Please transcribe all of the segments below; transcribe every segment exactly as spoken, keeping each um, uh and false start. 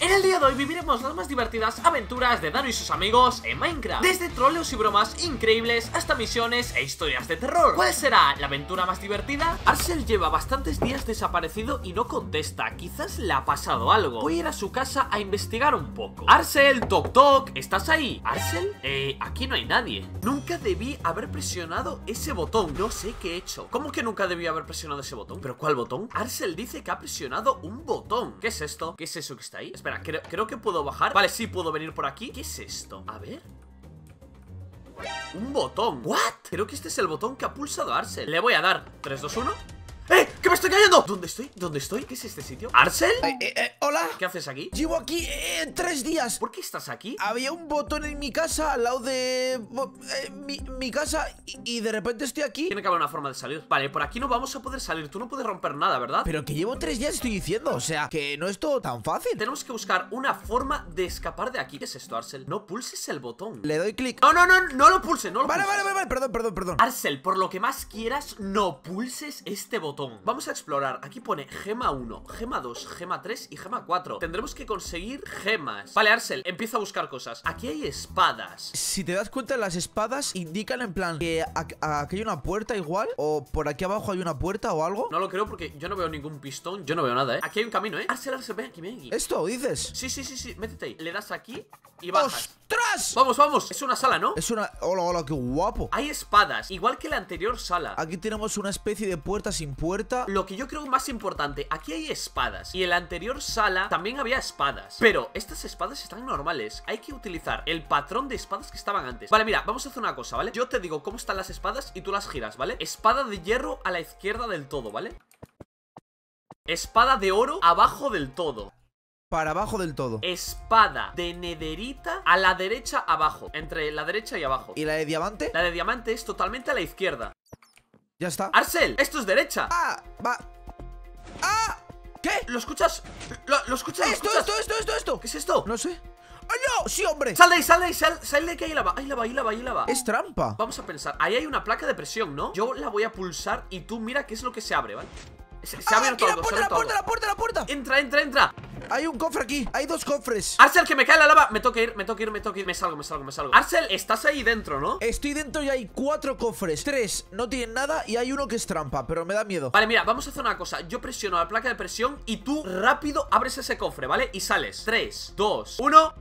En el día de hoy viviremos las más divertidas aventuras de Dano y sus amigos en Minecraft, desde troleos y bromas increíbles hasta misiones e historias de terror. ¿Cuál será la aventura más divertida? Arsel lleva bastantes días desaparecido y no contesta, quizás le ha pasado algo. Voy a ir a su casa a investigar un poco. Arsel, toc toc, ¿estás ahí? ¿Arsel? Eh, aquí no hay nadie. Nunca debí haber presionado ese botón, no sé qué he hecho. ¿Cómo que nunca debí haber presionado ese botón? ¿Pero cuál botón? Arsel dice que ha presionado un botón. ¿Qué es esto? ¿Qué es eso que está ahí? Espera, creo, creo que puedo bajar. Vale, sí, puedo venir por aquí. ¿Qué es esto? A ver... un botón. ¿What? Creo que este es el botón que ha pulsado Arsel. Le voy a dar. tres, dos, uno. ¡Eh! ¡Que me estoy cayendo! ¿Dónde estoy? ¿Dónde estoy? ¿Qué es este sitio? ¿Arsel? Eh, eh, eh, hola. ¿Qué haces aquí? Llevo aquí eh, tres días. ¿Por qué estás aquí? Había un botón en mi casa al lado de... Eh, mi, mi casa y, y de repente estoy aquí. Tiene que haber una forma de salir. Vale, por aquí no vamos a poder salir. Tú no puedes romper nada, ¿verdad? Pero que llevo tres días estoy diciendo. O sea, que no es todo tan fácil. Tenemos que buscar una forma de escapar de aquí. ¿Qué es esto, Arsel? No pulses el botón. Le doy clic. No, no, no, no lo pulse, no lo Vale, pulses. vale, vale, vale, perdón, perdón, perdón. Arsel, por lo que más quieras, no pulses este botón. Vamos a explorar, aquí pone gema uno, gema dos, gema tres y gema cuatro. Tendremos que conseguir gemas. Vale, Arsel, empieza a buscar cosas. Aquí hay espadas. Si te das cuenta, las espadas indican en plan que aquí hay una puerta igual, o por aquí abajo hay una puerta o algo. No lo creo porque yo no veo ningún pistón, yo no veo nada, ¿eh? Aquí hay un camino, ¿eh? Arsel, Arsel, ven aquí, ven aquí. ¿Esto dices? Sí, sí, sí, sí, métete ahí. Le das aquí y bajas. ¡Ostras! Vamos, vamos, es una sala, ¿no? Es una... Hola, hola, qué guapo. Hay espadas, igual que la anterior sala. Aquí tenemos una especie de puerta sin puerta. Lo que yo creo más importante, aquí hay espadas. Y en la anterior sala también había espadas, pero estas espadas están normales. Hay que utilizar el patrón de espadas que estaban antes. Vale, mira, vamos a hacer una cosa, ¿vale? Yo te digo cómo están las espadas y tú las giras, ¿vale? Espada de hierro a la izquierda del todo, ¿vale? Espada de oro abajo del todo. Para abajo del todo. Espada de nederita a la derecha abajo. Entre la derecha y abajo. ¿Y la de diamante? La de diamante es totalmente a la izquierda. Ya está. Arsel, esto es derecha. Ah, va. Ah, ¿qué? ¿Lo escuchas? ¿Lo, lo escuchas? ¿Lo esto, escuchas? Esto, esto, esto, esto. ¿Qué es esto? No sé. ¡Oh, no! ¡Sí, hombre! ¡Sal de ahí, sal de ahí, sal, sal de ahí, que hay lava! ¡Hay lava, hay lava, hay lava! Es trampa. Vamos a pensar. Ahí hay una placa de presión, ¿no? Yo la voy a pulsar y tú mira qué es lo que se abre, ¿vale? Se, se ah, abre todo. La puerta, la puerta, la puerta, la puerta. Entra, entra, entra. Hay un cofre aquí, hay dos cofres. Arsel, que me cae la lava, me toca ir, me toca ir, me toca ir. Me salgo, me salgo, me salgo. Arsel, estás ahí dentro, ¿no? Estoy dentro y hay cuatro cofres. Tres no tienen nada y hay uno que es trampa, pero me da miedo. Vale, mira, vamos a hacer una cosa. Yo presiono la placa de presión y tú rápido abres ese cofre, ¿vale? Y sales. tres, dos, uno.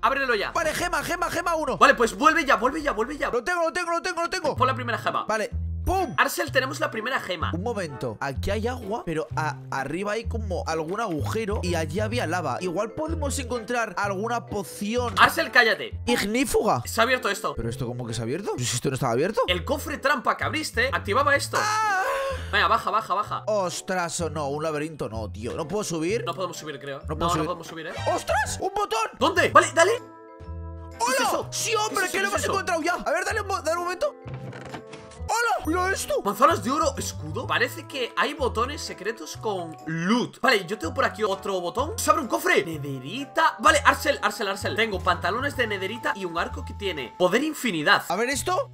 Ábrelo ya. Vale, gema, gema, gema uno. Vale, pues vuelve ya, vuelve ya, vuelve ya. Lo tengo, lo tengo, lo tengo, lo tengo. Pon la primera gema. Vale. ¡Pum! Arsel, tenemos la primera gema. Un momento, aquí hay agua, pero a, arriba hay como algún agujero y allí había lava. Igual podemos encontrar alguna poción. Arsel, cállate. Ignífuga. Se ha abierto esto. ¿Pero esto cómo que se ha abierto? ¿Pues esto no estaba abierto? El cofre trampa que abriste activaba esto. ¡Ah! Venga, baja, baja, baja. Ostras, o no, un laberinto no, tío. ¿No puedo subir? No podemos subir, creo. No, no, subir. no podemos subir, ¿eh? ¡Ostras! ¡Un botón! ¿Dónde? Vale, dale. ¡Hola! ¿Es eso? Sí, hombre, ¿Es que lo hemos encontrado ya. A ver, dale un, dale un momento. ¡Hola! ¡Mira esto! Manzanas de oro, escudo. Parece que hay botones secretos con loot. Vale, yo tengo por aquí otro botón. Se abre un cofre. Nederita. Vale, Arsel, Arsel, Arsel. Tengo pantalones de nederita y un arco que tiene poder infinidad. A ver esto.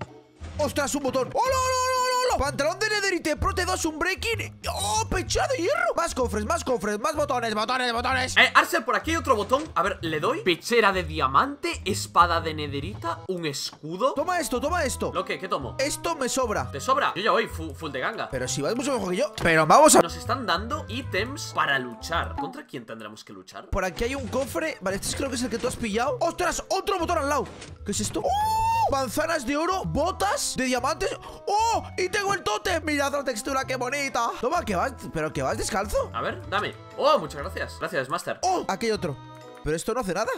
¡Ostras, un botón! ¡Hola, hola, hola, hola! Pantalón de nederita, prote dos, un breaking. ¡Oh, pechado de hierro! Más cofres, más cofres, más botones, botones, botones. Eh, Arsel, por aquí hay otro botón. A ver, le doy. Pechera de diamante, espada de nederita, un escudo. Toma esto, toma esto. ¿Lo qué? ¿Qué tomo? Esto me sobra. ¿Te sobra? Yo ya voy full, full de ganga. Pero si vas mucho mejor que yo. Pero vamos a... Nos están dando ítems para luchar. ¿Contra quién tendremos que luchar? Por aquí hay un cofre. Vale, este creo que es el que tú has pillado. ¡Ostras! Otro botón al lado. ¿Qué es esto? ¡Oh! Manzanas de oro, botas de diamantes. ¡Oh! Y tengo el tótem. Mirad la textura, qué bonita. Toma, que vas... ¿Pero que vas descalzo? A ver, dame. Oh, muchas gracias. Gracias, Master. Oh, aquí hay otro. Pero esto no hace nada.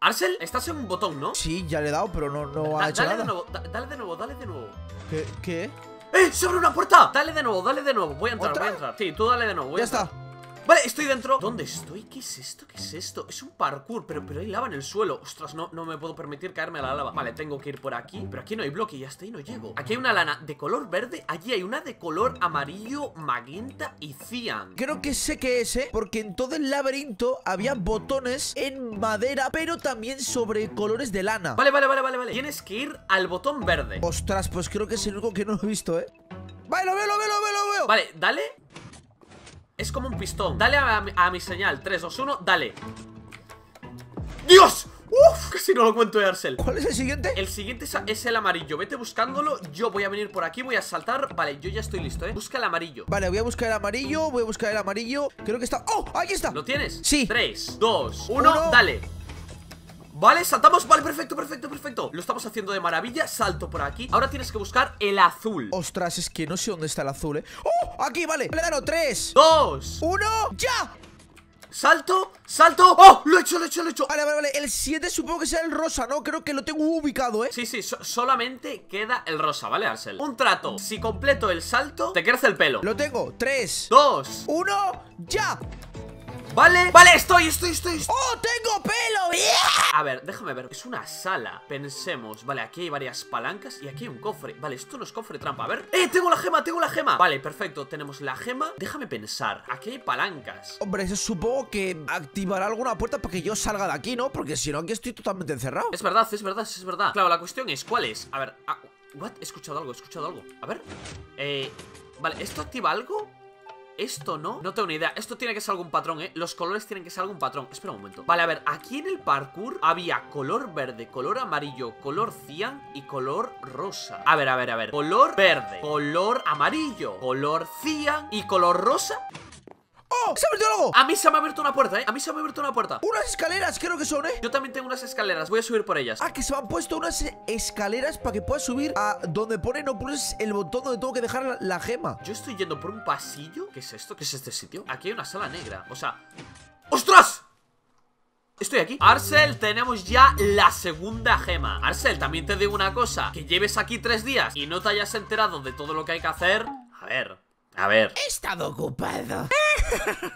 Arsel, estás en un botón, ¿no? Sí, ya le he dado, pero no, no da, ha hecho dale nada. De nuevo, da, dale de nuevo, dale de nuevo. ¿Qué? ¿Qué? ¡Eh! ¡Se abre una puerta! Dale de nuevo, dale de nuevo. Voy a entrar, ¿Otra? voy a entrar. Sí, tú dale de nuevo. Voy ya a entrar. está. Vale, estoy dentro. ¿Dónde estoy? ¿Qué es esto? ¿Qué es esto? Es un parkour, pero, pero hay lava en el suelo. Ostras, no, no me puedo permitir caerme a la lava. Vale, tengo que ir por aquí. Pero aquí no hay bloque y hasta ahí no llego. Aquí hay una lana de color verde. Allí hay una de color amarillo, magenta y cian. Creo que sé qué es, ¿eh? Porque en todo el laberinto había botones en madera, pero también sobre colores de lana. Vale, vale, vale, vale, vale. Tienes que ir al botón verde. Ostras, pues creo que es el único que no lo he visto, ¿eh? Vale, lo veo, lo veo, lo veo, lo veo. Vale, dale. es como un pistón. Dale a, a, a mi señal, tres, dos, uno, dale. ¡Dios! ¡Uf! Casi no lo cuento de Arsel. ¿Cuál es el siguiente? El siguiente es, es el amarillo. Vete buscándolo. Yo voy a venir por aquí, voy a saltar. Vale, yo ya estoy listo, ¿eh? Busca el amarillo. Vale, voy a buscar el amarillo, voy a buscar el amarillo. Creo que está... ¡Oh! ¡Ahí está! ¿Lo tienes? Sí. tres, dos, uno, dale. Vale, saltamos, vale, perfecto, perfecto, perfecto. Lo estamos haciendo de maravilla, salto por aquí. Ahora tienes que buscar el azul. Ostras, es que no sé dónde está el azul, eh. ¡Oh! Aquí, vale, claro, tres, dos, uno, ¡ya! Salto, salto, oh, lo he hecho, lo he hecho, lo he hecho. Vale, vale, vale, el siete supongo que sea el rosa, ¿no? Creo que lo tengo ubicado, ¿eh? Sí, sí, so solamente queda el rosa, ¿vale, Arsel? Un trato, si completo el salto, te crece el pelo. Lo tengo, tres, dos, uno, ya. Vale, vale, estoy, estoy, estoy, estoy. ¡Oh, tengo pelo! Yeah. A ver, déjame ver, es una sala, pensemos. Vale, aquí hay varias palancas y aquí hay un cofre. Vale, esto no es cofre trampa, a ver. ¡Eh, tengo la gema, tengo la gema! Vale, perfecto, tenemos la gema. Déjame pensar, aquí hay palancas. Hombre, eso supongo que activará alguna puerta para que yo salga de aquí, ¿no? Porque si no, aquí estoy totalmente encerrado. Es verdad, es verdad, es verdad. Claro, la cuestión es, ¿cuál es? A ver, ah, what? He escuchado algo, he escuchado algo. A ver, eh, vale, ¿esto activa algo? Esto no, no tengo ni idea, esto tiene que ser algún patrón, eh. Los colores tienen que ser algún patrón. Espera un momento, vale, a ver, aquí en el parkour había color verde, color amarillo, color cian y color rosa. A ver, a ver, a ver, color verde, color amarillo, color cian y color rosa. ¡Oh! ¡Se ha abierto algo! A mí se me ha abierto una puerta, ¿eh? A mí se me ha abierto una puerta. Unas escaleras, creo que son, ¿eh? Yo también tengo unas escaleras, voy a subir por ellas. Ah, que se me han puesto unas escaleras para que puedas subir a donde pone no pulses el botón donde tengo que dejar la, la gema. Yo estoy yendo por un pasillo. ¿Qué es esto? ¿Qué es este sitio? Aquí hay una sala negra, o sea... ¡Ostras! Estoy aquí. Arsel, tenemos ya la segunda gema. Arsel, también te digo una cosa. Que lleves aquí tres días y no te hayas enterado de todo lo que hay que hacer. A ver, a ver. He estado ocupado.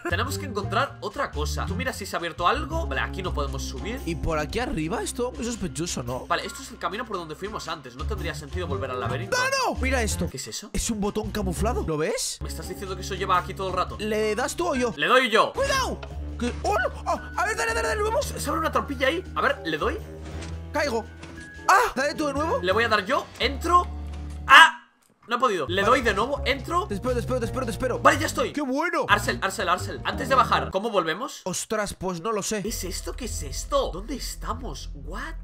Tenemos que encontrar otra cosa. Tú mira si se ha abierto algo. Vale, aquí no podemos subir. Y por aquí arriba esto es sospechoso, ¿no? Vale, esto es el camino por donde fuimos antes. No tendría sentido volver al laberinto. ¡No, no! Mira esto. ¿Qué es eso? Es un botón camuflado. ¿Lo ves? Me estás diciendo que eso lleva aquí todo el rato. ¿Le das tú o yo? Le doy yo. ¡Cuidado! ¿Qué? ¡Oh, no! ¡Oh! A ver, dale, dale, dale, vamos. Se abre una trampilla ahí. A ver, le doy. Caigo. ¡Ah! Dale tú de nuevo. Le voy a dar yo. Entro. ¡Ah! No he podido. Le vale. Doy de nuevo, entro. Te espero, te espero, te espero, te espero. Vale, ya estoy. ¡Qué bueno! Arsel, Arsel, Arsel. Antes de bajar, ¿cómo volvemos? Ostras, pues no lo sé. ¿Qué es esto? ¿Qué es esto? ¿Dónde estamos? ¿What?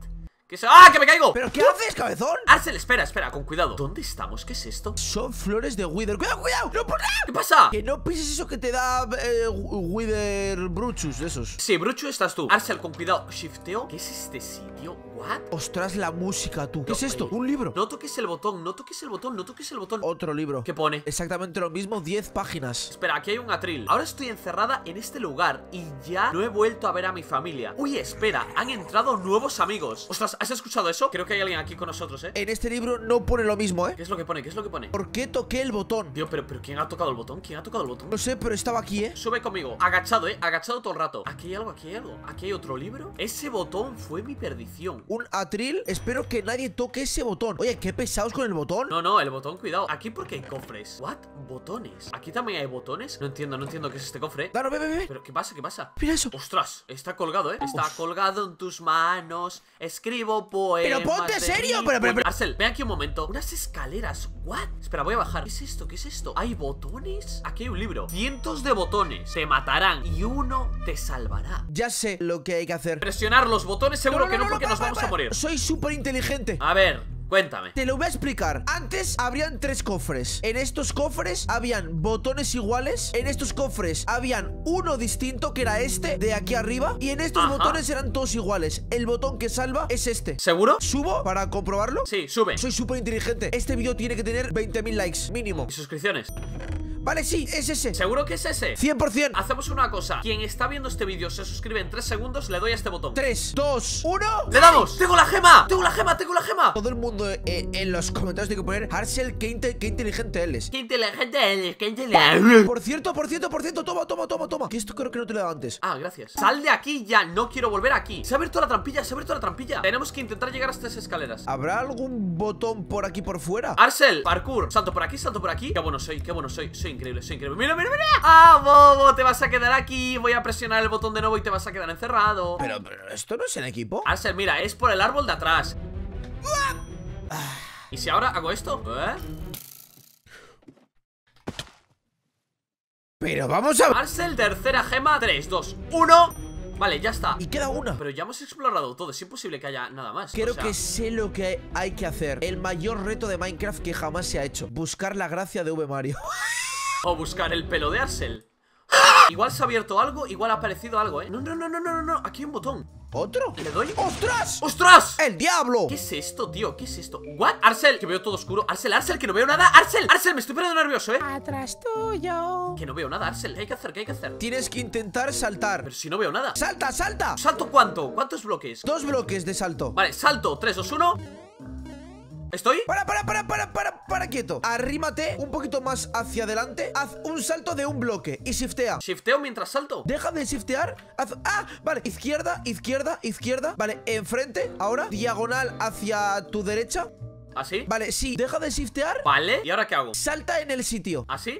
¿Qué es... ¡Ah, que me caigo! ¿Pero qué haces, cabezón? Arsel, espera, espera, con cuidado. ¿Dónde estamos? ¿Qué es esto? Son flores de Wither. ¡Cuidado, cuidado! ¡No, por nada! ¿Qué pasa? Que no pises eso que te da eh, Wither Bruchus, esos. Sí, Bruchus estás tú. Arsel, con cuidado. Shifteo. ¿Qué es este sitio? ¿What? Ostras, la música, tú. ¿Qué no, es esto? Oye, un libro. No toques el botón, no toques el botón, no toques el botón. Otro libro. ¿Qué pone? Exactamente lo mismo, diez páginas. Espera, aquí hay un atril. Ahora estoy encerrada en este lugar y ya no he vuelto a ver a mi familia. Uy, espera, han entrado nuevos amigos. Ostras, ¿has escuchado eso? Creo que hay alguien aquí con nosotros, ¿eh? En este libro no pone lo mismo, ¿eh? ¿Qué es lo que pone? ¿Qué es lo que pone? ¿Por qué toqué el botón? Tío, pero, pero ¿quién ha tocado el botón? ¿Quién ha tocado el botón? No sé, pero estaba aquí, ¿eh? Sube conmigo. Agachado, ¿eh? Agachado todo el rato. Aquí hay algo, aquí hay algo. Aquí hay otro libro. Ese botón fue mi perdición. Un atril, espero que nadie toque ese botón. Oye, qué pesados con el botón. No, no, el botón, cuidado. Aquí porque hay cofres. ¿What? ¿Botones? ¿Aquí también hay botones? No entiendo, no entiendo qué es este cofre. Claro, ve, ve, ve. ¿Pero qué pasa? ¿Qué pasa? Mira eso. Ostras, está colgado, ¿eh? Está Uf. colgado en tus manos. Escribo poemas. Pero ponte serio, pero, pero, pero. Arsel, ve aquí un momento. Unas escaleras. ¿What? Espera, voy a bajar. ¿Qué es esto? ¿Qué es esto? ¿Hay botones? Aquí hay un libro. Cientos de botones. Te matarán y uno te salvará. Ya sé lo que hay que hacer. Presionar los botones, seguro no, no, que no, no porque no, nos vamos. Vamos a morir. Soy súper inteligente. A ver, cuéntame. Te lo voy a explicar. Antes habrían tres cofres. En estos cofres habían botones iguales. En estos cofres habían uno distinto, que era este de aquí arriba. Y en estos Ajá. botones eran todos iguales. El botón que salva es este. ¿Seguro? ¿Subo para comprobarlo? Sí, sube. Soy súper inteligente. Este vídeo tiene que tener veinte mil likes mínimo. ¿Y suscripciones? Vale, sí, es ese. ¿Seguro que es ese? cien por cien. Hacemos una cosa. Quien está viendo este vídeo se suscribe en tres segundos. Le doy a este botón. tres, dos, uno. ¡Le damos! ¡Tengo la gema! ¡Tengo la gema! ¡Tengo la gema! Todo el mundo eh, en los comentarios tiene que poner Arsel, qué, inte qué inteligente él es. ¡Qué inteligente él es! ¡Qué inteligente! Por cierto, por cierto, por cierto. Toma, toma, toma, toma. Que esto creo que no te lo he dado antes. Ah, gracias. Sal de aquí ya. No quiero volver aquí. Se ha abierto la trampilla. Se ha abierto la trampilla. Tenemos que intentar llegar hasta esas escaleras. ¿Habrá algún botón por aquí por fuera? Arsel, parkour. Salto por aquí, salto por aquí. Qué bueno soy, qué bueno soy. Soy increíble, soy increíble. ¡Mira, mira, mira! ¡Ah, bobo! Te vas a quedar aquí. Voy a presionar el botón de nuevo y te vas a quedar encerrado. Pero, pero esto no es en equipo. Arsel, mira, es por el árbol de atrás. ¡Ah! ¿Y si ahora hago esto? ¿Eh? Pero vamos a... Arsel, tercera gema, tres, dos, uno. Vale, ya está. Y queda una. Pero ya hemos explorado todo, es imposible que haya nada más. Creo o sea... que sé lo que hay que hacer. El mayor reto de Minecraft que jamás se ha hecho: buscar la gracia de V. Mario. O buscar el pelo de Arsel. Igual se ha abierto algo, igual ha aparecido algo, ¿eh? No, no, no, no, no, no, aquí hay un botón. ¿Otro? ¿Le doy? ¡Ostras! ¡Ostras! ¡El diablo! ¿Qué es esto, tío? ¿Qué es esto? ¿What? Arsel, que veo todo oscuro. Arsel, Arsel, que no veo nada. Arsel, Arsel, me estoy poniendo nervioso, ¿eh? Atrás tuyo. Que no veo nada, Arsel. ¿Qué hay que hacer? ¿Qué hay que hacer? Tienes que intentar saltar. Pero si no veo nada. ¡Salta, salta! ¿Salto cuánto? ¿Cuántos bloques? Dos bloques de salto. Vale, salto. tres, dos, uno. ¿Estoy? Para, para, para, para, para, para, quieto. Arrímate un poquito más hacia adelante. Haz un salto de un bloque y shiftea. ¿Shifteo mientras salto? Deja de shiftear. Haz... Ah, vale, izquierda, izquierda, izquierda. Vale, enfrente, ahora. Diagonal hacia tu derecha. ¿Así? Vale, sí, deja de shiftear. Vale, ¿y ahora qué hago? Salta en el sitio. ¿Así?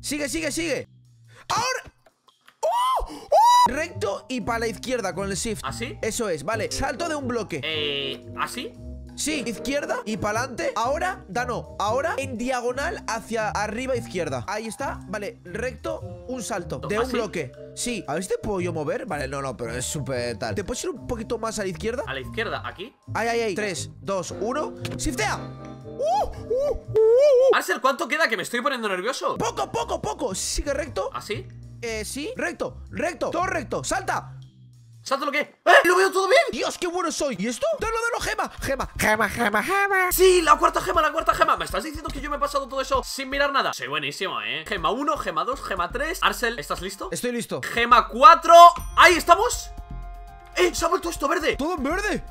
Sigue, sigue, sigue. Ahora... ¡Oh! ¡Oh! Recto y para la izquierda con el shift. ¿Así? Eso es, vale, salto de un bloque. Eh... ¿Así? Sí, izquierda y para adelante. Ahora, Dano, ahora en diagonal hacia arriba izquierda. Ahí está, vale, recto, un salto de un bloque. Sí, a ver si te puedo yo mover. Vale, no, no, pero es súper tal. ¿Te puedes ir un poquito más a la izquierda? A la izquierda, aquí. Ahí, ahí, ahí. tres, dos, uno, shiftea. ¡Uh! ¡Uh! ¡Uh! Arsel, ¿cuánto queda? Que me estoy poniendo nervioso. Poco, poco, poco. Sigue recto. ¿Así? Eh, sí. Recto, recto, todo recto, salta. ¿Salto lo que? ¡Eh! ¡Lo veo todo bien! ¡Dios, qué bueno soy! ¿Y esto? ¡Dalo, dalo! ¡Gema! ¡Gema! ¡Gema, gema, gema! ¡Sí! ¡La cuarta gema, la cuarta gema! ¿Me estás diciendo que yo me he pasado todo eso sin mirar nada? Soy buenísimo, ¿eh? Gema uno, gema dos, gema tres. Arsel, ¿estás listo? Estoy listo. Gema cuatro. ¡Ahí estamos! ¡Eh! ¡Se ha vuelto esto verde! ¡Todo en verde!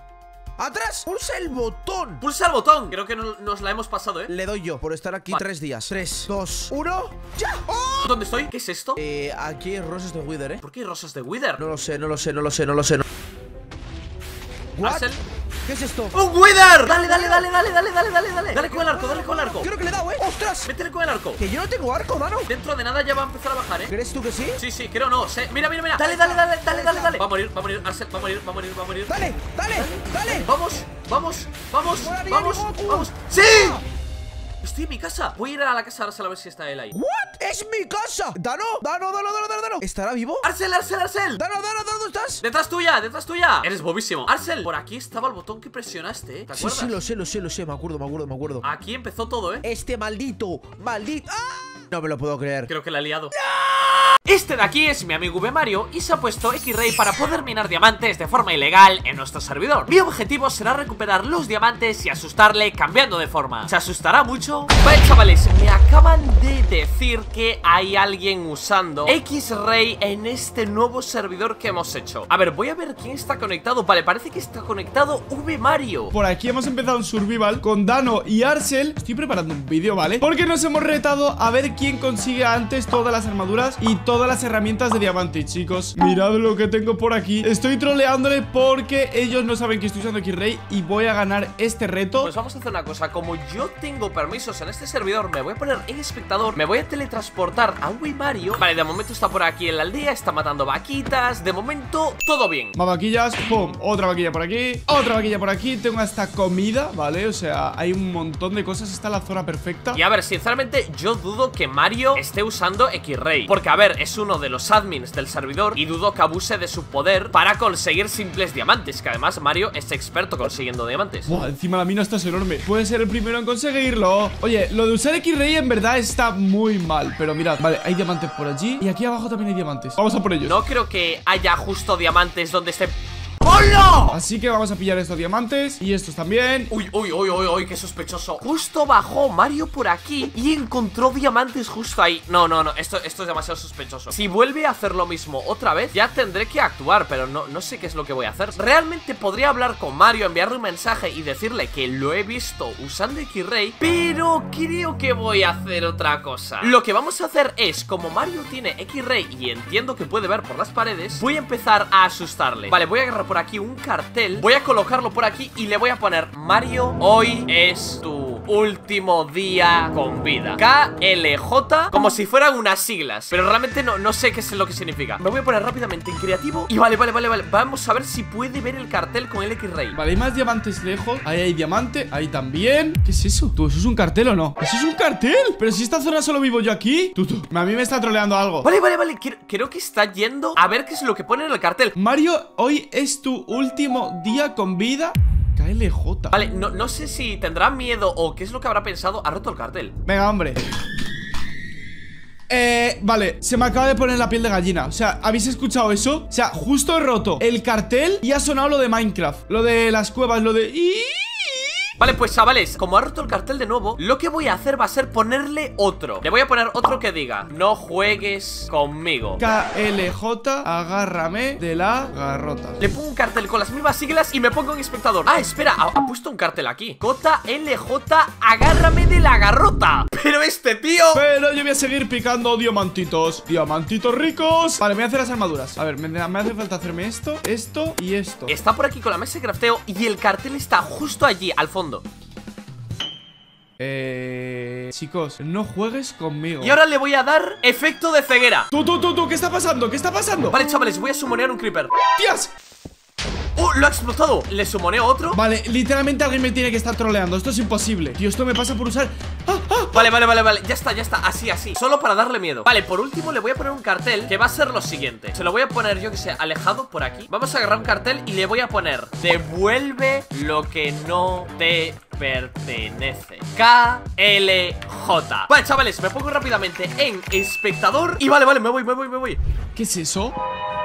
¡Atrás! ¡Pulsa el botón! ¡Pulsa el botón! Creo que no, nos la hemos pasado, ¿eh? Le doy yo por estar aquí, vale. Tres días. Tres, dos, uno. ¡Ya! ¡Oh! ¿Dónde estoy? ¿Qué es esto? Eh, aquí hay rosas de Wither, ¿eh? ¿Por qué hay rosas de Wither? No lo sé, no lo sé, no lo sé, no lo sé no... ¿What? Arsel. ¿Qué es esto? ¡Un Wither! Dale, dale, dale, dale, dale, dale, dale, dale. Dale con el arco, dale con el arco. Creo que le he dado, eh. ¡Ostras! Métele con el arco. Que yo no tengo arco, mano. Dentro de nada ya va a empezar a bajar, eh. ¿Crees tú que sí? Sí, sí, creo no. Se... Mira, mira, mira. Dale, dale, dale, dale, dale, dale. Va a morir, va a morir, Arsel, va a morir, va a morir, va a morir. Dale, dale, dale. Vamos, vamos, vamos, vamos, vamos. ¡Sí! Estoy en mi casa. Voy a ir a la casa de Arsel a ver si está él ahí. ¿What? ¡Es mi casa! ¡Dano! ¡Dano, dano, dano, dano, dano! ¿Estará vivo? ¡Arsel, Arsel, Arsel! ¡Dano, dano, dano! ¿Dónde estás? ¡Detrás tuya! ¡Detrás tuya! Eres bobísimo. Arsel, por aquí estaba el botón que presionaste, ¿eh? ¿Te acuerdas? Sí, sí, lo sé, lo sé, lo sé. Me acuerdo, me acuerdo, me acuerdo. Aquí empezó todo, ¿eh? Este maldito, maldito... ¡Ah! No me lo puedo creer. Creo que la he liado. ¡No! Este de aquí es mi amigo V. Mario y se ha puesto X-Ray para poder minar diamantes de forma ilegal en nuestro servidor. Mi objetivo será recuperar los diamantes y asustarle cambiando de forma. Se asustará mucho. Vale, chavales, me acaban de decir que hay alguien usando X-Ray en este nuevo servidor que hemos hecho. A ver, voy a ver quién está conectado. Vale, parece que está conectado V. Mario. Por aquí hemos empezado un survival con Dano y Arsel. Estoy preparando un vídeo, ¿vale? Porque nos hemos retado a ver quién ¿Quién consigue antes todas las armaduras y todas las herramientas de diamante, chicos? Mirad lo que tengo por aquí. Estoy troleándole porque ellos no saben que estoy usando X-Ray y voy a ganar este reto. Pues vamos a hacer una cosa. Como yo tengo permisos en este servidor, me voy a poner en espectador. Me voy a teletransportar a V. Mario. Vale, de momento está por aquí en la aldea. Está matando vaquitas. De momento, todo bien. Más vaquillas. Pum. Otra vaquilla por aquí. Otra vaquilla por aquí. Tengo hasta comida, ¿vale? O sea, hay un montón de cosas. Está la zona perfecta. Y a ver, sinceramente, yo dudo que Mario esté usando X-Ray, porque a ver, es uno de los admins del servidor y dudo que abuse de su poder para conseguir simples diamantes, que además Mario es experto consiguiendo diamantes. Buah, encima la mina esta es enorme, puede ser el primero en conseguirlo. Oye, lo de usar X-Ray en verdad está muy mal, pero mirad, vale, hay diamantes por allí y aquí abajo también hay diamantes. Vamos a por ellos. No creo que haya justo diamantes donde esté... ¡Hola! Así que vamos a pillar estos diamantes y estos también. Uy, uy, uy, uy, uy, qué sospechoso. Justo bajó Mario por aquí y encontró diamantes justo ahí. No, no, no, esto, esto es demasiado sospechoso. Si vuelve a hacer lo mismo otra vez, ya tendré que actuar, pero no, no sé qué es lo que voy a hacer. Realmente podría hablar con Mario, enviarle un mensaje y decirle que lo he visto usando X-Ray, pero creo que voy a hacer otra cosa. Lo que vamos a hacer es, como Mario tiene X-Ray y entiendo que puede ver por las paredes, voy a empezar a asustarle. Vale, voy a agarrar por aquí un cartel, voy a colocarlo por aquí y le voy a poner: Mario, hoy es tu su último día con vida. K L J, como si fueran unas siglas, pero realmente no, no sé qué es lo que significa. Me voy a poner rápidamente en creativo. Y vale, vale, vale, vale, vamos a ver si puede ver el cartel con el X-Ray. Vale, hay más diamantes lejos. Ahí hay diamante, ahí también. ¿Qué es eso? ¿Tú, eso es un cartel o no? ¿Eso es un cartel? Pero si esta zona solo vivo yo aquí. Tú, tú, a mí me está troleando algo. Vale, vale, vale, creo, creo que está yendo a ver qué es lo que pone en el cartel. Mario, hoy es tu último día con vida. K L J. Vale, no, no sé si tendrá miedo o qué es lo que habrá pensado. Ha roto el cartel. Venga, hombre. Eh, vale, se me acaba de poner la piel de gallina. O sea, ¿habéis escuchado eso? O sea, justo he roto el cartel y ha sonado lo de Minecraft, lo de las cuevas, lo de... Vale, pues chavales, como ha roto el cartel de nuevo, lo que voy a hacer va a ser ponerle otro. Le voy a poner otro que diga: no juegues conmigo. K L J, agárrame de la garrota. Le pongo un cartel con las mismas siglas y me pongo un espectador. Ah, espera, ha, ha puesto un cartel aquí: K L J, agárrame de la garrota. Pero este tío... Pero yo voy a seguir picando diamantitos. Diamantitos ricos. Vale, me voy a hacer las armaduras. A ver, me, me hace falta hacerme esto, esto y esto. Está por aquí con la mesa de crafteo y el cartel está justo allí, al fondo. Eh... Chicos, no juegues conmigo. Y ahora le voy a dar efecto de ceguera. Tú, tú, tú, tú, ¿qué está pasando? ¿Qué está pasando? Vale, chavales, voy a sumonear un creeper. ¡Tías! ¡Oh, lo ha explotado! Le sumoneo otro. Vale, literalmente alguien me tiene que estar troleando. Esto es imposible. Tío, esto me pasa por usar... ¡Ah, ah! Vale, vale, vale, vale, ya está, ya está, así, así. Solo para darle miedo. Vale, por último le voy a poner un cartel que va a ser lo siguiente. Se lo voy a poner, yo que sé, alejado por aquí. Vamos a agarrar un cartel y le voy a poner: devuelve lo que no te... pertenece. K L J. Vale, chavales, me pongo rápidamente en espectador. Y vale, vale, me voy, me voy, me voy. ¿Qué es eso?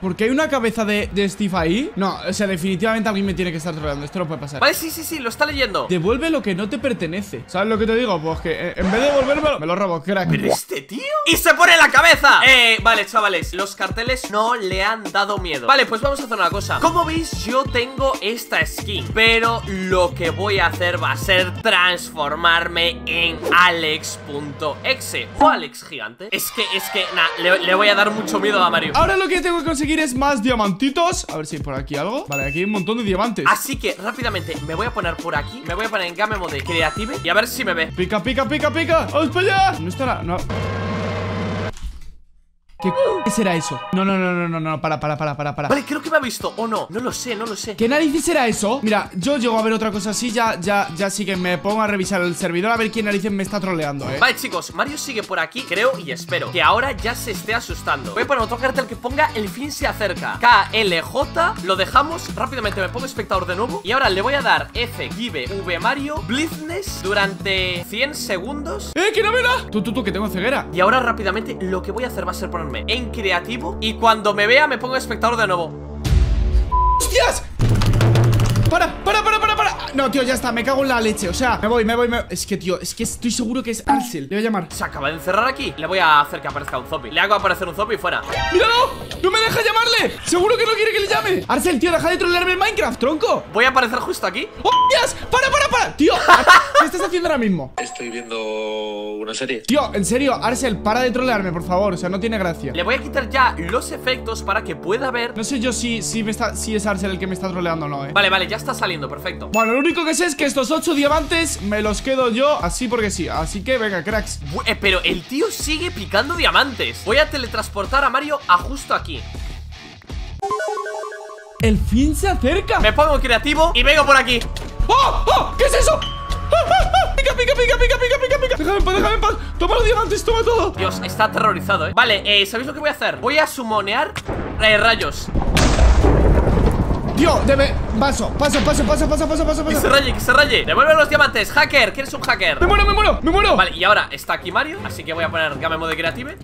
¿Por qué hay una cabeza de, de Steve ahí? No, o sea, definitivamente alguien me tiene que estar troleando. Esto no puede pasar. Vale, sí, sí, sí, lo está leyendo. Devuelve lo que no te pertenece. ¿Sabes lo que te digo? Pues que en vez de devolverme, me lo robo, crack. ¿Pero este tío? ¡Y se pone la cabeza! Eh, vale, chavales, los carteles no le han dado miedo. Vale, pues vamos a hacer una cosa. Como veis, yo tengo esta skin, pero lo que voy a hacer va a ser transformarme en Alex punto exe o Alex gigante. Es que, es que, nah, le, le voy a dar mucho miedo a Mario. Ahora lo que tengo que conseguir es más diamantitos. A ver si hay por aquí algo. Vale, aquí hay un montón de diamantes. Así que rápidamente me voy a poner por aquí. Me voy a poner en game mode creative y a ver si me ve. Pica, pica, pica, pica. ¡Vamos para allá! No estará, no. ¿Qué c será eso? No, no, no, no, no, no, para, para, para, para, para. Vale, creo que me ha visto, o no, no lo sé, no lo sé. ¿Qué narices será eso? Mira, yo llego a ver otra cosa así, ya, ya, ya sí que me pongo a revisar el servidor a ver quién narices me está troleando, eh. Vale, chicos, Mario sigue por aquí, creo y espero que ahora ya se esté asustando. Voy a poner otro cartel que ponga: el fin se acerca. K L J, lo dejamos, rápidamente me pongo espectador de nuevo. Y ahora le voy a dar F, give, V Mario, blindness durante cien segundos. ¡Eh, que no me da! Tú, tú, tú, que tengo ceguera. Y ahora rápidamente lo que voy a hacer va a ser poner en creativo y cuando me vea me pongo espectador de nuevo. ¡Hostias! Para, para, para, para, para. No, tío, ya está, me cago en la leche. O sea, me voy, me voy, me voy. Es que, tío, es que estoy seguro que es Arsel. Le voy a llamar. Se acaba de encerrar aquí. Le voy a hacer que aparezca un zombie. Le hago aparecer un zombie y fuera. ¡Míralo! ¡No me deja llamarle! ¡Seguro que no quiere que le llame! Arsel, tío, deja de trolearme en Minecraft, tronco. Voy a aparecer justo aquí. ¡Hostias! ¡Para, para, para! Tío, ¿qué estás haciendo ahora mismo? Estoy viendo una serie. Tío, en serio, Arsel, para de trolearme, por favor. O sea, no tiene gracia. Le voy a quitar ya los efectos para que pueda ver. No sé yo si, si, me está, si es Arsel el que me está troleando o no, eh. Vale, vale, ya está saliendo, perfecto. Bueno, lo único que sé es que estos ocho diamantes me los quedo yo así porque sí. Así que venga, cracks. eh, Pero el tío sigue picando diamantes. Voy a teletransportar a Mario a justo aquí. El fin se acerca. Me pongo creativo y vengo por aquí. ¡Oh! ¡Oh! ¿Qué es eso? Pica, pica, pica, pica, pica, pica, pica. Déjame en paz, déjame en paz. Toma los diamantes, toma todo. Dios, está aterrorizado, eh. Vale, eh, ¿sabéis lo que voy a hacer? Voy a sumonear eh, rayos. Tío, debe... Paso, paso, paso, paso, paso, paso, paso. Que se raye, que se raye. Devuelve los diamantes, hacker, que eres un hacker. Me muero, me muero, me muero. Vale, y ahora está aquí Mario, así que voy a poner game mode creative.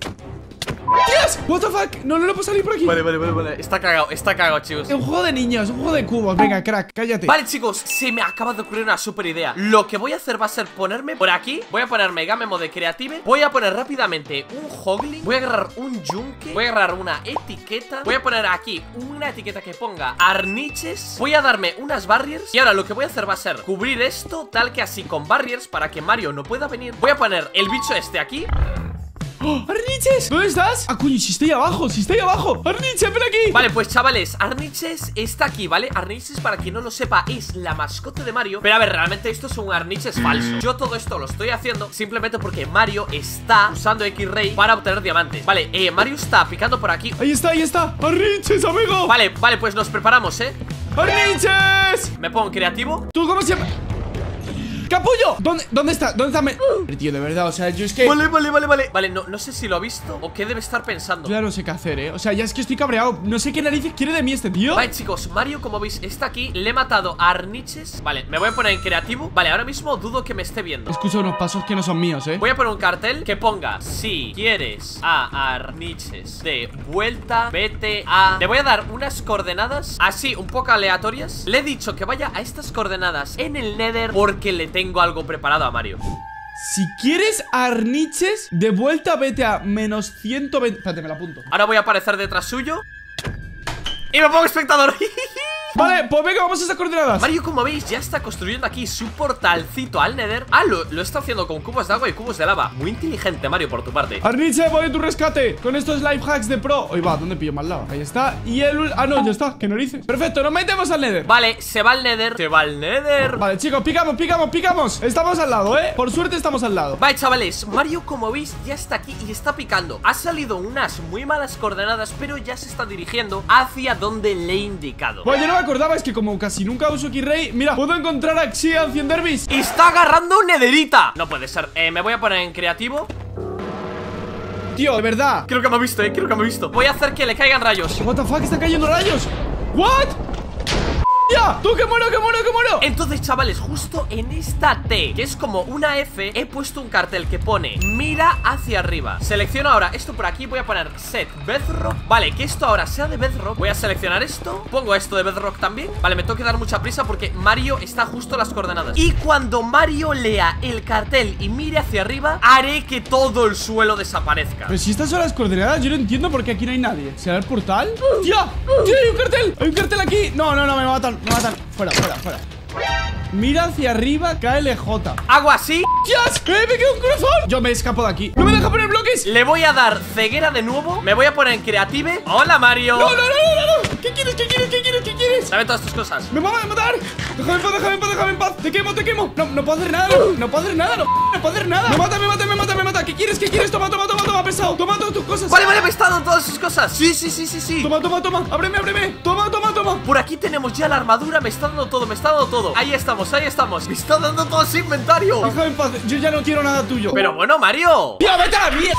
¡Dios! What the fuck, no, no lo puedo salir por aquí. Vale, vale, vale, vale, está cagado, está cagado, chicos. Es un juego de niños, un juego de cubos, venga, crack, cállate. Vale, chicos, se me acaba de ocurrir una super idea. Lo que voy a hacer va a ser ponerme por aquí. Voy a ponerme game mode creative. Voy a poner rápidamente un hogly. Voy a agarrar un yunque, voy a agarrar una etiqueta. Voy a poner aquí una etiqueta que ponga Arniches. Voy a darme unas barriers. Y ahora lo que voy a hacer va a ser cubrir esto tal que así con barriers para que Mario no pueda venir. Voy a poner el bicho este aquí. ¡Oh, Arniches! ¿Dónde estás? Ah, coño, si estoy abajo, si estoy abajo. Arniches, ven aquí. Vale, pues chavales, Arniches está aquí, ¿vale? Arniches, para quien no lo sepa, es la mascota de Mario. Pero a ver, realmente esto es un Arniches falso. Yo todo esto lo estoy haciendo simplemente porque Mario está usando X-Ray para obtener diamantes. Vale, eh, Mario está picando por aquí. Ahí está, ahí está. Arniches, amigo. Vale, vale, pues nos preparamos, ¿eh? ¡Arniches! ¿Me pongo creativo? ¿Tú cómo siempre? ¡Capullo! ¿Dónde, dónde está? ¿Dónde está? Me... Uh. Tío, de verdad, o sea, yo es que... Vale, vale, vale, vale Vale, no, no sé si lo ha visto o qué debe estar pensando. Yo ya no sé qué hacer, eh. O sea, ya es que estoy cabreado. No sé qué narices quiere de mí este tío. Vale, chicos, Mario, como veis, está aquí. Le he matado a Arniches. Vale, me voy a poner en creativo. Vale, ahora mismo dudo que me esté viendo. Escucho unos pasos que no son míos, eh. Voy a poner un cartel que ponga: si quieres a Arniches de vuelta, vete a... Le voy a dar unas coordenadas así, un poco aleatorias. Le he dicho que vaya a estas coordenadas en el Nether porque le tengo Tengo algo preparado a Mario. Si quieres Arniches de vuelta, vete a menos ciento veinte. Espérate, me la apunto. Ahora voy a aparecer detrás suyo y me pongo espectador. Vale, pues venga, vamos a esas coordenadas. Mario, como veis, ya está construyendo aquí su portalcito al Nether. Ah, lo, lo está haciendo con cubos de agua y cubos de lava. Muy inteligente, Mario, por tu parte. Arniche, voy a tu rescate con estos life hacks de pro. Oye, va, ¿dónde pillo más lava? Ahí está. Y el... Ah, no, ya está, que narices. Perfecto, nos metemos al Nether. Vale, se va al Nether. Se va al Nether. Vale, chicos, picamos, picamos, picamos. Estamos al lado, ¿eh? Por suerte estamos al lado. Vale, chavales, Mario, como veis, ya está aquí y está picando. Ha salido unas muy malas coordenadas, pero ya se está dirigiendo hacia donde le he indicado. Bueno, yo no acordaba, es que como casi nunca uso X-Ray. Mira, puedo encontrar a Xian cien derbis. Está agarrando una nederita. No puede ser. eh, Me voy a poner en creativo. Tío, de verdad. Creo que me ha visto, eh, creo que me ha visto. Voy a hacer que le caigan rayos. What the fuck, están cayendo rayos. What? ¡Ya! ¡Tú, que muero, que muero, que muero! Entonces, chavales, justo en esta T, que es como una F, he puesto un cartel que pone: mira hacia arriba. Selecciono ahora esto por aquí, voy a poner set bedrock. Vale, que esto ahora sea de bedrock. Voy a seleccionar esto, pongo esto de bedrock también. Vale, me tengo que dar mucha prisa porque Mario está justo en las coordenadas. Y cuando Mario lea el cartel y mire hacia arriba, haré que todo el suelo desaparezca. Pero si estas son las coordenadas, yo no entiendo por qué aquí no hay nadie. ¿Será el portal? ¡Ya! ¡Ya hay un cartel! ¡Hay un cartel aquí! No, no, no, me matan. Me matan. Fuera, fuera, fuera. Mira hacia arriba, K L J. Hago así. ¡Dios! ¡Eh, me quedo un corazón! Yo me escapo de aquí. ¡No me deja poner bloques! Le voy a dar ceguera de nuevo. Me voy a poner en creative. ¡Hola, Mario! ¡No, no, no, no, no! ¿Qué quieres? ¿Qué quieres? ¿Qué quieres? ¿Qué quieres? Dame todas tus cosas. ¡Me van a matar! ¡Déjame en paz, déjame en paz, déjame en paz! ¡Te quemo, te quemo! No, no puedo hacer nada, no, no puedo hacer nada, no, no puedo hacer nada. ¡Me mata, me mata, me mata, me mata! ¿Qué quieres? ¿Qué quieres? Toma, toma, toma, toma, pesado. Toma todas tus cosas. Vale, vale, pesado, todas sus cosas. Sí, sí, sí, sí, sí. Toma, toma, toma. Ábreme, ábreme. Toma, toma, toma. Por aquí tenemos ya la armadura. Me está dando todo, me está dando todo. Ahí estamos, ahí estamos. Me está dando todo ese inventario. Déjame en paz, yo ya no quiero nada tuyo. Pero bueno, Mario. ¡Tío, vete a la mierda!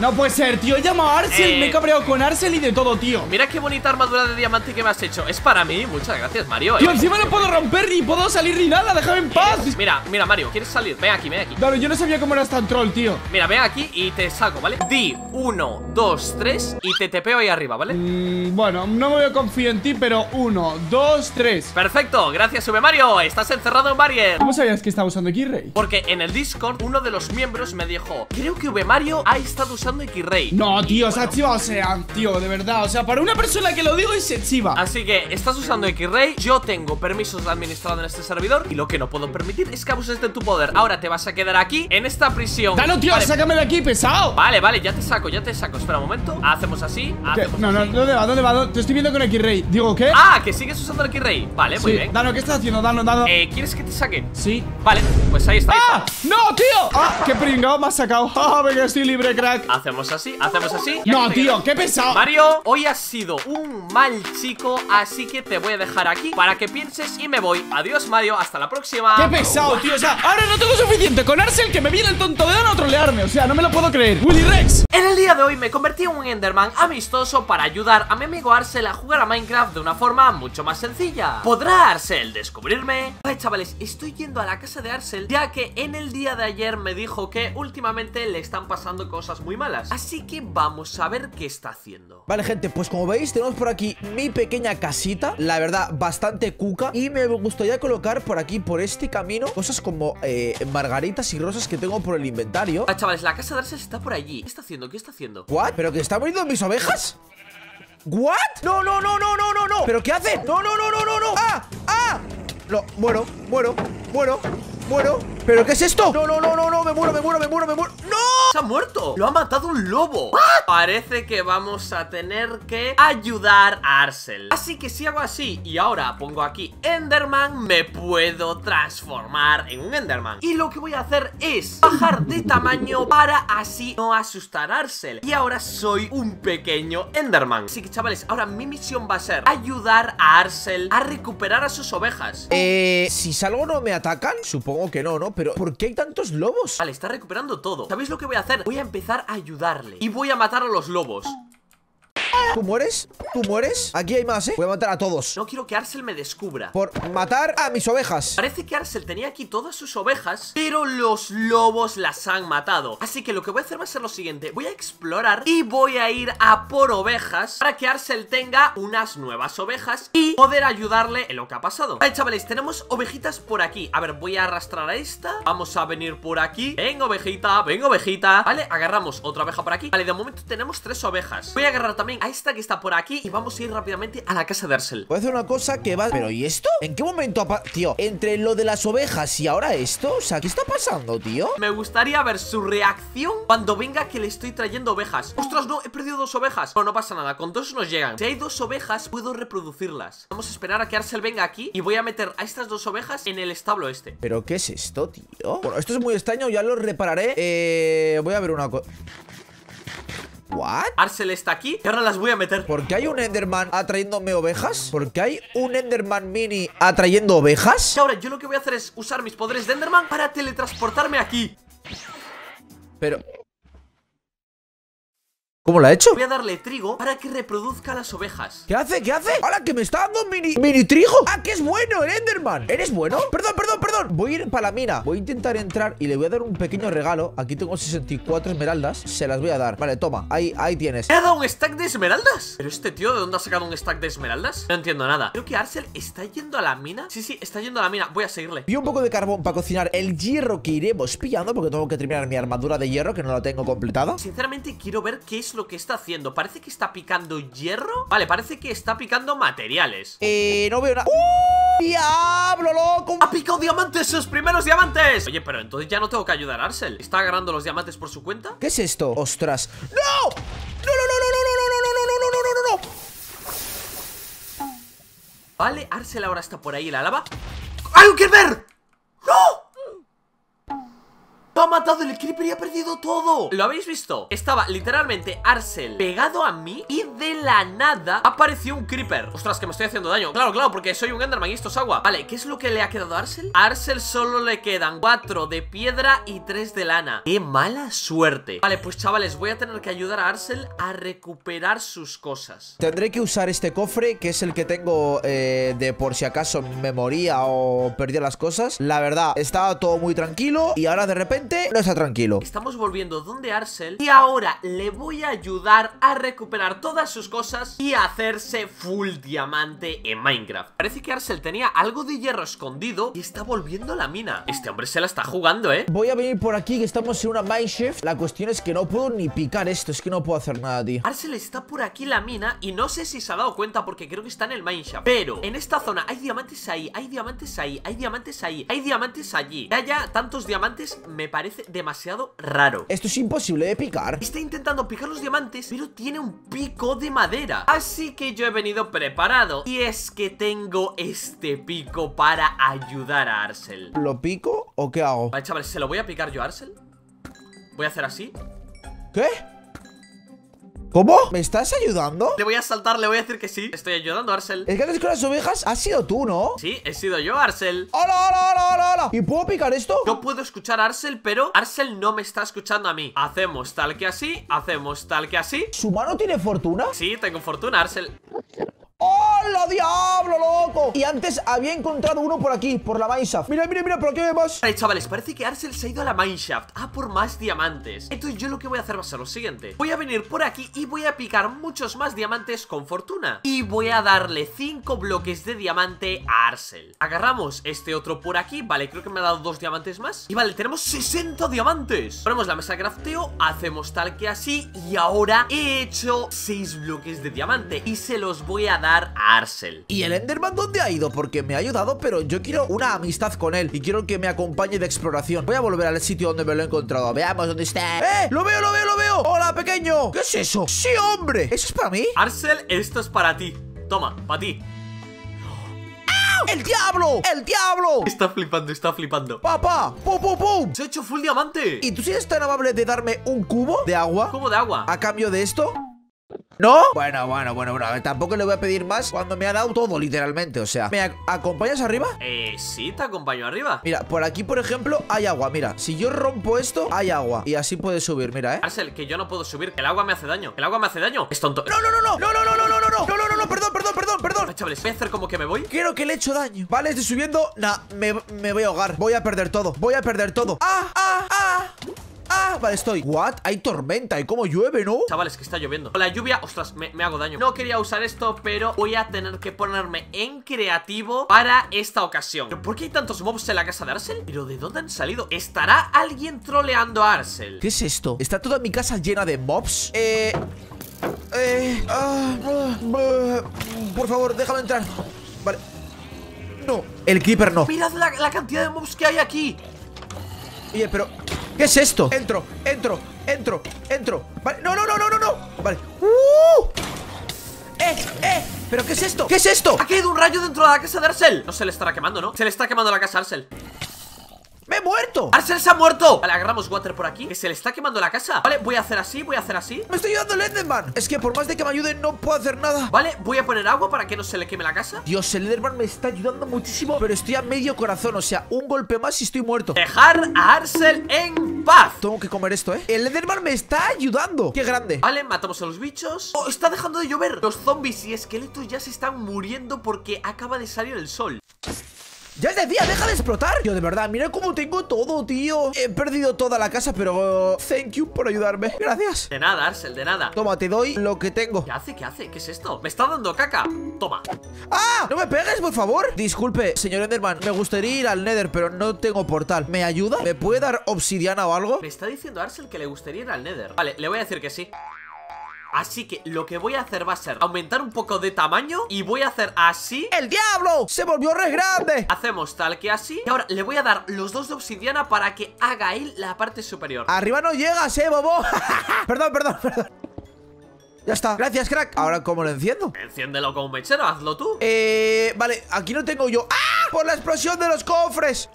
No puede ser, tío. He llamado a Arsel, eh... me he cabreado con Arsel y de todo, tío. Mira qué bonita armadura de diamante que me has hecho. Es para mí, muchas gracias, Mario. Tío, eh. encima no puedo romper ni puedo salir ni nada. Déjame en paz. Mira, mira, Mario, ¿quieres salir? Ven aquí, ven aquí. Claro, yo no sabía cómo eras tan troll, tío. Mira, ven aquí y te saco, ¿vale? Di uno, dos, tres y te tepeo ahí arriba, ¿vale? Mm, bueno, no me voy a confiar en ti, pero uno, dos, tres. Perfecto, gracias, V. Mario. Estás encerrado en Barrier. ¿Cómo sabías que estaba usando X-Ray? Porque en el Discord uno de los miembros me dijo: creo que V. Mario ha estado usando X-Ray. No, tío, se ha chivado, o sea, tío, de verdad. O sea, para una persona que lo digo es se chiva. Así que estás usando X-Ray. Yo tengo permisos de administrador en este servidor y lo que no puedo permitir es que abuses de tu poder. Ahora te vas a quedar aquí en esta prisión. Dano, tío, vale. Sácame de aquí, pesado. Vale, vale, ya te saco, ya te saco. Espera un momento. Hacemos así. Hacemos no, no, así. ¿Dónde va? ¿Dónde va? Te estoy viendo con X-Ray. Digo, ¿qué? Ah, que sigues usando el X-Ray. Vale, muy sí. bien. Dano, ¿qué estás haciendo? Dano, Dano. Eh, ¿quieres que te saquen? Sí. Vale, pues ahí está. ¡Ah! Ahí está. ¡No, tío! ¡Ah! ¡Qué pringado me has sacado! ¡Ah, venga, estoy libre, crack! Hacemos así, hacemos así. No, tío, qué pesado. Mario, hoy has sido un mal chico, así que te voy a dejar aquí para que pienses y me voy. Adiós, Mario, hasta la próxima. Qué pesado, tío, o sea, ahora no tengo suficiente con Arsel, que me viene el tonto de Dano a trolearme. O sea, no me lo puedo creer. Willy Rex. En el día de hoy me convertí en un Enderman amistoso para ayudar a mi amigo Arsel a jugar a Minecraft de una forma mucho más sencilla. ¿Podrá Arsel descubrirme? Vale, chavales, estoy yendo a la casa de Arsel, ya que en el día de ayer me dijo que últimamente le están pasando cosas muy malas. Así que vamos a ver qué está haciendo. Vale, gente, pues como veis tenemos por aquí mi pequeña casita, la verdad bastante cuca. Y me gustaría colocar por aquí, por este camino, cosas como eh, margaritas y rosas que tengo por el inventario. Ah, chavales, la casa de Arsel está por allí. ¿Qué está haciendo? ¿Qué está haciendo? ¿What? ¿Pero que está muriendo mis ovejas? ¿What? No, no, no, no, no, no, no. ¿Pero qué hace? No, no, no, no, no, no. ¡Ah! ¡Ah! No, muero, muero, muero, muero. ¿Pero qué es esto? No, no, no, no, no, me muero, me muero, me muero, me muero. ¡No! ¡Se ha muerto! ¡Lo ha matado un lobo! ¿What? Parece que vamos a tener que ayudar a Arsel. Así que si hago así y ahora pongo aquí Enderman, me puedo transformar en un Enderman. Y lo que voy a hacer es bajar de tamaño para así no asustar a Arsel. Y ahora soy un pequeño Enderman. Así que chavales, ahora mi misión va a ser ayudar a Arsel a recuperar a sus ovejas. Eh, si salgo no me atacan. Supongo que no, ¿no? Pero ¿por qué hay tantos lobos? Vale, está recuperando todo. ¿Sabéis lo que voy a hacer? Voy a empezar a ayudarle y voy a matar a los lobos. ¿Tú mueres? ¿Tú mueres? Aquí hay más, ¿eh? Voy a matar a todos. No quiero que Arsel me descubra por matar a mis ovejas. Parece que Arsel tenía aquí todas sus ovejas, pero los lobos las han matado. Así que lo que voy a hacer va a ser lo siguiente. Voy a explorar y voy a ir a por ovejas para que Arsel tenga unas nuevas ovejas y poder ayudarle en lo que ha pasado. Vale, chavales, tenemos ovejitas por aquí. A ver, voy a arrastrar a esta. Vamos a venir por aquí. Ven, ovejita, ven, ovejita. Vale, agarramos otra oveja por aquí. Vale, de momento tenemos tres ovejas. Voy a agarrar también a esta que está por aquí y vamos a ir rápidamente a la casa de Arsel. Voy a hacer una cosa que va... ¿Pero y esto? ¿En qué momento? Tío, entre lo de las ovejas y ahora esto, o sea, ¿qué está pasando, tío? Me gustaría ver su reacción cuando venga que le estoy trayendo ovejas. ¡Ostras, no! He perdido dos ovejas. Bueno, no pasa nada, con dos nos llegan. Si hay dos ovejas, puedo reproducirlas. Vamos a esperar a que Arsel venga aquí y voy a meter a estas dos ovejas en el establo este. ¿Pero qué es esto, tío? Bueno, esto es muy extraño, ya lo repararé. Eh... Voy a ver una cosa... ¿What? Arsel está aquí y ahora las voy a meter. ¿Por qué hay un Enderman atrayéndome ovejas? ¿Por qué hay un Enderman mini atrayendo ovejas? Y ahora yo lo que voy a hacer es usar mis poderes de Enderman para teletransportarme aquí. Pero... ¿cómo la he hecho? Voy a darle trigo para que reproduzca las ovejas. ¿Qué hace? ¿Qué hace? ¡Hala, que me está dando mini, mini trigo! ¡Ah, que es bueno el Enderman! ¿Eres bueno? Perdón, perdón, perdón. Voy a ir para la mina. Voy a intentar entrar y le voy a dar un pequeño regalo. Aquí tengo sesenta y cuatro esmeraldas. Se las voy a dar. Vale, toma. Ahí, ahí tienes. ¿Te ha dado un stack de esmeraldas? ¿Pero este tío de dónde ha sacado un stack de esmeraldas? No entiendo nada. Creo que Arsel está yendo a la mina. Sí, sí, está yendo a la mina. Voy a seguirle. Y un poco de carbón para cocinar el hierro que iremos pillando, porque tengo que terminar mi armadura de hierro, que no la tengo completada. Sinceramente quiero ver qué es lo que está haciendo. Parece que está picando hierro. Vale, parece que está picando materiales. Eh, no veo nada. ¡Uh! ¡Diablo, loco! ¡Ha picado diamantes! ¡Sus primeros diamantes! Oye, pero entonces ya no tengo que ayudar a Arsel. ¿Está agarrando los diamantes por su cuenta? ¿Qué es esto? ¡Ostras! ¡No! ¡No, no, no, no, no, no, no, no, no, no, no, no, no! Vale, Arsel ahora está por ahí en la lava. ¡Hay un creeper! ¡No! ¡Ha matado el creeper y ha perdido todo! ¿Lo habéis visto? Estaba literalmente Arsel pegado a mí y de la nada apareció un creeper. ¡Ostras, que me estoy haciendo daño! Claro, claro, porque soy un Enderman y esto es agua. Vale, ¿qué es lo que le ha quedado a Arsel? A Arsel solo le quedan cuatro de piedra y tres de lana. ¡Qué mala suerte! Vale, pues chavales, voy a tener que ayudar a Arsel a recuperar sus cosas. Tendré que usar este cofre, que es el que tengo eh, de por si acaso me moría o perdía las cosas. La verdad, estaba todo muy tranquilo y ahora de repente no está tranquilo. Estamos volviendo donde Arsel y ahora le voy a ayudar a recuperar todas sus cosas y a hacerse full diamante en Minecraft. Parece que Arsel tenía algo de hierro escondido y está volviendo a la mina. Este hombre se la está jugando, ¿eh? Voy a venir por aquí, que estamos en una mineshaft. La cuestión es que no puedo ni picar esto. Es que no puedo hacer nada, tío. Arsel está por aquí la mina y no sé si se ha dado cuenta porque creo que está en el mineshaft. Pero en esta zona hay diamantes ahí, hay diamantes ahí, hay diamantes ahí, hay diamantes allí. Que haya tantos diamantes me parece Parece demasiado raro. Esto es imposible de picar. Está intentando picar los diamantes, pero tiene un pico de madera. Así que yo he venido preparado. Y es que tengo este pico para ayudar a Arsel. ¿Lo pico o qué hago? Vale, chavales, ¿se lo voy a picar yo a Arsel? Voy a hacer así. ¿Qué? ¿Cómo? ¿Me estás ayudando? Le voy a saltar, le voy a decir que sí. Estoy ayudando a Arsel. Es que antes con las ovejas has sido tú, ¿no? Sí, he sido yo, Arsel. ¡Hola, hola, hola, hola, hola! ¿Y puedo picar esto? Yo puedo escuchar a Arsel, pero Arsel no me está escuchando a mí. Hacemos tal que así, hacemos tal que así. ¿Su mano tiene fortuna? Sí, tengo fortuna, Arsel. ¡Hola, diablo, loco! Y antes había encontrado uno por aquí, por la mineshaft. Mira, mira, mira, por aquí vemos. Vale, chavales, parece que Arsel se ha ido a la mineshaft a por más diamantes. Entonces yo lo que voy a hacer va a ser lo siguiente. Voy a venir por aquí y voy a picar muchos más diamantes con fortuna. Y voy a darle cinco bloques de diamante a Arsel. Agarramos este otro por aquí. Vale, creo que me ha dado dos diamantes más. Y vale, tenemos sesenta diamantes. Ponemos la mesa de crafteo, hacemos tal que así. Y ahora he hecho seis bloques de diamante y se los voy a dar a Arsel. ¿Y el Enderman dónde dónde ha ido? Porque me ha ayudado, pero yo quiero una amistad con él y quiero que me acompañe de exploración. Voy a volver al sitio donde me lo he encontrado. Veamos dónde está. ¡Eh! ¡Lo veo, lo veo, lo veo! ¡Hola, pequeño! ¿Qué es eso? ¡Sí, hombre! ¿Eso es para mí? Arsel, esto es para ti. Toma, para ti. ¡El diablo! ¡El diablo! Está flipando, está flipando. ¡Papá! ¡Pum, pum, pum! ¡Se ha hecho full diamante! ¿Y tú sí eres tan amable de darme un cubo de agua? ¿Cubo de agua? ¿A cambio de esto? ¿No? Bueno, bueno, bueno, bueno. Tampoco le voy a pedir más cuando me ha dado todo, literalmente. O sea, ¿me ac acompañas arriba? Eh, sí, te acompaño arriba. Mira, por aquí, por ejemplo, hay agua. Mira, si yo rompo esto, hay agua. Y así puedes subir, mira, ¿eh? Arsel, que yo no puedo subir. El agua me hace daño. El agua me hace daño. Es tonto. No, no, no, no. No, no, no, no, no, no, no, no, no, no, perdón, perdón, perdón, perdón. Ah, chavales, voy a hacer como que me voy. Creo que le he hecho daño. Vale, estoy subiendo. Nah, me, me voy a ahogar. Voy a perder todo. Voy a perder todo. ¡Ah, ah, ah! Ah, vale, estoy. What? Hay tormenta. ¿Y cómo llueve, no? Chavales, que está lloviendo. Con la lluvia, ostras, me, me hago daño. No quería usar esto, pero voy a tener que ponerme en creativo para esta ocasión. ¿Pero por qué hay tantos mobs en la casa de Arsel? ¿Pero de dónde han salido? ¿Estará alguien troleando a Arsel? ¿Qué es esto? ¿Está toda mi casa llena de mobs? Eh... Eh... Ah, uh, por favor, déjame entrar. Vale. No, el creeper no. Mirad la, la cantidad de mobs que hay aquí. Oye, pero... ¿Qué es esto? Entro, entro, entro, entro. Vale, no, no, no, no, no, no. Vale. ¡Uh! ¡Eh, eh! ¿Pero qué es esto? ¿Qué es esto? Ha caído un rayo dentro de la casa de Arsel. No se le estará quemando, ¿no? Se le está quemando la casa a Arsel. ¡Me he muerto! ¡Arsel se ha muerto! Vale, agarramos water por aquí. Que se le está quemando la casa. Vale, voy a hacer así, voy a hacer así. ¡Me estoy ayudando el Enderman! Es que por más de que me ayuden no puedo hacer nada. Vale, voy a poner agua para que no se le queme la casa. Dios, el Enderman me está ayudando muchísimo. Pero estoy a medio corazón, o sea, un golpe más y estoy muerto. Dejar a Arsel en paz. Tengo que comer esto, ¿eh? El Enderman me está ayudando. ¡Qué grande! Vale, matamos a los bichos. ¡Oh, está dejando de llover! Los zombies y esqueletos ya se están muriendo porque acaba de salir el sol. Ya os decía, deja de explotar. Tío, de verdad, mira cómo tengo todo, tío. He perdido toda la casa, pero... Uh, thank you por ayudarme. Gracias. De nada, Arsel, de nada. Toma, te doy lo que tengo. ¿Qué hace? ¿Qué hace? ¿Qué es esto? Me está dando caca. Toma. ¡Ah! No me pegues, por favor. Disculpe, señor Enderman. Me gustaría ir al Nether, pero no tengo portal. ¿Me ayuda? ¿Me puede dar obsidiana o algo? Me está diciendo Arsel que le gustaría ir al Nether. Vale, le voy a decir que sí. Así que lo que voy a hacer va a ser aumentar un poco de tamaño y voy a hacer así. ¡El diablo! ¡Se volvió re grande! Hacemos tal que así. Y ahora le voy a dar los dos de obsidiana para que haga él la parte superior. Arriba no llegas, eh, bobo. Perdón, perdón, perdón. Ya está, gracias, crack. Ahora, ¿cómo lo enciendo? Enciéndelo con un mechero, hazlo tú. Eh, vale, aquí no tengo yo. ¡Ah! Por la explosión de los cofres.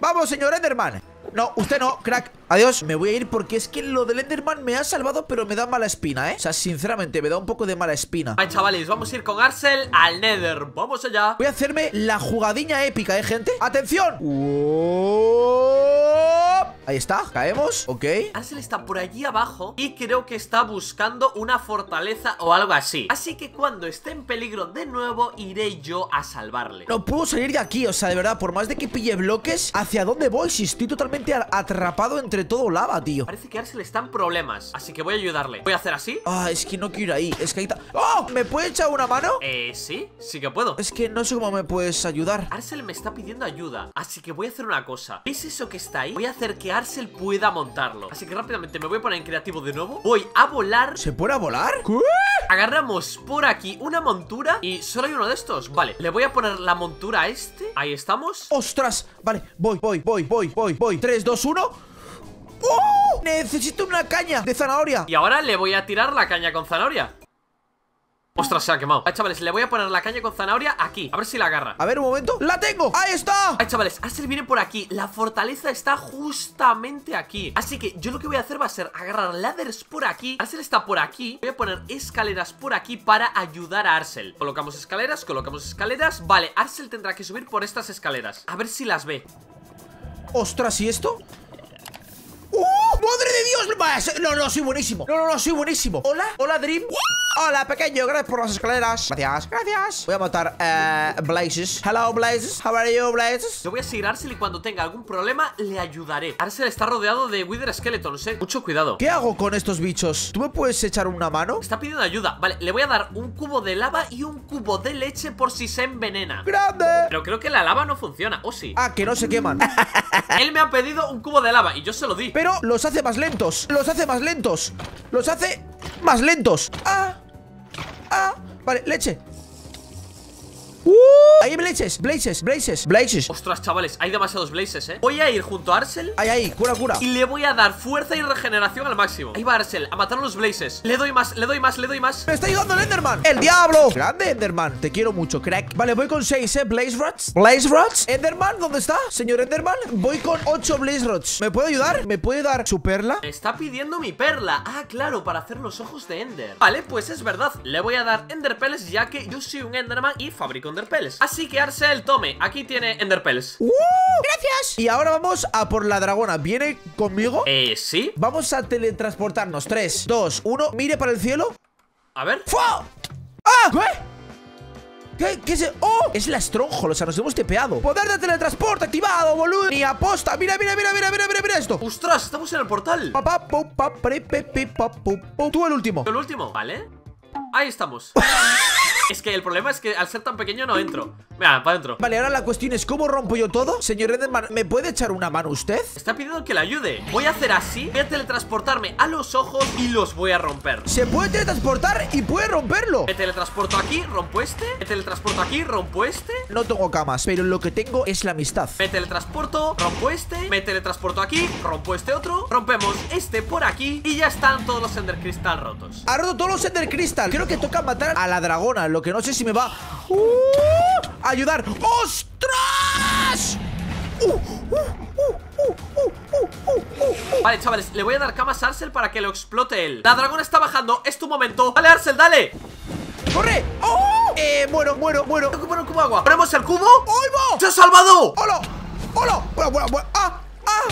Vamos, señor Enderman. No, usted no, crack. Adiós. Me voy a ir porque es que lo del Enderman me ha salvado, pero me da mala espina, ¿eh? O sea, sinceramente, me da un poco de mala espina. Ay, chavales, vamos a ir con Arsel al Nether. Vamos allá. Voy a hacerme la jugadinha épica, ¿eh, gente? ¡Atención! ¡Oh! Ahí está, caemos, ok. Arsel está por allí abajo y creo que está buscando una fortaleza o algo así. Así que cuando esté en peligro de nuevo, iré yo a salvarle. No puedo salir de aquí, o sea, de verdad, por más de que pille bloques, ¿hacia dónde voy? Si estoy totalmente atrapado entre todo lava, tío. Parece que Arsel está en problemas, así que voy a ayudarle. Voy a hacer así. Ah, es que no quiero ir ahí, es que ahí está... ¡Oh! ¿Me puedes echar una mano? Eh, sí, sí que puedo. Es que no sé cómo me puedes ayudar. Arsel me está pidiendo ayuda, así que voy a hacer una cosa. ¿Veis eso que está ahí? Voy a hacer que Arsel pueda montarlo. Así que rápidamente me voy a poner en creativo de nuevo. Voy a volar. ¿Se puede volar? ¿Qué? Agarramos por aquí una montura y solo hay uno de estos. Vale, le voy a poner la montura a este. Ahí estamos. ¡Ostras! Vale, voy, voy, voy, voy, voy, voy. tres, dos, uno. ¡Oh! Necesito una caña de zanahoria. Y ahora le voy a tirar la caña con zanahoria. Ostras, se ha quemado. Ay, chavales, le voy a poner la caña con zanahoria aquí. A ver si la agarra. A ver, un momento. ¡La tengo! ¡Ahí está! Ay, chavales, Arsel viene por aquí. La fortaleza está justamente aquí. Así que yo lo que voy a hacer va a ser agarrar ladders por aquí. Arsel está por aquí. Voy a poner escaleras por aquí para ayudar a Arsel. Colocamos escaleras, colocamos escaleras. Vale, Arsel tendrá que subir por estas escaleras. A ver si las ve. Ostras, ¿y esto? ¡Oh, madre de Dios! No, no, soy buenísimo. No, no, no, soy buenísimo. Hola, hola, Dream. Hola, pequeño, gracias por las escaleras. Gracias, gracias. Voy a matar a uh, Blazes. Hello, Blazes. How are you, Blazes? Yo voy a seguir a Arsel y cuando tenga algún problema le ayudaré. Arsel está rodeado de Wither Skeletons, eh. Mucho cuidado. ¿Qué hago con estos bichos? ¿Tú me puedes echar una mano? Está pidiendo ayuda. Vale, le voy a dar un cubo de lava y un cubo de leche por si se envenena. ¡Grande! Pero creo que la lava no funciona, ¿o sí? Ah, que no se queman. Él me ha pedido un cubo de lava y yo se lo di. Pero los hace más lentos. Los hace más lentos. Los hace más lentos. ¡Ah! Ah, vale, leche. ¡Uh! hay blazes, blazes, blazes, blazes. Ostras, chavales, hay demasiados blazes, eh. Voy a ir junto a Arsel. Ahí, ahí, cura, cura. Y le voy a dar fuerza y regeneración al máximo. Ahí va Arsel, a matar a los blazes. Le doy más, le doy más, le doy más. Me está llegando el Enderman. ¡El diablo! Grande Enderman, te quiero mucho, crack. Vale, voy con seis, eh, blaze rods. Blaze rods. Enderman, ¿dónde está? Señor Enderman, voy con ocho blaze rods. ¿Me puede ayudar? ¿Me puede dar su perla? Me está pidiendo mi perla. Ah, claro, para hacer los ojos de Ender. Vale, pues es verdad. Le voy a dar enderpearls ya que yo soy un Enderman y fabrico enderpearls. Así que Arsel, tome, aquí tiene enderpearls. ¡Uh! ¡Gracias! Y ahora vamos a por la dragona. ¿Viene conmigo? Eh, sí. Vamos a teletransportarnos. tres, dos, uno. Mire para el cielo. A ver. ¡Fua! ¡Ah! ¿Qué? ¿Qué? ¿Qué es eso? ¡Oh! Es la Stronghold, o sea, nos hemos tepeado. ¡Poder de teletransporte activado, boludo! ¡Ni aposta! ¡Mira, mira, mira, mira, mira, mira, mira esto! ¡Ostras! Estamos en el portal. Papá, papá, pre, pepe, papu, papu. Tú el último. El último, ¿vale? Ahí estamos. Es que el problema es que al ser tan pequeño no entro. Mira, para adentro. Vale, ahora la cuestión es ¿cómo rompo yo todo? Señor Enderman, ¿me puede echar una mano usted? Está pidiendo que le ayude. Voy a hacer así, voy a teletransportarme a los ojos y los voy a romper. Se puede teletransportar y puede romperlo. Me teletransporto aquí, rompo este. Me teletransporto aquí, rompo este. No tengo camas, pero lo que tengo es la amistad. Me teletransporto, rompo este. Me teletransporto aquí, rompo este otro. Rompemos este por aquí y ya están todos los Ender Crystal rotos. Ha roto todos los Ender Crystal. Creo que toca matar a la dragona. Lo que no sé si me va uh, a ayudar. ¡Ostras! Uh, uh, uh, uh, uh, uh, uh, uh. Vale, chavales, le voy a dar camas a Arsel para que lo explote él. La dragona está bajando, es tu momento. Vale, Arsel, dale. ¡Corre! ¡Oh! Eh, muero, muero, muero. Recupero el cubo de agua. Ponemos el cubo. ¡Oh, no! ¡Se ha salvado! ¡Hola! ¡Hola! ¡Hola, hola, hola! ¡Ah!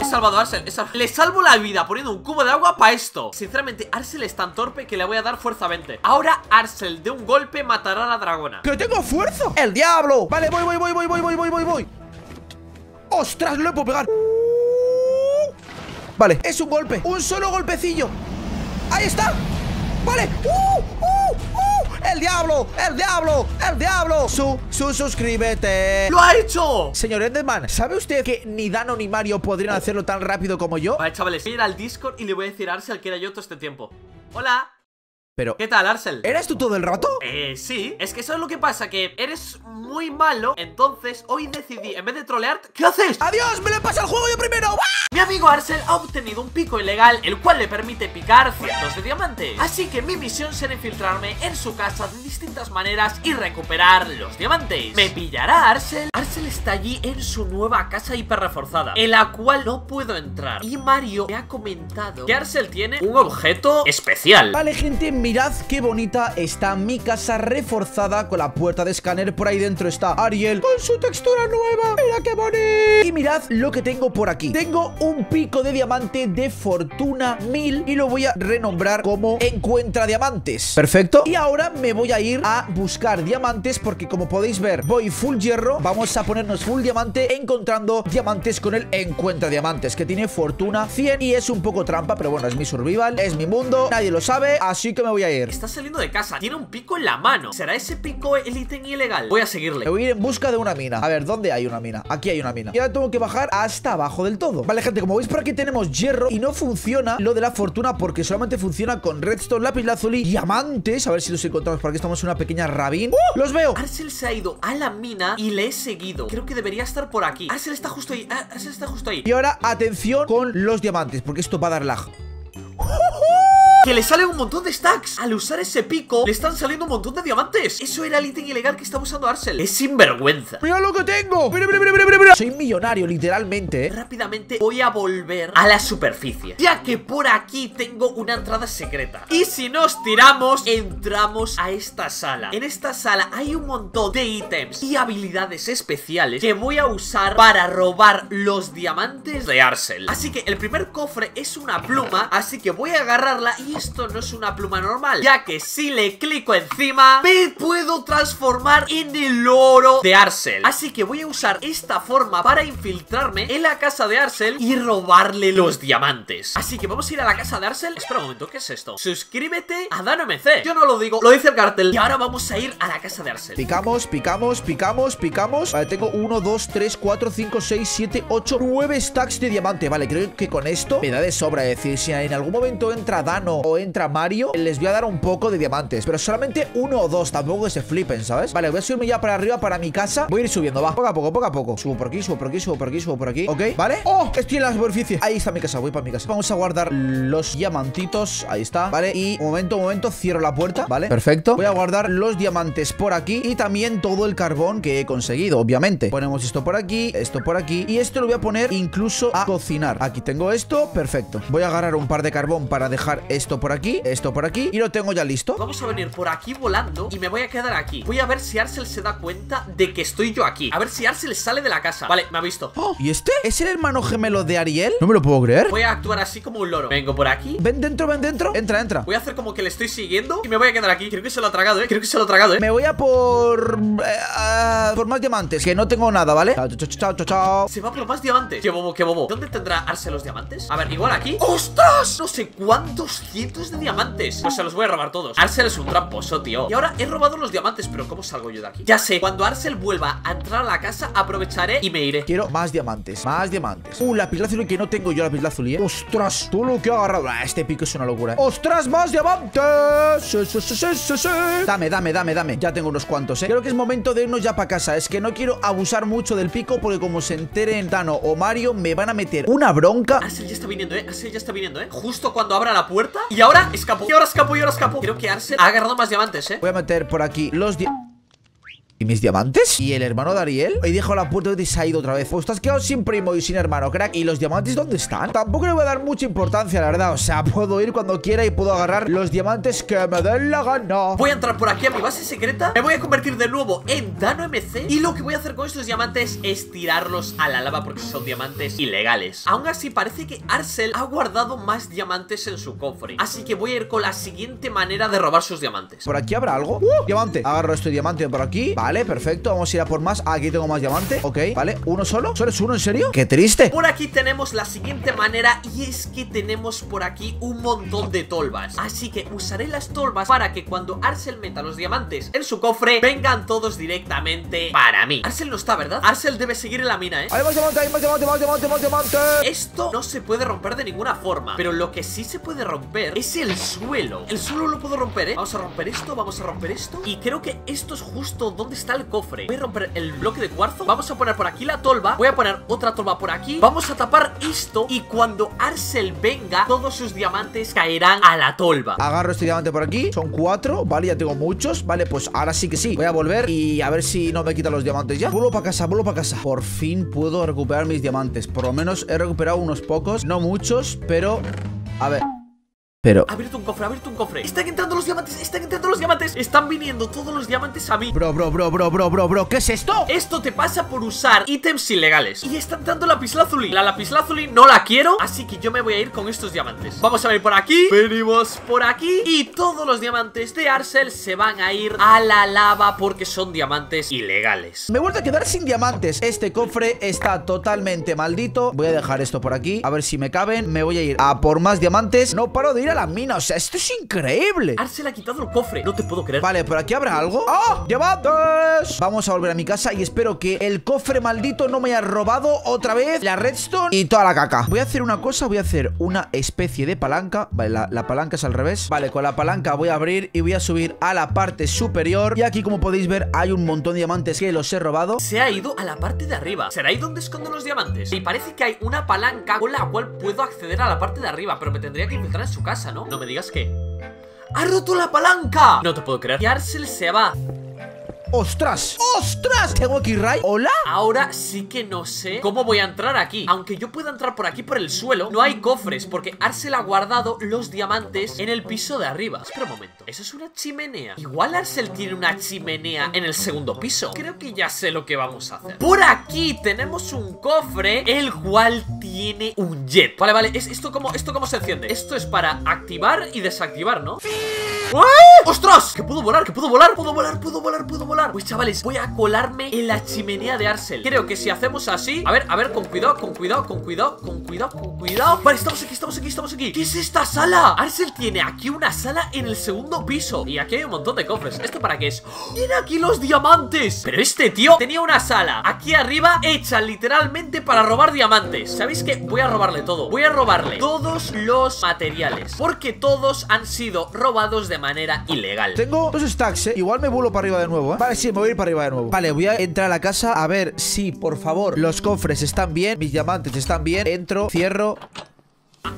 He salvado a Arsel, he sal... le salvo la vida poniendo un cubo de agua para esto. Sinceramente, Arsel es tan torpe que le voy a dar fuerza veinte. Ahora Arsel de un golpe matará a la dragona. ¡Que tengo fuerza! ¡El diablo! Vale, voy, voy, voy, voy, voy, voy, voy, voy, voy. ¡Ostras! No le puedo pegar. uh... Vale, es un golpe, un solo golpecillo. ¡Ahí está! Vale. ¡Uh! ¡Uh! ¡Uh! ¡El diablo! ¡El diablo! ¡El diablo! Su, su, suscríbete. ¡Lo ha hecho! Señor Enderman, ¿sabe usted que ni Dano ni Mario podrían hacerlo tan rápido como yo? Vale, chavales, voy a ir al Discord y le voy a decir a Arsel que era yo todo este tiempo. ¡Hola! Pero, ¿qué tal, Arsel? ¿Eres tú todo el rato? Eh, sí. Es que eso es lo que pasa, que eres muy malo. Entonces, hoy decidí, en vez de trolear... ¿Qué haces? ¡Adiós! ¡Me le pasa el juego yo primero! ¡Ah! Mi amigo Arsel ha obtenido un pico ilegal, el cual le permite picar cientos de diamantes. Así que mi misión será infiltrarme en su casa de distintas maneras y recuperar los diamantes. ¿Me pillará Arsel? Arsel está allí en su nueva casa hiper reforzada, en la cual no puedo entrar. Y Mario me ha comentado que Arsel tiene un objeto especial. Vale, gente, mirad qué bonita está mi casa reforzada con la puerta de escáner. Por ahí dentro está Ariel con su textura nueva. Mira qué bonito. Y mirad lo que tengo por aquí. Tengo un pico de diamante de fortuna mil y lo voy a renombrar como encuentra diamantes. Perfecto. Y ahora me voy a ir a buscar diamantes porque como podéis ver voy full hierro. Vamos a ponernos full diamante encontrando diamantes con el encuentra diamantes que tiene fortuna cien y es un poco trampa. Pero bueno, es mi survival, es mi mundo, nadie lo sabe. Así que me voy a ir. Está saliendo de casa, tiene un pico en la mano. ¿Será ese pico el ítem ilegal? Voy a seguirle. Me voy a ir en busca de una mina. A ver, ¿dónde hay una mina? Aquí hay una mina. Y ahora tengo que bajar hasta abajo del todo. Vale, gente, como veis por aquí tenemos hierro y no funciona lo de la fortuna porque solamente funciona con redstone, lapislázuli y diamantes. A ver si los encontramos. Por aquí estamos en una pequeña rabín. ¡Uh! ¡Los veo! Arsel se ha ido a la mina y le he seguido. Creo que debería estar por aquí. Arsel está justo ahí. Arsel está justo ahí. Y ahora, atención con los diamantes porque esto va a dar lag. Que le sale un montón de stacks. Al usar ese pico, le están saliendo un montón de diamantes. Eso era el ítem ilegal que estaba usando Arsel. Es sinvergüenza. Mira lo que tengo. Mira, mira, mira, mira, mira. Soy millonario, literalmente, ¿eh? Rápidamente voy a volver a la superficie, ya que por aquí tengo una entrada secreta. Y si nos tiramos, entramos a esta sala. En esta sala hay un montón de ítems y habilidades especiales que voy a usar para robar los diamantes de Arsel. Así que el primer cofre es una pluma, así que voy a agarrarla y esto no es una pluma normal, ya que si le clico encima me puedo transformar en el oro de Arsel. Así que voy a usar esta forma para infiltrarme en la casa de Arsel y robarle los diamantes. Así que vamos a ir a la casa de Arsel. Espera un momento, ¿qué es esto? Suscríbete a Dano M C. Yo no lo digo, lo dice el cartel. Y ahora vamos a ir a la casa de Arsel. Picamos, picamos, picamos, picamos. Vale, tengo uno, dos, tres, cuatro, cinco, seis, siete, ocho, nueve stacks de diamante. Vale, creo que con esto me da de sobra. Es decir, si en algún momento entra Dano o entra Mario, les voy a dar un poco de diamantes, pero solamente uno o dos, tampoco que se flipen, ¿sabes? Vale, voy a subirme ya para arriba, para mi casa. Voy a ir subiendo, va, poco a poco, poco a poco. Subo por aquí, subo por aquí, subo por aquí, subo por aquí. Ok, ¿vale? ¡Oh! Estoy en la superficie. Ahí está mi casa, voy para mi casa. Vamos a guardar los diamantitos, ahí está, ¿vale? Y un momento, un momento, cierro la puerta, ¿vale? Perfecto. Voy a guardar los diamantes por aquí y también todo el carbón que he conseguido, obviamente. Ponemos esto por aquí, esto por aquí y esto lo voy a poner incluso a cocinar. Aquí tengo esto, perfecto. Voy a agarrar un par de carbón para dejar esto por aquí, esto por aquí y lo tengo ya listo. Vamos a venir por aquí volando y me voy a quedar aquí. Voy a ver si Arsel se da cuenta de que estoy yo aquí. A ver si Arsel sale de la casa. Vale, me ha visto. Oh, ¿y este? ¿Es el hermano gemelo de Ariel? No me lo puedo creer. Voy a actuar así como un loro. Vengo por aquí. Ven dentro, ven dentro. Entra, entra. Voy a hacer como que le estoy siguiendo y me voy a quedar aquí. Creo que se lo ha tragado, eh. Creo que se lo ha tragado, eh. Me voy a por... Eh, uh, por más diamantes, que no tengo nada, ¿vale? Chao, chao, chao, chao, chao. Se va por más diamantes. Qué bobo, qué bobo. ¿Dónde tendrá Arsel los diamantes? A ver, igual aquí. ¡Ostras! No sé cuántos cientos de diamantes. Pues se los voy a robar todos. Arsel es un tramposo, tío. Y ahora he robado los diamantes, pero ¿cómo salgo yo de aquí? Ya sé, cuando Arsel vuelva a entrar a la casa, aprovecharé y me iré. Quiero más diamantes, más diamantes. Uh, la pizlazuli que no tengo yo, la pizlazuli, ¿eh? ¡Ostras! Todo lo que he agarrado. Ah, este pico es una locura, ¿eh? ¡Ostras! ¡Más diamantes! Sí, sí, sí, sí, sí. Dame, dame, dame, dame. Ya tengo unos cuantos, ¿eh? Creo que es momento de irnos ya para casa. Es que no quiero abusar mucho del pico porque como se enteren Dano o Mario, me van a meter una bronca. Arsel ya está viniendo, ¿eh? Arsel ya está viniendo, ¿eh? Justo cuando abra la puerta. Y ahora escapó. Y ahora escapó, y ahora escapó. Creo que Arsel ha agarrado más diamantes, ¿eh? Voy a meter por aquí los diamantes. ¿Y mis diamantes? ¿Y el hermano de Ariel? He dejado la puerta y se ha ido otra vez. Pues te has quedado sin primo y sin hermano, crack. ¿Y los diamantes dónde están? Tampoco le voy a dar mucha importancia, la verdad. O sea, puedo ir cuando quiera y puedo agarrar los diamantes que me den la gana. Voy a entrar por aquí a mi base secreta. Me voy a convertir de nuevo en Dano M C. Y lo que voy a hacer con estos diamantes es tirarlos a la lava porque son diamantes ilegales. Aún así, parece que Arsel ha guardado más diamantes en su cofre. Así que voy a ir con la siguiente manera de robar sus diamantes. ¿Por aquí habrá algo? ¡Uh! Diamante. Agarro este diamante por aquí. Vale. Vale, perfecto, vamos a ir a por más. Aquí tengo más diamante, ok, vale, uno solo. ¿Solo es uno, en serio? ¡Qué triste! Por aquí tenemos la siguiente manera y es que tenemos por aquí un montón de tolvas. Así que usaré las tolvas para que cuando Arsel meta los diamantes en su cofre, vengan todos directamente para mí. Arsel no está, ¿verdad? Arsel debe seguir en la mina, ¿eh? ¡Hay más diamante, hay más diamante, más diamante, más diamante! Esto no se puede romper de ninguna forma, pero lo que sí se puede romper es el suelo. El suelo lo puedo romper, ¿eh? Vamos a romper esto, vamos a romper esto. Y creo que esto es justo donde está el cofre. Voy a romper el bloque de cuarzo. Vamos a poner por aquí la tolva. Voy a poner otra tolva por aquí. Vamos a tapar esto y cuando Arsel venga, todos sus diamantes caerán a la tolva. Agarro este diamante por aquí. Son cuatro. Vale, ya tengo muchos. Vale, pues ahora sí que sí. Voy a volver y a ver si no me quitan los diamantes ya. Vuelvo para casa, vuelvo para casa. Por fin puedo recuperar mis diamantes. Por lo menos he recuperado unos pocos. No muchos, pero... A ver... Pero... Abierto un cofre, abierto un cofre. Están entrando los diamantes, están entrando los diamantes. Están viniendo todos los diamantes a mí. Bro, bro, bro, bro, bro, bro, bro, ¿qué es esto? Esto te pasa por usar ítems ilegales. Y está entrando lapislázuli. La lapislázuli no la quiero, así que yo me voy a ir con estos diamantes. Vamos a ver por aquí. Venimos por aquí. Y todos los diamantes de Arsel se van a ir a la lava porque son diamantes ilegales. Me he vuelto a quedar sin diamantes. Este cofre está totalmente maldito. Voy a dejar esto por aquí, a ver si me caben. Me voy a ir a por más diamantes. No paro de ir a la mina, o sea, esto es increíble. Arsel ha quitado el cofre, no te puedo creer. Vale, por aquí habrá algo. ¡Oh! ¡Diamantes! Vamos a volver a mi casa y espero que el cofre maldito no me haya robado otra vez la redstone y toda la caca. Voy a hacer una cosa, voy a hacer una especie de palanca. Vale, la, la palanca es al revés. Vale, con la palanca voy a abrir y voy a subir a la parte superior. Y aquí, como podéis ver, hay un montón de diamantes que los he robado. Se ha ido a la parte de arriba. ¿Será ahí donde escondo los diamantes? Y parece que hay una palanca con la cual puedo acceder a la parte de arriba, pero me tendría que infiltrar en su casa. ¿No? No me digas que... ¡Ha roto la palanca! No te puedo creer. Y Arsel se va. ¡Ostras! ¡Ostras! ¿Tengo aquí Ray? ¿Hola? Ahora sí que no sé cómo voy a entrar aquí. Aunque yo pueda entrar por aquí por el suelo, no hay cofres porque Arsel ha guardado los diamantes en el piso de arriba. Espera un momento. ¿Eso es una chimenea? Igual Arsel tiene una chimenea en el segundo piso. Creo que ya sé lo que vamos a hacer. Por aquí tenemos un cofre, el cual tiene un jet. Vale, vale. ¿Es esto cómo, esto cómo se enciende? Esto es para activar y desactivar, ¿no? ¡Ostras! ¡Que puedo volar! ¡Que puedo volar! ¡Puedo volar! ¡Puedo volar! ¡Puedo volar! volar. Pues chavales, voy a colarme en la chimenea de Arsel. Creo que si hacemos así, a ver, a ver, con cuidado, con cuidado, con cuidado, con cuidado, con cuidado. Vale, estamos aquí, estamos aquí, estamos aquí. ¿Qué es esta sala? Arsel tiene aquí una sala en el segundo piso. Y aquí hay un montón de cofres. ¿Esto para qué es? ¡Oh! ¡Tiene aquí los diamantes! Pero este tío tenía una sala aquí arriba hecha literalmente para robar diamantes. ¿Sabéis qué? Voy a robarle todo. Voy a robarle todos los materiales, porque todos han sido robados de manera ilegal. Tengo dos stacks, ¿eh? Igual me vuelo para arriba de nuevo, ¿eh? Vale, sí, me voy a ir para arriba de nuevo. Vale, voy a entrar a la casa a ver si, por favor, los cofres están bien, mis diamantes están bien. Entro, cierro.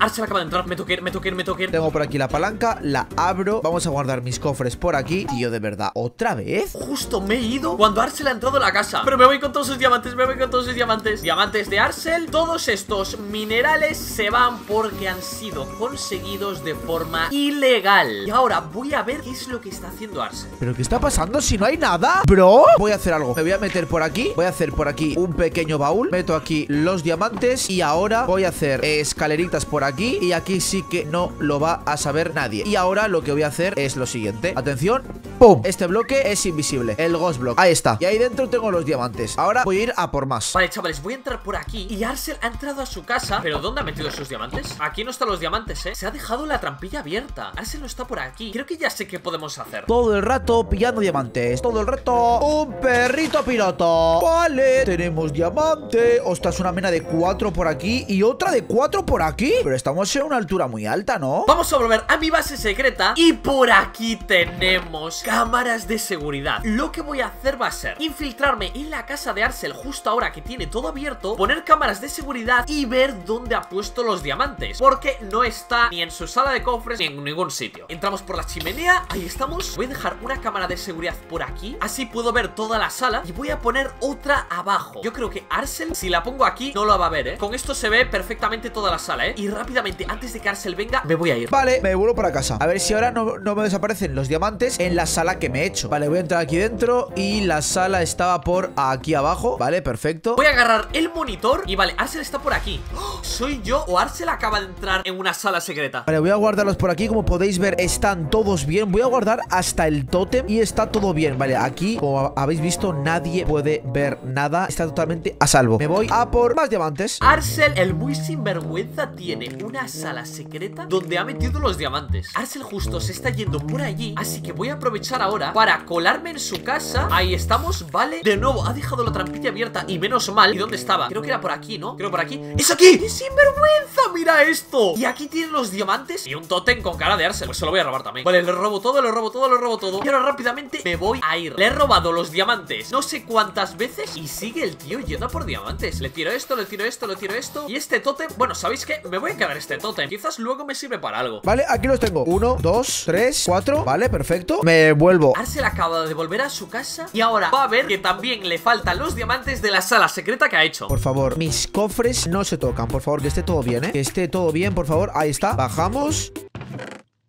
Arsel acaba de entrar, me toqué, me toqué, me toqué. Tengo por aquí la palanca, la abro. Vamos a guardar mis cofres por aquí. Tío, de verdad, ¿otra vez? Justo me he ido cuando Arsel ha entrado a la casa. Pero me voy con todos sus diamantes, me voy con todos sus diamantes. Diamantes de Arsel. Todos estos minerales se van porque han sido conseguidos de forma ilegal. Y ahora voy a ver qué es lo que está haciendo Arsel. ¿Pero qué está pasando si no hay nada? Bro, voy a hacer algo. Me voy a meter por aquí. Voy a hacer por aquí un pequeño baúl. Meto aquí los diamantes. Y ahora voy a hacer escaleritas por por aquí, y aquí sí que no lo va a saber nadie. Y ahora lo que voy a hacer es lo siguiente, atención, ¡pum! Este bloque es invisible, el ghost block, ahí está. Y ahí dentro tengo los diamantes, ahora voy a ir a por más. Vale chavales, voy a entrar por aquí. Y Arsel ha entrado a su casa, pero ¿dónde ha metido sus diamantes? Aquí no están los diamantes, eh. Se ha dejado la trampilla abierta, Arsel no está por aquí. Creo que ya sé qué podemos hacer. Todo el rato pillando diamantes, todo el rato. Un perrito piloto. Vale, tenemos diamante. Ostras, una mena de cuatro por aquí y otra de cuatro por aquí. Pero estamos en una altura muy alta, ¿no? Vamos a volver a mi base secreta. Y por aquí tenemos cámaras de seguridad. Lo que voy a hacer va a ser infiltrarme en la casa de Arsel justo ahora que tiene todo abierto, poner cámaras de seguridad y ver dónde ha puesto los diamantes, porque no está ni en su sala de cofres ni en ningún sitio. Entramos por la chimenea, ahí estamos. Voy a dejar una cámara de seguridad por aquí, así puedo ver toda la sala. Y voy a poner otra abajo. Yo creo que Arsel, si la pongo aquí, no la va a ver, ¿eh? Con esto se ve perfectamente toda la sala, ¿eh? Y rápidamente, antes de que Arsel venga, me voy a ir. Vale, me vuelvo para casa. A ver si ahora no, no me desaparecen los diamantes en la sala que me he hecho. Vale, voy a entrar aquí dentro. Y la sala estaba por aquí abajo. Vale, perfecto. Voy a agarrar el monitor. Y vale, Arsel está por aquí. ¡Oh! ¿Soy yo o Arsel acaba de entrar en una sala secreta? Vale, voy a guardarlos por aquí. Como podéis ver, están todos bien. Voy a guardar hasta el tótem y está todo bien. Vale, aquí, como habéis visto, nadie puede ver nada. Está totalmente a salvo. Me voy a por más diamantes. Arsel, el muy sinvergüenza, tiene una sala secreta donde ha metido los diamantes. Arsel justo se está yendo por allí, así que voy a aprovechar ahora para colarme en su casa. Ahí estamos, vale. De nuevo, ha dejado la trampilla abierta y menos mal. ¿Y dónde estaba? Creo que era por aquí, ¿no? Creo por aquí. ¡Es aquí! ¡Qué sinvergüenza! ¡Mira esto! Y aquí tienen los diamantes y un tótem con cara de Arsel. Pues se lo voy a robar también. Vale, le robo todo, le robo todo, le robo todo. Y ahora rápidamente me voy a ir. Le he robado los diamantes no sé cuántas veces y sigue el tío yendo por diamantes. Le tiro esto, le tiro esto, le tiro esto. Y este tótem, bueno, ¿sabéis qué? Me voy a quedar este tótem, quizás luego me sirve para algo. Vale, aquí los tengo, uno, dos, tres, cuatro. Vale, perfecto, me vuelvo. Arsel acaba de volver a su casa y ahora va a ver que también le faltan los diamantes de la sala secreta que ha hecho. Por favor, mis cofres no se tocan, por favor, que esté todo bien, eh. Que esté todo bien, por favor, ahí está. Bajamos.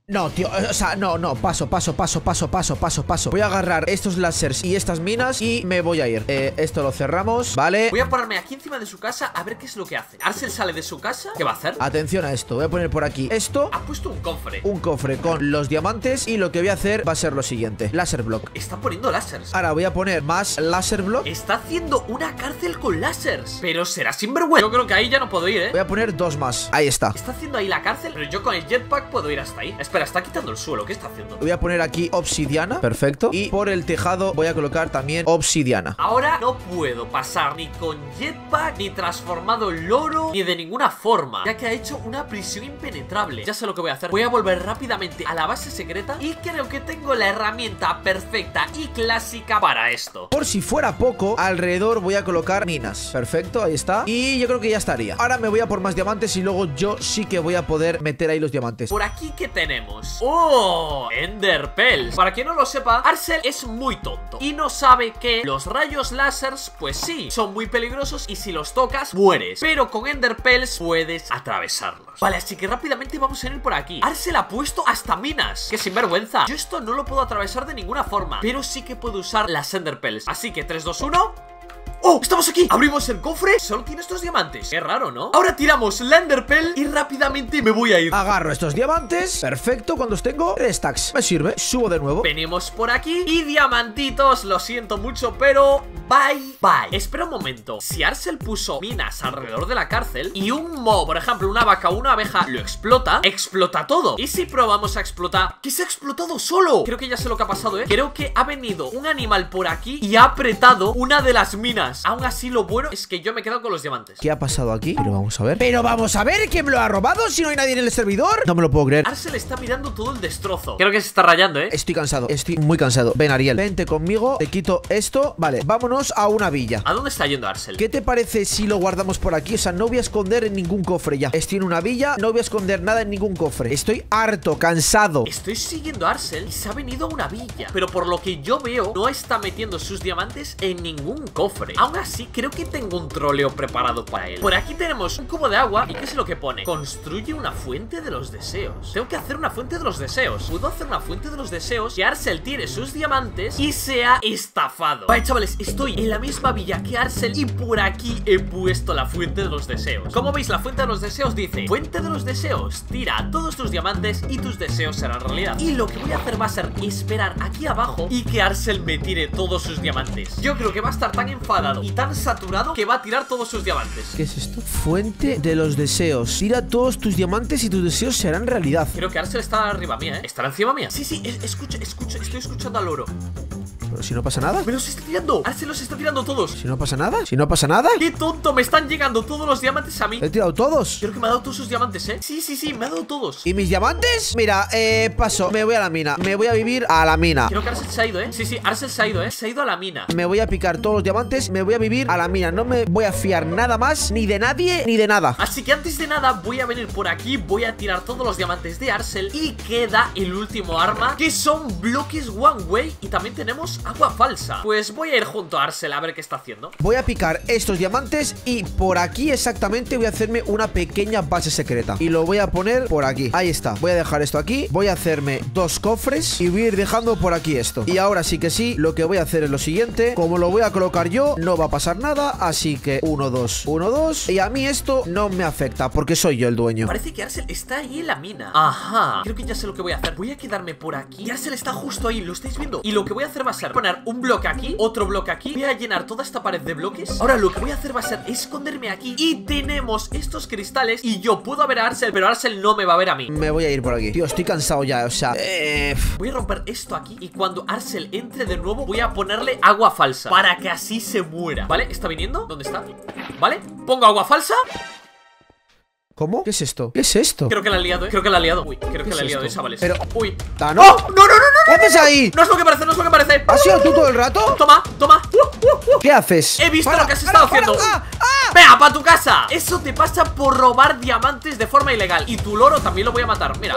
No, tío, o sea, no, no, paso, paso, paso, paso, paso, paso, paso. Voy a agarrar estos láseres y estas minas y me voy a ir. Eh, esto lo cerramos, vale. Voy a pararme aquí encima de su casa a ver qué es lo que hace. Arsel sale de su casa, ¿qué va a hacer? Atención a esto, voy a poner por aquí esto. Ha puesto un cofre. Un cofre con los diamantes y lo que voy a hacer va a ser lo siguiente. Láser block. Está poniendo láseres. Ahora voy a poner más láser block. Está haciendo una cárcel con láseres. Pero será sinvergüenza. Yo creo que ahí ya no puedo ir, ¿eh? Voy a poner dos más, ahí está. Está haciendo ahí la cárcel, pero yo con el jetpack puedo ir hasta ahí. Espera, está quitando el suelo, ¿qué está haciendo? Voy a poner aquí obsidiana, perfecto. Y por el tejado voy a colocar también obsidiana. Ahora no puedo pasar ni con jetpack, ni transformado el oro, ni de ninguna forma, ya que ha hecho una prisión impenetrable. Ya sé lo que voy a hacer, voy a volver rápidamente a la base secreta y creo que tengo la herramienta perfecta y clásica para esto. Por si fuera poco, alrededor voy a colocar minas, perfecto, ahí está. Y yo creo que ya estaría. Ahora me voy a por más diamantes y luego yo sí que voy a poder meter ahí los diamantes. Por aquí que tenemos. ¡Oh! Enderpearls. Para quien no lo sepa, Arsel es muy tonto y no sabe que los rayos láseres, pues sí, son muy peligrosos y si los tocas, mueres. Pero con Enderpearls puedes atravesarlos. Vale, así que rápidamente vamos a ir por aquí. Arsel ha puesto hasta minas. ¡Qué sinvergüenza! Yo esto no lo puedo atravesar de ninguna forma, pero sí que puedo usar las Enderpearls. Así que tres, dos, uno... ¡Oh! ¡Estamos aquí! Abrimos el cofre. Solo tiene estos diamantes. Qué raro, ¿no? Ahora tiramos la enderpearl y rápidamente me voy a ir. Agarro estos diamantes. Perfecto, cuando los tengo, tres stacks. Me sirve. Subo de nuevo. Venimos por aquí. Y diamantitos, lo siento mucho, pero bye, bye. Espera un momento. Si Arsel puso minas alrededor de la cárcel y un mob, por ejemplo, una vaca o una abeja, lo explota, explota todo. ¿Y si probamos a explotar? ¿Qué se ha explotado solo? Creo que ya sé lo que ha pasado, ¿eh? Creo que ha venido un animal por aquí y ha apretado una de las minas. Aún así, lo bueno es que yo me he quedado con los diamantes. ¿Qué ha pasado aquí? Pero vamos a ver. Pero vamos a ver quién me lo ha robado si no hay nadie en el servidor. No me lo puedo creer. Arsel está mirando todo el destrozo. Creo que se está rayando, ¿eh? Estoy cansado. Estoy muy cansado. Ven, Ariel. Vente conmigo. Te quito esto. Vale, vámonos a una villa. ¿A dónde está yendo Arsel? ¿Qué te parece si lo guardamos por aquí? O sea, no voy a esconder en ningún cofre ya. Estoy en una villa. No voy a esconder nada en ningún cofre. Estoy harto, cansado. Estoy siguiendo a Arsel y se ha venido a una villa. Pero por lo que yo veo, no está metiendo sus diamantes en ningún cofre. Aún así, creo que tengo un troleo preparado para él. Por aquí tenemos un cubo de agua. ¿Y qué es lo que pone? Construye una fuente de los deseos. Tengo que hacer una fuente de los deseos. Puedo hacer una fuente de los deseos y Arsel tire sus diamantes y sea estafado. Vale, chavales, estoy en la misma villa que Arsel y por aquí he puesto la fuente de los deseos. Como veis, la fuente de los deseos dice: fuente de los deseos, tira todos tus diamantes y tus deseos serán realidad. Y lo que voy a hacer va a ser esperar aquí abajo y que Arsel me tire todos sus diamantes. Yo creo que va a estar tan enfadado y tan saturado que va a tirar todos sus diamantes. ¿Qué es esto? Fuente de los deseos, tira todos tus diamantes y tus deseos serán realidad. Creo que Arsel está arriba mía, ¿eh? ¿Estará encima mía? Sí, sí, es, escucho, escucho, estoy escuchando al loro. Pero si no pasa nada. ¡Me los está tirando! ¡Arsel los está tirando todos! Si no pasa nada. Si no pasa nada. ¡Qué tonto! Me están llegando todos los diamantes a mí. He tirado todos. Creo que me ha dado todos sus diamantes, ¿eh? Sí, sí, sí, me ha dado todos. ¿Y mis diamantes? Mira, eh, paso. Me voy a la mina. Me voy a vivir a la mina. Creo que Arsel se ha ido, ¿eh? Sí, sí, Arsel se ha ido, ¿eh? Se ha ido a la mina. Me voy a picar todos los diamantes. Me voy a vivir a la mina. No me voy a fiar nada más, ni de nadie, ni de nada. Así que antes de nada voy a venir por aquí. Voy a tirar todos los diamantes de Arsel. Y queda el último arma, que son bloques one way. Y también tenemos agua falsa. Pues voy a ir junto a Arsel a ver qué está haciendo. Voy a picar estos diamantes y por aquí exactamente voy a hacerme una pequeña base secreta. Y lo voy a poner por aquí. Ahí está. Voy a dejar esto aquí. Voy a hacerme dos cofres y voy a ir dejando por aquí esto. Y ahora sí que sí, lo que voy a hacer es lo siguiente. Como lo voy a colocar yo, no va a pasar nada. Así que uno, dos, uno, dos. Y a mí esto no me afecta porque soy yo el dueño. Parece que Arsel está ahí en la mina. Ajá. Creo que ya sé lo que voy a hacer. Voy a quedarme por aquí. Y Arsel está justo ahí. ¿Lo estáis viendo? Y lo que voy a hacer va a ser poner un bloque aquí, otro bloque aquí. Voy a llenar toda esta pared de bloques. Ahora lo que voy a hacer va a ser esconderme aquí. Y tenemos estos cristales y yo puedo ver a Arsel, pero Arsel no me va a ver a mí. Me voy a ir por aquí. Tío, estoy cansado ya, o sea eh... voy a romper esto aquí y cuando Arsel entre de nuevo voy a ponerle agua falsa para que así se muera. ¿Vale? ¿Está viniendo? ¿Dónde está? ¿Vale? Pongo agua falsa. ¿Cómo? ¿Qué es esto? ¿Qué es esto? Creo que la he liado, ¿eh? Creo que la he liado. Uy, creo que la he liado, chavales. Pero... uy. ¡Dano! ¡No, no, no, no, no! ¿Qué haces ahí? No es lo que parece, no es lo que parece. ¿Has sido tú todo el rato? Toma, toma. ¿Qué haces? He visto lo que has estado haciendo. ¡Venga, para tu casa! Eso te pasa por robar diamantes de forma ilegal. Y tu loro también lo voy a matar, mira.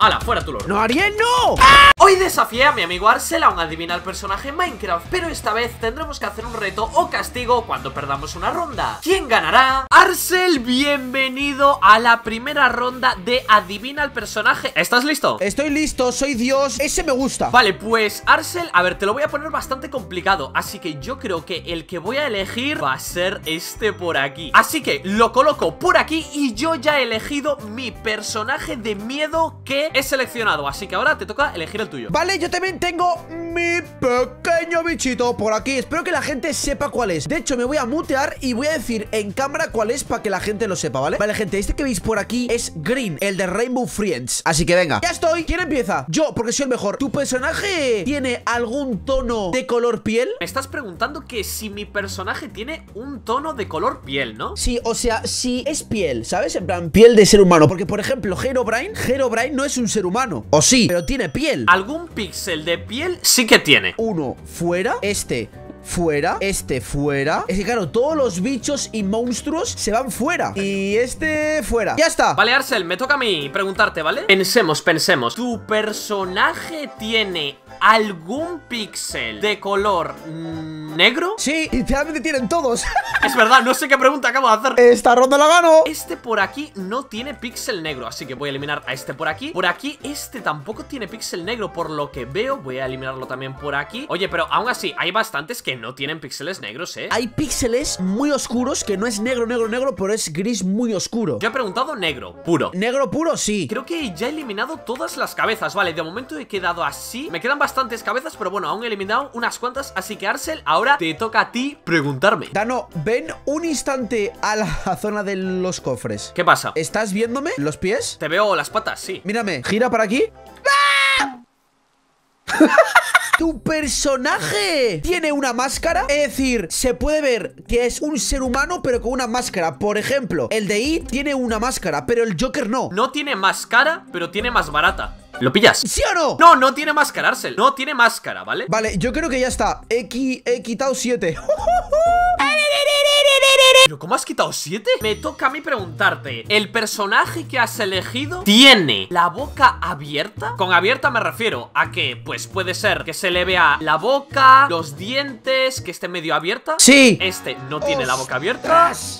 ¡Hala, fuera tu loro! ¡No, Ariel, no! ¡Ah! Hoy desafié a mi amigo Arsel a un adivinar personaje en Minecraft, pero esta vez tendremos que hacer un reto o castigo cuando perdamos una ronda. ¿Quién ganará? Arsel, bienvenido a la primera ronda de adivina el personaje. ¿Estás listo? Estoy listo, soy Dios, ese me gusta. Vale, pues Arsel, a ver, te lo voy a poner bastante complicado, así que yo creo que el que voy a elegir va a ser este por aquí. Así que lo coloco por aquí y yo ya he elegido mi personaje de miedo que he seleccionado, así que ahora te toca elegir el tuyo. Vale, yo también tengo mi pequeño bichito por aquí. Espero que la gente sepa cuál es. De hecho, me voy a mutear y voy a decir en cámara cuál es para que la gente lo sepa, ¿vale? Vale, gente, este que veis por aquí es Green, el de Rainbow Friends. Así que venga, ya estoy. ¿Quién empieza? Yo, porque soy el mejor. ¿Tu personaje tiene algún tono de color piel? Me estás preguntando que si mi personaje tiene un tono de color piel, ¿no? Sí, o sea, si es piel, ¿sabes? En plan, piel de ser humano. Porque, por ejemplo, Herobrine, Herobrine no es un ser humano, o sí, pero tiene piel. Algún píxel de piel sí que tiene. Uno fuera, este fuera, este fuera. Es que claro, todos los bichos y monstruos se van fuera. Y este fuera. Ya está. Vale, Arsel, me toca a mí preguntarte, ¿vale? Pensemos, pensemos. ¿Tu personaje tiene algún píxel de color negro? Sí, literalmente tienen todos. Es verdad, no sé qué pregunta acabo de hacer. Esta ronda la gano. Este por aquí no tiene píxel negro, así que voy a eliminar a este por aquí. Por aquí, este tampoco tiene píxel negro, por lo que veo. Voy a eliminarlo también por aquí. Oye, pero aún así, hay bastantes que no tienen píxeles negros, ¿eh? Hay píxeles muy oscuros que no es negro, negro, negro, pero es gris muy oscuro. Yo he preguntado negro puro. Negro puro, sí. Creo que ya he eliminado todas las cabezas. Vale, de momento he quedado así. Me quedan bastantes cabezas, pero bueno, aún he eliminado unas cuantas. Así que, Arsel, ahora te toca a ti preguntarme. Dano, ven un instante a la zona de los cofres. ¿Qué pasa? ¿Estás viéndome los pies? Te veo las patas, sí. Mírame, gira para aquí. ¡Ah! ¡Tu personaje tiene una máscara! Es decir, se puede ver que es un ser humano, pero con una máscara. Por ejemplo, el de I tiene una máscara, pero el Joker no. No tiene máscara, pero tiene más barata. ¿Lo pillas? ¿Sí o no? No, no tiene máscara, Arsel. No tiene máscara, ¿vale? Vale, yo creo que ya está. He, qui he quitado siete. ¿Pero cómo has quitado siete? Me toca a mí preguntarte. ¿El personaje que has elegido tiene la boca abierta? Con abierta me refiero a que, pues puede ser que se le vea la boca, los dientes, que esté medio abierta. Sí. Este no tiene ¡Ostras! La boca abierta.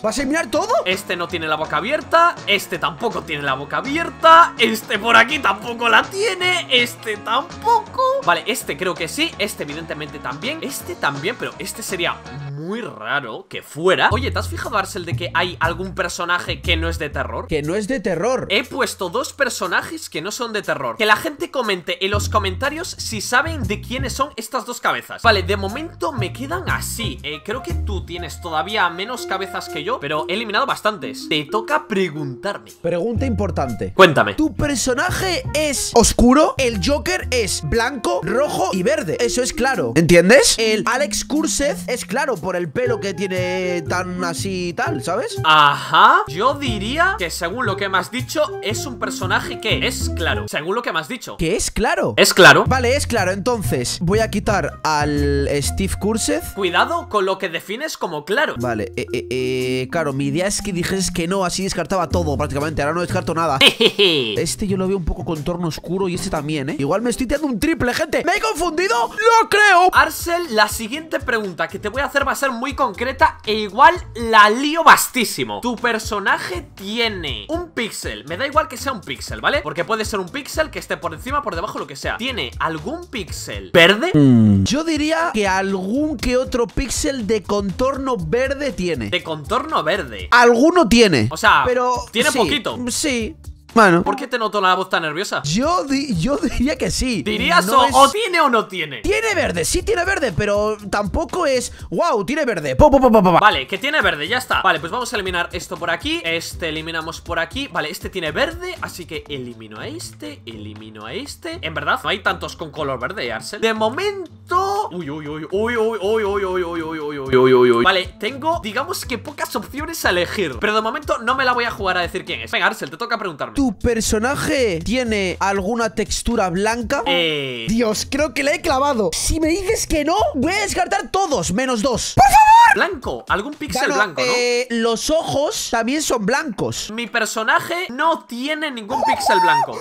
¿Vas a eliminar todo? Este no tiene la boca abierta. Este tampoco tiene la boca abierta. Este por aquí tampoco la tiene. Este tampoco. Vale, este creo que sí. Este evidentemente también. Este también, pero este sería muy raro que fuera. Oye, ¿te has fijado, Arsel, de que hay algún personaje que no es de terror? Que no es de terror. He puesto dos personajes que no son de terror. Que la gente comente en los comentarios si saben de quiénes son estas dos cabezas. Vale, de momento me quedan así. eh, Creo que tú tienes todavía menos cabezas que yo, pero he eliminado bastantes. Te toca preguntarme. Pregunta importante. Cuéntame. ¿Tu personaje es oscuro? El Joker es blanco, rojo y verde. Eso es claro, ¿entiendes? El Alex Kursez es claro por el pelo que tiene tan así y tal, ¿sabes? Ajá. Yo diría que según lo que me has dicho, es un personaje que es claro. Según lo que me has dicho. ¿Que es claro? Es claro. Vale, es claro. Entonces voy a quitar al Steve Kursez. Cuidado con lo que defines como claro. Vale, eh, eh, eh, claro, mi idea es que dijes que no, así descartaba todo prácticamente. Ahora no descarto nada. Este yo lo veo un poco contorno oscuro y este también, ¿eh? Igual me estoy tirando un triple, gente. ¿Me he confundido? ¡Lo creo! Arsel, la siguiente pregunta que te voy a hacer va a ser muy concreta e igual la lío bastísimo. Tu personaje tiene un píxel. Me da igual que sea un píxel, ¿vale? Porque puede ser un píxel que esté por encima, por debajo, lo que sea. ¿Tiene algún píxel verde? Mm. Yo diría que algún que otro píxel de contorno verde tiene. ¿De contorno verde? Alguno tiene. O sea, pero tiene sí, poquito. Sí. Bueno. ¿Por qué te noto la voz tan nerviosa? Yo, di yo diría que sí. ¿Dirías no o, es... o tiene o no tiene? Tiene verde, sí tiene verde, pero tampoco es wow, tiene verde. Po, po, po, po, po. Vale, que tiene verde, ya está. Vale, pues vamos a eliminar esto por aquí. Este eliminamos por aquí. Vale, este tiene verde, así que elimino a este, elimino a este. En verdad, no hay tantos con color verde, Arsel. De momento... Uy, uy, uy, uy, uy, uy, uy, uy, uy, uy, uy, uy, uy, uy, uy. Vale, tengo, digamos que pocas opciones a elegir. Pero de momento no me la voy a jugar a decir quién es. Venga, Arsel, te toca preguntarme. ¿Tu personaje tiene alguna textura blanca? Eh... Dios, creo que le he clavado. Si me dices que no, voy a descartar todos, menos dos. ¡Por favor! Blanco, algún píxel blanco, ¿no? Eh, los ojos también son blancos. Mi personaje no tiene ningún píxel blanco.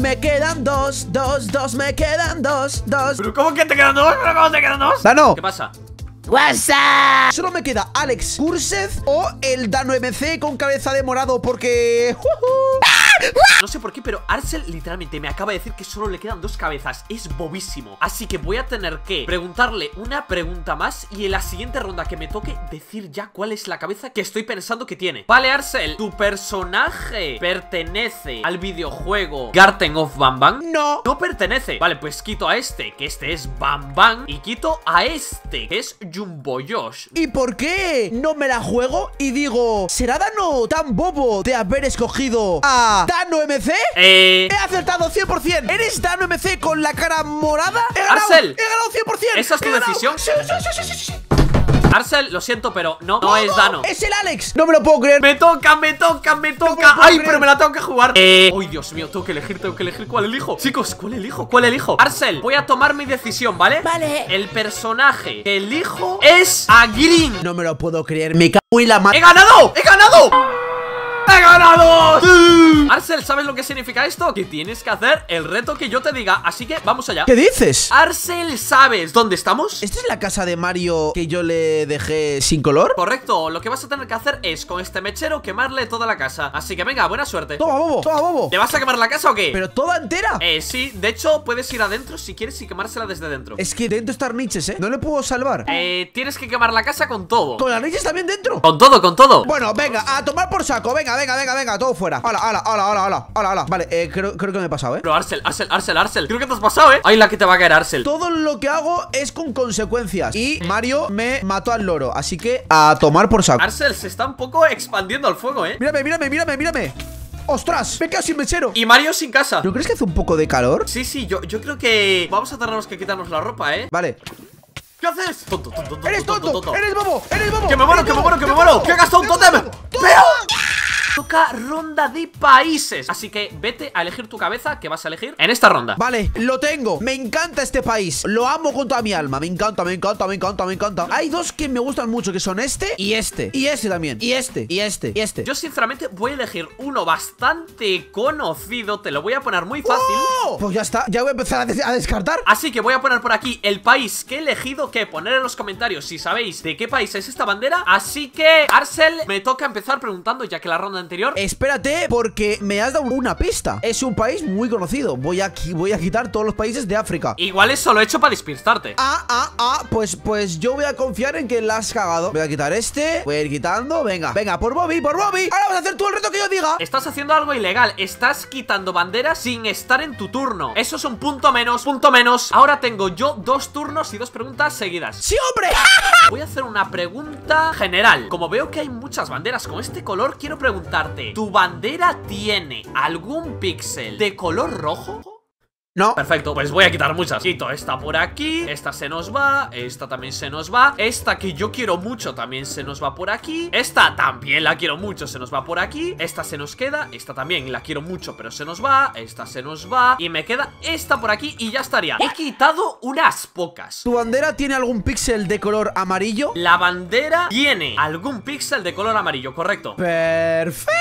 Me quedan dos, dos, dos, me quedan dos, dos. ¿Pero cómo que te quedan dos? ¿Pero cómo te quedan dos? Dano. ¿Qué pasa? WhatsApp. Solo me queda Alex Kursez o el Dano M C con cabeza de morado porque... No sé por qué, pero Arsel literalmente me acaba de decir que solo le quedan dos cabezas. Es bobísimo. Así que voy a tener que preguntarle una pregunta más y en la siguiente ronda que me toque decir ya cuál es la cabeza que estoy pensando que tiene. Vale, Arsel, ¿tu personaje pertenece al videojuego Garten of Banban? No. No pertenece. Vale, pues quito a este, que este es Banban, y quito a este, que es Boyosh. ¿Y por qué no me la juego y digo, será Dano tan bobo de haber escogido a Dano M C? Eh... He acertado cien por ciento. ¿Eres Dano M C con la cara morada? He ganado, Arsel, he ganado cien por ciento. ¿Esa es tu decisión? Sí, sí, sí, sí, sí. Arsel, lo siento, pero no, no es Dano. Es el Alex. No me lo puedo creer. Me toca, me toca, me toca. No me Ay, creer. Pero me la tengo que jugar. Eh. Ay, Dios mío, tengo que elegir, tengo que elegir. ¿Cuál elijo? Chicos, ¿cuál elijo? ¿Cuál elijo? Arsel, voy a tomar mi decisión, ¿vale? Vale. El personaje que elijo es a Green. No me lo puedo creer. Me cago en la madre. ¡He ganado! ¡He ganado! ¡He ganado! ¡Sí! Arsel, ¿sabes lo que significa esto? Que tienes que hacer el reto que yo te diga. Así que vamos allá. ¿Qué dices? Arsel, ¿sabes dónde estamos? ¿Esta es la casa de Mario que yo le dejé sin color? Correcto, lo que vas a tener que hacer es con este mechero quemarle toda la casa. Así que venga, buena suerte. Toma, bobo, toma, bobo. ¿Te vas a quemar la casa o qué? ¿Pero toda entera? Eh, sí, de hecho puedes ir adentro si quieres y quemársela desde dentro. Es que dentro está Arniches, ¿eh? No le puedo salvar. Eh, tienes que quemar la casa con todo. ¿Con Arniches también dentro? Con todo, con todo. Bueno, venga, a tomar por saco, venga, venga, venga, venga, todo fuera. Hala, hala, hala, hala, hala, hala, hala. Vale, eh, creo, creo que me he pasado, ¿eh? Pero Arsel, Arsel, Arsel, Arsel, creo que te has pasado, ¿eh? Ahí la que te va a caer, Arsel. Todo lo que hago es con consecuencias. Y Mario me mató al loro, así que a tomar por saco. Arsel, se está un poco expandiendo el fuego, ¿eh? Mírame, mírame, mírame, mírame. ¡Ostras! Me he quedado sin mechero. Y Mario sin casa. ¿No crees que hace un poco de calor? Sí, sí, yo, yo creo que vamos a tenernos que quitarnos la ropa, ¿eh? Vale. ¿Qué haces? Tonto, tonto, tonto, ¡eres tonto! tonto, tonto. ¡Eres bobo! ¡Eres bobo! ¡Que me muero, que me muero, que me muero! ¡Que he gastado un tótem! ¡Pero! Toca ronda de países. Así que vete a elegir tu cabeza que vas a elegir en esta ronda. Vale, lo tengo. Me encanta este país. Lo amo con toda mi alma. Me encanta, me encanta, me encanta, me encanta. Hay dos que me gustan mucho, que son este y este. Y este también. Y este, y este, y este. Yo sinceramente voy a elegir uno bastante conocido. Te lo voy a poner muy fácil. ¡Oh! Pues ya está, ya voy a empezar a, des a descartar. Así que voy a poner por aquí el país que he elegido. Que poner en los comentarios si sabéis de qué país es esta bandera. Así que, Arsel, me toca empezar preguntando, ya que la ronda anterior. Espérate, porque me has dado una pista. Es un país muy conocido. Voy a, voy a quitar todos los países de África. Igual eso lo he hecho para despistarte. Ah, ah, ah, pues, pues yo voy a confiar en que la has cagado. Voy a quitar este. Voy a ir quitando, venga, venga, por Bobby, por Bobby. Ahora vas a hacer tú el reto que yo diga. Estás haciendo algo ilegal, estás quitando banderas sin estar en tu turno. Eso es un punto menos, punto menos. Ahora tengo yo dos turnos y dos preguntas seguidas. ¡Sí, hombre! Voy a hacer una pregunta general. Como veo que hay muchas banderas con este color, quiero preguntar: ¿tu bandera tiene algún píxel de color rojo? No. Perfecto, pues voy a quitar muchas. Quito esta por aquí, esta se nos va, esta también se nos va, esta que yo quiero mucho también se nos va por aquí, esta también la quiero mucho, se nos va por aquí, esta se nos queda, esta también la quiero mucho pero se nos va, esta se nos va y me queda esta por aquí y ya estaría. He quitado unas pocas. ¿Tu bandera tiene algún píxel de color amarillo? La bandera tiene algún píxel de color amarillo, correcto. Perfecto.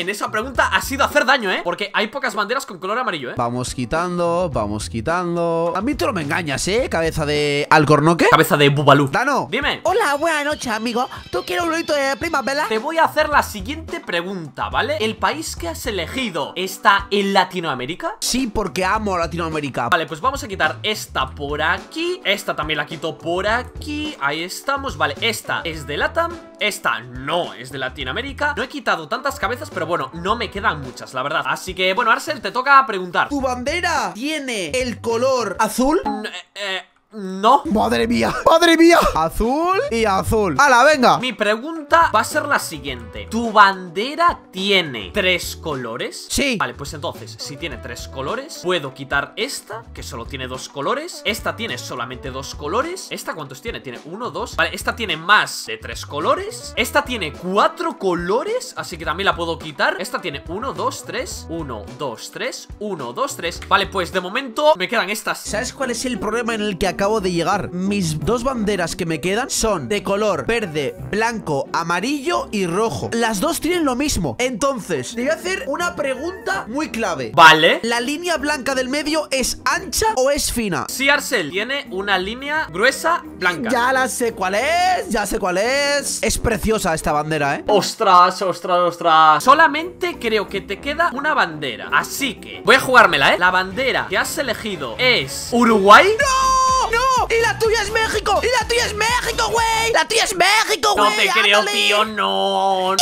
En esa pregunta ha sido hacer daño, ¿eh? Porque hay pocas banderas con color amarillo, ¿eh? Vamos quitando, vamos quitando. A mí tú no me engañas, ¿eh? Cabeza de alcornoque. Cabeza de bubalú. Dano, dime. Hola, buenas noches, amigo. ¿Tú quieres un lorito de primavera? Te voy a hacer la siguiente pregunta, ¿vale? ¿El país que has elegido está en Latinoamérica? Sí, porque amo Latinoamérica. Vale, pues vamos a quitar esta por aquí. Esta también la quito por aquí. Ahí estamos, vale, esta es de LATAM. Esta no es de Latinoamérica. No he quitado tantas cabezas, pero bueno, no me quedan muchas, la verdad. Así que, bueno, Arsel, te toca preguntar. ¿Tu bandera tiene el color azul? Mm, eh... No. Madre mía, madre mía. Azul y azul. ¡Hala, venga! Mi pregunta va a ser la siguiente: ¿tu bandera tiene tres colores? Sí. Vale, pues entonces, si tiene tres colores, puedo quitar esta, que solo tiene dos colores. Esta tiene solamente dos colores. ¿Esta cuántos tiene? Tiene uno, dos. Vale, esta tiene más de tres colores. Esta tiene cuatro colores, así que también la puedo quitar. Esta tiene uno, dos, tres. Uno, dos, tres. Uno, dos, tres. Vale, pues de momento me quedan estas. ¿Sabes cuál es el problema en el que acá acabo de llegar? Mis dos banderas que me quedan son de color verde, blanco, amarillo y rojo. Las dos tienen lo mismo. Entonces, te voy a hacer una pregunta muy clave. Vale. ¿La línea blanca del medio es ancha o es fina? Sí, Arsel, tiene una línea gruesa blanca. Ya la sé cuál es, ya sé cuál es. Es preciosa esta bandera, ¿eh? Ostras, ostras, ostras. Solamente creo que te queda una bandera. Así que voy a jugármela, ¿eh? La bandera que has elegido es Uruguay. ¡No! ¡No! ¡Y la tuya es México! ¡Y la tuya es México, güey! ¡La tuya es México, güey! No te creo, ándale, tío, no.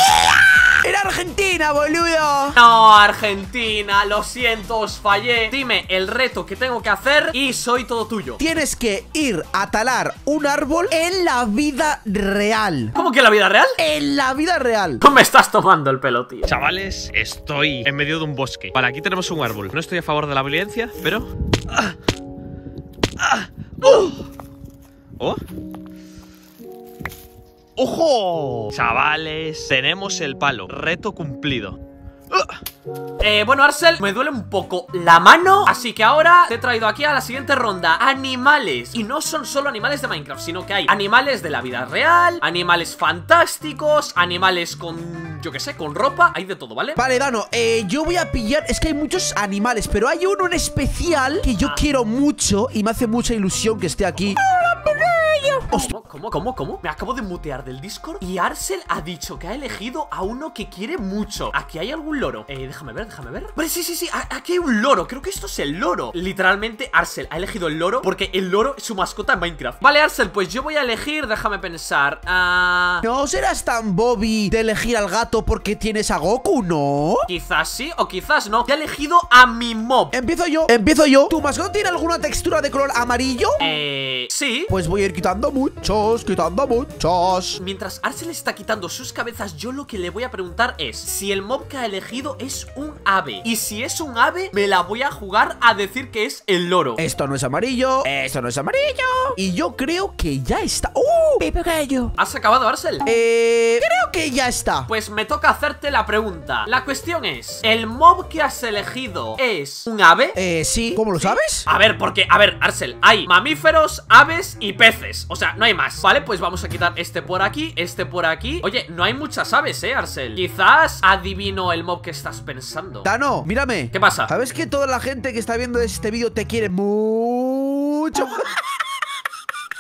¡Era Argentina, boludo! No, Argentina, lo siento, os fallé. Dime el reto que tengo que hacer y soy todo tuyo. Tienes que ir a talar un árbol en la vida real. ¿Cómo que la vida real? En la vida real. ¿Cómo me estás tomando el pelo, tío? Chavales, estoy en medio de un bosque. Vale, aquí tenemos un árbol. No estoy a favor de la violencia, pero... ¡Ah! ¡Ah! Uh. Oh. ¡Ojo! Chavales, tenemos el palo. Reto cumplido. Uh. Eh, bueno, Arsel, me duele un poco la mano, así que ahora te he traído aquí a la siguiente ronda. Animales. Y no son solo animales de Minecraft, sino que hay animales de la vida real, animales fantásticos, animales con, yo que sé, con ropa. Hay de todo, ¿vale? Vale, Dano, eh, yo voy a pillar... Es que hay muchos animales, pero hay uno en especial que yo ah. quiero mucho y me hace mucha ilusión que esté aquí. ¿Cómo, cómo, cómo, cómo? Me acabo de mutear del Discord y Arsel ha dicho que ha elegido a uno que quiere mucho. Aquí hay algún loro. Eh, déjame ver, déjame ver. Vale, sí, sí, sí, aquí hay un loro. Creo que esto es el loro. Literalmente, Arsel ha elegido el loro porque el loro es su mascota en Minecraft. Vale, Arsel, pues yo voy a elegir, déjame pensar. Uh... No serás tan Bobby de elegir al gato porque tienes a Goku, ¿no? Quizás sí o quizás no. Te he elegido a mi mob. Empiezo yo, empiezo yo. ¿Tu mascota tiene alguna textura de color amarillo? Eh, sí. Pues voy a ir quitando muchos, quitando muchos. Mientras Arsel está quitando sus cabezas, yo lo que le voy a preguntar es si el mob que ha elegido es un ave. Y si es un ave, me la voy a jugar a decir que es el loro. Esto no es amarillo, esto no es amarillo. Y yo creo que ya está. ¡Uh! Pepe Gallo. ¿Has acabado, Arsel? Eh... Creo que ya está. Pues me toca hacerte la pregunta. La cuestión es, ¿el mob que has elegido es un ave? Eh, sí. ¿Cómo lo sabes? A ver, porque, a ver, Arsel, hay mamíferos, aves y peces. O sea, no hay más. Vale, pues vamos a quitar este por aquí, este por aquí. Oye, no hay muchas aves, ¿eh, Arsel? Quizás adivino el mob que estás pensando. Dano, mírame. ¿Qué pasa? ¿Sabes que toda la gente que está viendo este vídeo te quiere mucho?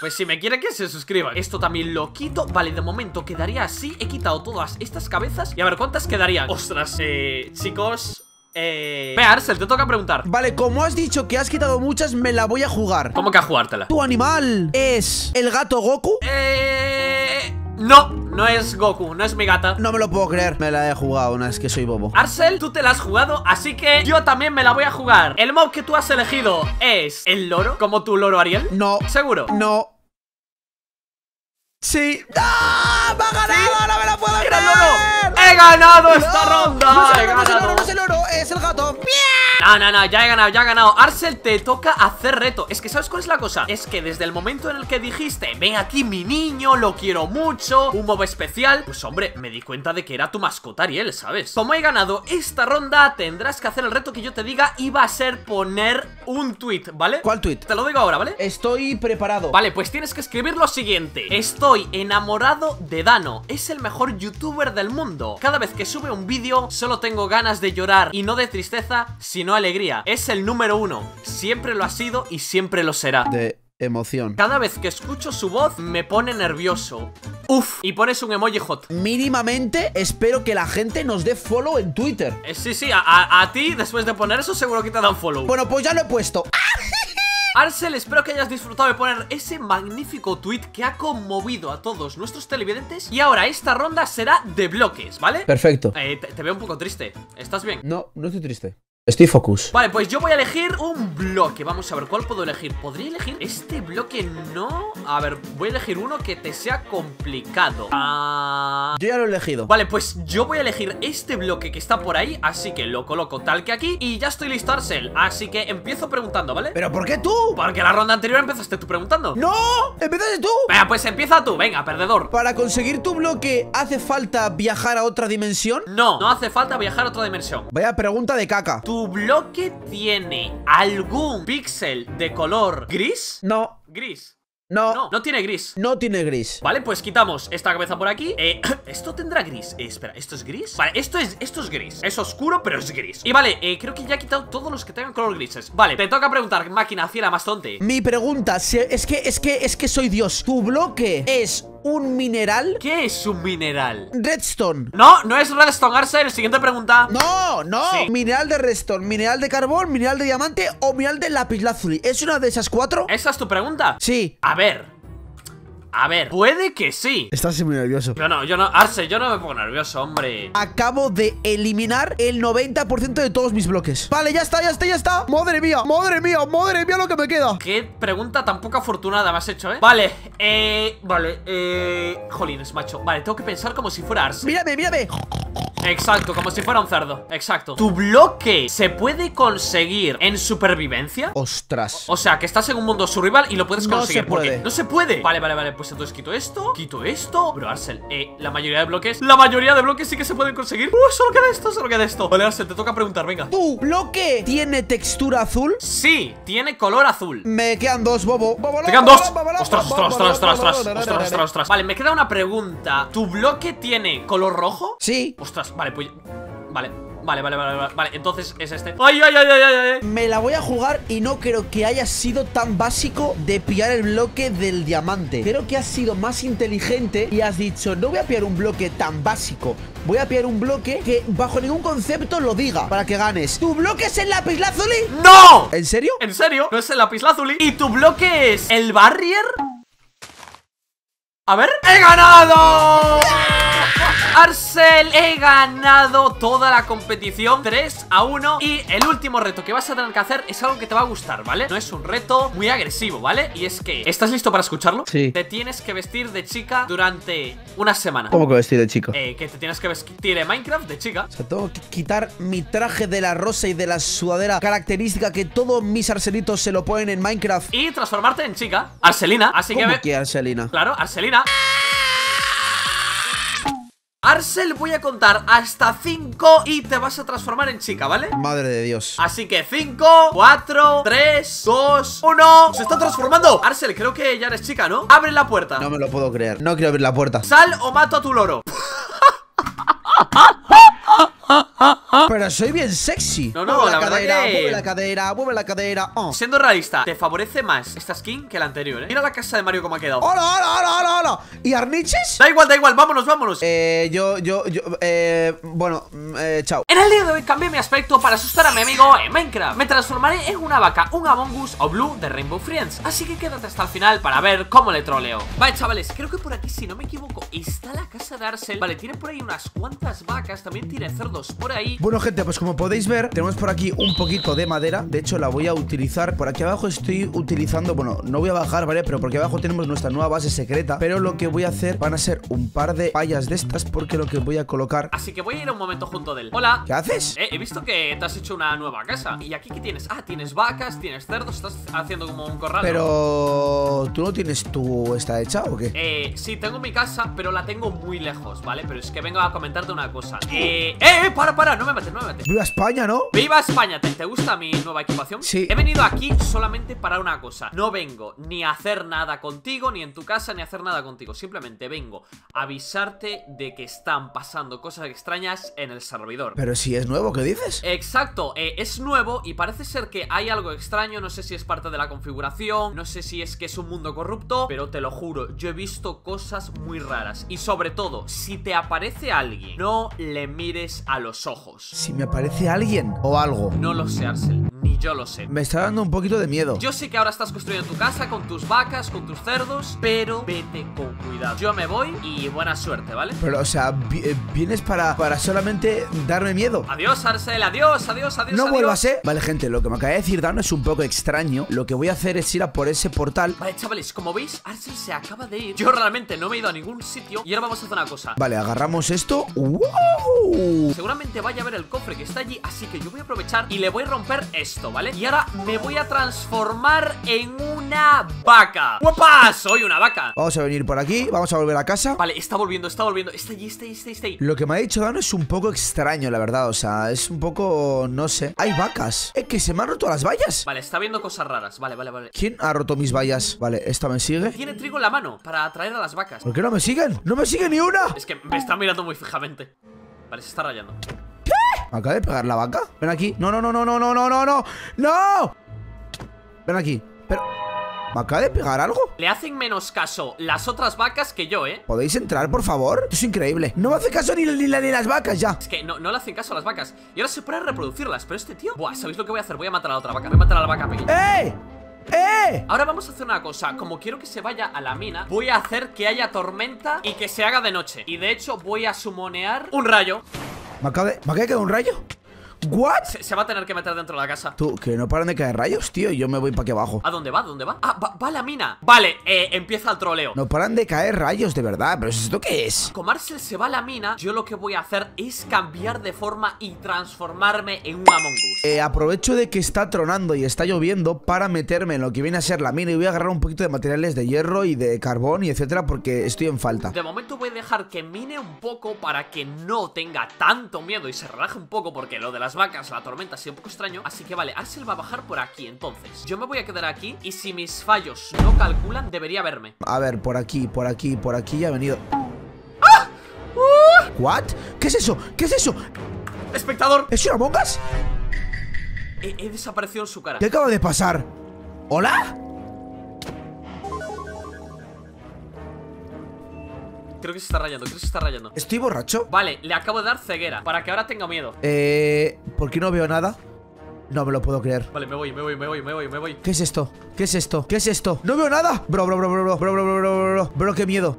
Pues si me quiere que se suscriban. Esto también lo quito. Vale, de momento quedaría así. He quitado todas estas cabezas. Y a ver, ¿cuántas quedarían? Ostras, eh, chicos... Eh... Ve, Arsel, te toca preguntar. Vale, como has dicho que has quitado muchas, me la voy a jugar. ¿Cómo que a jugártela? ¿Tu animal es el gato Goku? Eh... No, no es Goku, no es mi gata. No me lo puedo creer, me la he jugado, no es que soy bobo. Arsel, tú te la has jugado, así que yo también me la voy a jugar. ¿El mob que tú has elegido es el loro? ¿Como tu loro, Ariel? No. ¿Seguro? No. Sí. ¡Ah! ¡Me ha ganado! ¿Sí? ¡No me la puedo creer! Loro. ¡He ganado no. esta ronda! No es el loro, ganado. no es el loro, no es el loro, es el gato. ¡Bien! No, no, no, ya he ganado, ya he ganado. Arsel, te toca hacer reto. Es que, ¿sabes cuál es la cosa? Es que desde el momento en el que dijiste, ven aquí mi niño, lo quiero mucho, un mob especial, pues hombre, me di cuenta de que era tu mascota, Ariel, ¿sabes? Como he ganado esta ronda, tendrás que hacer el reto que yo te diga y va a ser poner un tweet, ¿vale? ¿Cuál tweet? Te lo digo ahora, ¿vale? Estoy preparado. Vale, pues tienes que escribir lo siguiente. Estoy Estoy enamorado de Dano, es el mejor youtuber del mundo. Cada vez que sube un vídeo solo tengo ganas de llorar y no de tristeza, sino alegría. Es el número uno, siempre lo ha sido y siempre lo será. De emoción. Cada vez que escucho su voz me pone nervioso. Uf. Y pones un emoji hot. Mínimamente espero que la gente nos dé follow en Twitter. Eh, sí, sí, a, a, a ti después de poner eso seguro que te dan follow. Bueno, pues ya lo he puesto. Arsel, espero que hayas disfrutado de poner ese magnífico tweet que ha conmovido a todos nuestros televidentes. Y ahora esta ronda será de bloques, ¿vale? Perfecto. eh, te, te veo un poco triste, ¿estás bien? No, no estoy triste. Estoy focus. Vale, pues yo voy a elegir un bloque. Vamos a ver, ¿cuál puedo elegir? ¿Podría elegir este bloque? No. A ver, voy a elegir uno que te sea complicado. Ah... Yo ya lo he elegido. Vale, pues yo voy a elegir este bloque que está por ahí. Así que lo coloco tal que aquí. Y ya estoy listo, Arsel. Así que empiezo preguntando, ¿vale? ¿Pero por qué tú? Porque la ronda anterior empezaste tú preguntando. ¡No! ¡Empezaste tú! Venga, pues empieza tú. Venga, perdedor. ¿Para conseguir tu bloque hace falta viajar a otra dimensión? No, no hace falta viajar a otra dimensión. Vaya pregunta de caca. ¿Tu bloque tiene algún píxel de color gris? No. Gris. No. No, no tiene gris. No tiene gris. Vale, pues quitamos esta cabeza por aquí. Eh, esto tendrá gris. Eh, espera, ¿esto es gris? Vale, esto es, esto es gris. Es oscuro, pero es gris. Y vale, eh, creo que ya he quitado todos los que tengan color grises. Vale, te toca preguntar, máquina fiera mastonte. Mi pregunta es que, es que, es que soy Dios. ¿Tu bloque es un mineral? ¿Qué es un mineral? Redstone. No, no es redstone, Arsel. Siguiente pregunta. No, no. Sí. Mineral de redstone, mineral de carbón, mineral de diamante o mineral de lapislázuli. ¿Es una de esas cuatro? ¿Esa es tu pregunta? Sí. A ver. A ver, puede que sí. Estás muy nervioso. Yo no, yo no, Arsel, yo no me pongo nervioso, hombre. Acabo de eliminar el noventa por ciento de todos mis bloques. Vale, ya está, ya está, ya está. Madre mía, madre mía, madre mía lo que me queda. Qué pregunta tan poco afortunada me has hecho, ¿eh? Vale, eh, vale, eh Jolines, macho, vale, tengo que pensar como si fuera Arsel. Mírame, mírame. Exacto, como si fuera un cerdo. Exacto. Tu bloque se puede conseguir en supervivencia. Ostras. O, o sea, que estás en un mundo survival y lo puedes conseguir. No se puede. ¿Por qué? No se puede. Vale, vale, vale. Pues entonces quito esto. Quito esto. Bro, Arsel, eh, la mayoría de bloques. La mayoría de bloques sí que se pueden conseguir. Uh, solo queda esto, solo queda esto. Vale, Arsel, te toca preguntar, venga. ¿Tu bloque tiene textura azul? Sí, tiene color azul. Me quedan dos, bobo. Te quedan dos. Ostras, ostras, ostras, ostras, ostras, ostras, ostras. Vale, me queda una pregunta. ¿Tu bloque tiene color rojo? Sí. Ostras. Vale, pues... Vale, vale, vale, vale, vale, vale, entonces es este. ¡Ay, ay, ay, ay, ay! Me la voy a jugar y no creo que haya sido tan básico de pillar el bloque del diamante. Creo que has sido más inteligente y has dicho, no voy a pillar un bloque tan básico. Voy a pillar un bloque que bajo ningún concepto lo diga para que ganes. ¿Tu bloque es el lapislázuli? ¡No! ¿En serio? ¿En serio? No es el lapislázuli. ¿Y tu bloque es el barrier? A ver... ¡He ganado! Arsel, he ganado toda la competición tres a uno. Y el último reto que vas a tener que hacer es algo que te va a gustar, ¿vale? No es un reto muy agresivo, ¿vale? Y es que... ¿Estás listo para escucharlo? Sí. Te tienes que vestir de chica durante una semana. ¿Cómo que vestir de chica? Eh, que te tienes que vestir en Minecraft de chica. O sea, tengo que quitar mi traje de la rosa y de la sudadera característica que todos mis Arselitos se lo ponen en Minecraft. Y transformarte en chica, Arselina. Así ¿Cómo que... que Arselina? Claro, Arselina. Arsel, voy a contar hasta cinco y te vas a transformar en chica, ¿vale? Madre de Dios. Así que cinco, cuatro, tres, dos, uno. ¡Se está transformando! Arsel, creo que ya eres chica, ¿no? Abre la puerta. No me lo puedo creer. No quiero abrir la puerta. Sal o mato a tu loro. Pero soy bien sexy. No, no, mueve la, la cadera, que... mueve la cadera, mueve la cadera. Oh. Siendo realista, te favorece más esta skin que la anterior, ¿eh? Mira la casa de Mario como ha quedado. ¡Hola, hola, hola, hola, hola! ¿Y Arniches? Da igual, da igual, vámonos, vámonos. Eh, yo, yo, yo, eh, bueno, eh, chao. En el día de hoy cambié mi aspecto para asustar a mi amigo en Minecraft. Me transformaré en una vaca, un Among Us o Blue de Rainbow Friends. Así que quédate hasta el final para ver cómo le troleo. Vale, chavales, creo que por aquí, si no me equivoco, está la casa de Arsel. Vale, tiene por ahí unas cuantas vacas, también tiene cerdos por ahí. Bueno, gente, pues como podéis ver, tenemos por aquí un poquito de madera. De hecho, la voy a utilizar. Por aquí abajo estoy utilizando, bueno, no voy a bajar, ¿vale? Pero porque abajo tenemos nuestra nueva base secreta. Pero lo que voy a hacer van a ser un par de vallas de estas, porque lo que voy a colocar... Así que voy a ir un momento junto de él. Hola. ¿Qué haces? Eh, he visto que te has hecho una nueva casa. ¿Y aquí qué tienes? Ah, tienes vacas, tienes cerdos, estás haciendo como un corral. Pero... ¿tú no tienes tu esta hecha o qué? Eh, sí, tengo mi casa, pero la tengo muy lejos, ¿vale? Pero es que vengo a comentarte una cosa. Eh, eh, para, para, no me mates, no me mates. Viva España, ¿no? Viva España. ¿Te, ¿Te gusta mi nueva equipación? Sí. He venido aquí solamente para una cosa. No vengo ni a hacer nada contigo, ni en tu casa, ni a hacer nada contigo. Simplemente vengo a avisarte de que están pasando cosas extrañas en el servidor. Pero si es nuevo, ¿qué dices? Exacto, eh, es nuevo y parece ser que hay algo extraño. No sé si es parte de la configuración, no sé si es que es un mundo corrupto, pero te lo juro, yo he visto cosas muy raras. Y sobre todo, si te aparece alguien, no le mires a los ojos. Si me aparece alguien o algo. No lo sé, Arsel, ni yo lo sé. Me está dando un poquito de miedo. Yo sé que ahora estás construyendo tu casa con tus vacas, con tus cerdos, pero vete con cuidado. Yo me voy y buena suerte, ¿vale? Pero, o sea, vi vienes para, para solamente darme miedo. Adiós, Arsel, adiós, adiós, adiós. No adiós. Vuelvas, ¿eh? Vale, gente, lo que me acaba de decir Dano es un poco extraño. Lo que voy a hacer es ir a por ese portal. Vale, chavales, como veis, Arsel se acaba de ir. Yo realmente no me he ido a ningún sitio. Y ahora vamos a hacer una cosa. Vale, agarramos esto. ¡Wow! Seguramente vaya a ver el cofre que está allí, así que yo voy a aprovechar y le voy a romper esto, ¿vale? Y ahora me voy a transformar en una vaca. ¡Opa! Soy una vaca. Vamos a venir por aquí, vamos a volver a casa. Vale, está volviendo, está volviendo. Está allí, está allí, está allí, está allí. Lo que me ha dicho Dano es un poco extraño, la verdad. O sea, es un poco... no sé. Hay vacas. Es que se me han roto las vallas. Vale, está viendo cosas raras. Vale, vale, vale. ¿Quién ha roto mis vallas? Vale, esta me sigue. Tiene trigo en la mano para atraer a las vacas. ¿Por qué no me siguen? ¡No me sigue ni una! Es que me está mirando muy fijamente. Vale, se está rayando. ¿Me acaba de pegar la vaca? Ven aquí. No, no, no, no, no, no, no, no, no. ¡No! Ven aquí. Pero... ¿me acaba de pegar algo? Le hacen menos caso las otras vacas que yo, ¿eh? ¿Podéis entrar, por favor? Esto es increíble. No me hace caso ni, ni, ni las vacas ya. Es que no, no le hacen caso a las vacas. Y ahora se pone a reproducirlas. Pero este tío... Buah, ¿sabéis lo que voy a hacer? Voy a matar a la otra vaca. Voy a matar a la vaca pequeña. ¡Eh! ¡Eh! Ahora vamos a hacer una cosa. Como quiero que se vaya a la mina, voy a hacer que haya tormenta y que se haga de noche. Y de hecho voy a sumonear un rayo. Me acaba de... ¿me acaba de quedar un rayo? ¿What? Se, se va a tener que meter dentro de la casa. Tú, que no paran de caer rayos, tío. Yo me voy para aquí abajo. ¿A dónde va? ¿Dónde va? Ah, va, va a la mina. Vale, eh, empieza el troleo. No paran de caer rayos, de verdad. ¿Pero esto qué es? Como Arsel se va a la mina, yo lo que voy a hacer es cambiar de forma y transformarme en un Among Us. Eh, aprovecho de que está tronando y está lloviendo para meterme en lo que viene a ser la mina. Y voy a agarrar un poquito de materiales de hierro y de carbón y etcétera, porque estoy en falta. De momento voy a dejar que mine un poco para que no tenga tanto miedo y se relaje un poco, porque lo de las vacas, la tormenta ha sido un poco extraño. Así que vale, Arsel va a bajar por aquí. Entonces yo me voy a quedar aquí y si mis fallos no calculan, debería verme. A ver, por aquí, por aquí, por aquí ya ha venido. ¡Ah! ¡Uh! ¿What? ¿Qué es eso? ¿Qué es eso? Espectador. ¿Es una Among Us? He, he desaparecido en su cara. ¿Qué acaba de pasar? ¿Hola? Creo que se está rayando, creo que se está rayando. ¿Estoy borracho? Vale, le acabo de dar ceguera para que ahora tenga miedo. Eh... ¿Por qué no veo nada? No me lo puedo creer. Vale, me voy, me voy, me voy, me voy, me voy. ¿Qué es esto? ¿Qué es esto? ¿Qué es esto? ¡No veo nada! Bro, bro, bro, bro, bro, bro, bro, bro, bro, bro, qué miedo.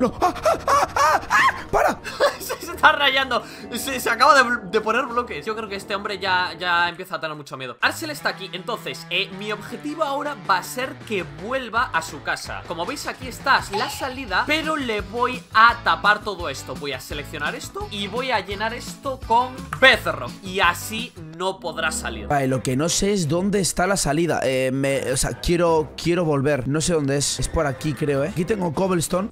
¡No! ¡Ah, ah, ah, ah, ah! ¡Para! Se está rayando. Se, se acaba de, de poner bloques. Yo creo que este hombre ya, ya empieza a tener mucho miedo. Arsel está aquí, entonces eh, mi objetivo ahora va a ser que vuelva a su casa. Como veis, aquí está la salida, pero le voy a tapar todo esto. Voy a seleccionar esto y voy a llenar esto con becerro, y así no podrá salir. Vale, lo que no sé es dónde está la salida. eh, me, O sea, quiero, quiero volver. No sé dónde es, es por aquí creo, eh. Aquí tengo cobblestone.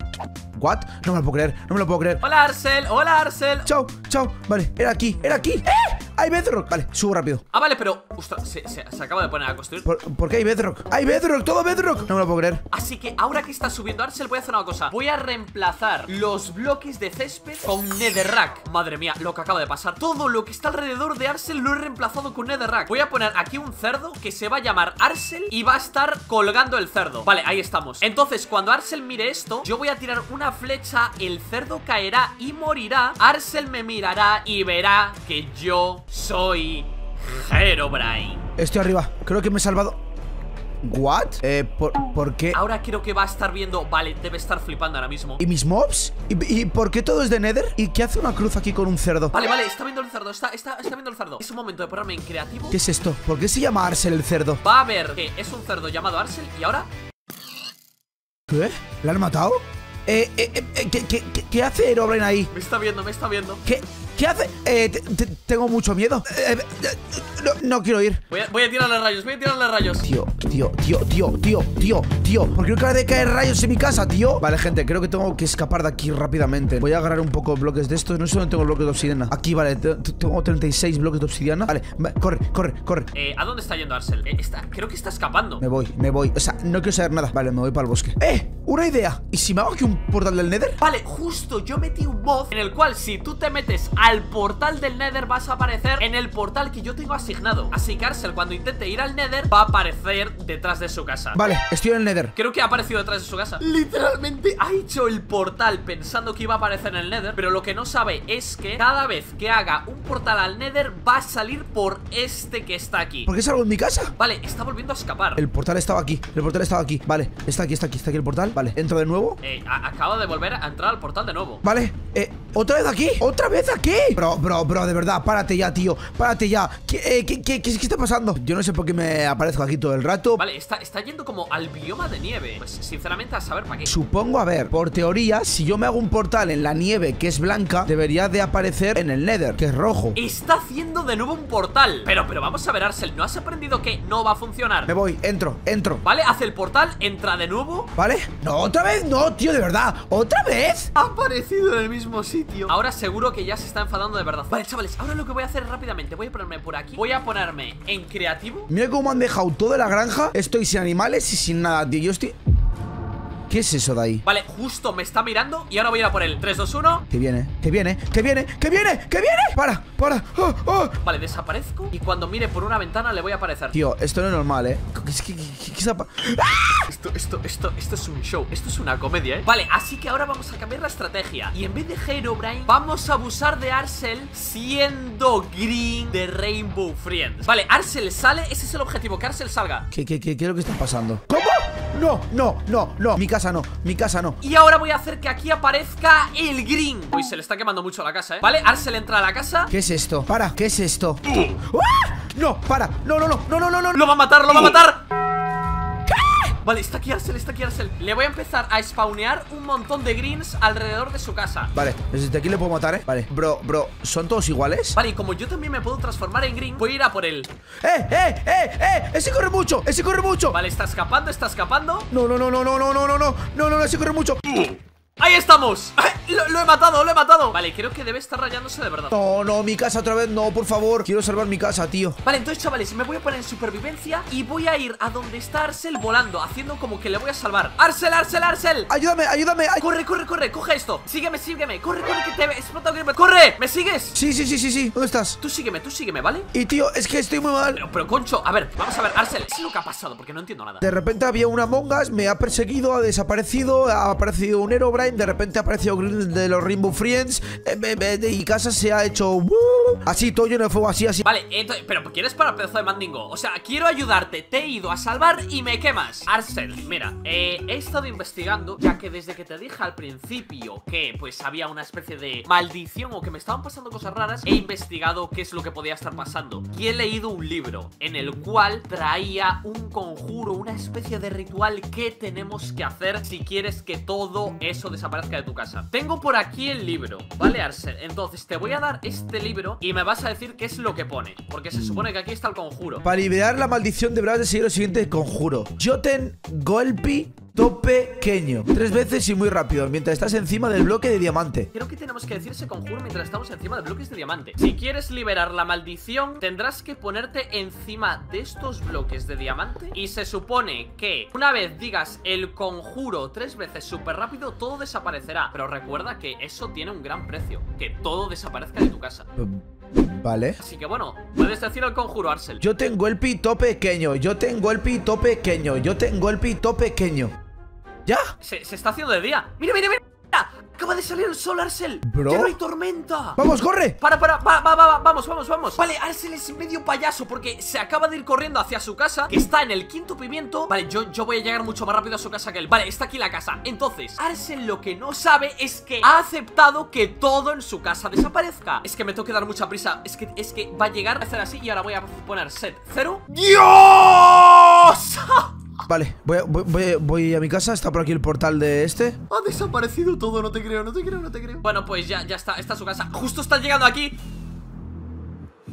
¿What? No me lo puedo creer, no me lo puedo creer. Hola Arsel, hola Arsel. Chao, chao, vale, era aquí, era aquí. ¡Eh! Hay bedrock, vale, subo rápido. Ah, vale, pero, ostras, se, se, se acaba de poner a construir. ¿Por, ¿Por qué hay bedrock? ¡Hay bedrock! ¡Todo bedrock! No me lo puedo creer. Así que ahora que está subiendo Arsel, voy a hacer una cosa. Voy a reemplazar los bloques de césped con netherrack. Madre mía, lo que acaba de pasar. Todo lo que está alrededor de Arsel lo he reemplazado con netherrack. Voy a poner aquí un cerdo que se va a llamar Arsel y va a estar colgando el cerdo. Vale, ahí estamos. Entonces, cuando Arsel mire esto, yo voy a tirar una flecha, el cerdo caerá y morirá. Arsel me mirará y verá que yo... soy Herobrine. Estoy arriba, creo que me he salvado. ¿What? Eh, ¿por, ¿por qué? Ahora creo que va a estar viendo. Vale, debe estar flipando ahora mismo. ¿Y mis mobs? ¿Y, y por qué todo es de nether? ¿Y qué hace una cruz aquí con un cerdo? Vale, vale, está viendo el cerdo, está, está, está viendo el cerdo. Es un momento de ponerme en creativo. ¿Qué es esto? ¿Por qué se llama Arsel el cerdo? Va a ver que es un cerdo llamado Arsel y ahora... ¿Qué? ¿Le han matado? Eh, eh, eh ¿qué, qué, qué, ¿Qué hace Herobrine ahí? Me está viendo, me está viendo. ¿Qué? ¿Qué hace? Eh, te, te, tengo mucho miedo. Eh, eh, no, no quiero ir. Voy a, voy a tirarle rayos, voy a tirarle rayos. Tío, tío, tío, tío, tío, tío, tío. ¿Por qué acaba de caer rayos en mi casa, tío? Vale, gente, creo que tengo que escapar de aquí rápidamente. Voy a agarrar un poco bloques de estos. No sé dónde tengo bloques de obsidiana. Aquí, vale, tengo treinta y seis bloques de obsidiana. Vale, va, corre, corre, corre. Eh, ¿a dónde está yendo Arsel? Eh, está, creo que está escapando. Me voy, me voy. O sea, no quiero saber nada. Vale, me voy para el bosque. ¡Eh! Una idea. ¿Y si me hago aquí un portal del nether? Vale, justo yo metí un mod en el cual si tú te metes a al portal del nether vas a aparecer en el portal que yo tengo asignado. Así que Arsel, cuando intente ir al nether, va a aparecer detrás de su casa. Vale, estoy en el nether. Creo que ha aparecido detrás de su casa. Literalmente ha hecho el portal pensando que iba a aparecer en el nether, pero lo que no sabe es que cada vez que haga un portal al nether va a salir por este que está aquí. ¿Por qué salgo en mi casa? Vale, está volviendo a escapar. El portal estaba aquí, el portal estaba aquí. Vale, está aquí, está aquí, está aquí el portal. Vale, entro de nuevo. Eh, acabo de volver a entrar al portal de nuevo. Vale, eh, ¿otra vez aquí? ¿Otra vez aquí? Bro, bro, bro, de verdad, párate ya, tío. Párate ya. ¿Qué, eh, qué, qué, qué, qué está pasando? Yo no sé por qué me aparezco aquí todo el rato. Vale, está, está yendo como al bioma de nieve. Pues sinceramente a saber para qué. Supongo, a ver, por teoría, si yo me hago un portal en la nieve que es blanca, debería de aparecer en el nether, que es rojo. Está haciendo de nuevo un portal. Pero, pero vamos a ver, Arsel, ¿no has aprendido que no va a funcionar? Me voy, entro, entro. Vale, hace el portal, entra de nuevo. Vale, no, otra vez, no, tío, de verdad. ¿Otra vez? Ha aparecido en el mismo sitio. Ahora seguro que ya se está enfadando de verdad. Vale, chavales, ahora lo que voy a hacer rápidamente, voy a ponerme por aquí, voy a ponerme en creativo. Mira cómo han dejado toda la granja. Estoy sin animales y sin nada, tío. Yo estoy... ¿Qué es eso de ahí? Vale, justo me está mirando y ahora voy a ir a por él. tres, dos, uno. Que viene, que viene, que viene, que viene, que viene. Para, para. Oh, oh. Vale, desaparezco y cuando mire por una ventana le voy a aparecer. Tío, esto no es normal, ¿eh? Es que, que, que, que se apa... ¡Ah! Esto, esto, esto, esto es un show. Esto es una comedia, ¿eh? Vale, así que ahora vamos a cambiar la estrategia. Y en vez de Herobrine, vamos a abusar de Arsel siendo Green de Rainbow Friends. Vale, Arsel sale. Ese es el objetivo, que Arsel salga. ¿Qué, qué, qué, qué es lo que está pasando? ¿Cómo? no, no, no, no. Mi casa no, mi casa no. Y ahora voy a hacer que aquí aparezca el Green. Uy, se le está quemando mucho la casa, ¿eh? Vale, Arsel entra a la casa. ¿Qué es esto? Para, ¿qué es esto? ¡Ah! No, para, no, no, no, no, no, no, no. Lo va a matar, lo va a matar. Vale, está aquí Arsel, está aquí Arsel. Le voy a empezar a spawnear un montón de greens alrededor de su casa. Vale, desde aquí le puedo matar, ¿eh? Vale, bro, bro, ¿son todos iguales? Vale, y como yo también me puedo transformar en green, voy a ir a por él. ¡Eh, eh, eh, eh! ¡Ese corre mucho! ¡Ese corre mucho! Vale, está escapando, está escapando. No, no, no, no, no, no, no, no, no, no, no, ese corre mucho. ¡Ahí estamos! Lo, lo he matado, lo he matado. Vale, creo que debe estar rayándose de verdad. No, no, mi casa otra vez, no, por favor. Quiero salvar mi casa, tío. Vale, entonces, chavales, me voy a poner en supervivencia y voy a ir a donde está Arsel volando, haciendo como que le voy a salvar. ¡Arsel, Arsel, Arsel! ¡Ayúdame, ayúdame! Ay ¡Corre, corre, corre! ¡Coge esto! ¡Sígueme, sígueme! ¡Corre, corre! ¡Que te explota! ¡Corre! ¿Me sigues? Sí, sí, sí, sí, sí. ¿Dónde estás? Tú sígueme, tú sígueme, ¿vale? Y, tío, es que estoy muy mal. Pero, pero concho, a ver, vamos a ver, Arsel, ¿qué es lo que ha pasado? Porque no entiendo nada. De repente había una Among Us, me ha perseguido, ha desaparecido, ha aparecido un Herobrine, de repente ha aparecido Green de los Rainbow Friends y casa se ha hecho así, todo lleno de fuego, así, así. Vale, entonces, pero ¿quieres para pedazo de mandingo? O sea, quiero ayudarte, te he ido a salvar y me quemas. Arsel, mira, eh, he estado investigando, ya que desde que te dije al principio que pues había una especie de maldición o que me estaban pasando cosas raras, he investigado qué es lo que podía estar pasando y he leído un libro en el cual traía un conjuro, una especie de ritual que tenemos que hacer si quieres que todo eso desaparezca de tu casa. Tengo por aquí el libro, ¿vale, Arsel? Entonces te voy a dar este libro y me vas a decir qué es lo que pone, porque se supone que aquí está el conjuro. Para liberar la maldición deberás decidir el siguiente conjuro: Joten Golpi Topequeño, tres veces y muy rápido, mientras estás encima del bloque de diamante. Creo que tenemos que decir ese conjuro mientras estamos encima de bloques de diamante. Si quieres liberar la maldición, tendrás que ponerte encima de estos bloques de diamante. Y se supone que una vez digas el conjuro tres veces súper rápido, todo desaparecerá. Pero recuerda que eso tiene un gran precio, que todo desaparezca de tu casa. Vale. Así que bueno, puedes decir el conjuro, Arsel. Yo tengo el pito pequeño, yo tengo el pito pequeño, yo tengo el pito pequeño. ¿Ya? Se, se está haciendo de día. ¡Mira, mira, mira! Acaba de salir el sol, Arsel. Bro, ya no hay tormenta. Vamos, corre. Para, para, va, va, va, vamos, vamos, vamos. Vale, Arsel es medio payaso porque se acaba de ir corriendo hacia su casa, que está en el quinto pimiento. Vale, yo, yo voy a llegar mucho más rápido a su casa que él. Vale, está aquí la casa. Entonces, Arsel lo que no sabe es que ha aceptado que todo en su casa desaparezca. Es que me tengo que dar mucha prisa. Es que, es que va a llegar a hacer así y ahora voy a poner set cero. ¡Dios! Vale, voy, voy, voy, voy a mi casa. Está por aquí el portal de este. Ha desaparecido todo, no te creo, no te creo, no te creo. Bueno, pues ya, ya está, está su casa. Justo está llegando aquí.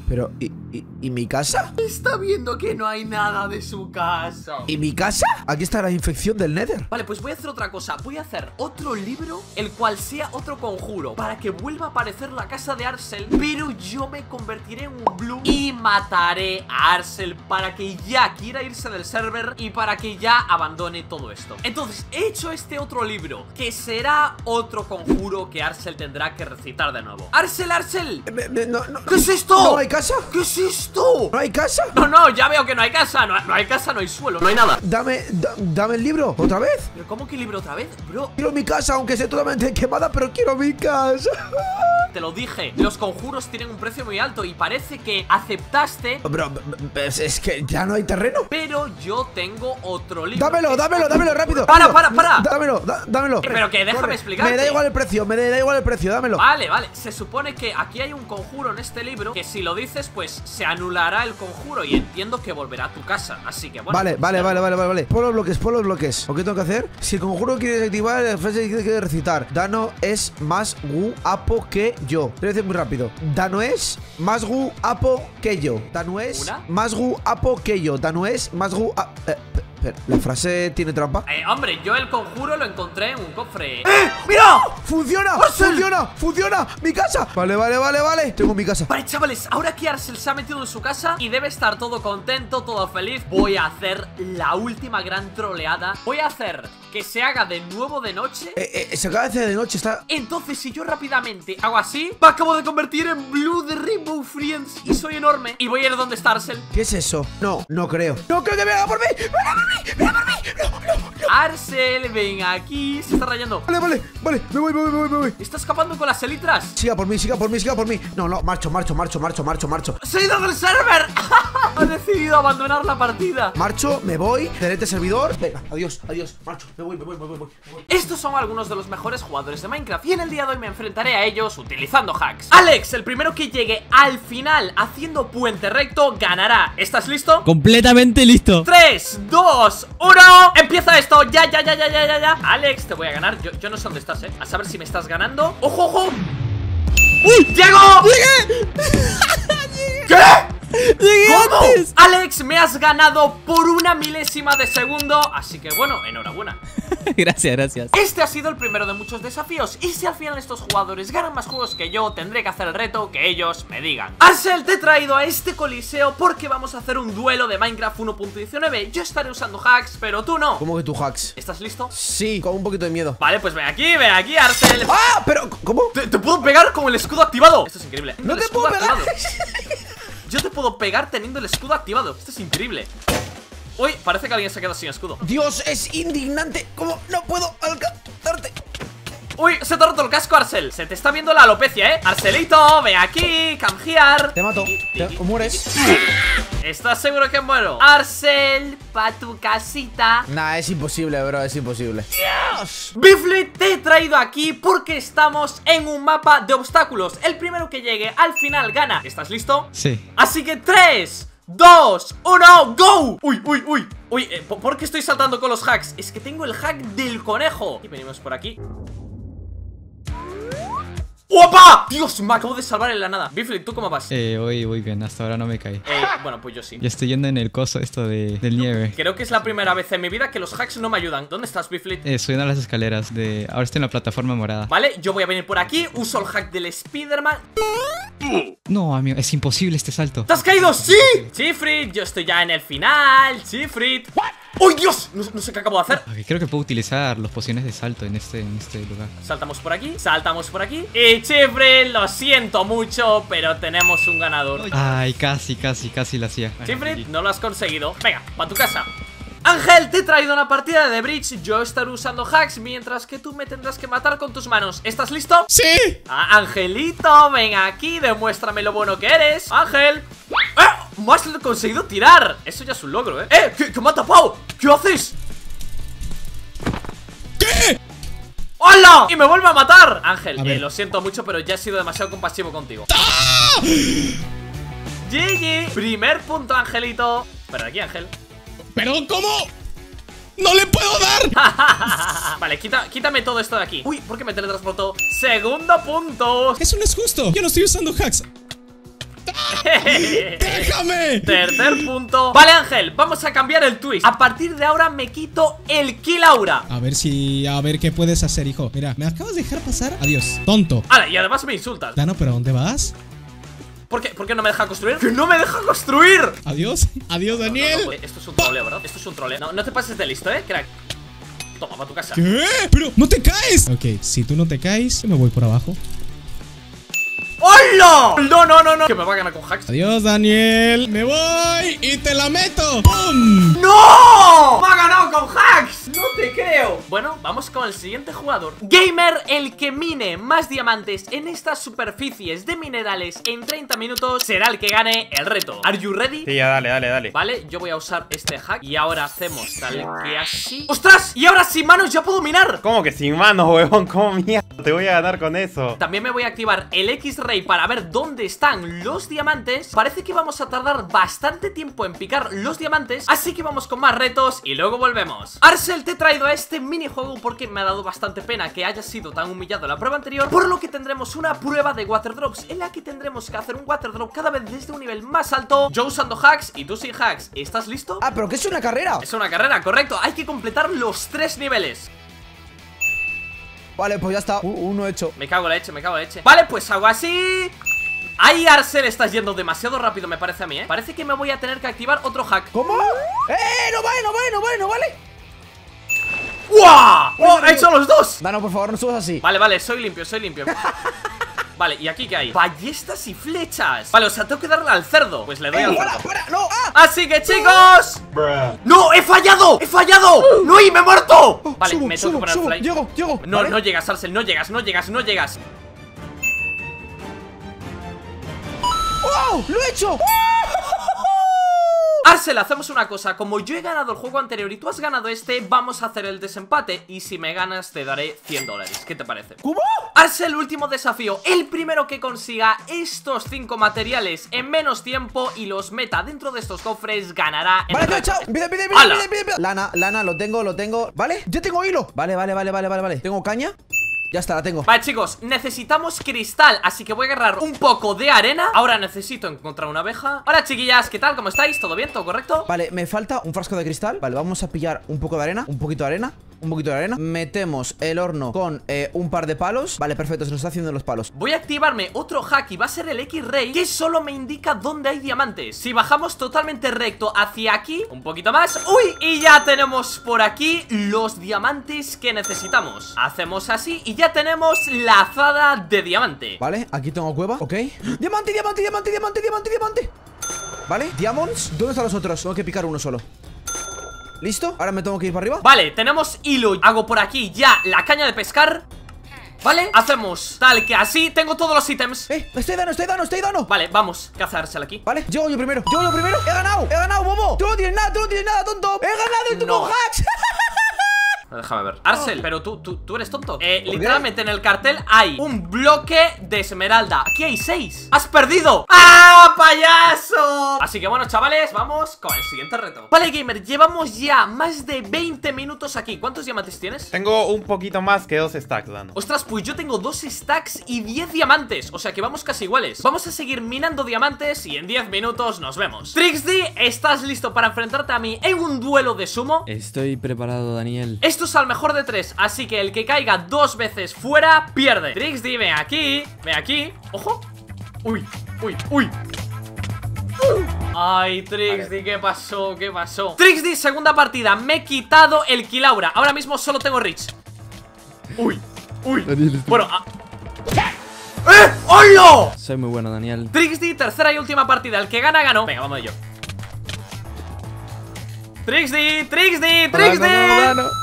Pero, ¿y, y, ¿y mi casa? Está viendo que no hay nada de su casa. ¿Y mi casa? Aquí está la infección del Nether. Vale, pues voy a hacer otra cosa. Voy a hacer otro libro, el cual sea otro conjuro, para que vuelva a aparecer la casa de Arsel. Pero yo me convertiré en un Blue y mataré a Arsel para que ya quiera irse del server y para que ya abandone todo esto. Entonces, he hecho este otro libro, que será otro conjuro que Arsel tendrá que recitar de nuevo. ¡Arsel, Arsel! Me, me, no, no, ¿Qué es esto? No hay casa. ¿Qué es esto? ¿No hay casa? No, no, ya veo que no hay casa. No, no hay casa, no hay suelo, no hay nada. Dame, da, dame el libro, ¿otra vez? ¿Pero cómo que libro otra vez, bro? Quiero mi casa, aunque esté totalmente quemada, pero quiero mi casa. Te lo dije, los conjuros tienen un precio muy alto y parece que aceptaste. Bro, es que ya no hay terreno. Pero yo tengo otro libro. Dámelo, dámelo, dámelo, rápido. Para, para, para. Dámelo, da, dámelo. Eh, pero que déjame Corre. explicarte. Me da igual el precio, me da igual el precio, dámelo. Vale, vale, se supone que aquí hay un conjuro en este libro que si lo dices, pues se anulará el conjuro y entiendo que volverá a tu casa. Así que bueno. Vale, vale, vale, vale, vale. Pon los bloques, pon los bloques. ¿O qué tengo que hacer? Si el conjuro quiere desactivar, el frase quiere recitar. Dano es más guapo que yo. Te voy a decir muy rápido. Dano es más guapo que yo. Dano es más guapo que yo. Dano es más guapo. ¿La frase tiene trampa? Eh, hombre, yo el conjuro lo encontré en un cofre. ¡Eh! ¡Mira! ¡Funciona! ¡Arsel! ¡Funciona! ¡Funciona! ¡Mi casa! Vale, vale, vale, vale. Tengo mi casa. Vale, chavales, ahora que Arsel se ha metido en su casa y debe estar todo contento, todo feliz, voy a hacer la última gran troleada. Voy a hacer que se haga de nuevo de noche. Eh, eh, se acaba de hacer de noche, está... Entonces, si yo rápidamente hago así, me acabo de convertir en Blue de Rainbow Friends y soy enorme. Y voy a ir donde está Arsel. ¿Qué es eso? No, no creo. ¡No creo que me haga por mí! ¡Venga por mí! ¡Mira por mí! ¡No, no, no! Arsel, ven aquí. Se está rayando. Vale, vale, vale. Me voy, me voy, me voy. Está escapando con las elitras. Siga por mí, siga por mí, siga por mí. No, no, marcho, marcho, marcho, marcho, marcho, marcho. ¡Se ha ido del server! Ha decidido abandonar la partida. Marcho, me voy. Delete servidor. Venga, adiós, adiós. Marcho, me voy, me voy, me voy, me voy. Estos son algunos de los mejores jugadores de Minecraft y en el día de hoy me enfrentaré a ellos utilizando hacks. Alex, el primero que llegue al final haciendo puente recto ganará. ¿Estás listo? Completamente listo. tres, dos, uno. Empieza esto. Ya, ya, ya, ya, ya, ya, ya. Alex, te voy a ganar. Yo, yo no sé dónde estás, eh. A saber si me estás ganando. ¡Ojo, ojo! ¡Uy! ¡Llego! ¡Llegué! ¿Qué? ¿Cómo? Alex, me has ganado por una milésima de segundo. Así que bueno, enhorabuena. Gracias, gracias. Este ha sido el primero de muchos desafíos. Y si al final estos jugadores ganan más juegos que yo, tendré que hacer el reto que ellos me digan. Arsel, te he traído a este coliseo porque vamos a hacer un duelo de Minecraft uno punto diecinueve. Yo estaré usando hacks, pero tú no. ¿Cómo que tú hacks? ¿Estás listo? Sí, con un poquito de miedo. Vale, pues ven aquí, ven aquí, Arsel. ¡Ah! Pero, ¿cómo? Te, te puedo pegar con el escudo activado. Esto es increíble. No te puedo pegar. Yo te puedo pegar teniendo el escudo activado. Esto es increíble. Uy, parece que alguien se ha quedado sin escudo. Dios, es indignante. ¿Cómo no puedo alcanzarte? Uy, se te ha roto el casco, Arsel. Se te está viendo la alopecia, eh. Arselito, ve aquí, canjear. Te mato, te mueres. ¿Estás seguro que muero? Arsel, pa' tu casita. Nah, es imposible, bro, es imposible. ¡Dios! Bifle, te he traído aquí porque estamos en un mapa de obstáculos. El primero que llegue al final gana. ¿Estás listo? Sí. Así que tres, dos, uno, go. Uy, uy, uy. Uy, eh, ¿por qué estoy saltando con los hacks? Es que tengo el hack del conejo. Y venimos por aquí. ¡Opa! Dios, me acabo de salvar en la nada. Bifle, ¿tú cómo vas? Eh, voy, voy bien, hasta ahora no me caí. Eh, bueno, pues yo sí. Yo estoy yendo en el coso esto de, del nieve. Creo que es la primera vez en mi vida que los hacks no me ayudan. ¿Dónde estás, Bifle? Eh, subiendo a las escaleras de... Ahora estoy en la plataforma morada. Vale, yo voy a venir por aquí, uso el hack del Spiderman. No, amigo, es imposible este salto. ¿Te has caído? ¡Sí! Chifrit, yo estoy ya en el final. Chifrit. ¿What? ¡Oh, Dios! No, no sé qué acabo de hacer. Okay, creo que puedo utilizar los pociones de salto en este, en este lugar. Saltamos por aquí, saltamos por aquí. Y Chifrit, lo siento mucho, pero tenemos un ganador. Ay, casi, casi, casi la hacía. Chifrit, no lo has conseguido. Venga, para tu casa. Ángel, te he traído una partida de bridge. Yo estaré usando hacks mientras que tú me tendrás que matar con tus manos. ¿Estás listo? ¡Sí! Ah, Angelito, ven aquí, demuéstrame lo bueno que eres. Ángel. ¡Eh! ¡Más lo he conseguido tirar! Eso ya es un logro, ¿eh? ¡Eh! ¡Que, que me ha tapado! ¿Qué haces? ¿Qué? ¡Hola! ¡Y me vuelve a matar! Ángel, a eh, lo siento mucho, pero ya he sido demasiado compasivo contigo. ¡Ah! G G. Primer punto, Angelito. Espera, aquí, Ángel. ¿Pero cómo? ¡No le puedo dar! Vale, quita, quítame todo esto de aquí. Uy, ¿por qué me teletransportó? ¡Segundo punto! ¡Eso no es justo! ¡Yo no estoy usando hacks! ¡Déjame! Tercer punto. Vale, Ángel, vamos a cambiar el twist. A partir de ahora me quito el kill aura. A ver si... A ver qué puedes hacer, hijo. Mira, me acabas de dejar pasar. Adiós, tonto. Ahora, y además me insultas. Dano, ¿pero dónde vas? ¿Por qué? ¿Por qué no me deja construir? ¡Que no me deja construir! Adiós, adiós, Daniel. No, no, no, esto es un troleo, ¿verdad? Esto es un troleo. No, no te pases de listo, eh, crack. Toma, para tu casa. ¿Qué? ¡Pero no te caes! Ok, si tú no te caes, yo me voy por abajo. ¡Hola! No, no, no, no. Que me va a ganar con hacks. Adiós, Daniel. Me voy y te la meto. ¡Bum! ¡No! ¡Me ha ganado con hacks! ¡No te creo! Bueno, vamos con el siguiente jugador. Gamer, el que mine más diamantes en estas superficies de minerales en treinta minutos será el que gane el reto. ¿Are you ready? Sí, ya, dale, dale, dale. Vale, yo voy a usar este hack y ahora hacemos tal que así. ¡Ostras! Y ahora sin manos ya puedo minar. ¿Cómo que sin manos, huevón? ¿Cómo mierda te voy a ganar con eso? También me voy a activar el X-Ray para ver dónde están los diamantes. Parece que vamos a tardar bastante tiempo en picar los diamantes, así que vamos con más retos y luego volvemos. Arsel, te he traído a este minijuego porque me ha dado bastante pena que haya sido tan humillado en la prueba anterior, por lo que tendremos una prueba de waterdrops en la que tendremos que hacer un waterdrop cada vez desde un nivel más alto, yo usando hacks y tú sin hacks. ¿Estás listo? Ah, pero que es una carrera. Es una carrera, correcto. Hay que completar los tres niveles. Vale, pues ya está, uno hecho. Me cago en la leche, me cago en la leche. Vale, pues hago así. Ay, Arsel, estás yendo demasiado rápido, me parece a mí, ¿eh? Parece que me voy a tener que activar otro hack. ¿Cómo? ¡Eh! ¡No vale, no vale, no vale, no vale! ¡Guau! ¡Oh, he hecho los dos! Dano, por favor, no subas así. Vale, vale, soy limpio, soy limpio. Vale, ¿y aquí qué hay? Ballestas y flechas. Vale, o sea, tengo que darle al cerdo. Pues le doy eh, al para, cerdo para, no, ah. Así que, chicos, Bruh. ¡no! ¡He fallado! ¡He fallado! Uh. ¡No! ¡Y me he muerto! Oh, vale, subo, me tengo subo, que poner subo, fly. Llego, llego. No, ¿vale? no llegas, Arsel, no llegas, no llegas, no llegas. ¡Wow! ¡Lo he hecho! Arsel, hacemos una cosa, como yo he ganado el juego anterior y tú has ganado este, vamos a hacer el desempate y si me ganas te daré cien dólares, ¿qué te parece? ¿Cómo? Arsel, último desafío, el primero que consiga estos cinco materiales en menos tiempo y los meta dentro de estos cofres, ganará. Vale, tío, chao, pide, pide, pide, pide, pide, pide. Lana, lana, lo tengo, lo tengo, ¿vale? Yo tengo hilo, vale, vale, vale, vale, vale, tengo caña. Ya está, la tengo. Vale, chicos, necesitamos cristal, así que voy a agarrar un poco de arena. Ahora necesito encontrar una abeja. Hola, chiquillas, ¿qué tal? ¿Cómo estáis? ¿Todo bien? ¿Todo correcto? Vale, me falta un frasco de cristal. Vale, vamos a pillar un poco de arena. Un poquito de arena. Un poquito de arena. Metemos el horno con eh, un par de palos. Vale, perfecto, se nos está haciendo los palos. Voy a activarme otro hack y va a ser el X-Ray, que solo me indica dónde hay diamantes. Si bajamos totalmente recto hacia aquí, un poquito más. ¡Uy! Y ya tenemos por aquí los diamantes que necesitamos. Hacemos así y ya tenemos la azada de diamante. Vale, aquí tengo cueva, ok. ¡Diamante, diamante, diamante, diamante, diamante, diamante! Vale, diamonds. ¿Dónde están los otros? Tengo que picar uno solo. ¿Listo? Ahora me tengo que ir para arriba. Vale, tenemos hilo. Hago por aquí ya la caña de pescar. Vale, hacemos tal que así. Tengo todos los ítems. Eh, estoy dano, estoy dano, estoy dano. Vale, vamos, cazársela aquí. Vale, llego yo primero. Llego yo primero. He ganado, he ganado, bobo. Tú no tienes nada, tú no tienes nada, tonto. He ganado y tú no hacks. Déjame ver. Arsel, pero tú, tú, tú eres tonto. Eh, literalmente en el cartel hay un bloque de esmeralda. Aquí hay seis. ¡Has perdido! ¡Ah, payaso! Así que bueno, chavales, vamos con el siguiente reto. Vale, gamer, llevamos ya más de veinte minutos aquí. ¿Cuántos diamantes tienes? Tengo un poquito más que dos stacks, Dano. Ostras, pues yo tengo dos stacks y diez diamantes. O sea que vamos casi iguales. Vamos a seguir minando diamantes y en diez minutos nos vemos. Trixie, ¿estás listo para enfrentarte a mí en un duelo de sumo? Estoy preparado, Daniel. Esto es al mejor de tres, así que el que caiga dos veces fuera, pierde. Trix, dime aquí, ve aquí. Ojo. Uy, uy, uy. Ay, Trixie, vale. ¿Qué pasó? ¿Qué pasó? Trixie, segunda partida. Me he quitado el Kilaura. Ahora mismo solo tengo Rich. Uy, uy. Daniel, bueno, a... ¡Eh! ¡Hola! Soy muy bueno, Daniel. Trixie, tercera y última partida. El que gana, ganó. Venga, vamos yo. Trixie, Trixie, Trixie.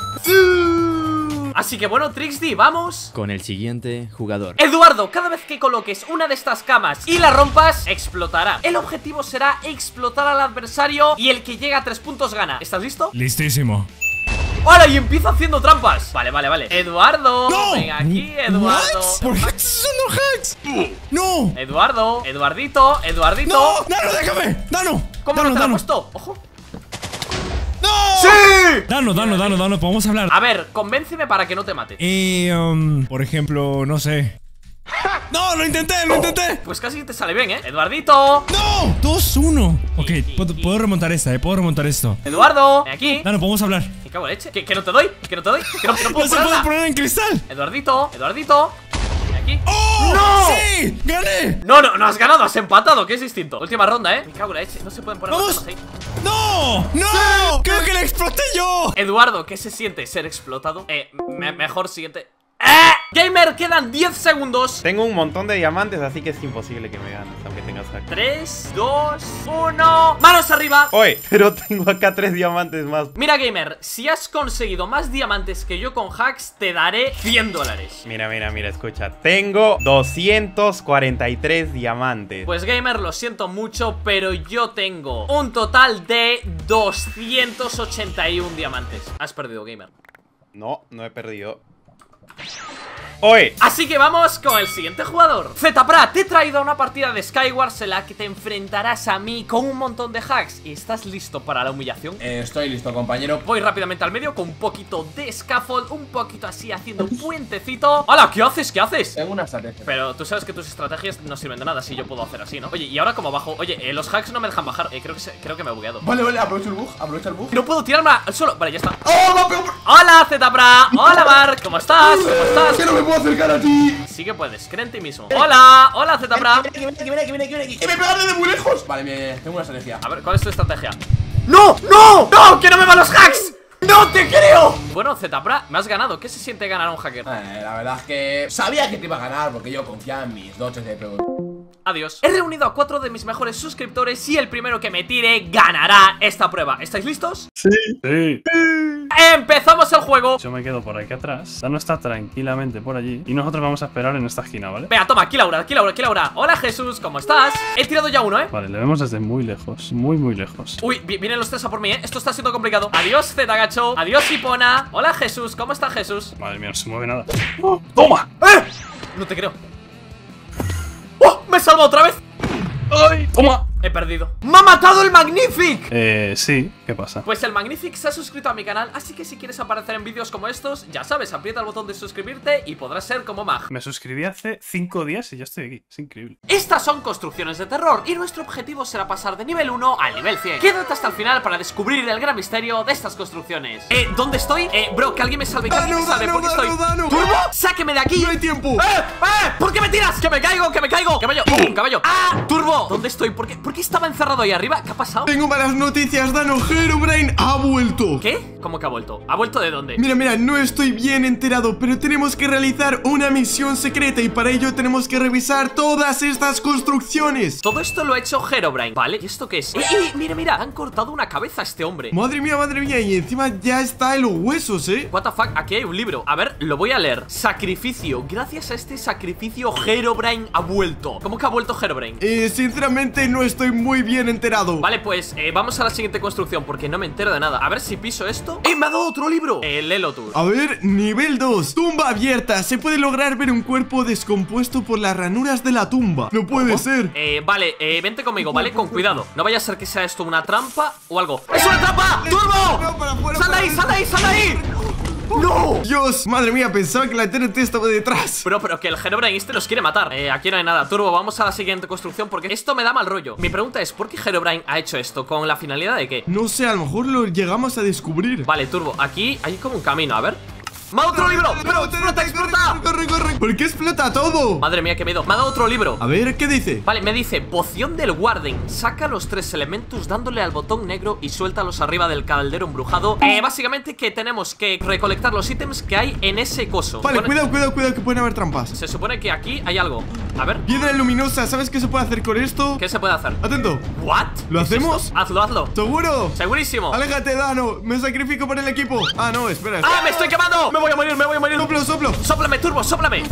Así que bueno, Trixie, vamos con el siguiente jugador. Eduardo, cada vez que coloques una de estas camas y la rompas, explotará. El objetivo será explotar al adversario y el que llega a tres puntos gana. ¿Estás listo? Listísimo. ¡Hola! Y empieza haciendo trampas. Vale, vale, vale. Eduardo, no. Venga aquí, Eduardo. ¿Qué? ¿Por qué estás usando hacks? No. Eduardo, Eduardito, Eduardito. No, Dano, déjame. Dano. ¿Cómo no te lo he puesto? Ojo. ¡No! ¡Sí! Dano, Dano, Dano, Dano, podemos hablar. A ver, convénceme para que no te mate. Y, um, por ejemplo, no sé. ¡No, lo intenté, lo intenté! Pues casi te sale bien, ¿eh? ¡Eduardito! ¡No! dos uno. Ok, puedo, puedo remontar esta, ¿eh? Puedo remontar esto. ¡Eduardo! Ven aquí. Dano, podemos hablar. ¿Qué cago de leche? ¿Que, que no te doy? ¿Que no te doy? ¿Que no, que no puedo no ponerla? ¡No se puede poner en cristal! ¡Eduardito! ¡Eduardito! Aquí. ¡Oh! ¡No! ¡Sí! ¡Gané! No, no, no has ganado, has empatado, que es distinto. Última ronda, ¿eh? Me cago en la leche, no se pueden poner más cosas ahí. ¡No! ¡No! ¡Sí! ¡Creo que le exploté yo! Eduardo, ¿qué se siente ser explotado? Eh, me mejor siguiente. ¡Eh! Gamer, quedan diez segundos. Tengo un montón de diamantes, así que es imposible que me ganes, aunque tengas acá. tres, dos, uno. ¡Manos arriba! Oye, pero tengo acá tres diamantes más. Mira, gamer, si has conseguido más diamantes que yo con hacks, te daré cien dólares. Mira, mira, mira, escucha. Tengo doscientos cuarenta y tres diamantes. Pues, gamer, lo siento mucho, pero yo tengo un total de doscientos ochenta y un diamantes. Has perdido, gamer. No, no he perdido. Oye. Así que vamos con el siguiente jugador. Zpra, te he traído una partida de Skywars en la que te enfrentarás a mí con un montón de hacks. ¿Y estás listo para la humillación? Eh, estoy listo, compañero. Voy rápidamente al medio con un poquito de scaffold, un poquito así haciendo un puentecito. ¡Hala! ¿Qué haces? ¿Qué haces? Tengo una estrategia. Pero tú sabes que tus estrategias no sirven de nada si yo puedo hacer así, ¿no? Oye, ¿y ahora cómo bajo? Oye, eh, los hacks no me dejan bajar. Eh, creo que se, creo que me he bugueado. Vale, vale, aprovecho el bug, aprovecho el bug. No puedo tirarme al suelo. Vale, ya está. ¡Oh, no, pero... ¡Hola, Zpra! ¡Hola, Mark! ¿Cómo estás? ¿Cómo estás? ¡Que no me puedo acercar a ti! Sí que puedes, cree en ti mismo. ¡Hola! ¡Hola, Zpra! ¡Que viene, que viene, que viene, que viene! ¡Que me pegan desde muy lejos! Vale, mire, tengo una estrategia. A ver, ¿cuál es tu estrategia? ¡No! ¡No! ¡No! ¡Que no me van los hacks! ¡No! ¡No te creo! Bueno, Zetapra, me has ganado. ¿Qué se siente ganar a un hacker? Eh, la verdad es que sabía que te iba a ganar porque yo confiaba en mis dotes de preguntas. Adiós. He reunido a cuatro de mis mejores suscriptores y el primero que me tire ganará esta prueba. ¿Estáis listos? Sí. Sí. ¡Empezamos el juego! Yo me quedo por aquí atrás. Dano está tranquilamente por allí y nosotros vamos a esperar en esta esquina, ¿vale? Venga, toma, aquí Laura, aquí Laura, aquí Laura. Hola, Jesús, ¿cómo estás? He tirado ya uno, ¿eh? Vale, le vemos desde muy lejos, muy, muy lejos. Uy, vi vienen los tres a por mí, ¿eh? Esto está siendo complicado. Adiós, Zetagacho. Adiós, Hipona. Hola, Jesús, ¿cómo está Jesús? Madre mía, no se mueve nada. ¡Oh, toma! ¡Eh! No te creo. ¡Me salvo otra vez! ¡Ay! ¡Toma! He perdido. ¡Me ha matado el Magnific! Eh, sí, ¿qué pasa? Pues el Magnific se ha suscrito a mi canal, así que si quieres aparecer en vídeos como estos, ya sabes, aprieta el botón de suscribirte y podrás ser como Mag. Me suscribí hace cinco días y ya estoy aquí, es increíble. Estas son construcciones de terror y nuestro objetivo será pasar de nivel uno al nivel cien. Quédate hasta el final para descubrir el gran misterio de estas construcciones. Eh, ¿dónde estoy? Eh, bro, que alguien me salve, que alguien me salve, porque estoy... ¡Turbo! ¡Sáqueme de aquí! ¡No hay tiempo! ¡Eh! ¡Eh! ¿Por qué me tiras? ¡Que me caigo, que me caigo! ¡Caballo! ¡Pum! ¡Caballo! ¡Ah! ¡Turbo! ¿Dónde estoy? ¿Por qué? ¿Por qué estaba encerrado ahí arriba? ¿Qué ha pasado? Tengo malas noticias, Dano. Herobrine ha vuelto. ¿Qué? ¿Cómo que ha vuelto? ¿Ha vuelto de dónde? Mira, mira, no estoy bien enterado, pero tenemos que realizar una misión secreta y para ello tenemos que revisar todas estas construcciones. Todo esto lo ha hecho Herobrine, ¿vale? ¿Y esto qué es? ¡Eh, eh! Mira, mira, han cortado una cabeza a este hombre. Madre mía, madre mía, y encima ya está en los huesos, ¿eh? What the fuck, aquí hay un libro. A ver, lo voy a leer. Sacrificio. Gracias a este sacrificio, Herobrine ha vuelto. ¿Cómo que ha vuelto Herobrine? Eh, sinceramente no estoy Estoy muy bien enterado. Vale, pues eh, vamos a la siguiente construcción porque no me entero de nada. A ver si piso esto. ¡Eh! Me ha dado otro libro. Eh, léelo tú. A ver, nivel dos. Tumba abierta. Se puede lograr ver un cuerpo descompuesto por las ranuras de la tumba. No puede ser. Eh, vale, eh, vente conmigo, ¿vale? Con cuidado. No vaya a ser que sea esto una trampa o algo. ¡Es una trampa! ¡Turbo! ¡Sal de ahí, sal de ahí, sal de ahí! ¡No! Dios, madre mía, pensaba que la T N T estaba detrás. Pero, pero que el Herobrine este los quiere matar. Eh, aquí no hay nada, Turbo, vamos a la siguiente construcción porque esto me da mal rollo. Mi pregunta es, ¿por qué Herobrine ha hecho esto? ¿Con la finalidad de qué? No sé, a lo mejor lo llegamos a descubrir. Vale, Turbo, aquí hay como un camino, a ver. ¡Me ha dado otro libro! ¡Pero explota, explota! ¡Corre, corre! ¿Por qué explota todo? Madre mía, qué miedo. Me ha dado otro libro. A ver, ¿qué dice? Vale, me dice poción del Warden. Saca los tres elementos dándole al botón negro y suéltalos arriba del caldero embrujado. Eh, básicamente que tenemos que recolectar los ítems que hay en ese coso. Vale, bueno, cuidado, cuidado, cuidado, que pueden haber trampas. Se supone que aquí hay algo. A ver. Piedra luminosa, ¿sabes qué se puede hacer con esto? ¿Qué se puede hacer? Atento. ¿What? ¿Lo hacemos? ¿Es hazlo, hazlo. ¿Seguro? Segurísimo. Aléjate, Dano. Me sacrifico por el equipo. Ah, no, espera. ¡Ah, me estoy quemando! Me voy a morir, me voy a morir. Soplo, soplo. Sóplame, Turbo, sóplame.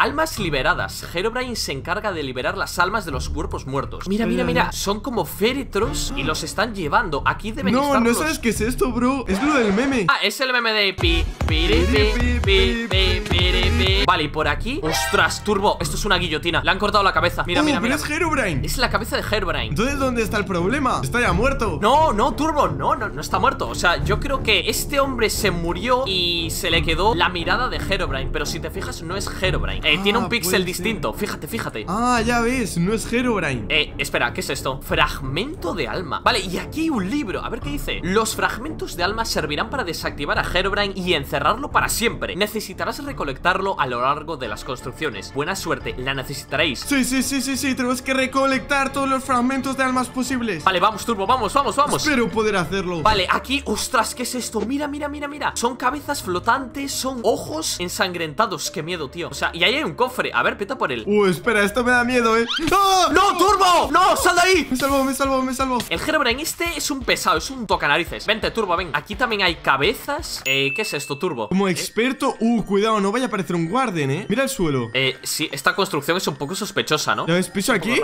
Almas liberadas. Herobrine se encarga de liberar las almas de los cuerpos muertos. Mira, mira, mira. Son como féretros y los están llevando. Aquí deben no, estar. No, no los... sabes qué es esto, bro. Es lo del meme. Ah, es el meme de pi, piri, pi, pi, pi, piri, pi. Vale, y por aquí. Ostras, Turbo. Esto es una guillotina. Le han cortado la cabeza. Mira, uh, mira, mira. Pero es Herobrine. Es la cabeza de Herobrine. Entonces, ¿dónde está el problema? Está ya muerto. No, no, Turbo. No, no, no está muerto. O sea, yo creo que este hombre se murió y se le quedó la mirada de Herobrine. Pero si te fijas, no es Herobrine. eh, ah, Tiene un píxel distinto, fíjate, fíjate. Ah, ya ves, no es Herobrine. Eh, espera, ¿qué es esto? Fragmento de alma. Vale, y aquí hay un libro, a ver qué dice. Los fragmentos de alma servirán para desactivar a Herobrine y encerrarlo para siempre. Necesitarás recolectarlo a lo largo de las construcciones. Buena suerte, la necesitaréis. Sí, sí, sí, sí, sí, tenemos que recolectar todos los fragmentos de almas posibles. Vale, vamos, Turbo, vamos, vamos, vamos. Espero poder hacerlo. Vale, aquí, ostras, ¿qué es esto? Mira, mira, mira, mira. Son cabezas flotantes. Son ojos ensangrentados. Qué miedo, tío. O sea, y ahí hay un cofre. A ver, peta por él. Uh, espera, esto me da miedo, eh. ¡Ah! ¡No, Turbo! ¡No, sal de ahí! Me salvo, me salvo, me salvo. El Herobrine este es un pesado, es un tocanarices. Vente, Turbo, ven. Aquí también hay cabezas. Eh, ¿qué es esto, Turbo? Como experto, uh, cuidado, no vaya a aparecer un Warden, eh. Mira el suelo. Eh, sí, esta construcción es un poco sospechosa, ¿no? ¿Ya ves, piso aquí?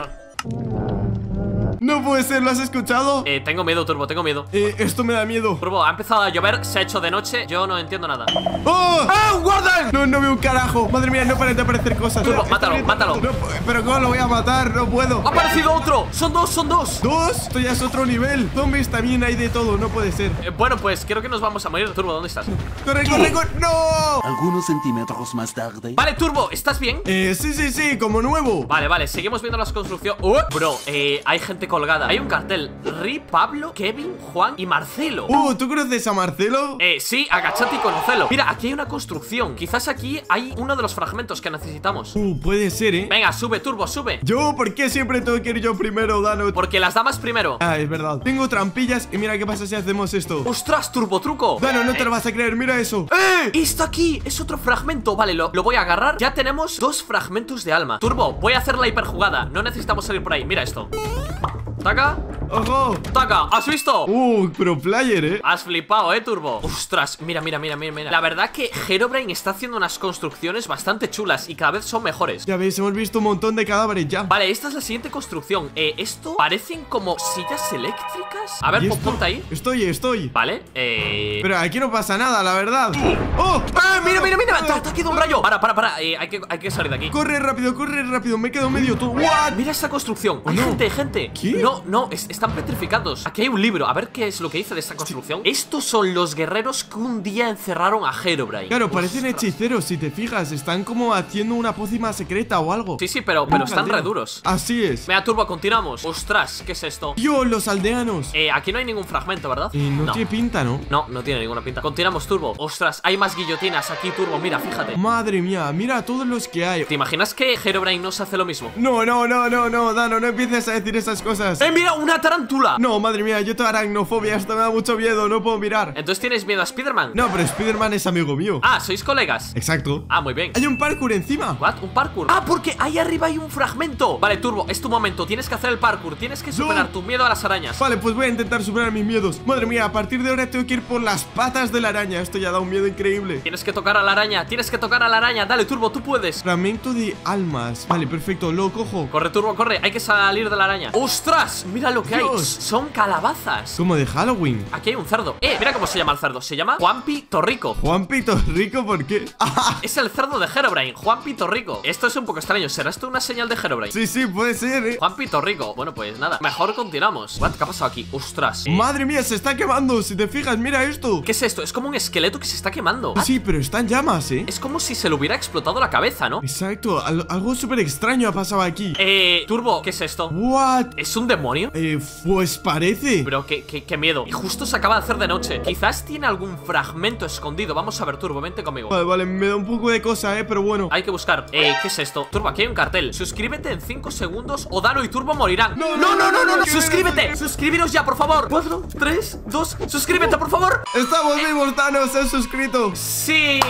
No puede ser, ¿lo has escuchado? Eh, tengo miedo, Turbo, tengo miedo. Eh, esto me da miedo. Turbo, ha empezado a llover, se ha hecho de noche. Yo no entiendo nada. ¡Oh! ¡Ah, un Warden! No, no veo un carajo. Madre mía, no paran de aparecer cosas. Turbo, mátalo, bien, mátalo. No, pero ¿cómo lo voy a matar? No puedo. ¡Ha aparecido otro! ¡Son dos, son dos! ¿Dos? Esto ya es otro nivel. Zombies también hay de todo, no puede ser. Eh, bueno, pues creo que nos vamos a morir. Turbo, ¿dónde estás? ¡Corre, corre, corre! ¡No! Algunos centímetros más tarde. Vale, Turbo, ¿estás bien? Eh, sí, sí, sí, como nuevo. Vale, vale, seguimos viendo las construcciones. ¡Oh! Bro, eh, hay gente colgada. Hay un cartel. Rip, Pablo, Kevin, Juan y Marcelo. Uh, ¿tú conoces a Marcelo? Eh, sí, agachate y conocelo. Mira, aquí hay una construcción. Quizás fijáis aquí, hay uno de los fragmentos que necesitamos. Uh, puede ser, ¿eh? Venga, sube, Turbo, sube. Yo, ¿por qué siempre tengo que ir yo primero, Dano? Porque las damas primero. Ah, es verdad. Tengo trampillas y mira qué pasa si hacemos esto. ¡Ostras, Turbo Truco! Dano, no te lo vas a creer, mira eso. ¡Eh! Esto aquí es otro fragmento. Vale, lo, lo voy a agarrar. Ya tenemos dos fragmentos de alma. Turbo, voy a hacer la hiperjugada. No necesitamos salir por ahí. Mira esto. Taca. ¡Ojo! ¡Taca! ¿Has visto? ¡Uh! Pro player, ¿eh? Has flipado, ¿eh, Turbo? ¡Ostras! Mira, mira, mira, mira, mira. La verdad que Herobrine está haciendo unas construcciones bastante chulas y cada vez son mejores. Ya veis, hemos visto un montón de cadáveres ya. Vale, esta es la siguiente construcción. Eh, esto parecen como sillas eléctricas. A ver, ponte ahí. Estoy, estoy. Vale, eh... pero aquí no pasa nada, la verdad. ¡Oh! ¡Ah! ¡Mira, mira, mira! ¡Te ha quedado un rayo! Para, para, para. Eh, hay que, hay que salir de aquí. ¡Corre rápido, corre rápido! Me quedo medio tú. ¡What! Mira esta construcción. Hay gente, gente. ¿Qué? No, no, es, es están petrificados. Aquí hay un libro. A ver qué es lo que dice de esta construcción. Sí. Estos son los guerreros que un día encerraron a Herobrine. Claro, parecen Ostras. hechiceros. Si te fijas, están como haciendo una pócima secreta o algo. Sí, sí, pero, pero están re duros. Así es. Mira, Turbo, continuamos. Ostras, ¿qué es esto? Yo, los aldeanos. Eh, aquí no hay ningún fragmento, ¿verdad? Eh, no, no tiene pinta, ¿no? No, no tiene ninguna pinta. Continuamos, Turbo. Ostras, hay más guillotinas aquí, Turbo. Mira, fíjate. Madre mía, mira todos los que hay. ¿Te imaginas que Herobrine nos hace lo mismo? No, no, no, no, no, Dano, no empieces a decir esas cosas. Eh, mira, una tarjeta. No, madre mía, yo tengo aracnofobia. Esto me da mucho miedo, no puedo mirar. ¿Entonces tienes miedo a Spiderman? No, pero Spiderman es amigo mío. Ah, ¿sois colegas? Exacto. Ah, muy bien. Hay un parkour encima. ¿What? ¿Un parkour? Ah, porque ahí arriba hay un fragmento. Vale, Turbo, es tu momento, tienes que hacer el parkour. Tienes que superar no. tu miedo a las arañas. Vale, pues voy a intentar superar mis miedos. Madre mía, a partir de ahora tengo que ir por las patas de la araña. Esto ya da un miedo increíble. Tienes que tocar a la araña, tienes que tocar a la araña. Dale, Turbo, tú puedes. Fragmento de almas. Vale, perfecto, lo cojo. Corre, Turbo, corre, hay que salir de la araña. ¡Ostras! Mira lo que hay. Son calabazas. Como de Halloween. Aquí hay un cerdo. Eh, mira cómo se llama el cerdo. Se llama Juan Pito Rico. Juan Pito Rico, ¿por qué? Es el cerdo de Herobrine, Juan Pito Rico. Esto es un poco extraño. ¿Será esto una señal de Herobrine? Sí, sí, puede ser, eh. Juan Pito Rico. Bueno, pues nada. Mejor continuamos. What? ¿Qué ha pasado aquí? Ostras. Eh. Madre mía, se está quemando. Si te fijas, mira esto. ¿Qué es esto? Es como un esqueleto que se está quemando. Sí, pero está en llamas, eh. Es como si se le hubiera explotado la cabeza, ¿no? Exacto. Al algo súper extraño ha pasado aquí. Eh, Turbo, ¿qué es esto? What? ¿Es un demonio? Eh, pues parece. Pero qué, qué, qué miedo. Y justo se acaba de hacer de noche. Quizás tiene algún fragmento escondido. Vamos a ver, Turbo, vente conmigo. Vale, vale, me da un poco de cosa, eh, pero bueno. Hay que buscar. Eh, ¿qué es esto? Turbo, aquí hay un cartel. Suscríbete en cinco segundos o Dano y Turbo morirán. No, no, no, no, no, no. Suscríbete. Suscribiros ya, por favor. cuatro, tres, dos. Suscríbete, por favor. Estamos vivos, Dano, se han suscrito. Sí,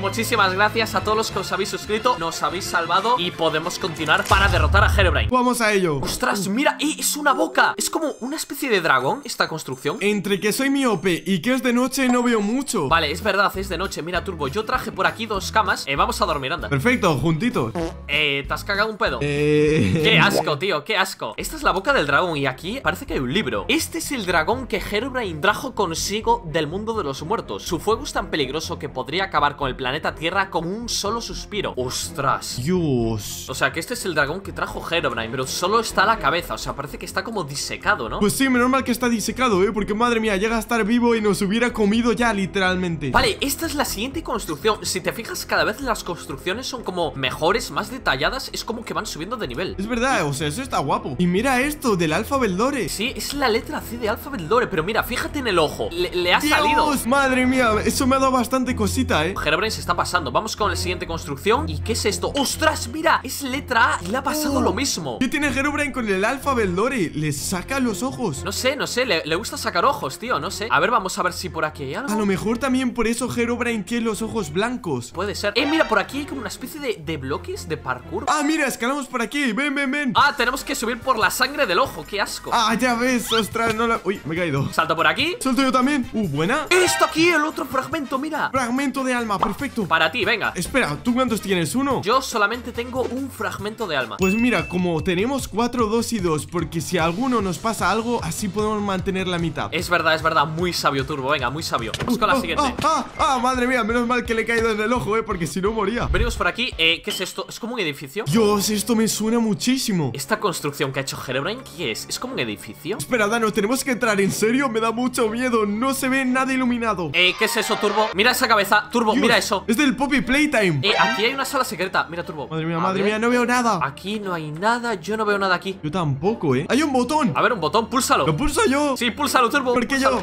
muchísimas gracias a todos los que os habéis suscrito. Nos habéis salvado y podemos continuar para derrotar a Herobrine. Vamos a ello. Ostras, mira, eh, es una boca. Es como una especie de dragón esta construcción. Entre que soy miope y que es de noche no veo mucho. Vale, es verdad, es de noche. Mira, Turbo, yo traje por aquí dos camas. Eh, vamos a dormir, anda. Perfecto, juntitos. Eh, ¿te has cagado un pedo? Eh... Qué asco, tío, qué asco. Esta es la boca del dragón y aquí parece que hay un libro. Este es el dragón que Herobrine trajo consigo del mundo de los muertos. Su fuego es tan peligroso que podría acabar con el planeta Tierra con un solo suspiro. ¡Ostras! Dios. O sea, que este es el dragón que trajo Herobrine, pero solo está la cabeza. O sea, parece que está como disecado, ¿no? Pues sí, menos mal que está disecado, ¿eh? Porque madre mía, llega a estar vivo y nos hubiera comido ya, literalmente. Vale, esta es la siguiente construcción. Si te fijas, cada vez las construcciones son como mejores, más detalladas. Es como que van subiendo de nivel. Es verdad, o sea, eso está guapo. Y mira esto, del Alphabet Lore. Sí, es la letra C de Alphabet Lore. Pero mira, fíjate en el ojo. Le, le ha Dios, salido. Madre mía, eso me ha dado bastante cosita, ¿eh? Herobrine se está pasando. Vamos con la siguiente construcción. ¿Y qué es esto? ¡Ostras, mira! Es letra A y le ha pasado oh. lo mismo. ¿Qué tiene Herobrine con el Alphabet Lore? Le saca los ojos. No sé, no sé, le, le gusta sacar ojos, tío, no sé. A ver, vamos a ver si por aquí hay algo. A lo mejor también por eso Herobrine tiene los ojos blancos. Puede ser. Eh, mira, por aquí hay como una especie de, de bloques de parkour. Ah, mira, escalamos por aquí, ven, ven, ven. Ah, tenemos que subir por la sangre del ojo, qué asco. Ah, ya ves, ostras, no la... Uy, me he caído. Salto por aquí. Salto yo también. Uh, buena. Esto aquí, el otro fragmento, mira. Fragmento de alma, perfecto. Para ti, venga. Espera, ¿tú cuántos tienes? ¿Uno? Yo solamente tengo un fragmento de alma. Pues mira, como tenemos cuatro, dos y dos, porque si alguno nos pasa algo, así podemos mantener la mitad. Es verdad, es verdad, muy sabio, Turbo, venga, muy sabio. Vamos con la siguiente. Ah, ah, ah, madre mía, menos mal que le he caído en el ojo, eh, porque si no moría. Venimos por aquí, eh, ¿qué es esto? ¿Es como un edificio? Dios, esto me suena muchísimo. Esta construcción que ha hecho Herobrine, ¿qué es? ¿Es como un edificio? Espera, Dano, tenemos que entrar, en serio, me da mucho miedo, no se ve nada iluminado. Eh, ¿qué es eso, Turbo? Mira esa cabeza, Turbo, Dios, mira eso. Es del Poppy Playtime. Eh, aquí hay una sala secreta, mira, Turbo. Madre mía, madre mía, no veo nada. Aquí no hay nada, yo no veo nada aquí. Yo tampoco, eh. Hay un botón. A ver, un botón, púlsalo. Lo pulso yo. Sí, púlsalo, Turbo. ¿Por qué yo?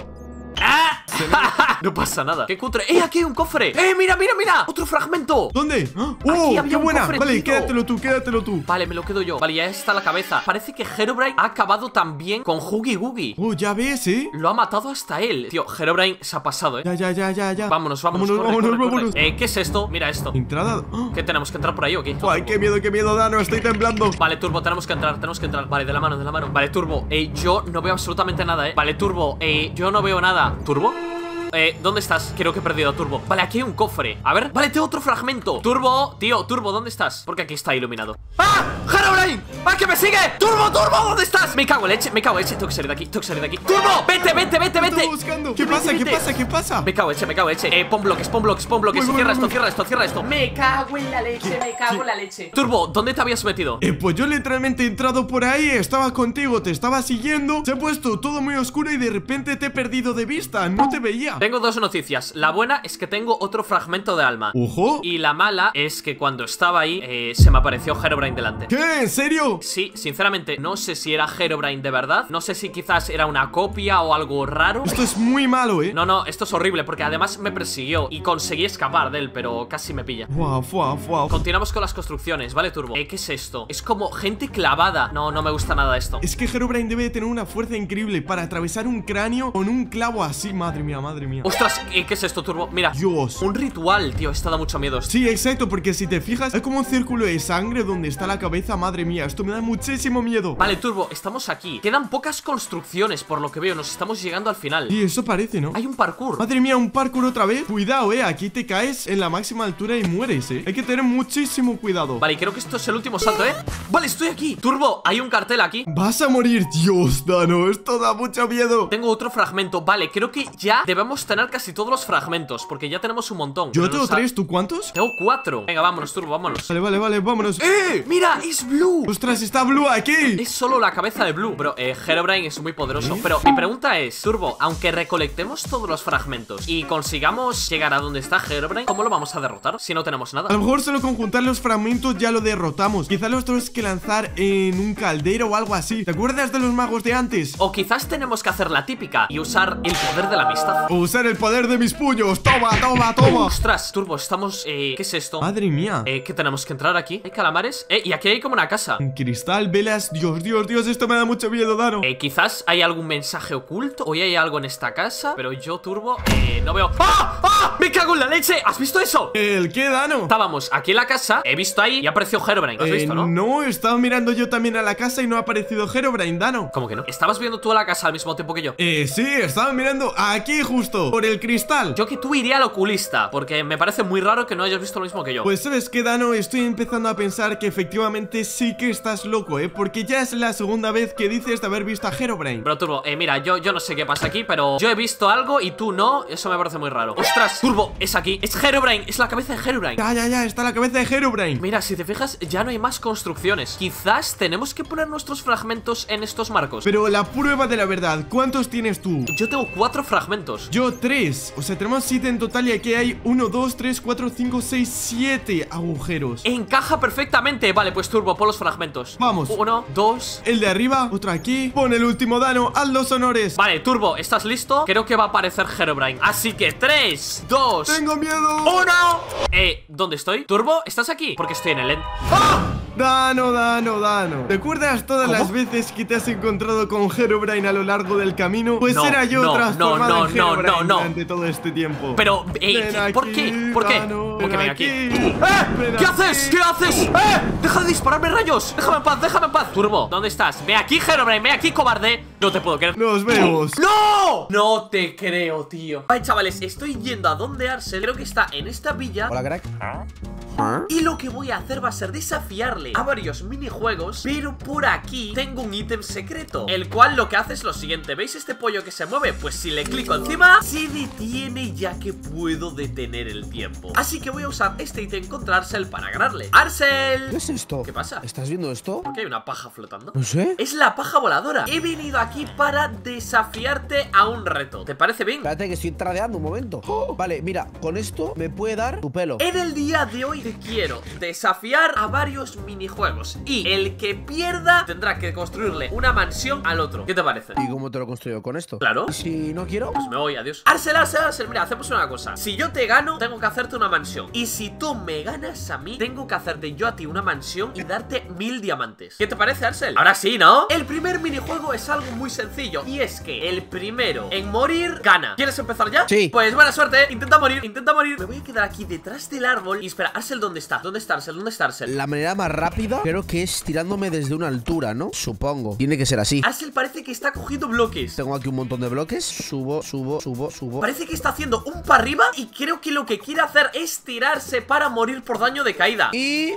¡Ah! Se me... No pasa nada. ¡Qué cutre! ¡Eh, aquí hay un cofre! ¡Eh, mira, mira, mira! ¡Otro fragmento! ¿Dónde? ¡Oh, aquí había qué un buena! Cofretito. Vale, quédatelo tú, quédatelo tú. Vale, me lo quedo yo. Vale, ya está la cabeza. Parece que Herobrine ha acabado también con Huggy Wuggy. ¡Oh, ya ves, eh! Lo ha matado hasta él. Tío, Herobrine se ha pasado, eh. Ya, ya, ya, ya, ya. Vámonos, vámonos, vámonos, corre, vámonos, corre, vámonos. Corre. Eh, ¿qué es esto? Mira esto. ¿Entrada? Oh. ¿Qué tenemos que entrar por ahí o qué? ¡Ay, qué miedo, qué miedo, Dano! Estoy temblando. Vale, Turbo, tenemos que entrar, tenemos que entrar. Vale, de la mano, de la mano. Vale, Turbo, eh, yo no veo absolutamente nada, eh. Vale, Turbo, eh, yo no veo nada. ¿Turbo? Eh, ¿dónde estás? Creo que he perdido a Turbo. Vale, aquí hay un cofre. A ver, vale, tengo otro fragmento. Turbo, tío, Turbo, ¿dónde estás? Porque aquí está iluminado. ¡Ah! ¡Herobrine! ¡Ah, que me sigue! ¡Turbo, Turbo! ¿Dónde estás? Me cago en leche, me cago en leche. Tengo que salir de aquí, tengo que salir de aquí. ¡Turbo! ¡Vete, vete, vete, vete! Estoy buscando. ¿Qué pasa? ¿Qué pasa? ¿Qué pasa? Me cago en leche, me cago en leche. Eh, pon bloques, pon bloques, pon bloques. Cierra esto, cierra esto, cierra esto. Me cago en la leche, me cago en la leche. Turbo, ¿dónde te habías metido? Eh, pues yo literalmente he entrado por ahí, estaba contigo, te estaba siguiendo. Se ha puesto todo muy oscuro y de repente te he perdido de vista. No te veía. Tengo dos noticias. La buena es que tengo otro fragmento de alma. ¡Ojo! Y la mala es que cuando estaba ahí eh, se me apareció Herobrine delante. ¿Qué? ¿En serio? Sí, sinceramente no sé si era Herobrine de verdad. No sé si quizás era una copia o algo raro. Esto es muy malo, ¿eh? No, no, esto es horrible porque además me persiguió y conseguí escapar de él, pero casi me pilla. Wow, wow, wow. Continuamos con las construcciones, ¿vale, Turbo? Eh, ¿qué es esto? Es como gente clavada. No, no me gusta nada esto. Es que Herobrine debe de tener una fuerza increíble para atravesar un cráneo con un clavo así. Madre mía, madre mía. Ostras, ¿qué es esto, Turbo? Mira, Dios. Un ritual, tío, esto da mucho miedo. Sí, exacto, porque si te fijas, hay como un círculo de sangre donde está la cabeza, madre mía. Esto me da muchísimo miedo. Vale, Turbo, estamos aquí. Quedan pocas construcciones, por lo que veo. Nos estamos llegando al final. Sí, eso parece, ¿no? Hay un parkour. Madre mía, un parkour otra vez. Cuidado, eh, aquí te caes en la máxima altura y mueres, eh. Hay que tener muchísimo cuidado. Vale, creo que esto es el último salto, eh. Vale, estoy aquí. Turbo, hay un cartel aquí. Vas a morir, Dios, Dano, esto da mucho miedo. Tengo otro fragmento, vale, creo que ya debemos tener casi todos los fragmentos, porque ya tenemos un montón. Yo tengo tres, ¿tú cuántos? Tengo cuatro. Venga, vámonos, Turbo, vámonos. Vale, vale, vale, vámonos. ¡Eh! ¡Mira! ¡Es Blue! ¡Ostras, está Blue aquí! Es solo la cabeza de Blue. Bro, eh, Herobrine es muy poderoso. ¿Eh? Pero mi pregunta es, Turbo, aunque recolectemos todos los fragmentos y consigamos llegar a donde está Herobrine, ¿cómo lo vamos a derrotar si no tenemos nada? A lo mejor solo con juntar los fragmentos ya lo derrotamos. Quizás los tenemos que lanzar en un caldero o algo así. ¿Te acuerdas de los magos de antes? O quizás tenemos que hacer la típica y usar el poder de la amistad. O usar el poder de mis puños. Toma, toma, toma. Ostras, Turbo, estamos... Eh, ¿qué es esto? Madre mía. Eh, ¿qué tenemos que entrar aquí? ¿Hay calamares? Eh, y aquí hay como una casa. Un cristal, velas. Dios, Dios, Dios, esto me da mucho miedo, Dano. Eh, quizás hay algún mensaje oculto. Hoy hay algo en esta casa. Pero yo, Turbo, eh, no veo... ¡Ah! ¡Ah! ¡Me cago en la leche! ¿Has visto eso? ¿El qué, Dano? Estábamos aquí en la casa. He visto ahí y apareció Herobrine. ¿Lo has eh, visto, no? No, estaba mirando yo también a la casa y no ha aparecido Herobrine, Dano. ¿Cómo que no? ¿Estabas viendo tú a la casa al mismo tiempo que yo? Eh, sí, estaba mirando aquí justo. Por el cristal. Yo que tú iría al oculista, porque me parece muy raro que no hayas visto lo mismo que yo. Pues sabes que, Dano, estoy empezando a pensar que efectivamente sí que estás loco, eh, porque ya es la segunda vez que dices de haber visto a Herobrine. Pero Turbo, eh, mira, yo, yo no sé qué pasa aquí, pero yo he visto algo y tú no. Eso me parece muy raro. Ostras, Turbo, es aquí. Es Herobrine, es la cabeza de Herobrine. Ya, ya, ya, está la cabeza de Herobrine. Mira, si te fijas, ya no hay más construcciones. Quizás tenemos que poner nuestros fragmentos en estos marcos. Pero la prueba de la verdad, ¿cuántos tienes tú? Yo tengo cuatro fragmentos. Yo tres, o sea, tenemos siete en total y aquí hay uno, dos, tres, cuatro, cinco, seis, siete agujeros. Encaja perfectamente. Vale, pues Turbo, pon los fragmentos. Vamos. Uno, dos. El de arriba, otro aquí. Pon el último, Dano, haz los honores. Vale, Turbo, ¿estás listo? Creo que va a aparecer Herobrine. Así que tres, dos. Tengo miedo. Uno. Eh, ¿dónde estoy? Turbo, ¿estás aquí? Porque estoy en el end. ¡Ah! Dano, Dano, Dano. ¿Te acuerdas todas ¿Cómo? las veces que te has encontrado con Herobrine a lo largo del camino? Pues no, era yo no, transformado no, no, en Herobrine no, no, no. durante todo este tiempo. Pero, ey, aquí, ¿por qué? ¿Por qué? Dano, Porque ven aquí, aquí. ¡Eh! Ven ¿Qué aquí. haces? ¿Qué haces? ¡Eh! ¡Deja de dispararme rayos! ¡Déjame en paz, déjame en paz! Turbo, ¿dónde estás? Ve aquí, Herobrine, ve aquí, cobarde. No te puedo creer. ¡Nos vemos! ¡No! No te creo, tío. Vale, chavales, estoy yendo a donde Arsel. Creo que está en esta villa. Hola, crack. ¿Ah? Y lo que voy a hacer va a ser desafiarle a varios minijuegos. Pero por aquí tengo un ítem secreto, el cual lo que hace es lo siguiente. ¿Veis este pollo que se mueve? Pues si le clico encima, se detiene, ya que puedo detener el tiempo. Así que voy a usar este ítem contra Arsel para ganarle. ¡Arsel! ¿Qué es esto? ¿Qué pasa? ¿Estás viendo esto? ¿Por qué hay una paja flotando? No sé. Es la paja voladora. He venido aquí para desafiarte a un reto. ¿Te parece bien? Espérate que estoy tradeando un momento. ¡Oh! Vale, mira, con esto me puede dar tu pelo. En el día de hoy hoy quiero desafiar a varios minijuegos y el que pierda tendrá que construirle una mansión al otro. ¿Qué te parece? ¿Y cómo te lo construyo? ¿Con esto? Claro. ¿Y si no quiero? Pues me voy, adiós. Arsel, Arsel, Arsel, mira, hacemos una cosa. Si yo te gano, tengo que hacerte una mansión. Y si tú me ganas a mí, tengo que hacerte yo a ti una mansión y darte mil diamantes. ¿Qué te parece, Arsel? Ahora sí, ¿no? El primer minijuego es algo muy sencillo y es que el primero en morir gana. ¿Quieres empezar ya? Sí. Pues buena suerte, intenta morir, intenta morir. Me voy a quedar aquí detrás del árbol. Y espera, Arsel, ¿dónde está? ¿Dónde está Arsel? ¿Dónde está Arsel? La manera más rápida creo que es tirándome desde una altura, ¿no? Supongo. Tiene que ser así. Arsel parece que está cogiendo bloques. Tengo aquí un montón de bloques. Subo, subo, subo, subo. Parece que está haciendo un para arriba y creo que lo que quiere hacer es tirarse para morir por daño de caída. Y...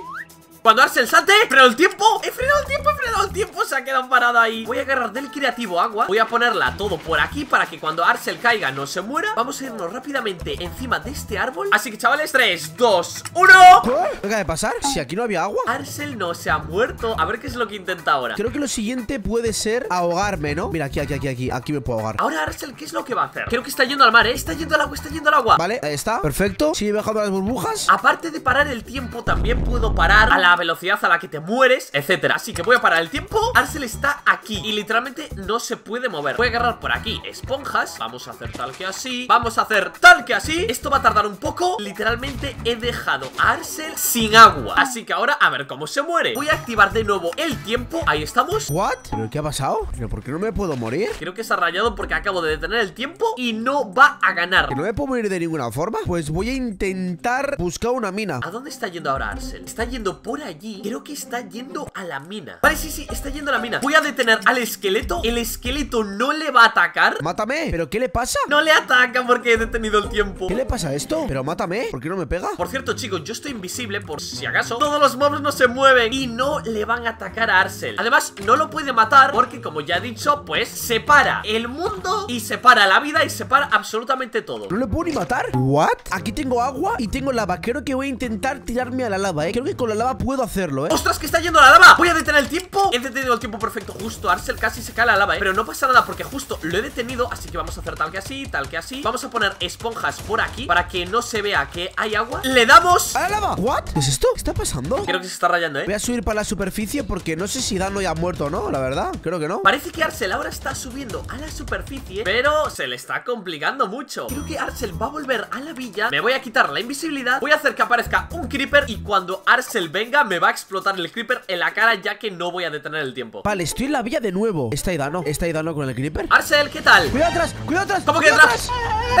cuando Arsel salte, freno el tiempo. He frenado el tiempo, he frenado el tiempo. Se ha quedado parado ahí. Voy a agarrar del creativo agua. Voy a ponerla todo por aquí para que cuando Arsel caiga no se muera. Vamos a irnos rápidamente encima de este árbol. Así que, chavales, tres, dos, uno. ¿Qué acaba de pasar? Si aquí no había agua. Arsel no se ha muerto. A ver qué es lo que intenta ahora. Creo que lo siguiente puede ser ahogarme, ¿no? Mira, aquí, aquí, aquí, aquí. Aquí me puedo ahogar. Ahora, Arsel, ¿qué es lo que va a hacer? Creo que está yendo al mar, ¿eh? Está yendo al agua, está yendo al agua. Vale, ahí está. Perfecto. Sigue bajando las burbujas. Aparte de parar el tiempo, también puedo parar a la velocidad a la que te mueres, etcétera. Así que voy a parar el tiempo. Arsel está aquí y literalmente no se puede mover. Voy a agarrar por aquí esponjas. Vamos a hacer tal que así. Vamos a hacer tal que así. Esto va a tardar un poco. Literalmente he dejado a Arsel sin agua. Así que ahora a ver cómo se muere. Voy a activar de nuevo el tiempo. Ahí estamos. ¿What? ¿Pero qué ha pasado? ¿Pero por qué no me puedo morir? Creo que se ha rayado porque acabo de detener el tiempo y no va a ganar. ¿Que no me puedo morir de ninguna forma? Pues voy a intentar buscar una mina. ¿A dónde está yendo ahora Arsel? Está yendo por allí, creo que está yendo a la mina. Vale, sí, sí, está yendo a la mina. Voy a detener al esqueleto, el esqueleto no le va a atacar. Mátame, ¿pero qué le pasa? No le ataca porque he detenido el tiempo. ¿Qué le pasa a esto? Pero mátame, ¿por qué no me pega? Por cierto, chicos, yo estoy invisible por si acaso. Todos los mobs no se mueven y no le van a atacar a Arsel. Además, no lo puede matar porque, como ya he dicho, pues separa el mundo y separa la vida y separa absolutamente todo. No le puedo ni matar. ¿What? Aquí tengo agua y tengo lava, creo que voy a intentar tirarme a la lava, ¿eh? Creo que con la lava puedo hacerlo, ¿eh? ¡Ostras, que está yendo la lava! Voy a detener el tiempo. He detenido el tiempo perfecto. Justo Arsel casi se cae la lava, ¿eh? Pero no pasa nada porque justo lo he detenido. Así que vamos a hacer tal que así, tal que así. Vamos a poner esponjas por aquí para que no se vea que hay agua. ¡Le damos! ¡A la lava! ¿What? ¿Qué es esto? ¿Qué está pasando? Creo que se está rayando, ¿eh? Voy a subir para la superficie porque no sé si Dano ya ha muerto o no, la verdad. Creo que no. Parece que Arsel ahora está subiendo a la superficie, pero se le está complicando mucho. Creo que Arsel va a volver a la villa. Me voy a quitar la invisibilidad. Voy a hacer que aparezca un creeper y cuando Arsel venga me va a explotar el creeper en la cara, ya que no voy a detener el tiempo. Vale, estoy en la villa de nuevo. Está ahí Dano, está ahí Dano con el creeper. Arsel, ¿qué tal? Cuidado atrás, cuidado atrás. ¿Cómo que atrás?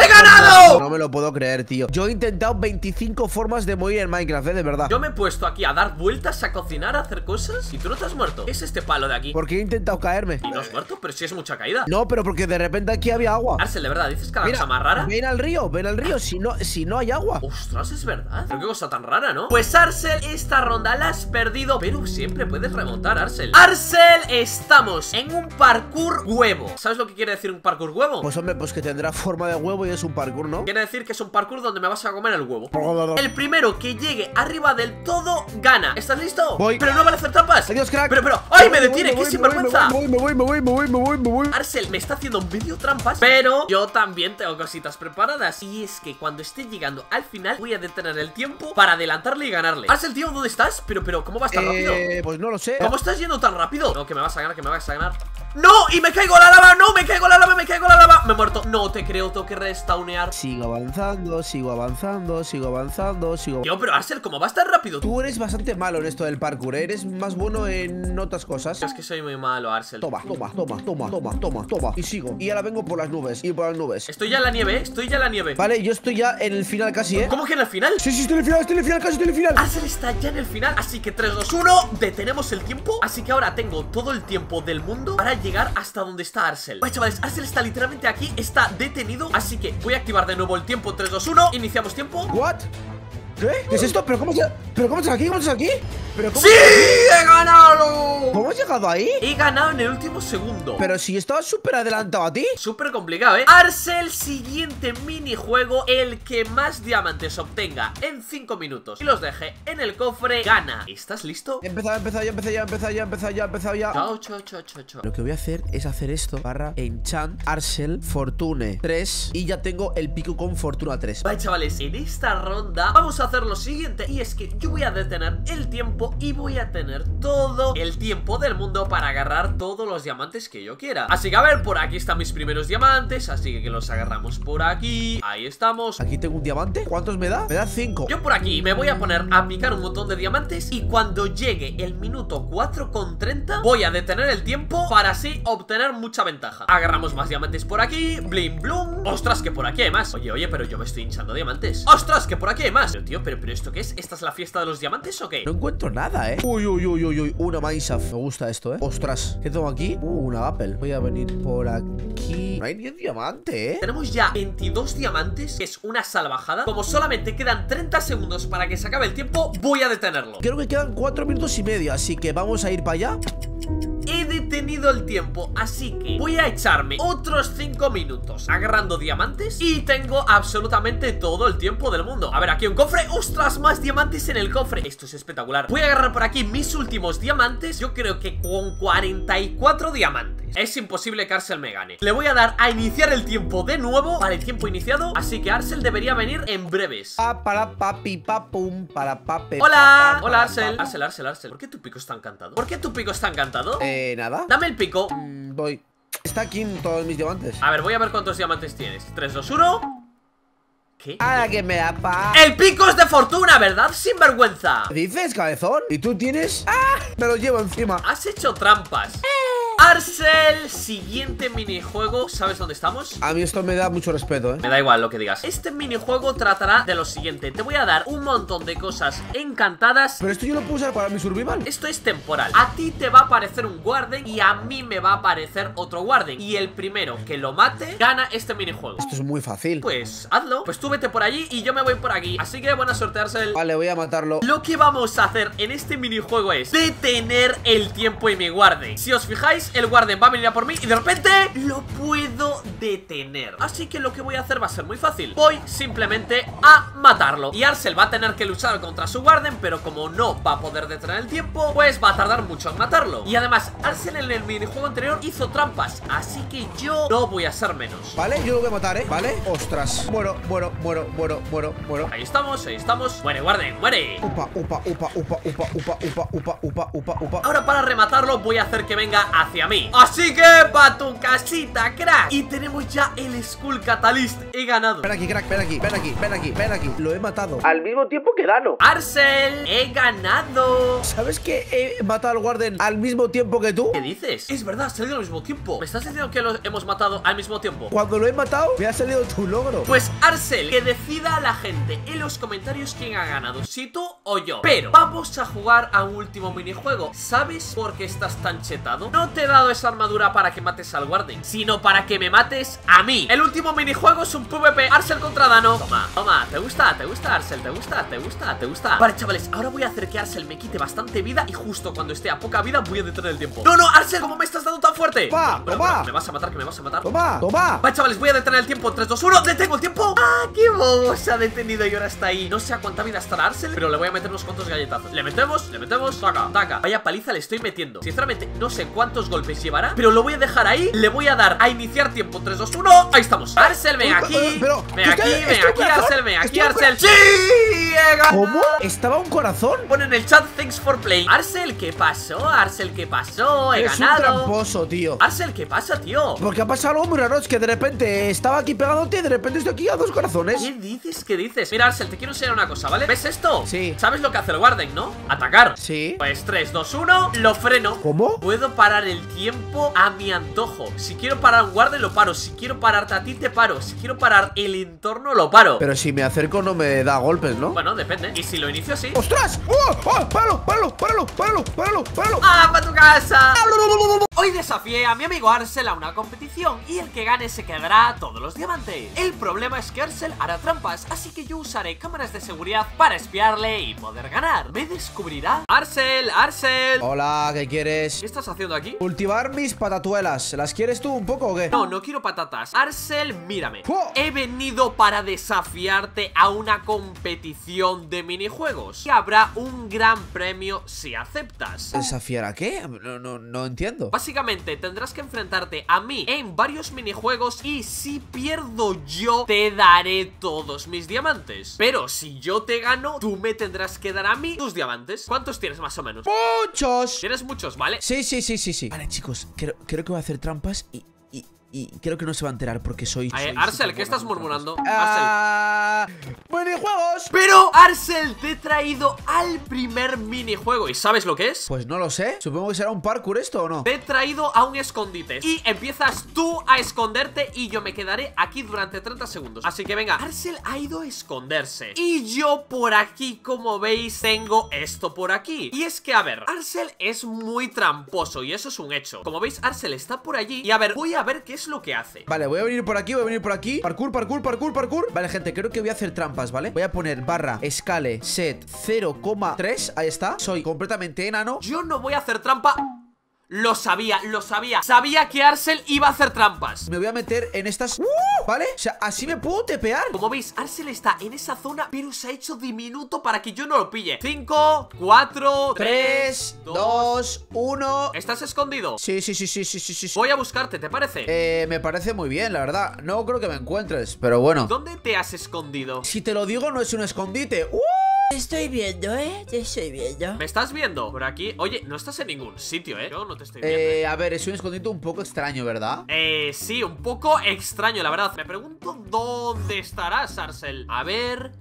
¡He ganado! No me lo puedo creer, tío. Yo he intentado veinticinco formas de morir en Minecraft, ¿eh? De verdad. Yo me he puesto aquí a dar vueltas, a cocinar, a hacer cosas y tú no te has muerto. ¿Qué es este palo de aquí? Porque he intentado caerme. ¿Y no has muerto? Pero si es mucha caída. No, pero porque de repente aquí había agua. Arsel, de verdad, dices cada cosa más rara. Ven al río, ven al río, si no, si no hay agua. Ostras, es verdad. Pero qué cosa tan rara, ¿no? Pues Arsel, esta ronda la has perdido, pero siempre puedes remontar, Arsel. Arsel, estamos en un parkour huevo. ¿Sabes lo que quiere decir un parkour huevo? Pues hombre, pues que tendrá forma de huevo y es un parkour, ¿no? Quiere decir que es un parkour donde me vas a comer el huevo. El primero que llegue arriba del todo gana. ¿Estás listo? Voy. Pero no vale hacer trampas. Adiós, crack. Pero, pero, ¡ay, me detiene! ¡Qué sinvergüenza! Me voy, me voy, me voy, me voy, me voy. Arsel me está haciendo medio trampas, pero yo también tengo cositas preparadas. Y es que cuando esté llegando al final voy a detener el tiempo para adelantarle y ganarle. Arsel, tío, ¿dónde estás? Pero, pero, ¿cómo vas tan rápido? Eh, pues no lo sé. ¿Cómo estás yendo tan rápido? No, que me vas a ganar, que me vas a ganar. ¡No! ¡Y me caigo a la lava! ¡No! ¡Me caigo a la lava! ¡Me caigo a la lava! ¡Me he muerto! No te creo, tengo que restaunear. Sigo avanzando, sigo avanzando, sigo avanzando, sigo... Tío, pero Arsel, ¿cómo vas tan rápido? Tú eres bastante malo en esto del parkour, ¿eh? Eres más bueno en otras cosas. Es que soy muy malo, Arsel. Toma, toma, toma, toma, toma, toma, toma. Y sigo. Y ahora vengo por las nubes, y por las nubes. Estoy ya en la nieve, ¿eh? Estoy ya en la nieve. Vale, yo estoy ya en el final casi, ¿eh? ¿Cómo que en el final? Sí, sí, estoy en el final, estoy en el final, casi estoy en el final. Arsel está ya en el final, así que tres, dos, uno. Detenemos el tiempo, así que ahora tengo todo el tiempo del mundo para llegar hasta donde está Arsel. Vale, chavales, Arsel está literalmente aquí, está detenido, así que voy a activar de nuevo el tiempo. Tres, dos, uno, iniciamos tiempo. ¿What? ¿Qué? ¿Qué es esto? ¿Pero cómo estás aquí? ¿Cómo estás aquí? ¿Pero cómo? ¡Sí! ¡He ganado! ¿Cómo has llegado ahí? He ganado en el último segundo. Pero si estaba súper adelantado a ti. Súper complicado, ¿eh? Arsel, siguiente minijuego. El que más diamantes obtenga en cinco minutos y los deje en el cofre, gana. ¿Estás listo? He empezado, he empezado, ya empezado, ya empezado, ya empezado, ya empezado, ya. Chao, chao, chao, chao, chao. Lo que voy a hacer es hacer esto. Barra enchant Arsel Fortune tres. Y ya tengo el pico con Fortuna tres. Vale, chavales, en esta ronda vamos a a hacer lo siguiente, y es que yo voy a detener el tiempo y voy a tener todo el tiempo del mundo para agarrar todos los diamantes que yo quiera. Así que a ver, por aquí están mis primeros diamantes, así que los agarramos por aquí. Ahí estamos. Aquí tengo un diamante. ¿Cuántos me da? Me da cinco. Yo por aquí me voy a poner a picar un montón de diamantes, y cuando llegue el minuto cuatro con treinta voy a detener el tiempo para así obtener mucha ventaja. Agarramos más diamantes por aquí. Blim blum. Ostras, que por aquí hay más. Oye, oye, pero yo me estoy hinchando diamantes. Ostras, que por aquí hay más. Pero tío, pero, pero ¿esto qué es? ¿Esta es la fiesta de los diamantes o qué? No encuentro nada, eh. Uy, uy, uy, uy, uy. Una maíza. Me gusta esto, eh. Ostras, ¿qué tengo aquí? Uh, una apple. Voy a venir por aquí. No hay ni un diamante, eh. Tenemos ya veintidós diamantes, que es una salvajada. Como solamente quedan treinta segundos para que se acabe el tiempo, voy a detenerlo. Creo que quedan cuatro minutos y medio, así que vamos a ir para allá. He detenido el tiempo, así que voy a echarme otros cinco minutos agarrando diamantes y tengo absolutamente todo el tiempo del mundo. A ver, aquí un cofre. ¡Ostras! Más diamantes en el cofre. Esto es espectacular. Voy a agarrar por aquí mis últimos diamantes. Yo creo que con cuarenta y cuatro diamantes es imposible que Arsel me gane. Le voy a dar a iniciar el tiempo de nuevo. Vale, el tiempo iniciado. Así que Arsel debería venir en breves. Pa, para papi, pa, pum, para pape. ¡Hola! Pa, pa, ¡Hola, Arsel! Pa, pa. Arsel, Arsel, Arsel. ¿Por qué tu pico está encantado? ¿Por qué tu pico está encantado? Eh... Eh, nada. Dame el pico. Mm, voy. Está aquí en todos mis diamantes. A ver, voy a ver cuántos diamantes tienes. tres, dos, uno. ¿Qué? A la que me da pa. El pico es de fortuna, ¿verdad? Sin vergüenza. ¿Qué dices, cabezón? ¿Y tú tienes? ¡Ah! Me lo llevo encima. Has hecho trampas. Eh. Arsel, siguiente minijuego. ¿Sabes dónde estamos? A mí esto me da mucho respeto, eh. Me da igual lo que digas. Este minijuego tratará de lo siguiente. Te voy a dar un montón de cosas encantadas. Pero esto yo lo puedo usar para mi survival. Esto es temporal. A ti te va a aparecer un Warden y a mí me va a aparecer otro Warden, y el primero que lo mate gana este minijuego. Esto es muy fácil. Pues hazlo. Pues tú vete por allí y yo me voy por aquí. Así que buena suerte, Arsel. Vale, voy a matarlo. Lo que vamos a hacer en este minijuego es detener el tiempo y mi Warden. Si os fijáis, el Warden va a venir a por mí y de repente lo puedo detener. Así que lo que voy a hacer va a ser muy fácil. Voy simplemente a matarlo. Y Arsel va a tener que luchar contra su Warden, pero como no va a poder detener el tiempo, pues va a tardar mucho en matarlo. Y además, Arsel en el minijuego anterior hizo trampas, así que yo no voy a ser menos. Vale, yo lo voy a matar, ¿eh? Vale. Ostras. Muero, muero, muero, muero, muero, muero. Ahí estamos, ahí estamos. Muere, Warden, muere. Upa, upa, upa, upa, upa, upa, upa, upa, upa, upa, upa. Ahora para rematarlo voy a hacer que venga a hacia mí. Así que pa' tu casita, crack. Y tenemos ya el Skull Catalyst. He ganado. Ven aquí, crack, ven aquí, ven aquí, ven aquí, ven aquí. Lo he matado al mismo tiempo que Dano. Arsel, he ganado. ¿Sabes que he matado al Warden al mismo tiempo que tú? ¿Qué dices? Es verdad, ha salido al mismo tiempo. ¿Me estás diciendo que lo hemos matado al mismo tiempo? Cuando lo he matado, me ha salido tu logro. Pues Arsel, que decida la gente en los comentarios quién ha ganado, si tú o yo. Pero vamos a jugar a un último minijuego. ¿Sabes por qué estás tan chetado? No te he dado esa armadura para que mates al Warden, sino para que me mates a mí. El último minijuego es un PvP. Arsel contra Dano. Toma, toma. ¿Te gusta? ¿Te gusta, Arsel? ¿Te gusta? ¿Te gusta? ¿Te gusta? Vale, chavales, ahora voy a hacer que Arsel me quite bastante vida, y justo cuando esté a poca vida voy a detener el tiempo. ¡No, no! ¡Arsel! ¿Cómo me estás dando tan fuerte? ¡Va! Bueno, ¡toma! Bueno, me vas a matar, que me vas a matar. ¡Toma! ¡Toma! Vale, chavales, voy a detener el tiempo. tres, dos, uno. ¡Detengo el tiempo! ¡Ah, qué bobo! Se ha detenido y ahora está ahí. No sé a cuánta vida estará Arsel, pero le voy a meter unos cuantos galletazos. Le metemos, le metemos. Taca, taca. Vaya paliza le estoy metiendo. Sinceramente, no sé cuántos golpes llevará, pero lo voy a dejar ahí. Le voy a dar a iniciar tiempo. Tres, dos, uno. Ahí estamos. Arsel, ven aquí. Pero, pero, ven aquí, ven aquí, Arsel, ven aquí, Arsel. ¡Sí! He ganado. ¿Cómo? ¿Estaba un corazón? Pon en el chat thanks for playing. Arsel, ¿qué pasó? Arsel, ¿qué pasó? He Eres ganado. Es un tramposo, tío. Arsel, ¿qué pasa, tío? Porque ha pasado algo muy raro. Es que de repente estaba aquí pegándote y de repente estoy aquí a dos corazones. ¿Qué dices? ¿Qué dices? Mira, Arsel, te quiero enseñar una cosa, ¿vale? ¿Ves esto? Sí. ¿Sabes lo que hace el Warden, no? Atacar. Sí. Pues tres, dos, uno. Lo freno. ¿Cómo? Puedo parar el El tiempo a mi antojo. Si quiero parar un Warden, lo paro. Si quiero pararte a ti, te paro. Si quiero parar el entorno, lo paro. Pero si me acerco no me da golpes, ¿no? Bueno, depende. Y si lo inicio, sí. ¡Ostras! ¡Oh! ¡Oh! ¡Páralo! ¡Páralo! ¡Páralo! ¡Páralo! ¡Páralo! ¡Páralo! ¡Ah, para tu casa! Hoy desafié a mi amigo Arsel a una competición, y el que gane se quedará todos los diamantes. El problema es que Arsel hará trampas, así que yo usaré cámaras de seguridad para espiarle y poder ganar. ¿Me descubrirá? ¡Arsel! ¡Arsel! Hola, ¿qué quieres? ¿Qué estás haciendo aquí? Cultivar mis patatuelas. ¿Las quieres tú un poco o qué? No, no quiero patatas. Arsel, mírame. ¡Oh! He venido para desafiarte a una competición. sección de minijuegos y habrá un gran premio si aceptas. ¿Desafiar a qué? No, no, no entiendo. Básicamente tendrás que enfrentarte a mí en varios minijuegos y si pierdo yo te daré todos mis diamantes. Pero si yo te gano, tú me tendrás que dar a mí tus diamantes. ¿Cuántos tienes más o menos? ¡Muchos! ¿Tienes muchos, vale? Sí, sí, sí, sí, sí. Vale, chicos, creo, creo que voy a hacer trampas y... Y creo que no se va a enterar porque soy... Eh, soy Arsel, ¿qué estás murmurando? Ah, Arsel. ¡Minijuegos! Pero, Arsel, te he traído al primer minijuego. ¿Y sabes lo que es? Pues no lo sé. Supongo que será un parkour esto, ¿o no? Te he traído a un escondite. Y empiezas tú a esconderte y yo me quedaré aquí durante treinta segundos. Así que venga, Arsel ha ido a esconderse. Y yo por aquí, como veis, tengo esto por aquí. Y es que, a ver, Arsel es muy tramposo y eso es un hecho. Como veis, Arsel está por allí. Y a ver, voy a ver qué es lo que hace. Vale, voy a venir por aquí, voy a venir por aquí. Parkour, parkour, parkour, parkour. Vale, gente, creo que voy a hacer trampas, ¿vale? Voy a poner barra, escale, set, cero coma tres. Ahí está, soy completamente enano. Yo no voy a hacer trampa. Lo sabía, lo sabía. Sabía que Arsel iba a hacer trampas. Me voy a meter en estas... ¡Uh! ¿Vale? O sea, así me puedo tepear. Como veis, Arsel está en esa zona, pero se ha hecho diminuto para que yo no lo pille. Cinco, cuatro, tres, dos, uno. ¿Estás escondido? Sí, sí, sí, sí, sí, sí, sí. Voy a buscarte, ¿te parece? Eh, me parece muy bien, la verdad. No creo que me encuentres, pero bueno. ¿Dónde te has escondido? Si te lo digo, no es un escondite. ¡Uh! Te estoy viendo, ¿eh? Te estoy viendo. ¿Me estás viendo? Por aquí. Oye, no estás en ningún sitio, ¿eh? Yo no te estoy viendo. Eh, eh. A ver, es un escondite un poco extraño, ¿verdad? Eh, sí, un poco extraño, la verdad. Me pregunto dónde estarás, Arsel. A ver...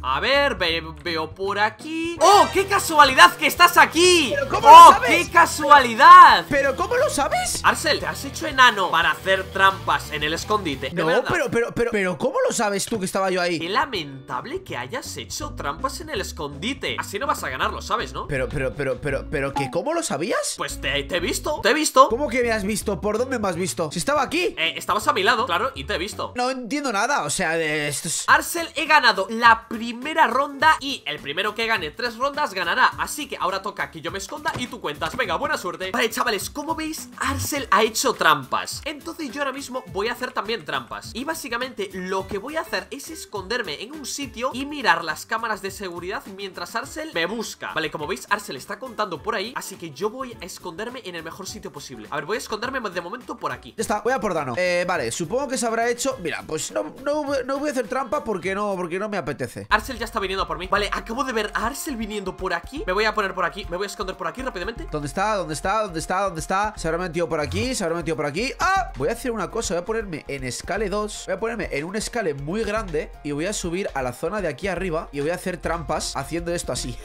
A ver, ve, veo por aquí. ¡Oh, qué casualidad que estás aquí! ¿Pero cómo ¡Oh, lo sabes? qué casualidad! ¿Pero cómo lo sabes? Arsel, te has hecho enano para hacer trampas en el escondite. No, pero, pero, pero, pero ¿cómo lo sabes tú que estaba yo ahí? Qué lamentable que hayas hecho trampas en el escondite. Así no vas a ganarlo, ¿sabes, no? Pero, pero, pero, pero, pero, ¿qué? ¿Cómo lo sabías? Pues te, te he visto, te he visto. ¿Cómo que me has visto? ¿Por dónde me has visto? Si estaba aquí. Eh, estabas a mi lado, claro, y te he visto. No entiendo nada, o sea, de estos... Arsel, he ganado la primera Primera ronda y el primero que gane tres rondas ganará. Así que ahora toca que yo me esconda y tú cuentas. Venga, buena suerte. Vale, chavales, como veis, Arsel ha hecho trampas. Entonces yo ahora mismo voy a hacer también trampas. Y básicamente lo que voy a hacer es esconderme en un sitio y mirar las cámaras de seguridad mientras Arsel me busca. Vale, como veis, Arsel está contando por ahí. Así que yo voy a esconderme en el mejor sitio posible. A ver, voy a esconderme de momento por aquí. Ya está, voy a por Dano. Eh, vale, supongo que se habrá hecho... Mira, pues no, no, no voy a hacer trampa porque no, porque no me apetece. Arsel ya está viniendo por mí. Vale, acabo de ver a Arsel viniendo por aquí. Me voy a poner por aquí. Me voy a esconder por aquí rápidamente. ¿Dónde está? ¿Dónde está? ¿Dónde está? ¿Dónde está? Se habrá metido por aquí. Se habrá metido por aquí. ¡Ah! Voy a hacer una cosa. Voy a ponerme en escale dos. Voy a ponerme en un escale muy grande. Y voy a subir a la zona de aquí arriba. Y voy a hacer trampas haciendo esto así.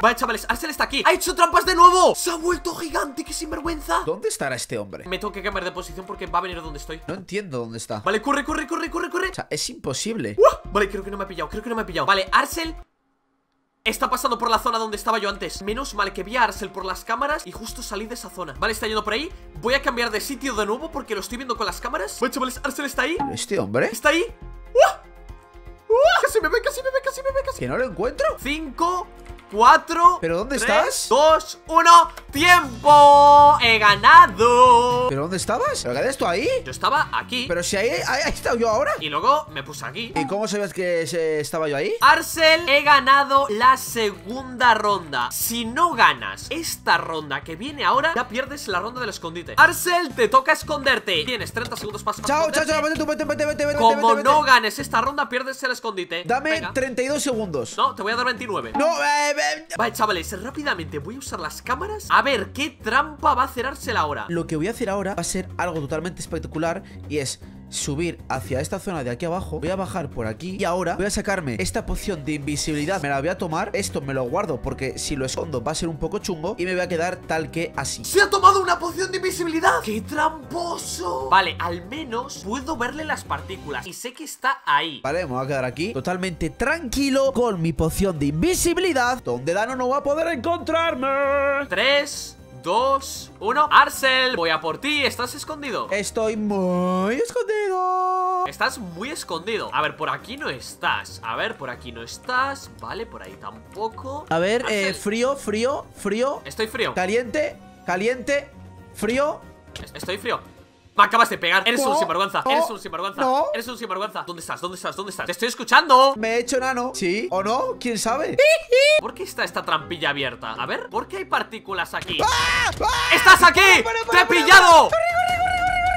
Vale, chavales, Arsel está aquí. ¡Ha hecho trampas de nuevo! ¡Se ha vuelto gigante! ¡Qué sinvergüenza! ¿Dónde estará este hombre? Me tengo que cambiar de posición porque va a venir donde estoy. No entiendo dónde está. Vale, corre, corre, corre, corre, corre. O sea, es imposible. ¡Uh! Vale, creo que no me ha pillado. Creo que no me ha pillado. Vale. Arsel está pasando por la zona donde estaba yo antes. Menos mal que vi a Arsel por las cámaras y justo salí de esa zona. Vale, está yendo por ahí. Voy a cambiar de sitio de nuevo porque lo estoy viendo con las cámaras. Bueno, chavales, Arsel está ahí. ¿Este hombre? Está ahí. ¡Uh! ¡Uh! Casi me ve, casi me ve, casi me ve, casi. ¿Que no lo encuentro? Cinco... cuatro, ¿pero dónde tres, estás? dos, uno, ¡tiempo! ¡He ganado! ¿Pero dónde estabas? ¿Pero qué haces tú ahí? Yo estaba aquí. ¿Pero si ahí, ahí, ahí estaba yo ahora? Y luego me puse aquí. ¿Y cómo sabías que se, estaba yo ahí? Arsel, he ganado la segunda ronda. Si no ganas esta ronda que viene ahora, ya pierdes la ronda del escondite. Arsel, te toca esconderte. Tienes treinta segundos para esconderte. Chao, chao, chao, vete tú, vete, vete, vete, vete. Como vete, no vete. ganes esta ronda, pierdes el escondite. Dame Venga. treinta y dos segundos. No, te voy a dar veintinueve. No, eh, Vale, chavales, rápidamente voy a usar las cámaras. A ver, ¿qué trampa va a hacer Arsel ahora? Lo que voy a hacer ahora va a ser algo totalmente espectacular. Y es... subir hacia esta zona de aquí abajo. Voy a bajar por aquí y ahora voy a sacarme esta poción de invisibilidad. Me la voy a tomar. Esto me lo guardo porque si lo escondo va a ser un poco chungo. Y me voy a quedar tal que así. ¡Se ha tomado una poción de invisibilidad! ¡Qué tramposo! Vale, al menos puedo verle las partículas y sé que está ahí. Vale, me voy a quedar aquí totalmente tranquilo con mi poción de invisibilidad, donde Dano no va a poder encontrarme. Tres, dos, uno. Arsel, voy a por ti. ¿Estás escondido? Estoy muy escondido. Estás muy escondido. A ver, por aquí no estás. A ver, por aquí no estás. Vale, por ahí tampoco. A ver, eh, frío, frío, frío. Estoy frío. Caliente, caliente, frío. Estoy frío. me acabas de pegar. Eres no, un sinvergüenza. No, eres un sinvergüenza. No. Eres un sinvergüenza. ¿Dónde estás? ¿Dónde estás? ¿Dónde estás? Te estoy escuchando. Me he hecho nano. ¿Sí? ¿O no? ¿Quién sabe? ¿Por qué está esta trampilla abierta? A ver, ¿por qué hay partículas aquí? ¡Ah! ¡Ah! ¡Estás aquí! Para, para, para, ¡te he pillado! Para, para, para, para.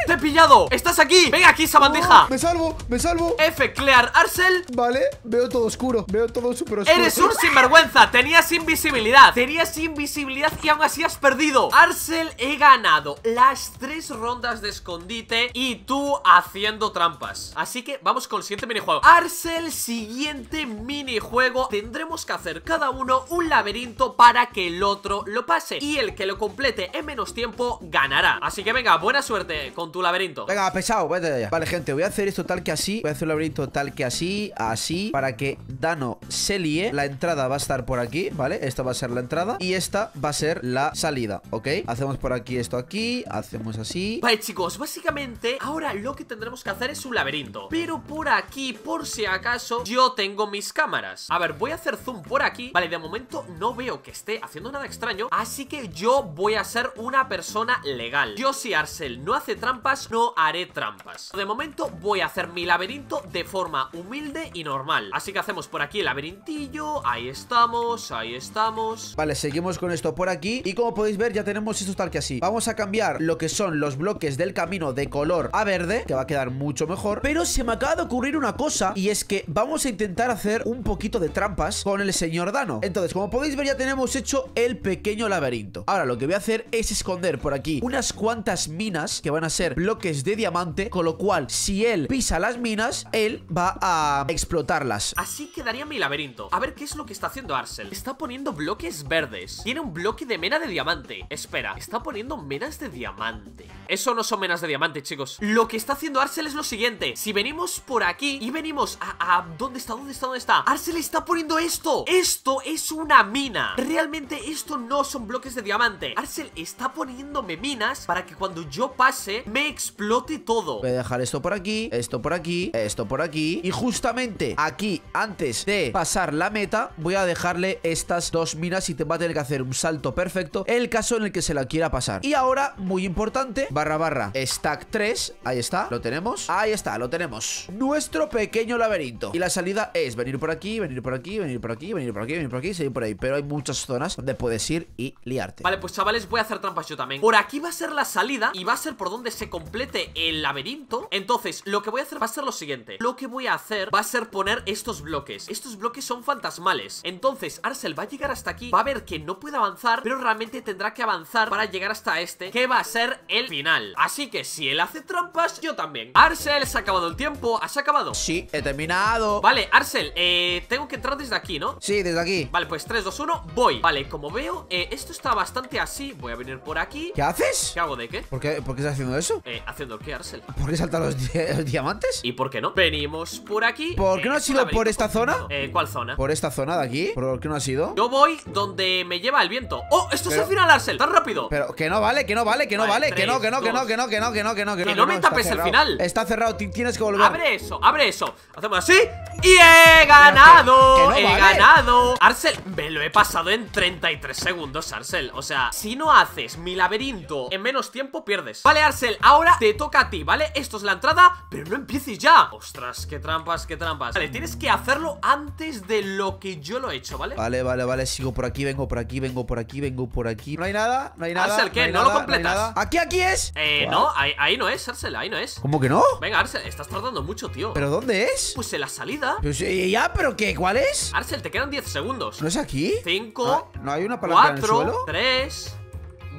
¡Te he pillado! ¡Estás aquí! ¡Ven aquí esa bandeja! Oh, ¡me salvo! ¡Me salvo! F, clear, Arsel. Vale, veo todo oscuro. Veo todo súper oscuro. ¡Eres un sinvergüenza! Tenías invisibilidad. Tenías invisibilidad y aún así has perdido. Arsel, he ganado las tres rondas de escondite y tú haciendo trampas. Así que vamos con el siguiente minijuego. Arsel, siguiente minijuego. Tendremos que hacer cada uno un laberinto para que el otro lo pase. Y el que lo complete en menos tiempo ganará. Así que venga, buena suerte con tu laberinto. Venga, pesado, vete allá. Vale, gente, voy a hacer esto tal que así. Voy a hacer un laberinto tal que así, así, para que Dano se líe. La entrada va a estar por aquí, ¿vale? Esta va a ser la entrada y esta va a ser la salida, ¿ok? Hacemos por aquí esto aquí, hacemos así. Vale, chicos, básicamente ahora lo que tendremos que hacer es un laberinto. Pero por aquí, por si acaso, yo tengo mis cámaras. A ver, voy a hacer zoom por aquí. Vale, de momento no veo que esté haciendo nada extraño, así que yo voy a ser una persona legal. Yo si Arsel no hace trampa, no haré trampas. De momento voy a hacer mi laberinto de forma humilde y normal. Así que hacemos por aquí el laberintillo. Ahí estamos, ahí estamos. Vale, seguimos con esto por aquí. Y como podéis ver, ya tenemos esto tal que así. Vamos a cambiar lo que son los bloques del camino de color a verde, que va a quedar mucho mejor. Pero se me acaba de ocurrir una cosa, y es que vamos a intentar hacer un poquito de trampas con el señor Dano. Entonces, como podéis ver, ya tenemos hecho el pequeño laberinto. Ahora lo que voy a hacer es esconder por aquí unas cuantas minas que van a ser bloques de diamante, con lo cual si él pisa las minas, él va a explotarlas. Así quedaría mi laberinto. A ver qué es lo que está haciendo Arsel. Está poniendo bloques verdes. Tiene un bloque de mena de diamante. Espera, está poniendo menas de diamante. Eso no son menas de diamante, chicos. Lo que está haciendo Arsel es lo siguiente. Si venimos por aquí y venimos a... a ¿dónde está? ¿Dónde está? ¿Dónde está? Arsel está poniendo esto. Esto es una mina. Realmente esto no son bloques de diamante. Arsel está poniéndome minas para que cuando yo pase me explote todo. Voy a dejar esto por aquí, esto por aquí, esto por aquí. Y justamente aquí, antes de pasar la meta, voy a dejarle estas dos minas y te va a tener que hacer un salto perfecto, el caso en el que se la quiera pasar. Y ahora, muy importante, barra barra, stack tres. Ahí está, lo tenemos, ahí está, lo tenemos. Nuestro pequeño laberinto. Y la salida es venir por aquí, venir por aquí, venir por aquí, venir por aquí, venir por aquí, seguir por ahí. Pero hay muchas zonas donde puedes ir y liarte. Vale, pues chavales, voy a hacer trampas yo también. Por aquí va a ser la salida y va a ser por donde se complete el laberinto. Entonces lo que voy a hacer va a ser lo siguiente. Lo que voy a hacer va a ser poner estos bloques. Estos bloques son fantasmales. Entonces Arsel va a llegar hasta aquí, va a ver que no puede avanzar, pero realmente tendrá que avanzar para llegar hasta este, que va a ser el final. Así que si él hace trampas, yo también. Arsel, se ha acabado el tiempo. ¿Has acabado? Sí, he terminado. Vale, Arsel, eh, tengo que entrar desde aquí, ¿no? Sí, desde aquí. Vale, pues tres, dos, uno, voy. Vale, como veo, eh, esto está bastante así. Voy a venir por aquí. ¿Qué haces? ¿Qué hago de qué? ¿Por qué, por qué estás haciendo eso? Eh, ¿haciendo qué, Arsel? ¿Por qué saltar los, di los diamantes? ¿Y por qué no? Venimos por aquí. ¿Por qué eh, no has ido por esta zona? Eh, ¿cuál zona? ¿Por esta zona de aquí? ¿Por qué no has ido? Yo voy donde me lleva el viento. ¡Oh! Esto pero... es el final, Arsel. ¡Tan rápido! Pero que no vale, que no vale, que no vale, que no, que no, que no, que no, que no, que no, que no, que no. Que no me tapes el final. Está cerrado, tienes que volver. Abre eso, abre eso. Hacemos así. Y he ganado. Que, que no he vale. ganado. Arsel, me lo he pasado en treinta y tres segundos, Arsel. O sea, si no haces mi laberinto en menos tiempo, pierdes. Vale, Arsel, ahora te toca a ti, ¿vale? Esto es la entrada, pero no empieces ya. Ostras, qué trampas, qué trampas. Vale, tienes que hacerlo antes de lo que yo lo he hecho, ¿vale? Vale, vale, vale, sigo por aquí, vengo por aquí, vengo por aquí, vengo por aquí. No hay nada, no hay nada. Arsel, ¿qué? No, no nada, lo completas. No aquí, aquí es. Eh, wow. No, ahí, ahí no es, Arsel, ahí no es. ¿Cómo que no? Venga, Arsel, estás tardando mucho, tío. ¿Pero dónde es? Pues en la salida. Pues, ya, ¿pero qué? ¿Cuál es? Arsel, te quedan diez segundos. ¿No es aquí? cinco, no, no hay una palanca en el suelo. tres,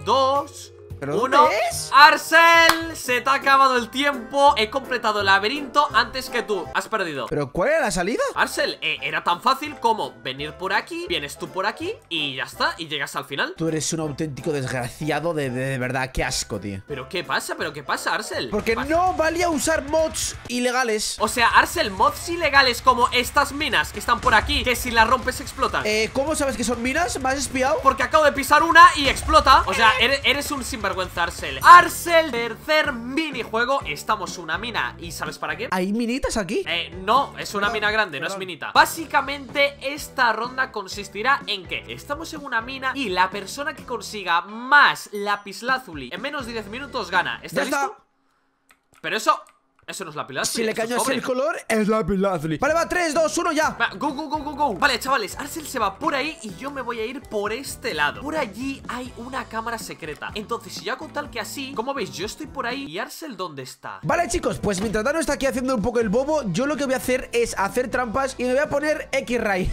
dos... ¿Pero uno, dónde es? Arsel, se te ha acabado el tiempo. He completado el laberinto antes que tú. Has perdido. ¿Pero cuál era la salida? Arsel, eh, era tan fácil como venir por aquí, vienes tú por aquí y ya está, y llegas al final. Tú eres un auténtico desgraciado de, de, de verdad. Qué asco, tío. ¿Pero qué pasa? ¿Pero qué pasa, Arsel? Porque pasa? No valía usar mods ilegales. O sea, Arsel, mods ilegales como estas minas que están por aquí, que si las rompes explotan. eh, ¿Cómo sabes que son minas? ¿Me has espiado? Porque acabo de pisar una y explota. O sea, eres, eres un sinvergüenza, Arsel. Arsel, tercer minijuego. Estamos una mina. ¿Y sabes para qué? ¿Hay minitas aquí? Eh, no, es una no, mina grande, no, no es minita. Básicamente, esta ronda consistirá en que estamos en una mina y la persona que consiga más lapislázuli en menos de diez minutos gana. ¿Estás listo? Está. Pero eso... Eso no es la pilastri. Si le cañas el color, es la pilastri. Vale, va, tres, dos, uno, ya. Va, go, go, go, go, go. Vale, chavales, Arsel se va por ahí y yo me voy a ir por este lado. Por allí hay una cámara secreta. Entonces, si ya con tal que así, como veis, yo estoy por ahí. ¿Y Arsel dónde está? Vale, chicos, pues mientras Dano está aquí haciendo un poco el bobo, yo lo que voy a hacer es hacer trampas y me voy a poner X-Ray.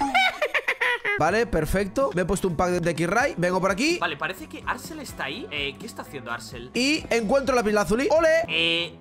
Vale, perfecto. Me he puesto un pack de X-Ray. Vengo por aquí. Vale, parece que Arsel está ahí. Eh, ¿qué está haciendo Arsel? Y encuentro la pilastri. ¡Ole! Eh...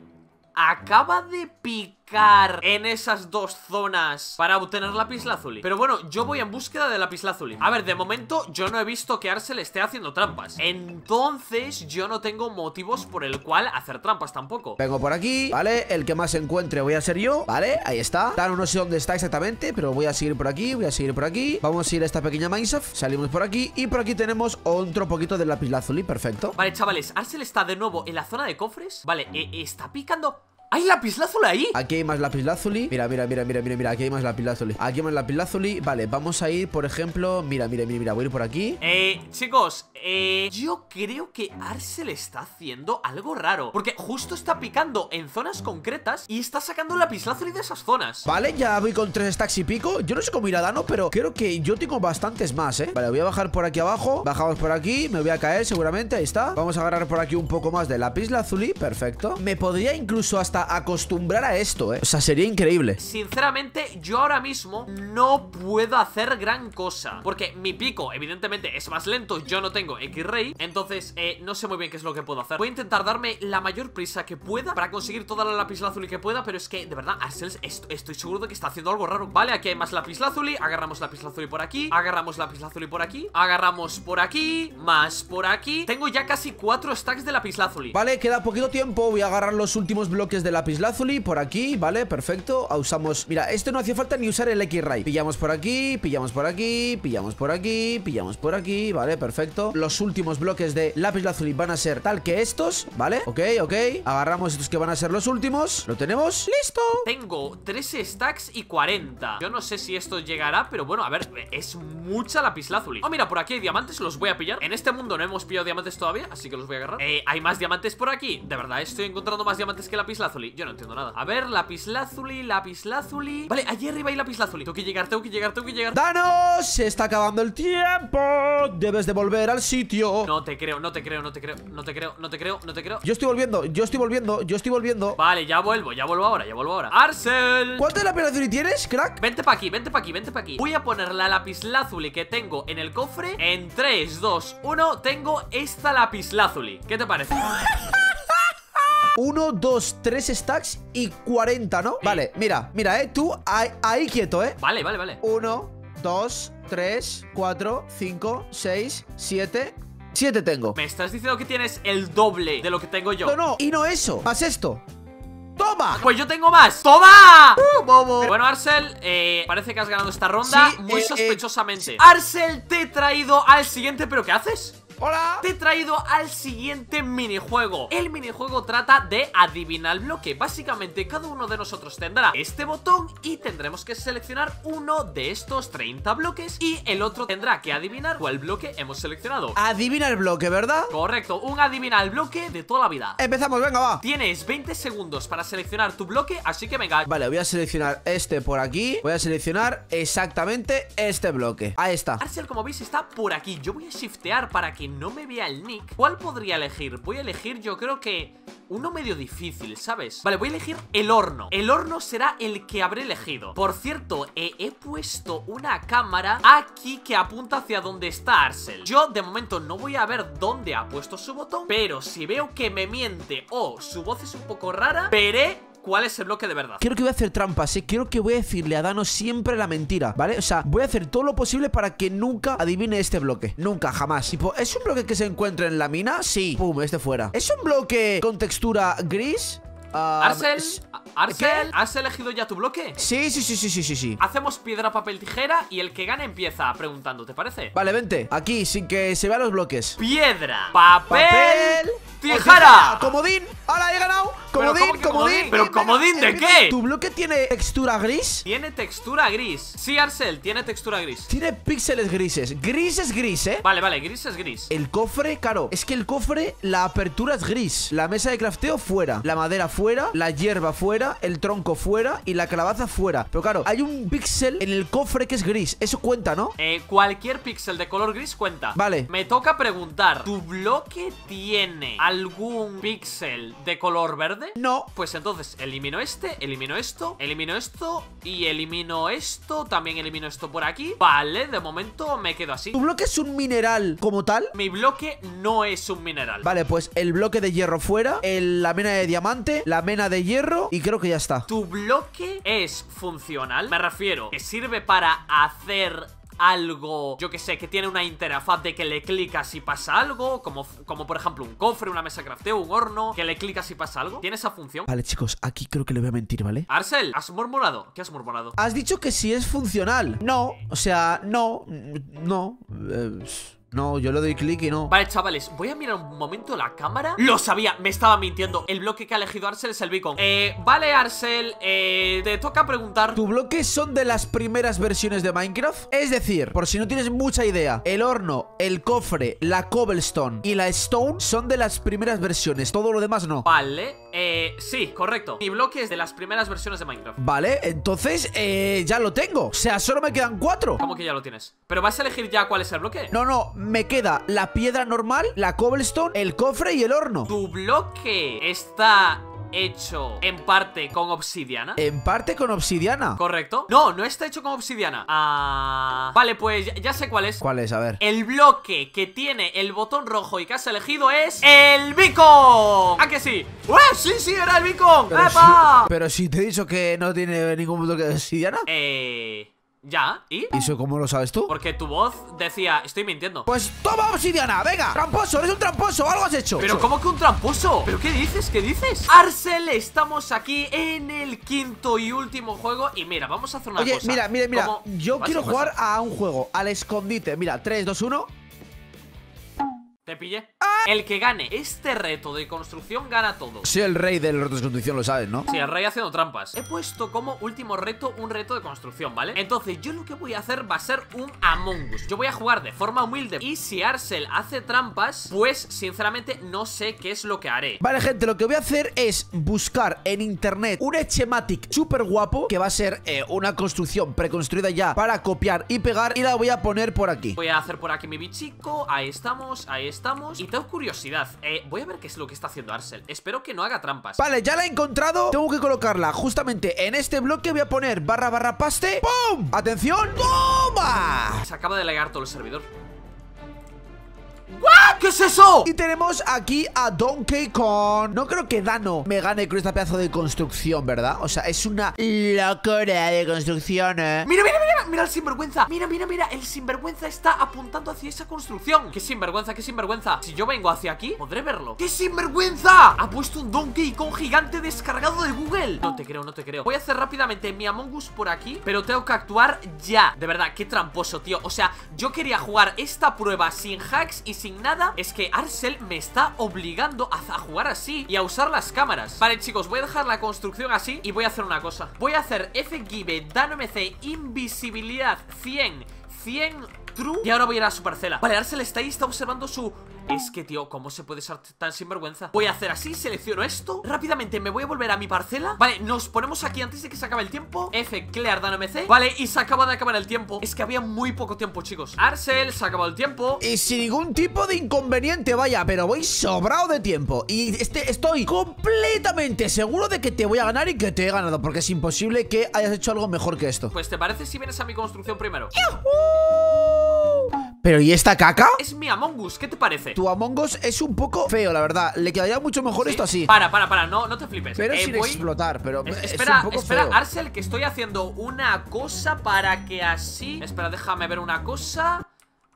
Acaba de picar en esas dos zonas para obtener la lapislázuli. Pero bueno, yo voy en búsqueda de la lapislázuli. A ver, de momento yo no he visto que Arsel esté haciendo trampas. Entonces yo no tengo motivos por el cual hacer trampas tampoco. Vengo por aquí, ¿vale? El que más encuentre voy a ser yo, ¿vale? Ahí está. Dano no sé dónde está exactamente, pero voy a seguir por aquí, voy a seguir por aquí. Vamos a ir a esta pequeña mineshaft. Salimos por aquí y por aquí tenemos otro poquito de lapislázuli, perfecto. Vale, chavales, Arsel está de nuevo en la zona de cofres. Vale, e está picando... ¿Hay lapislázuli ahí? Aquí hay más lapislázuli. Mira, mira, mira, mira, mira, mira. Aquí hay más lapislázuli. Aquí hay más lapislázuli. Vale, vamos a ir, por ejemplo. Mira, mira, mira, mira. Voy a ir por aquí. Eh, chicos, eh. Yo creo que Arsel está haciendo algo raro. Porque justo está picando en zonas concretas y está sacando lapislázuli de esas zonas. Vale, ya voy con tres stacks y pico. Yo no sé cómo ir a Dano, pero creo que yo tengo bastantes más, eh. Vale, voy a bajar por aquí abajo. Bajamos por aquí. Me voy a caer seguramente. Ahí está. Vamos a agarrar por aquí un poco más de lapislázuli. Perfecto. Me podría incluso hasta acostumbrar a esto, eh. O sea, sería increíble. Sinceramente, yo ahora mismo no puedo hacer gran cosa. Porque mi pico, evidentemente, es más lento. Yo no tengo X-Ray. Entonces, eh, no sé muy bien qué es lo que puedo hacer. Voy a intentar darme la mayor prisa que pueda para conseguir toda la lapislázuli que pueda. Pero es que, de verdad, Arsel, est estoy seguro de que está haciendo algo raro. Vale, aquí hay más lapislázuli. Agarramos lapislázuli por aquí. Agarramos lapislázuli por aquí. Agarramos por aquí. Más por aquí. Tengo ya casi cuatro stacks de lapislázuli. Vale, queda poquito tiempo. Voy a agarrar los últimos bloques de lapislázuli por aquí, vale, perfecto. Usamos, mira, esto no hacía falta ni usar el X-Ray. Pillamos por aquí, pillamos por aquí, pillamos por aquí, pillamos por aquí, vale, perfecto. Los últimos bloques de lapislázuli van a ser tal que estos, vale, ok, ok. Agarramos estos que van a ser los últimos. Lo tenemos, listo. Tengo trece stacks y cuarenta. Yo no sé si esto llegará, pero bueno, a ver, es mucha lapislázuli. Oh, mira, por aquí hay diamantes, los voy a pillar. En este mundo no hemos pillado diamantes todavía, así que los voy a agarrar. Eh, hay más diamantes por aquí. De verdad, estoy encontrando más diamantes que lapislázuli. Yo no entiendo nada. A ver, lapislázuli, lapislázuli. Vale, allí arriba hay lapislázuli. Tengo que llegar, tengo que llegar, tengo que llegar. ¡Dano! Se está acabando el tiempo. Debes de volver al sitio. No te creo, no te creo, no te creo, no te creo, no te creo, no te creo. Yo estoy volviendo, yo estoy volviendo, yo estoy volviendo. Vale, ya vuelvo, ya vuelvo ahora, ya vuelvo ahora. ¡Arsel! ¿Cuántas lapislázuli tienes, crack? Vente para aquí, vente para aquí, vente para aquí. Voy a poner la lapislázuli que tengo en el cofre. En tres, dos, uno, tengo esta lapislázuli. ¿Qué te parece? uno, dos, tres stacks y cuarenta, ¿no? Sí. Vale, mira, mira, eh, tú ahí, ahí quieto, eh. Vale, vale, vale. uno, dos, tres, cuatro, cinco, seis, siete. siete tengo. Me estás diciendo que tienes el doble de lo que tengo yo. No, no, y no eso. Haz esto. ¡Toma! Pues yo tengo más. ¡Toma! Uh, bobo. Bueno, Arsel, eh, parece que has ganado esta ronda, sí, muy eh, sospechosamente. Eh, Arsel, te he traído al siguiente, pero ¿qué haces? Hola. Te he traído al siguiente minijuego. El minijuego trata de adivinar el bloque. Básicamente cada uno de nosotros tendrá este botón y tendremos que seleccionar uno de estos treinta bloques y el otro tendrá que adivinar cuál bloque hemos seleccionado. Adivina el bloque, ¿verdad? Correcto, un adivina el bloque de toda la vida. Empezamos, venga, va. Tienes veinte segundos para seleccionar tu bloque, así que venga. Vale, voy a seleccionar este por aquí. Voy a seleccionar exactamente este bloque. Ahí está. Arsel, como veis, está por aquí. Yo voy a shiftear para que no me vea el nick. ¿Cuál podría elegir? Voy a elegir, yo creo que uno medio difícil, ¿sabes? Vale, voy a elegir el horno. El horno será el que habré elegido. Por cierto, eh, he puesto una cámara aquí que apunta hacia donde está Arsel. Yo, de momento, no voy a ver dónde ha puesto su botón, pero si veo que me miente o su voz es un poco rara, veré cuál es el bloque de verdad. Creo que voy a hacer trampas, ¿eh? Creo que voy a decirle a Dano siempre la mentira, ¿vale? O sea, voy a hacer todo lo posible para que nunca adivine este bloque. Nunca, jamás. Tipo, ¿es un bloque que se encuentra en la mina? Sí. Pum, este fuera. ¿Es un bloque con textura gris? Uh, Arsel, Arsel, ¿has elegido ya tu bloque? Sí, sí, sí, sí, sí, sí, sí. Hacemos piedra, papel, tijera y el que gane empieza preguntando, ¿te parece? Vale, vente, aquí, sin que se vean los bloques. Piedra, papel, papel tijera. Comodín, ahora he ganado. Comodín, comodín, comodín. ¿Pero comodín de qué? ¿Tu bloque tiene textura gris? Tiene textura gris. Sí, Arsel, tiene textura gris. Tiene píxeles grises. Gris es gris, ¿eh? Vale, vale, gris es gris. El cofre, claro. Es que el cofre, la apertura es gris. La mesa de crafteo fuera. La madera fuera. La hierba fuera. El tronco fuera. Y la calabaza fuera. Pero claro, hay un píxel en el cofre que es gris. Eso cuenta, ¿no? Eh, cualquier píxel de color gris cuenta. Vale. Me toca preguntar: ¿tu bloque tiene algún píxel de color verde? No. Pues entonces elimino este, elimino esto, elimino esto y elimino esto, también elimino esto por aquí. Vale, de momento me quedo así. ¿Tu bloque es un mineral como tal? Mi bloque no es un mineral. Vale, pues el bloque de hierro fuera, el, la mena de diamante, la mena de hierro y creo que ya está. ¿Tu bloque es funcional? Me refiero, que sirve para hacer algo, yo que sé, que tiene una interfaz de que le clicas y pasa algo, como, como por ejemplo un cofre, una mesa crafteo, un horno, que le clicas y pasa algo. ¿Tiene esa función? Vale, chicos, aquí creo que le voy a mentir, ¿vale? Arsel, ¿has murmurado? ¿Qué has murmurado? Has dicho que sí es funcional. No, o sea, no, no, eh... no, yo le doy clic y no. Vale, chavales, voy a mirar un momento la cámara. Lo sabía, me estaba mintiendo. El bloque que ha elegido Arsel es el beacon. Eh, vale, Arsel, eh, te toca preguntar. ¿Tu bloque son de las primeras versiones de Minecraft? Es decir, por si no tienes mucha idea, el horno, el cofre, la cobblestone y la stone son de las primeras versiones. Todo lo demás no. Vale, eh, sí, correcto. Mi bloque es de las primeras versiones de Minecraft. Vale, entonces, eh, ya lo tengo. O sea, solo me quedan cuatro. ¿Cómo que ya lo tienes? ¿Pero vas a elegir ya cuál es el bloque? No, no. Me queda la piedra normal, la cobblestone, el cofre y el horno. Tu bloque está hecho en parte con obsidiana. En parte con obsidiana. Correcto. No, no está hecho con obsidiana. Ah, vale, pues ya, ya sé cuál es. ¿Cuál es? A ver. El bloque que tiene el botón rojo y que has elegido es el beacon. ¿A que sí? ¡Uah! Sí, sí, era el beacon. Pero si, pero si te he dicho que no tiene ningún bloque de obsidiana. Eh... Ya, ¿y? ¿Y eso cómo lo sabes tú? Porque tu voz decía, estoy mintiendo. Pues toma obsidiana, venga, tramposo, eres un tramposo, algo has hecho. ¿Pero cómo que un tramposo? ¿Pero qué dices? ¿Qué dices? Arsel, estamos aquí en el quinto y último juego. Y mira, vamos a hacer una Oye, cosa. Oye, mira, mira, mira, ¿Cómo? yo quiero jugar a un juego, al escondite. Mira, tres, dos, uno. Te pillé. El que gane este reto de construcción gana todo. Sí, el rey del reto de construcción, lo sabes, ¿no? Sí, el rey haciendo trampas. He puesto como último reto un reto de construcción, ¿vale? Entonces yo lo que voy a hacer va a ser un Among Us. Yo voy a jugar de forma humilde y si Arsel hace trampas, pues sinceramente no sé qué es lo que haré. Vale, gente, lo que voy a hacer es buscar en internet un schematic súper guapo que va a ser eh, una construcción preconstruida ya para copiar y pegar y la voy a poner por aquí. Voy a hacer por aquí mi bichico. Ahí estamos, ahí estamos. Estamos. Y tengo curiosidad, eh, voy a ver qué es lo que está haciendo Arsel. Espero que no haga trampas. Vale, ya la he encontrado. Tengo que colocarla justamente en este bloque. Voy a poner barra barra paste. ¡Pum! ¡Atención! ¡Toma! Se acaba de lagar todo el servidor. ¡Guau! ¿Qué es eso? Y tenemos aquí a Donkey Kong. No creo que Dano me gane con esta pedazo de construcción, ¿verdad? O sea, es una locura de construcción, ¿eh? ¡Mira, mira, mira! ¡Mira el sinvergüenza! ¡Mira, mira, mira! El sinvergüenza está apuntando hacia esa construcción. ¡Qué sinvergüenza, qué sinvergüenza! Si yo vengo hacia aquí, podré verlo. ¡Qué sinvergüenza! Ha puesto un Donkey Kong gigante descargado de Google. No te creo, no te creo. Voy a hacer rápidamente mi Among Us por aquí, pero tengo que actuar ya. De verdad, qué tramposo, tío. O sea, yo quería jugar esta prueba sin hacks y sin nada. Es que Arsel me está obligando a jugar así y a usar las cámaras. Vale, chicos, voy a dejar la construcción así y voy a hacer una cosa. Voy a hacer F give, Dano M C, invisibilidad cien, cien true. Y ahora voy a ir a Supercela. Vale, Arsel está ahí, está observando su... Es que, tío, ¿cómo se puede ser tan sinvergüenza? Voy a hacer así, selecciono esto. Rápidamente me voy a volver a mi parcela. Vale, nos ponemos aquí antes de que se acabe el tiempo. F, clear, Dano M C. Vale, y se acaba de acabar el tiempo. Es que había muy poco tiempo, chicos. Arsel, se ha acabado el tiempo. Y sin ningún tipo de inconveniente, vaya, pero voy sobrado de tiempo. Y este, estoy completamente seguro de que te voy a ganar y que te he ganado, porque es imposible que hayas hecho algo mejor que esto. Pues, ¿te parece si vienes a mi construcción primero? ¡Yuhu! ¿Pero y esta caca? Es mi Among Us, ¿qué te parece? Tu Among Us es un poco feo, la verdad. Le quedaría mucho mejor ¿Sí? esto así. Para, para, para, no, no te flipes. Pero eh, sin voy... explotar, pero es, es espera, un poco espera, feo. Arsel, que estoy haciendo una cosa para que así... Espera, déjame ver una cosa.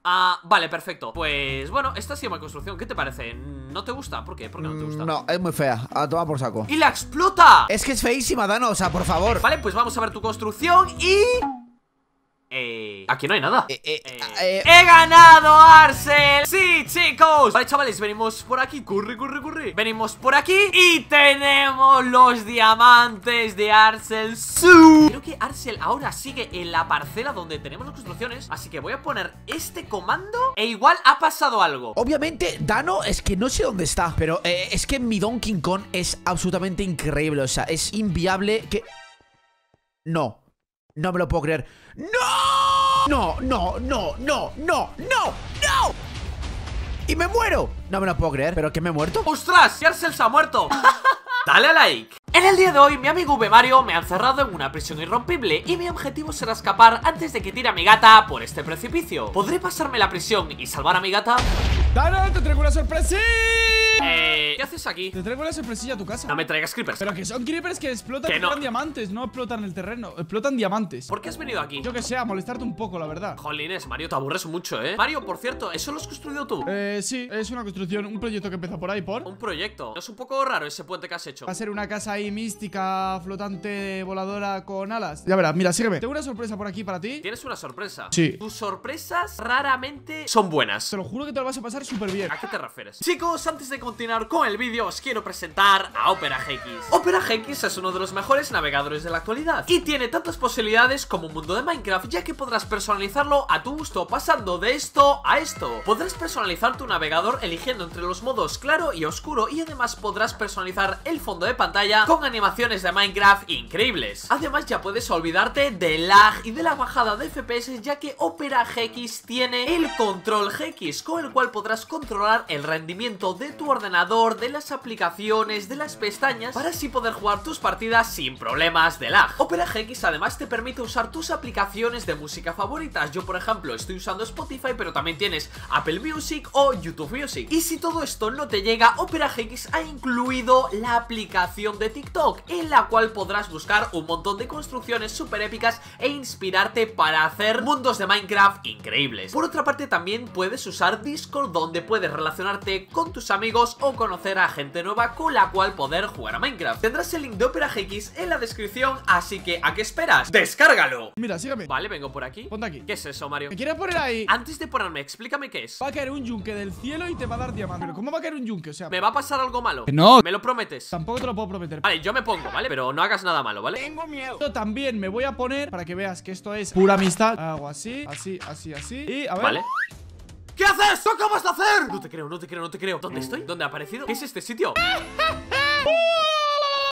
Ah, vale, perfecto. Pues bueno, esta ha sido mi construcción, ¿qué te parece? ¿No te gusta? ¿Por qué? ¿Por qué no te gusta? No, es muy fea. A tomar por saco. ¡Y la explota! Es que es feísima, Dano, o sea, por favor. Vale, pues vamos a ver tu construcción y... Eh, aquí no hay nada. eh, eh, eh, eh. ¡He ganado, Arsel! ¡Sí, chicos! Vale, chavales, venimos por aquí. Corre, corre, corre. Venimos por aquí y tenemos los diamantes de Arsel. ¡Su! Creo que Arsel ahora sigue en la parcela donde tenemos las construcciones, así que voy a poner este comando e igual ha pasado algo. Obviamente, Dano, es que no sé dónde está, pero eh, es que mi Donkey Kong es absolutamente increíble. O sea, es inviable que... No. No me lo puedo creer. ¡No! ¡No, no, no, no, no, no, no! ¡Y me muero! No me lo puedo creer. ¿Pero que me he muerto? ¡Ostras! ¡Arsel se ha muerto! ¡Dale a like! En el día de hoy, mi amigo V. Mario me ha encerrado en una prisión irrompible y mi objetivo será escapar antes de que tire a mi gata por este precipicio. ¿Podré pasarme la prisión y salvar a mi gata? ¡Dano, te traigo una sorpresa! Eh, ¿Qué haces aquí? Te traigo una sorpresilla a tu casa. No me traigas creepers. Pero que son creepers que explotan, que no. explotan diamantes. No explotan el terreno, explotan diamantes. ¿Por qué has venido aquí? Yo que sé, a molestarte un poco, la verdad. Jolines, Mario, te aburres mucho, ¿eh? Mario, por cierto, ¿eso lo has construido tú? Eh, sí, es una construcción, un proyecto que empezó por ahí, por... Un proyecto. ¿No es un poco raro ese puente que has hecho? Va a ser una casa ahí mística, flotante, voladora, con alas. Ya verás, mira, sígueme. Tengo una sorpresa por aquí para ti. ¿Tienes una sorpresa? Sí. Tus sorpresas raramente son buenas. Te lo juro que te lo vas a pasar súper bien. ¿A qué te refieres? Chicos, antes de continuar con el vídeo os quiero presentar a Opera G X. Opera G X es uno de los mejores navegadores de la actualidad y tiene tantas posibilidades como un mundo de Minecraft, ya que podrás personalizarlo a tu gusto pasando de esto a esto. Podrás personalizar tu navegador eligiendo entre los modos claro y oscuro y además podrás personalizar el fondo de pantalla con animaciones de Minecraft increíbles. Además ya puedes olvidarte de lag y de la bajada de F P S, ya que Opera G X tiene el control G X con el cual podrás controlar el rendimiento de tu ordenador, de las aplicaciones, de las pestañas, para así poder jugar tus partidas sin problemas de lag. Opera G X además te permite usar tus aplicaciones de música favoritas. Yo, por ejemplo, estoy usando Spotify, pero también tienes Apple Music o YouTube Music. Y si todo esto no te llega, Opera G X ha incluido la aplicación de TikTok, en la cual podrás buscar un montón de construcciones súper épicas e inspirarte para hacer mundos de Minecraft increíbles. Por otra parte, también puedes usar Discord, donde puedes relacionarte con tus amigos o conocer a gente nueva con la cual poder jugar a Minecraft. Tendrás el link de Opera G X en la descripción, así que ¿a qué esperas? ¡Descárgalo! Mira, sígame. Vale, vengo por aquí. Ponte aquí. ¿Qué es eso, Mario? ¿Me quieres poner ahí? Antes de ponerme, explícame qué es. Va a caer un yunque del cielo y te va a dar diamante. ¿Pero cómo va a caer un yunque? O sea, ¿me va a pasar algo malo? No. ¿Me lo prometes? Tampoco te lo puedo prometer. Vale, yo me pongo, ¿vale? Pero no hagas nada malo, ¿vale? Tengo miedo. Yo también me voy a poner para que veas que esto es pura amistad. Hago así, así, así, así. Y a ver. Vale. ¿Qué haces? ¿Qué acabas de hacer? No te creo, no te creo, no te creo. ¿Dónde estoy? ¿Dónde ha aparecido? ¿Qué es este sitio?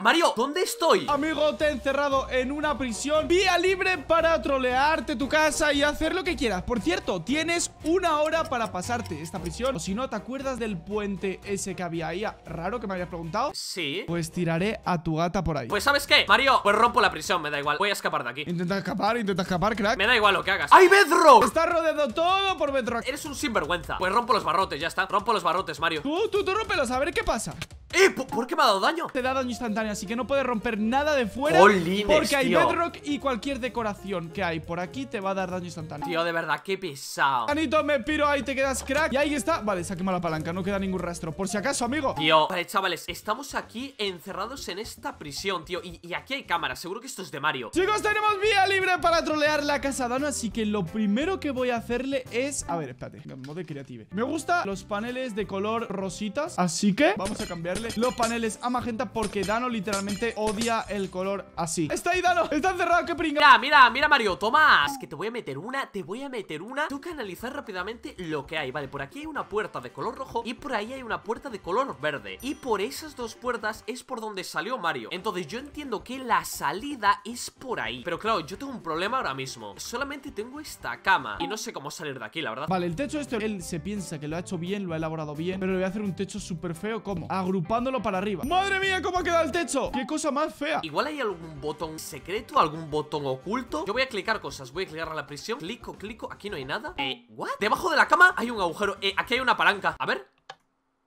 Mario, ¿dónde estoy? Amigo, te he encerrado en una prisión. Vía libre para trolearte tu casa y hacer lo que quieras. Por cierto, tienes una hora para pasarte esta prisión. O si no, ¿te acuerdas del puente ese que había ahí? Raro que me habías preguntado. Sí. Pues tiraré a tu gata por ahí. Pues ¿sabes qué? Mario, pues rompo la prisión, me da igual. Voy a escapar de aquí. Intenta escapar, intenta escapar, crack. Me da igual lo que hagas. ¡Ay, bedrock! Está rodeado todo por bedrock. Eres un sinvergüenza. Pues rompo los barrotes, ya está. Rompo los barrotes, Mario. Tú, tú, tú rómpelos, a ver qué pasa. Eh, ¿por qué me ha dado daño? Te da daño instantáneo, así que no puedes romper nada de fuera. Jolines, porque hay tío. bedrock y cualquier decoración que hay por aquí te va a dar daño instantáneo. Tío, de verdad, qué pesado. Anito, me piro, ahí te quedas, crack. Y ahí está. Vale, se ha quemado la palanca, no queda ningún rastro. Por si acaso, amigo. Tío, vale, chavales, estamos aquí encerrados en esta prisión, tío. Y, y aquí hay cámaras, seguro que esto es de Mario. Chicos, tenemos vía libre para trolear la casa Dano, así que lo primero que voy a hacerle es... A ver, espérate, modo creative. Me gustan los paneles de color rositas, así que vamos a cambiarle los paneles a magenta porque Dano literalmente odia el color así. Está ahí, Dano. Está encerrado, que pringa. Mira, mira, mira, Mario. Toma. Es que te voy a meter una. Te voy a meter una. Tengo que analizar rápidamente lo que hay. Vale, por aquí hay una puerta de color rojo y por ahí hay una puerta de color verde. Y por esas dos puertas es por donde salió Mario. Entonces yo entiendo que la salida es por ahí. Pero claro, yo tengo un problema ahora mismo. Solamente tengo esta cama y no sé cómo salir de aquí, la verdad. Vale, el techo este, él se piensa que lo ha hecho bien, lo ha elaborado bien, pero le voy a hacer un techo súper feo. ¿Cómo? Agrupar para arriba. ¡Madre mía, cómo ha quedado el techo! ¡Qué cosa más fea! Igual hay algún botón secreto, algún botón oculto. Yo voy a clicar cosas, voy a clicar a la prisión. Clico, clico, aquí no hay nada. Eh, ¿what? Debajo de la cama hay un agujero. Eh, aquí hay una palanca. A ver.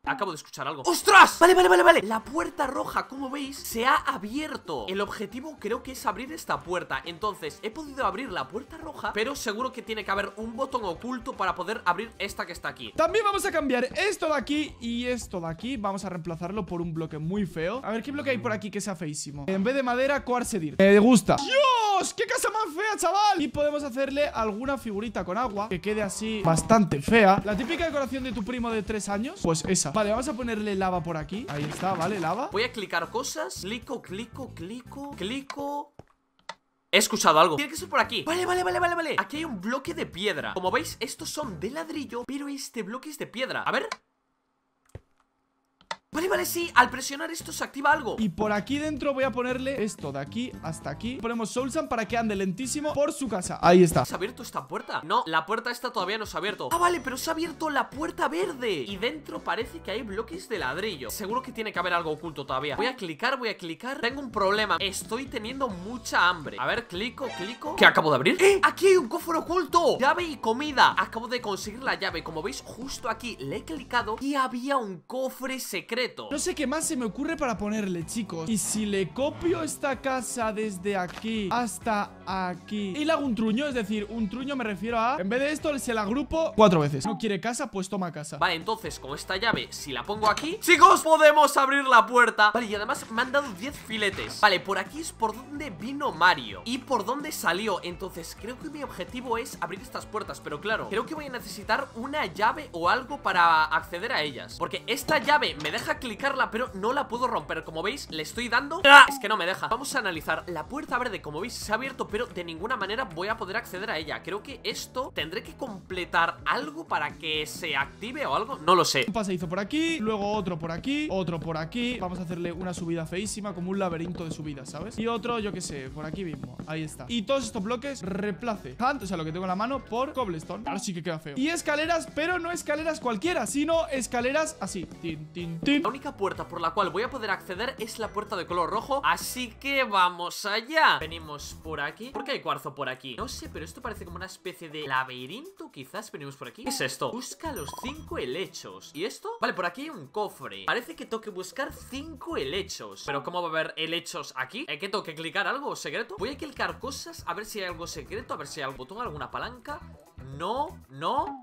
Acabo de escuchar algo. ¡Ostras! Vale, vale, vale, vale. La puerta roja, como veis, se ha abierto. El objetivo creo que es abrir esta puerta. Entonces, he podido abrir la puerta roja, pero seguro que tiene que haber un botón oculto para poder abrir esta que está aquí. También vamos a cambiar esto de aquí y esto de aquí. Vamos a reemplazarlo por un bloque muy feo. A ver, ¿qué bloque hay por aquí que sea feísimo? En vez de madera, cuarcedir. Me gusta. ¡Dios! ¡Qué casa más fea, chaval! Y podemos hacerle alguna figurita con agua que quede así bastante fea. La típica decoración de tu primo de tres años, pues esa. Vale, vamos a ponerle lava por aquí. Ahí está, vale, lava. Voy a clicar cosas. Clico, clico, clico, clico. He escuchado algo. Tiene que ser por aquí. Vale, vale, vale, vale, vale. Aquí hay un bloque de piedra. Como veis, estos son de ladrillo, pero este bloque es de piedra. A ver. Vale, vale, sí, al presionar esto se activa algo. Y por aquí dentro voy a ponerle esto de aquí hasta aquí. Ponemos Soulsan para que ande lentísimo por su casa. Ahí está. ¿Se ha abierto esta puerta? No, la puerta esta todavía no se ha abierto. Ah, vale, pero se ha abierto la puerta verde. Y dentro parece que hay bloques de ladrillo. Seguro que tiene que haber algo oculto todavía. Voy a clicar, voy a clicar. Tengo un problema. Estoy teniendo mucha hambre. A ver, clico, clico. ¿Qué acabo de abrir? ¡Eh! ¡Aquí hay un cofre oculto! Llave y comida. Acabo de conseguir la llave. Como veis, justo aquí le he clicado y había un cofre secreto. No sé qué más se me ocurre para ponerle, chicos. Y si le copio esta casa desde aquí hasta aquí y le hago un truño, es decir, un truño me refiero a, en vez de esto, se la agrupo cuatro veces. No quiere casa, pues toma casa. Vale, entonces, con esta llave, si la pongo aquí, chicos, podemos abrir la puerta. Vale, y además me han dado diez filetes. Vale, por aquí es por donde vino Mario y por donde salió. Entonces, creo que mi objetivo es abrir estas puertas. Pero claro, creo que voy a necesitar una llave o algo para acceder a ellas, porque esta llave me deja clicarla, pero no la puedo romper. Como veis, le estoy dando. Es que no me deja. Vamos a analizar. La puerta verde, como veis, se ha abierto, pero de ninguna manera voy a poder acceder a ella. Creo que esto tendré que completar algo para que se active o algo. No lo sé. Un paseizo por aquí, luego otro por aquí, otro por aquí. Vamos a hacerle una subida feísima, como un laberinto de subidas, ¿sabes? Y otro, yo qué sé, por aquí mismo. Ahí está. Y todos estos bloques reemplace, o sea, lo que tengo en la mano, por cobblestone. Ahora sí que queda feo. Y escaleras, pero no escaleras cualquiera, sino escaleras así. Tin, tin, tin. La única puerta por la cual voy a poder acceder es la puerta de color rojo, así que vamos allá. Venimos por aquí. ¿Por qué hay cuarzo por aquí? No sé, pero esto parece como una especie de laberinto, quizás. Venimos por aquí. ¿Qué es esto? Busca los cinco helechos. ¿Y esto? Vale, por aquí hay un cofre. Parece que tengo que buscar cinco helechos. ¿Pero cómo va a haber helechos aquí? ¿Eh, que tengo que clicar algo secreto? Voy a clicar cosas, a ver si hay algo secreto, a ver si hay algún botón, alguna palanca. No, no.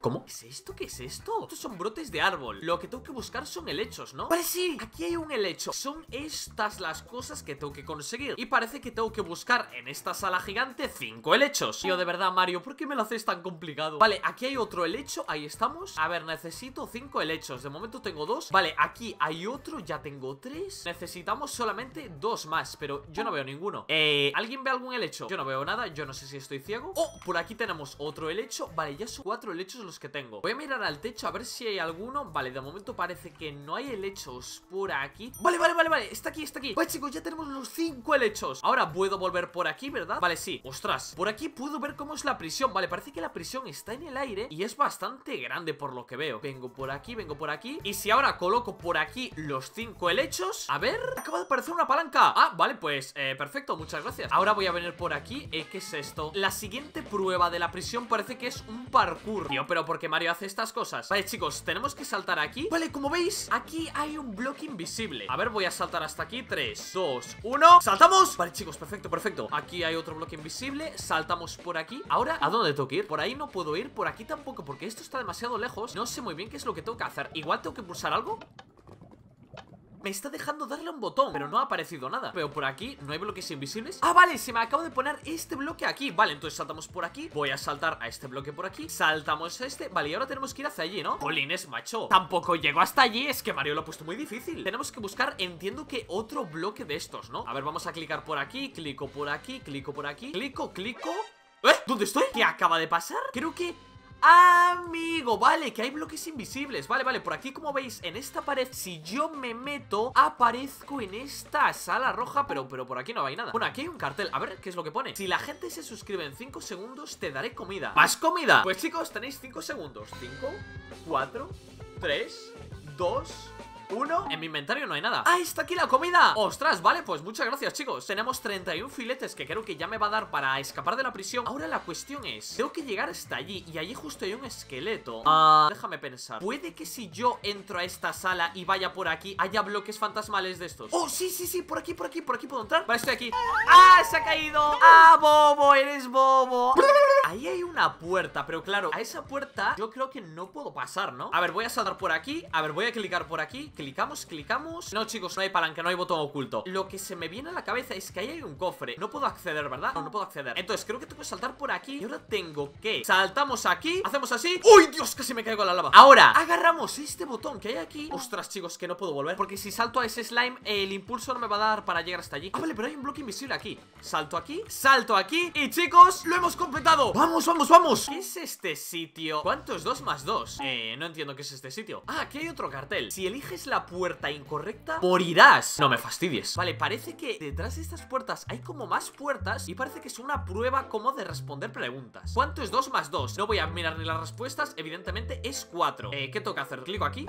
¿Cómo? ¿Qué es esto? ¿Qué es esto? Estos son brotes de árbol. Lo que tengo que buscar son helechos, ¿no? Vale, sí, aquí hay un helecho. Son estas las cosas que tengo que conseguir. Y parece que tengo que buscar en esta sala gigante cinco helechos. Tío, de verdad, Mario, ¿por qué me lo haces tan complicado? Vale, aquí hay otro helecho. Ahí estamos. A ver, necesito cinco helechos. De momento tengo dos. Vale, aquí hay otro. Ya tengo tres. Necesitamos solamente dos más, pero yo no veo ninguno. Eh, ¿alguien ve algún helecho? Yo no veo nada. Yo no sé si estoy ciego. Oh, por aquí tenemos otro helecho. Vale, ya son cuatro helechos los que tengo. Voy a mirar al techo a ver si hay alguno. Vale, de momento parece que no hay helechos por aquí. Vale, vale, vale, vale. Está aquí, está aquí. Vale, chicos, ya tenemos los cinco helechos. Ahora puedo volver por aquí, ¿verdad? Vale, sí. Ostras, por aquí puedo ver cómo es la prisión. Vale, parece que la prisión está en el aire y es bastante grande por lo que veo. Vengo por aquí, vengo por aquí. Y si ahora coloco por aquí los cinco helechos. A ver, acaba de aparecer una palanca. Ah, vale, pues eh, perfecto, muchas gracias. Ahora voy a venir por aquí. Eh, ¿Qué es esto? La siguiente prueba de la prisión parece que es un parkour. Tío, pero porque Mario hace estas cosas. Vale, chicos, tenemos que saltar aquí. Vale, como veis, aquí hay un bloque invisible. A ver, voy a saltar hasta aquí. tres, dos, uno. ¡Saltamos! Vale, chicos, perfecto, perfecto. Aquí hay otro bloque invisible. Saltamos por aquí. Ahora, ¿a dónde tengo que ir? Por ahí no puedo ir, por aquí tampoco, porque esto está demasiado lejos. No sé muy bien qué es lo que tengo que hacer. Igual tengo que pulsar algo. Me está dejando darle un botón, pero no ha aparecido nada. Pero por aquí no hay bloques invisibles. Ah, vale, se me acaba de poner este bloque aquí. Vale, entonces saltamos por aquí. Voy a saltar a este bloque por aquí. Saltamos a este. Vale, y ahora tenemos que ir hacia allí, ¿no? Polines, macho. Tampoco llego hasta allí. Es que Mario lo ha puesto muy difícil. Tenemos que buscar, entiendo que otro bloque de estos, ¿no? A ver, vamos a clicar por aquí. Clico por aquí, clico por aquí. Clico, clico. ¿Eh? ¿Dónde estoy? ¿Qué acaba de pasar? Creo que... Amigo, vale, que hay bloques invisibles. Vale, vale, por aquí como veis en esta pared, si yo me meto, aparezco en esta sala roja. Pero, pero por aquí no hay nada. Bueno, aquí hay un cartel. A ver, ¿qué es lo que pone? Si la gente se suscribe en cinco segundos, te daré comida. ¿Más comida? Pues chicos, tenéis cinco segundos. Cinco, cuatro, tres, dos, uno. En mi inventario no hay nada. ¡Ah, está aquí la comida! ¡Ostras! Vale, pues muchas gracias, chicos. Tenemos treinta y uno filetes, que creo que ya me va a dar para escapar de la prisión. Ahora la cuestión es, tengo que llegar hasta allí, y allí justo hay un esqueleto. Ah, uh, déjame pensar. Puede que si yo entro a esta sala y vaya por aquí, haya bloques fantasmales de estos. ¡Oh, sí, sí, sí! Por aquí, por aquí, por aquí puedo entrar. Vale, estoy aquí. ¡Ah, se ha caído! ¡Ah, bobo! ¡Eres bobo! Ahí hay una puerta, pero claro, a esa puerta yo creo que no puedo pasar, ¿no? A ver, voy a saltar por aquí. A ver, voy a clicar por aquí. Clicamos, clicamos. No, chicos, no hay palanca, no hay botón oculto. Lo que se me viene a la cabeza es que ahí hay un cofre. No puedo acceder, ¿verdad? No, no puedo acceder. Entonces creo que tengo que saltar por aquí. Y ahora tengo que... saltamos aquí, hacemos así. ¡Uy, Dios! Casi me caigo a la lava. Ahora, agarramos este botón que hay aquí. Ostras, chicos, que no puedo volver, porque si salto a ese slime, el impulso no me va a dar para llegar hasta allí. Ah, vale, pero hay un bloque invisible aquí. Salto aquí, salto aquí. Y chicos, lo hemos completado. ¡Vamos, vamos, vamos! ¿Qué es este sitio? ¿Cuánto es dos más dos? Eh, no entiendo qué es este sitio. Ah, aquí hay otro cartel. Si eliges la puerta incorrecta, morirás. No me fastidies. Vale, parece que detrás de estas puertas hay como más puertas, y parece que es una prueba como de responder preguntas. ¿Cuánto es dos más dos? No voy a mirar ni las respuestas. Evidentemente es cuatro. Eh, ¿qué toca hacer? Clico aquí.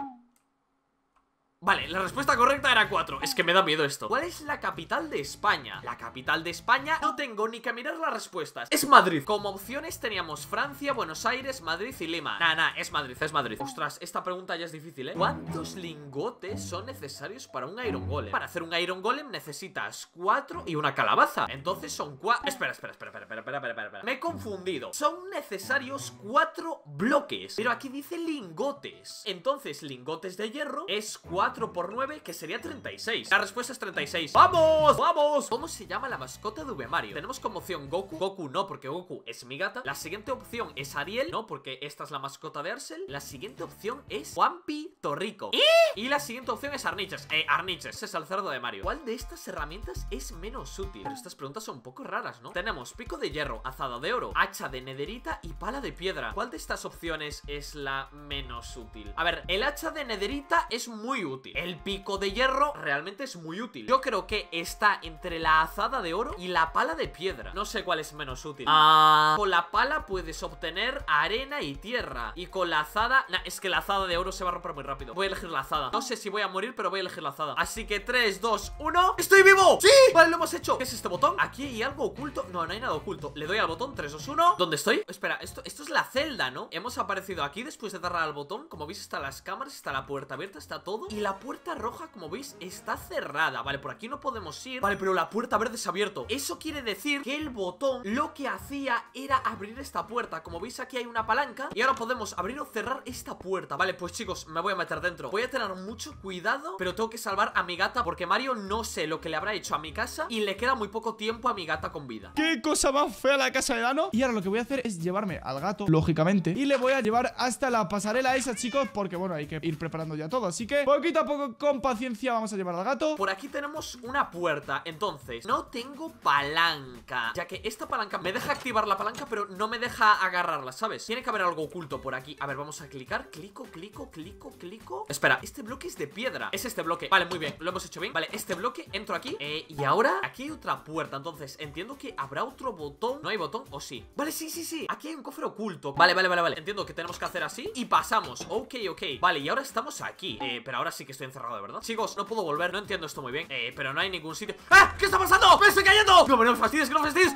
Vale, la respuesta correcta era cuatro. Es que me da miedo esto. ¿Cuál es la capital de España? La capital de España, no tengo ni que mirar las respuestas. Es Madrid. Como opciones teníamos Francia, Buenos Aires, Madrid y Lima. Nah, nah, es Madrid, es Madrid. Ostras, esta pregunta ya es difícil, ¿eh? ¿Cuántos lingotes son necesarios para un Iron Golem? Para hacer un Iron Golem necesitas cuatro y una calabaza. Entonces son cuatro... Espera, espera, espera, espera, espera, espera, espera, espera. Me he confundido. Son necesarios cuatro bloques, pero aquí dice lingotes. Entonces, lingotes de hierro es cuatro. cuatro por nueve, que sería treinta y seis. La respuesta es treinta y seis. ¡Vamos! ¡Vamos! ¿Cómo se llama la mascota de V. Mario? Tenemos como opción Goku. Goku no, porque Goku es mi gata. La siguiente opción es Ariel. No, porque esta es la mascota de Arsel. La siguiente opción es Juan Pito Rico. ¿Y? Y la siguiente opción es Arniches. Eh, Arniches. Ese es el cerdo de Mario. ¿Cuál de estas herramientas es menos útil? Pero estas preguntas son un poco raras, ¿no? Tenemos pico de hierro, azada de oro, hacha de nederita y pala de piedra. ¿Cuál de estas opciones es la menos útil? A ver, el hacha de nederita es muy útil. El pico de hierro realmente es muy útil. Yo creo que está entre la azada de oro y la pala de piedra. No sé cuál es menos útil. Ah, con la pala puedes obtener arena y tierra, y con la azada... Nah, es que la azada de oro se va a romper muy rápido. Voy a elegir la azada. No sé si voy a morir, pero voy a elegir la azada. Así que tres, dos, uno... ¡Estoy vivo! ¡Sí! Vale, lo hemos hecho. ¿Qué es este botón? Aquí hay algo oculto. No, no hay nada oculto. Le doy al botón. Tres, dos, uno... ¿Dónde estoy? Espera, esto, esto es la celda, ¿no? Hemos aparecido aquí después de darle al botón. Como veis, están las cámaras, está la puerta abierta, está todo. Y la puerta roja, como veis, está cerrada. Vale, por aquí no podemos ir. Vale, pero la puerta verde se ha abierto. Eso quiere decir que el botón lo que hacía era abrir esta puerta. Como veis, aquí hay una palanca y ahora podemos abrir o cerrar esta puerta. Vale, pues chicos, me voy a meter dentro. Voy a tener mucho cuidado, pero tengo que salvar a mi gata, porque Mario no sé lo que le habrá hecho a mi casa y le queda muy poco tiempo a mi gata con vida. ¡Qué cosa más fea la casa de Dano! Y ahora lo que voy a hacer es llevarme al gato, lógicamente, y le voy a llevar hasta la pasarela esa, chicos, porque bueno, hay que ir preparando ya todo. Así que poquito a poco, con paciencia, vamos a llevar al gato. Por aquí tenemos una puerta, entonces no tengo palanca, ya que esta palanca me deja activar la palanca, pero no me deja agarrarla, ¿sabes? Tiene que haber algo oculto por aquí. A ver, vamos a clicar, clico, clico, clico, clico. Espera, este bloque es de piedra. Es este bloque, vale, muy bien, lo hemos hecho bien. Vale, este bloque, entro aquí, eh, y ahora aquí hay otra puerta, entonces entiendo que habrá otro botón. ¿No hay botón o sí? Vale, sí, sí, sí, aquí hay un cofre oculto. Vale, vale, vale, vale, entiendo que tenemos que hacer así y pasamos, ok, ok, vale, y ahora estamos aquí, eh, pero ahora sí que estoy encerrado, de verdad. Chicos, no puedo volver, no entiendo esto muy bien. Eh, pero no hay ningún sitio. ¡Ah! ¿Qué está pasando? ¡Me estoy cayendo! ¡No, no me fastidies, que no me fastidies!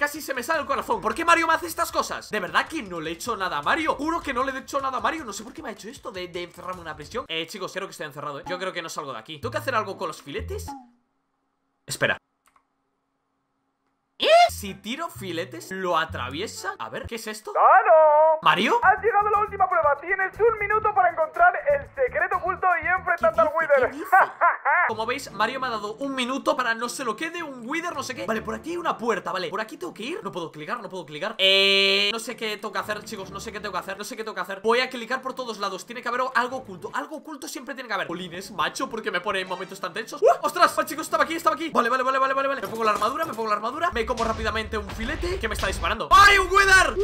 Casi se me sale el corazón. ¿Por qué Mario me hace estas cosas? De verdad que no le he hecho nada a Mario. Juro que no le he hecho nada a Mario. No sé por qué me ha hecho esto de, de encerrarme en una prisión. Eh, chicos, creo que estoy encerrado, ¿eh? Yo creo que no salgo de aquí. ¿Tengo que hacer algo con los filetes? Espera. ¿Eh? Si tiro filetes, ¿lo atraviesa? A ver, ¿qué es esto? ¡Dano! ¿Mario? Has llegado a la última prueba. Tienes un minuto para encontrar el secreto oculto y enfrentarte al Wither. Como veis, Mario me ha dado un minuto para no se lo quede, un Wither, no sé qué. Vale, por aquí hay una puerta, vale. Por aquí tengo que ir. No puedo clicar, no puedo clicar. Eh. No sé qué tengo que hacer, chicos. No sé qué tengo que hacer, no sé qué tengo que hacer. Voy a clicar por todos lados. Tiene que haber algo oculto. Algo oculto siempre tiene que haber. Polines, macho, porque me pone en momentos tan tensos. ¡Uh! ¡Ostras! Vale, chicos, estaba aquí, estaba aquí. Vale, vale, vale, vale, vale. Me pongo la armadura, me pongo la armadura. Me como rápidamente un filete que me está disparando. ¡Ay, un Wither!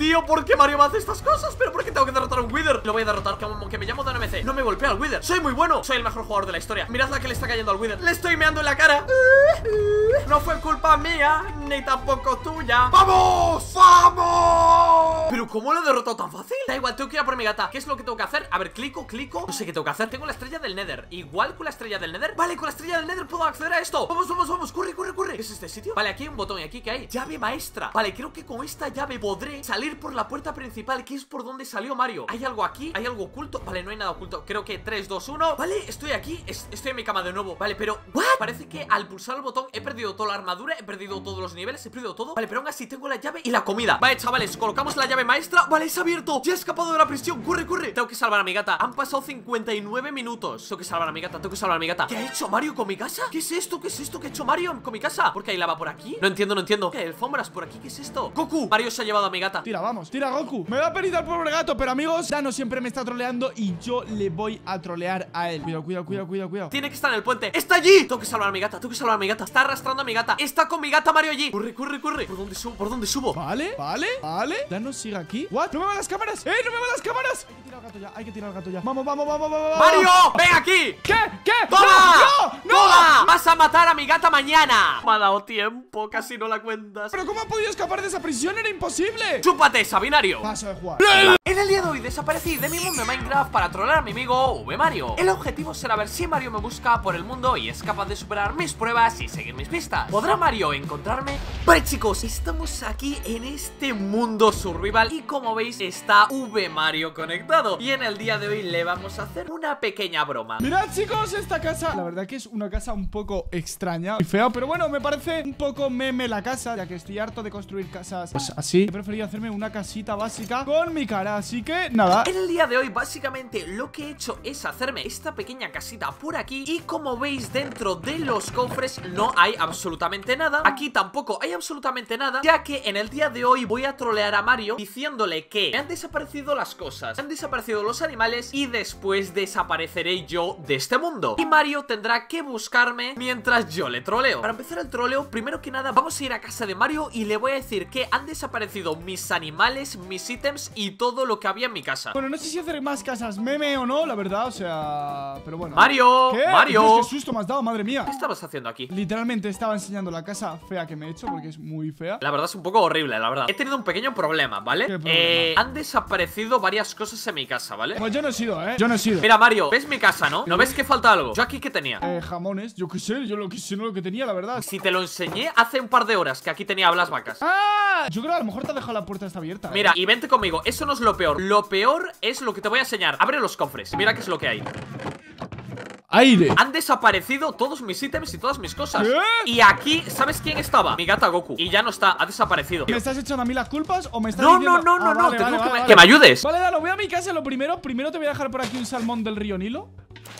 Tío, ¿por qué Mario me hace estas cosas? ¿Pero por qué tengo que derrotar a un Wither? Lo voy a derrotar, como que me llamo Dano M C. No me golpea al Wither. Soy muy bueno. Soy el mejor jugador de la historia. Mirad la que le está cayendo al Wither. Le estoy meando en la cara. No fue culpa mía, ni tampoco tuya. ¡Vamos! ¡Vamos! ¿Pero cómo lo he derrotado tan fácil? Da igual, tengo que ir a por mi gata. ¿Qué es lo que tengo que hacer? A ver, clico, clico. No sé qué tengo que hacer. Tengo la estrella del Nether. Igual con la estrella del Nether. Vale, con la estrella del Nether puedo acceder a esto. Vamos, vamos, vamos. Corre, corre, corre. ¿Qué es este sitio? Vale, aquí hay un botón. ¿Y aquí qué hay? Llave maestra. Vale, creo que con esta llave podré salir por la puerta principal, que es por donde salió Mario. ¿Hay algo aquí? ¿Hay algo oculto? Vale, no hay nada oculto. Creo que tres, dos, uno. Vale, estoy aquí. Es, estoy en mi cama de nuevo. Vale, pero... ¿What? Parece que al pulsar el botón he perdido toda la armadura, he perdido todos los niveles, he perdido todo. Vale, pero aún así tengo la llave y la comida. Vale, chavales, colocamos la llave maestra. Vale, es abierto. Ya he escapado de la prisión. Corre, corre. Tengo que salvar a mi gata. Han pasado cincuenta y nueve minutos. Tengo que salvar a mi gata. Tengo que salvar a mi gata. ¿Qué ha hecho Mario con mi casa? ¿Qué es esto? ¿Qué es esto que ha hecho Mario con mi casa? ¿Por qué hay lava por aquí? No entiendo, no entiendo. ¿Qué hay alfombras por aquí? ¿Qué es esto? Goku. Mario se ha llevado a mi gata. Tira, vamos. Tira, Goku. Me da perita el pobre gato, pero amigos, Dano siempre me está troleando y yo le voy a trolear a él. Cuidado, cuidado, cuidado, cuidado, cuidado. Tiene que estar en el puente. ¡Está allí! Tengo que salvar a mi gata. Tengo que salvar a mi gata. Está arrastrando a mi gata. Está con mi gata Mario allí. Corre, corre, corre. ¿Por dónde subo? ¿Por dónde subo? Vale, vale, vale. Dano sigue aquí. ¿What? ¡No me van las cámaras! ¡Eh, no me van las cámaras! Hay que tirar al gato ya. Hay que tirar al gato ya. Vamos, vamos, vamos, vamos. ¡Mario! ¡Ven aquí! ¿Qué? ¿Qué? ¡Toma! ¡No! ¡No! ¡Toma! ¡Vas a matar a mi gata mañana! Me ha dado tiempo. Casi no la cuentas. ¿Pero cómo ha podido escapar de esa prisión? ¡Era imposible! ¡Chúpate, Sabinario! Paso de jugar. En el día de hoy desaparecí de mi mundo de Minecraft para trolear a mi amigo V. Mario. El objetivo será ver si Mario me busca por el mundo y es capaz de superar mis pruebas y seguir mis pistas. ¿Podrá Mario encontrarme? Vale, chicos, estamos aquí en este mundo survival y como veis está V. Mario conectado. Y en el día de hoy le vamos a hacer una pequeña broma. Mirad, chicos, esta casa, la verdad que es una casa un poco extraña y fea, pero bueno, me parece un poco meme la casa, ya que estoy harto de construir casas pues así. He preferido hacerme una casita básica con mi cara, así que nada. En el día de hoy básicamente lo que he hecho es hacerme esta pequeña casita por aquí y como veis dentro de los cofres no hay absolutamente nada. Aquí tampoco hay absolutamente nada, ya que en el día de hoy voy a trolear a Mario diciéndole que me han desaparecido las cosas, han desaparecido los animales y después desapareceré yo de este mundo. Y Mario tendrá que buscarme mientras yo le troleo. Para empezar el troleo, primero que nada vamos a ir a casa de Mario y le voy a decir que han desaparecido mis animales, mis ítems y todo lo que había en mi casa. Bueno, no sé si hacer más casas meme o no, la verdad, o sea... Pero bueno. ¡Mario! ¿Qué? ¡Mario! Dios, ¡qué susto me has dado, madre mía! ¿Qué estabas haciendo aquí? Literalmente estaba enseñando la casa fea que me he hecho, porque es muy fea. La verdad es un poco horrible, la verdad. He tenido un pequeño problema, ¿vale? ¿Qué problema? Eh, han desaparecido varias cosas en mi casa, ¿vale? Pues yo no he sido, ¿eh? Yo no he sido. Mira, Mario, ¿ves mi casa, no? ¿No ves que falta algo? ¿Yo aquí qué tenía? Eh, jamones. Yo qué sé, yo lo que sé no lo que tenía, la verdad. Si te lo enseñé hace un par de horas, que aquí tenía las vacas. ¡Ah! Yo creo que a lo mejor te ha dejado la puerta esta abierta. Mira, eh. y vente conmigo. Eso no es lo peor. Lo peor es lo que te voy a enseñar. Abre los cofres. Mira qué es lo que hay. Aire. Han desaparecido todos mis ítems y todas mis cosas. ¿Qué? Y aquí, ¿sabes quién estaba? Mi gata Goku. Y ya no está, ha desaparecido. ¿Me estás echando a mí las culpas o me estás No, diciendo... no, no, ah, no, vale, te vale, tengo vale, que, vale. Me... que me ayudes. Vale, Dano, voy a mi casa lo primero. Primero te voy a dejar por aquí un salmón del río Nilo.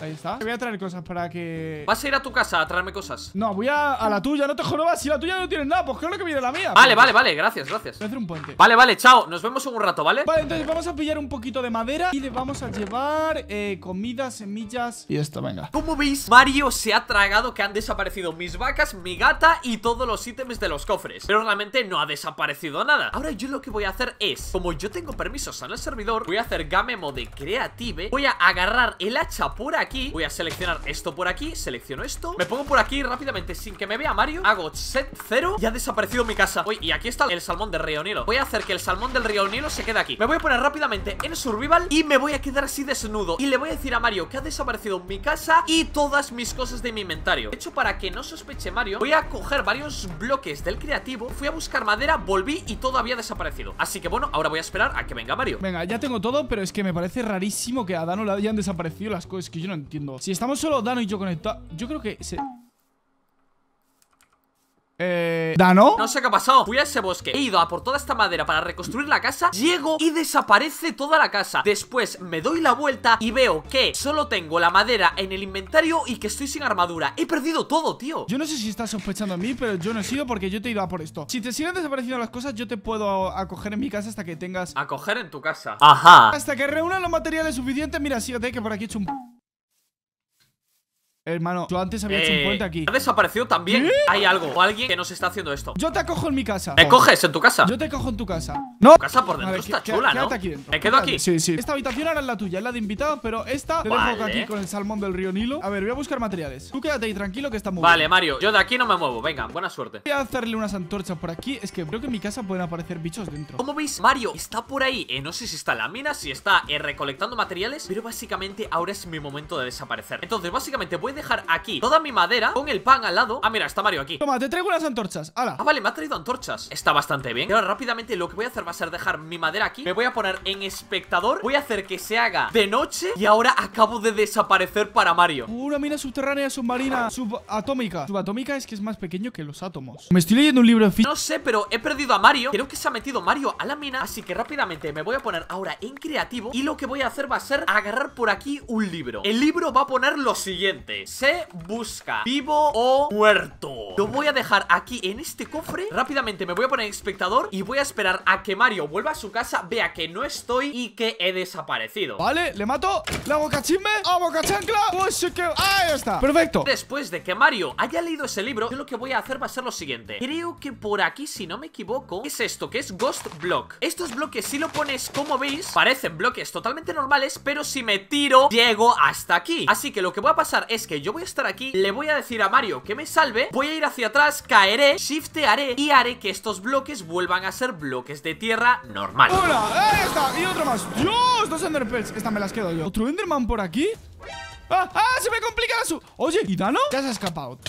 Ahí está. Te voy a traer cosas para que... ¿Vas a ir a tu casa a traerme cosas? No, voy a, a la tuya, no te jorobas. Si la tuya no tienes nada, pues creo que viene la mía. Vale, vale, vale, gracias, gracias. Voy a hacer un puente. Vale, vale, chao, nos vemos en un rato, ¿vale? Vale, entonces vamos a pillar un poquito de madera y le vamos a llevar eh, comida, semillas y esto, venga. Como veis, Mario se ha tragado que han desaparecido mis vacas, mi gata y todos los ítems de los cofres. Pero realmente no ha desaparecido nada. Ahora yo lo que voy a hacer es, como yo tengo permisos en el servidor, voy a hacer game mode creative. Voy a agarrar el hacha por aquí. Aquí, voy a seleccionar esto por aquí, selecciono esto, me pongo por aquí rápidamente sin que me vea Mario, hago set cero y ha desaparecido mi casa. Uy, y aquí está el salmón del río Nilo. Voy a hacer que el salmón del río Nilo se quede aquí. Me voy a poner rápidamente en survival y me voy a quedar así desnudo y le voy a decir a Mario que ha desaparecido mi casa y todas mis cosas de mi inventario. De hecho, para que no sospeche Mario, voy a coger varios bloques del creativo, fui a buscar madera, volví y todo había desaparecido. Así que bueno, ahora voy a esperar a que venga Mario. Venga, ya tengo todo, pero es que me parece rarísimo que a Dano le hayan desaparecido las cosas que yo no entiendo. Si estamos solo Dano y yo conectados, yo creo que se... Eh... ¿Dano? No sé qué ha pasado. Fui a ese bosque, he ido a por toda esta madera para reconstruir la casa, llego y desaparece toda la casa. Después me doy la vuelta y veo que solo tengo la madera en el inventario y que estoy sin armadura. He perdido todo, tío. Yo no sé si estás sospechando de mí, pero yo no he sido porque yo te he ido a por esto. Si te siguen desapareciendo las cosas, yo te puedo acoger en mi casa hasta que tengas... Acoger en tu casa. Ajá. Hasta que reúnan los materiales suficientes. Mira, sígate que por aquí he hecho un... Hermano, yo antes había eh, hecho un puente aquí. ¿Ha desaparecido también? ¿Eh? Hay algo o alguien que nos está haciendo esto. Yo te acojo en mi casa. ¿Me coges en tu casa? Yo te cojo en tu casa. No. Tu casa por dentro ver, está que, chula, ¿no? Aquí dentro. Me quedo aquí. Sí, sí. Esta habitación ahora es la tuya, es la de invitados, pero esta te vale. dejo aquí con el salmón del río Nilo. A ver, voy a buscar materiales. Tú quédate ahí tranquilo que está muy bien. Vale, Mario, yo de aquí no me muevo. Venga, buena suerte. Voy a hacerle unas antorchas por aquí. Es que creo que en mi casa pueden aparecer bichos dentro. Como veis, Mario está por ahí. Eh, no sé si está en la mina, si está eh, recolectando materiales, pero básicamente ahora es mi momento de desaparecer. Entonces, básicamente voy a dejar aquí toda mi madera con el pan al lado. Ah, mira, está Mario aquí. Toma, te traigo unas antorchas. ¡Hala! Ah, vale, me ha traído antorchas. Está bastante bien. Y ahora rápidamente lo que voy a hacer va a ser dejar mi madera aquí. Me voy a poner en espectador. Voy a hacer que se haga de noche. Y ahora acabo de desaparecer para Mario. Una mina subterránea, submarina, subatómica. Subatómica es que es más pequeño que los átomos. Me estoy leyendo un libro de física. No sé, pero he perdido a Mario. Creo que se ha metido Mario a la mina. Así que rápidamente me voy a poner ahora en creativo. Y lo que voy a hacer va a ser agarrar por aquí un libro. El libro va a poner lo siguiente: se busca vivo o muerto. Lo voy a dejar aquí en este cofre. Rápidamente me voy a poner espectador y voy a esperar a que Mario vuelva a su casa, vea que no estoy y que he desaparecido. Vale, le mato, le hago cachimbe, hago cachancla, pues que... ahí está, perfecto. Después de que Mario haya leído ese libro, yo lo que voy a hacer va a ser lo siguiente. Creo que por aquí, si no me equivoco, es esto, que es Ghost Block. Estos bloques, si lo pones, como veis, parecen bloques totalmente normales, pero si me tiro, llego hasta aquí. Así que lo que voy a pasar es que yo voy a estar aquí, le voy a decir a Mario que me salve, voy a ir hacia atrás, caeré, shiftearé y haré que estos bloques vuelvan a ser bloques de tierra normal. ¡Hola! ¡Ahí está! Y otro más. ¡Dios! Dos Enderpearls. Estas me las quedo yo. ¿Otro Enderman por aquí? ¡Ah! ¡Ah! ¡Se me complica la su! Oye, ¿y Dano? Ya se ha escapado.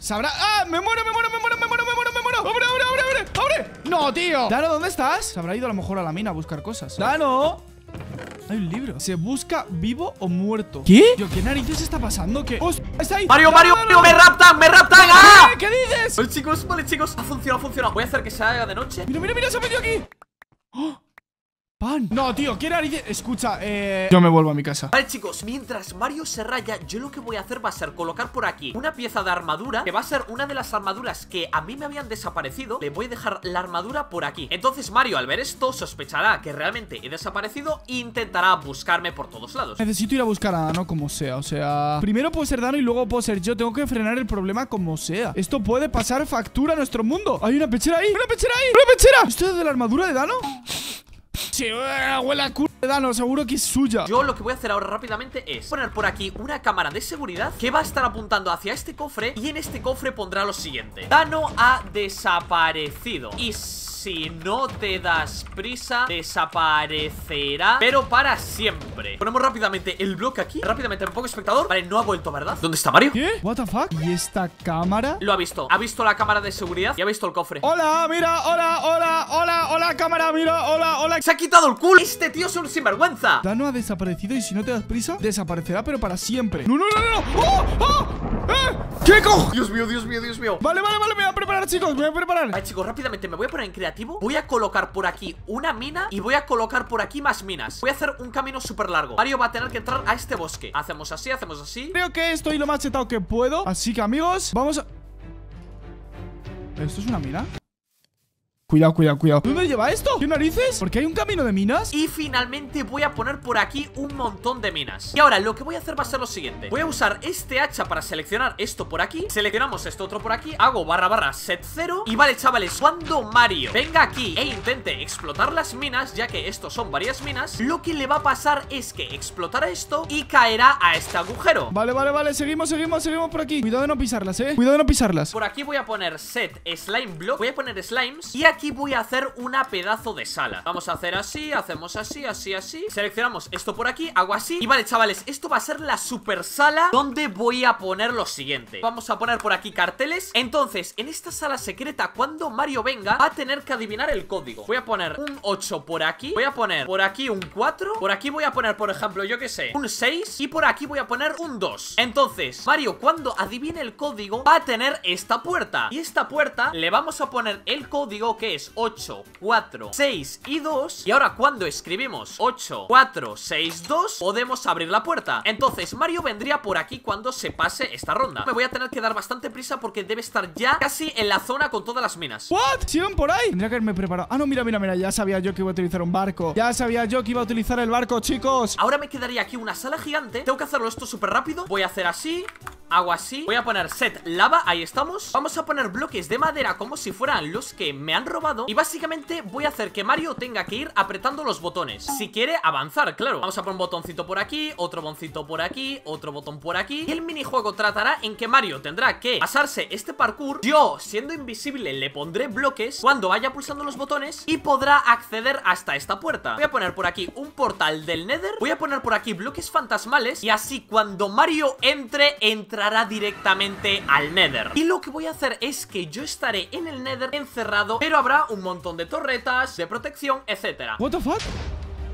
Sabrá... ¡Ah! ¡Me muero, me muero, me muero, me muero, me muero, me muero! ¡Abre, abre, abre, abre! ¡Abre! ¡No, tío! Dano, ¿dónde estás? Se habrá ido a lo mejor a la mina a buscar cosas. ¡Dano! Hay un libro. Se busca vivo o muerto. ¿Qué? Yo, ¿qué narices está pasando? ¿Qué? ¡Oh, está ahí! ¡Mario, Mario, Mario! ¡Me raptan, me raptan! ¡Ah! ¿Qué dices? Vale, chicos, vale, chicos. Ha funcionado, ha funcionado. Voy a hacer que se haga de noche. Mira, mira, mira, se ha metido aquí. ¡Oh! Pan. No, tío, ¿qué narices? Escucha, eh... yo me vuelvo a mi casa. Vale, chicos, mientras Mario se raya, yo lo que voy a hacer va a ser colocar por aquí una pieza de armadura, que va a ser una de las armaduras que a mí me habían desaparecido. Le voy a dejar la armadura por aquí. Entonces Mario, al ver esto, sospechará que realmente he desaparecido e intentará buscarme por todos lados. Necesito ir a buscar a Dano como sea, o sea... primero puedo ser Dano y luego puedo ser yo. Tengo que frenar el problema como sea. Esto puede pasar factura a nuestro mundo. Hay una pechera ahí, una pechera ahí, una pechera. ¿Esto es de la armadura de Dano? Sí, huele a culo de Dano, seguro que es suya. Yo lo que voy a hacer ahora rápidamente es poner por aquí una cámara de seguridad que va a estar apuntando hacia este cofre. Y en este cofre pondrá lo siguiente: Dano ha desaparecido y si no te das prisa, desaparecerá, pero para siempre. Ponemos rápidamente el bloque aquí. Rápidamente, un poco espectador. Vale, no ha vuelto, ¿verdad? ¿Dónde está Mario? ¿Qué? ¿What the fuck? ¿Y esta cámara? Lo ha visto. Ha visto la cámara de seguridad y ha visto el cofre. Hola, mira, hola, hola, hola, hola, cámara, mira, hola, hola. Se ha quitado el culo. Este tío es un sinvergüenza. Dano ha desaparecido y si no te das prisa, desaparecerá, pero para siempre. ¡No, no, no, no! ¡Oh, oh! ¡Eh! ¿Qué cojo? Dios mío, Dios mío, Dios mío. Vale, vale, vale, me voy a preparar, chicos, me voy a preparar. Vale, chicos, rápidamente me voy a poner en creativo. Voy a colocar por aquí una mina y voy a colocar por aquí más minas. Voy a hacer un camino súper largo. Mario va a tener que entrar a este bosque. Hacemos así, hacemos así. Creo que estoy lo más chetado que puedo. Así que, amigos, vamos a... ¿Esto es una mina? Cuidado, cuidado, cuidado. ¿Dónde lleva esto? ¿Qué narices? Porque hay un camino de minas. Y finalmente voy a poner por aquí un montón de minas. Y ahora lo que voy a hacer va a ser lo siguiente. Voy a usar este hacha para seleccionar esto por aquí. Seleccionamos esto otro por aquí. Hago barra barra set cero. Y vale, chavales, cuando Mario venga aquí e intente explotar las minas, ya que estos son varias minas, lo que le va a pasar es que explotará esto y caerá a este agujero. Vale, vale, vale. Seguimos, seguimos, seguimos por aquí. Cuidado de no pisarlas, eh. Cuidado de no pisarlas. Por aquí voy a poner set slime block. Voy a poner slimes. Y aquí Aquí voy a hacer una pedazo de sala. Vamos a hacer así, hacemos así, así, así. Seleccionamos esto por aquí, hago así. Y vale, chavales, esto va a ser la super sala, donde voy a poner lo siguiente. Vamos a poner por aquí carteles. Entonces, en esta sala secreta, cuando Mario venga, va a tener que adivinar el código. Voy a poner un ocho por aquí. Voy a poner por aquí un cuatro. Por aquí voy a poner, por ejemplo, yo qué sé, un seis. Y por aquí voy a poner un dos. Entonces, Mario, cuando adivine el código, va a tener esta puerta. Y esta puerta le vamos a poner el código que es ocho, cuatro, seis y dos. Y ahora cuando escribimos ocho, cuatro, seis, dos, podemos abrir la puerta. Entonces Mario vendría por aquí cuando se pase esta ronda. Me voy a tener que dar bastante prisa porque debe estar ya casi en la zona con todas las minas. ¿What? ¿Siguen por ahí? Tendría que haberme preparado. Ah, no, mira, mira, mira. Ya sabía yo que iba a utilizar un barco. Ya sabía yo que iba a utilizar el barco, chicos. Ahora me quedaría aquí una sala gigante. Tengo que hacerlo esto súper rápido. Voy a hacer así... hago así, voy a poner set lava, ahí estamos. Vamos a poner bloques de madera como si fueran los que me han robado. Y básicamente voy a hacer que Mario tenga que ir apretando los botones si quiere avanzar, claro. Vamos a poner un botoncito por aquí, otro botoncito por aquí, otro botón por aquí. Y el minijuego tratará en que Mario tendrá que pasarse este parkour. Yo, siendo invisible, le pondré bloques cuando vaya pulsando los botones y podrá acceder hasta esta puerta. Voy a poner por aquí un portal del Nether. Voy a poner por aquí bloques fantasmales y así cuando Mario entre, entrará directamente al Nether. Y lo que voy a hacer es que yo estaré en el Nether encerrado, pero habrá un montón de torretas, de protección, etcétera. What the fuck?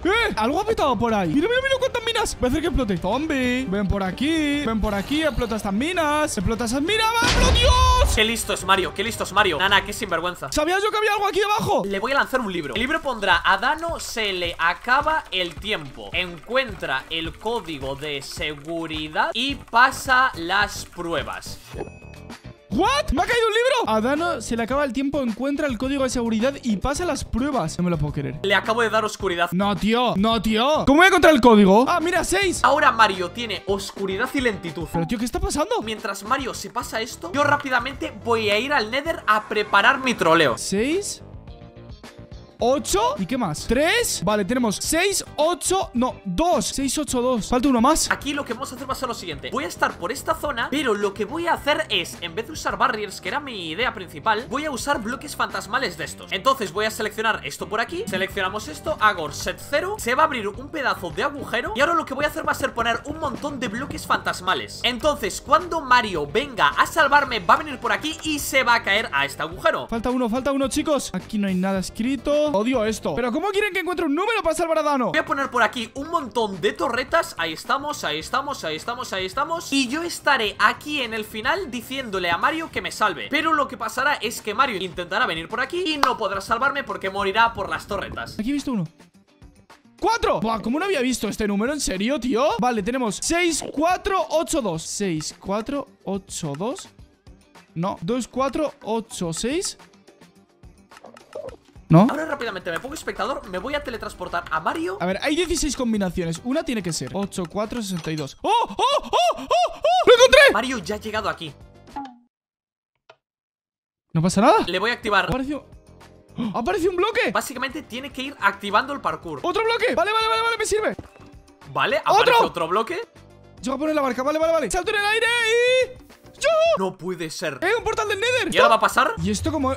¡Eh! Algo ha petado por ahí. ¡Mira, mira, mira cuántas minas! Voy a hacer que explote. Zombie, ven por aquí, ven por aquí, explota estas minas, explota esas minas. ¡Vámonos, Dios! ¡Qué listo es Mario! ¡Qué listo es Mario! Nana, qué sinvergüenza. ¿Sabías yo que había algo aquí abajo? Le voy a lanzar un libro. El libro pondrá: a Dano se le acaba el tiempo. Encuentra el código de seguridad y pasa las pruebas. ¿What? ¿Me ha caído un libro? A Dano se le acaba el tiempo, encuentra el código de seguridad y pasa las pruebas. No me lo puedo creer. Le acabo de dar oscuridad. No, tío. No, tío. ¿Cómo voy a encontrar el código? Ah, mira, seis. Ahora Mario tiene oscuridad y lentitud. Pero, tío, ¿qué está pasando? Mientras Mario se pasa esto, yo rápidamente voy a ir al Nether a preparar mi troleo. ¿seis? ocho. ¿Y qué más? tres. Vale, tenemos seis, ocho. No, dos. seis, ocho, dos. Falta uno más. Aquí lo que vamos a hacer va a ser lo siguiente. Voy a estar por esta zona, pero lo que voy a hacer es, en vez de usar barriers, que era mi idea principal, voy a usar bloques fantasmales de estos. Entonces voy a seleccionar esto por aquí. Seleccionamos esto. Hago set cero. Se va a abrir un pedazo de agujero. Y ahora lo que voy a hacer va a ser poner un montón de bloques fantasmales. Entonces, cuando Mario venga a salvarme, va a venir por aquí y se va a caer a este agujero. Falta uno, falta uno, chicos. Aquí no hay nada escrito. Odio esto. ¿Pero cómo quieren que encuentre un número para salvar a Dano? Voy a poner por aquí un montón de torretas. Ahí estamos, ahí estamos, ahí estamos, ahí estamos. Y yo estaré aquí en el final diciéndole a Mario que me salve. Pero lo que pasará es que Mario intentará venir por aquí y no podrá salvarme porque morirá por las torretas. Aquí he visto uno. ¡Cuatro! Buah, ¿cómo no había visto este número? ¿En serio, tío? Vale, tenemos seis, cuatro, ocho, dos. seis, cuatro, ocho, dos. No, dos, cuatro, ocho, seis. ¿No? Ahora rápidamente me pongo espectador, me voy a teletransportar a Mario. A ver, hay dieciséis combinaciones. Una tiene que ser ocho, cuatro, sesenta y dos. ¡Oh, oh, oh, oh, oh! ¡Lo encontré! Mario ya ha llegado aquí. No pasa nada. Le voy a activar. Apareció... ¡Oh! ¡Apareció un bloque! Básicamente tiene que ir activando el parkour. ¡Otro bloque! Vale, vale, vale, vale, me sirve. Vale, aparece otro, otro bloque. Yo voy a poner la barca, vale, vale, vale. ¡Salto en el aire y... ¡Yo! No puede ser. ¡Eh, un portal del Nether! ¿Y ahora va a pasar? ¿Y esto como...?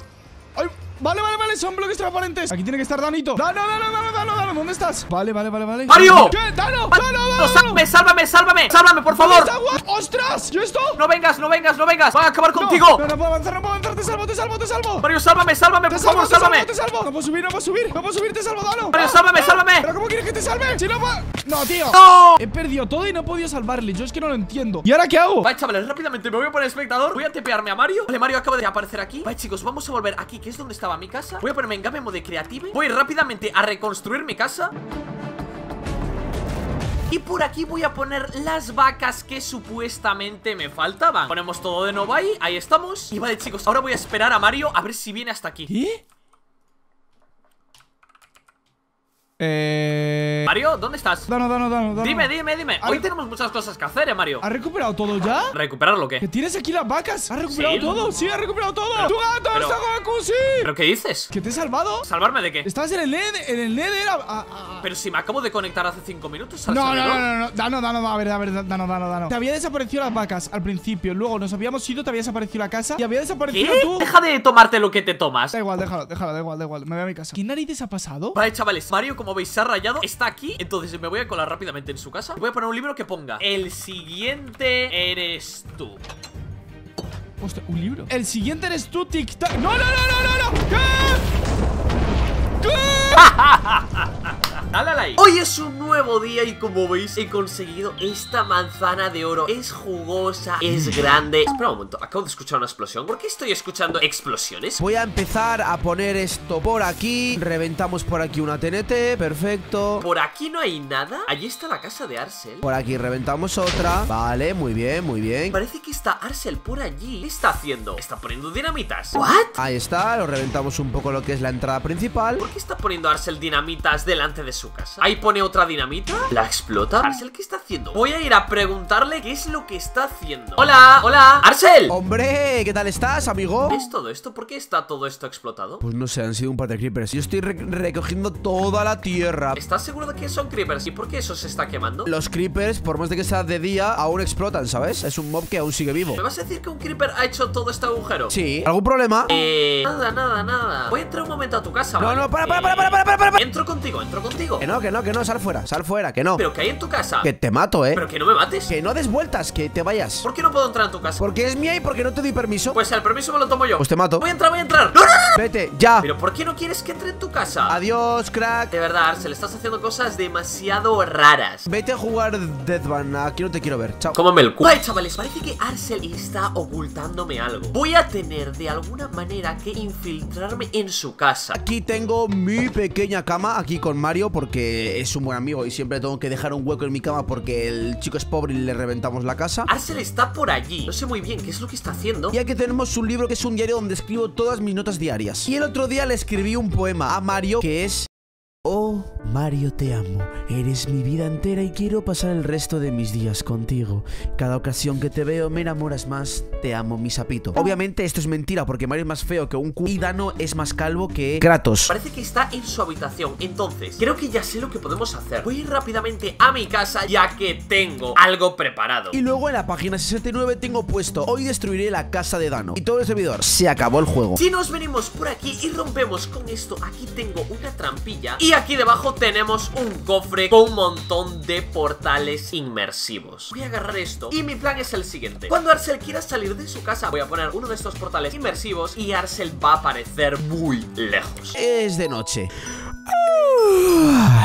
¡Ay! Vale, vale, vale, son bloques transparentes. Aquí tiene que estar Danito. Dano, Dano, Dano, Dano, Dano, ¿dónde estás? Vale, vale, vale, vale. ¡Mario! ¿Qué? ¡Dano! ¡Dano, Dano! ¡Sálvame, sálvame, sálvame! ¡Sálvame, por favor! ¡Ostras! ¿Y esto? No vengas, no vengas, no vengas. Voy a acabar contigo. No, no, no puedo avanzar, no puedo avanzar. Te salvo, te salvo, te salvo. Mario, sálvame, sálvame, por favor, sálvame. Te salvo, no puedo subir, no puedo subir. No puedo subir, te salvo, Dano. Mario, sálvame, sálvame. ¿Pero cómo quieres que te salve? Si no puedo... No, tío. ¡No! He perdido todo y no he podido salvarle. Yo es que no lo entiendo. ¿Y ahora qué hago? Vale, chavales, rápidamente me voy a poner espectador. Voy a tepearme a Mario. Vale, Mario acaba de aparecer aquí. Vale, chicos, vamos a volver aquí, que es donde estaba mi casa. Voy a ponerme en game mode creative. Voy rápidamente a reconstruir mi casa. Y por aquí voy a poner las vacas que supuestamente me faltaban. Ponemos todo de nuevo ahí. Ahí estamos. Y vale, chicos, ahora voy a esperar a Mario a ver si viene hasta aquí. ¿Qué? Eh... Mario, ¿dónde estás? Dano, Dano, Dano, Dano. Dime, dime, dime. Hoy tenemos muchas cosas que hacer, eh, Mario. ¿Has recuperado todo ya? ¿Recuperar lo qué? Que tienes aquí las vacas. ¿Has recuperado todo? Sí, has recuperado todo. ¡Tu gato está Goku, sí! ¿Pero qué dices? ¿Que te he salvado? ¿Salvarme de qué? Estás en el Nether. Pero si me acabo de conectar hace cinco minutos. No, no, no, no. Dano, Dano, a ver, a ver, Dano, Dano, Dano. Te había desaparecido las vacas al principio. Luego nos habíamos ido, te había desaparecido la casa. Y había desaparecido tú. Deja de tomarte lo que te tomas. Da igual, déjalo, déjalo, da igual, da igual. Me voy a mi casa. ¿Qué narices ha pasado? Vale, chavales, Mario, como veis, se ha rayado, está aquí. Entonces me voy a colar rápidamente en su casa. Voy a poner un libro que ponga: el siguiente eres tú. Hostia, un libro. El siguiente eres tú, TikTok. No, no, no, no, no, no. ¿Qué? ¿Qué? Dale a like. Hoy es un nuevo día y como veis he conseguido esta manzana de oro. Es jugosa, es grande. Espera un momento, acabo de escuchar una explosión. ¿Por qué estoy escuchando explosiones? Voy a empezar a poner esto por aquí. Reventamos por aquí una T N T. Perfecto. Por aquí no hay nada. Allí está la casa de Arsel. Por aquí reventamos otra. Vale, muy bien, muy bien. Parece que está Arsel por allí. ¿Qué está haciendo? Está poniendo dinamitas. ¿What? Ahí está, lo reventamos un poco lo que es la entrada principal. ¿Por qué está poniendo Arsel dinamitas delante de su casa? Ahí pone otra dinamita. ¿La explota? ¿Arsel qué está haciendo? Voy a ir a preguntarle qué es lo que está haciendo. ¡Hola! ¡Hola! ¡Arsel! ¡Hombre! ¿Qué tal estás, amigo? ¿Ves todo esto? ¿Por qué está todo esto explotado? Pues no sé, han sido un par de creepers. Yo estoy re recogiendo toda la tierra. ¿Estás seguro de que son creepers? ¿Y por qué eso se está quemando? Los creepers, por más de que sea de día, aún explotan, ¿sabes? Es un mob que aún sigue vivo. ¿Me vas a decir que un creeper ha hecho todo este agujero? Sí. ¿Algún problema? Eh... Nada, nada, nada. Voy a entrar un momento a tu casa, ¿vale? No, no, para, para, para, para, para, para, para. Entro contigo, entro contigo. Que no, que no, que no, sal fuera, sal fuera, que no. ¿Pero qué hay en tu casa? Que te mato, ¿eh? ¿Pero que no me mates? Que no des vueltas, que te vayas. ¿Por qué no puedo entrar en tu casa? Porque es mía y porque no te doy permiso. Pues el permiso me lo tomo yo. Pues te mato. Voy a entrar, voy a entrar. ¡No, no, no! Vete, ya. ¿Pero por qué no quieres que entre en tu casa? Adiós, crack. De verdad, Arsel, estás haciendo cosas demasiado raras. Vete a jugar deathban, aquí no te quiero ver, chao. Cómame el culo. Vale, chavales, parece que Arsel está ocultándome algo. Voy a tener de alguna manera que infiltrarme en su casa. Aquí tengo mi pequeña cama, aquí con Mario, porque es un buen amigo y siempre tengo que dejar un hueco en mi cama porque el chico es pobre y le reventamos la casa. Arsel está por allí, no sé muy bien qué es lo que está haciendo. Y aquí tenemos un libro que es un diario donde escribo todas mis notas diarias. Y el otro día le escribí un poema a Mario que es... Oh, Mario, te amo. Eres mi vida entera y quiero pasar el resto de mis días contigo. Cada ocasión que te veo me enamoras más. Te amo, mi sapito. Obviamente esto es mentira porque Mario es más feo que un cu... Y Dano es más calvo que Kratos. Parece que está en su habitación. Entonces, creo que ya sé lo que podemos hacer. Voy a ir rápidamente a mi casa ya que tengo algo preparado. Y luego en la página sesenta y nueve tengo puesto: hoy destruiré la casa de Dano. Y todo el servidor. Se acabó el juego. Si nos venimos por aquí y rompemos con esto, aquí tengo una trampilla y aquí debajo tenemos un cofre con un montón de portales inmersivos. Voy a agarrar esto y mi plan es el siguiente. Cuando Arsel quiera salir de su casa, voy a poner uno de estos portales inmersivos y Arsel va a aparecer muy lejos. Es de noche.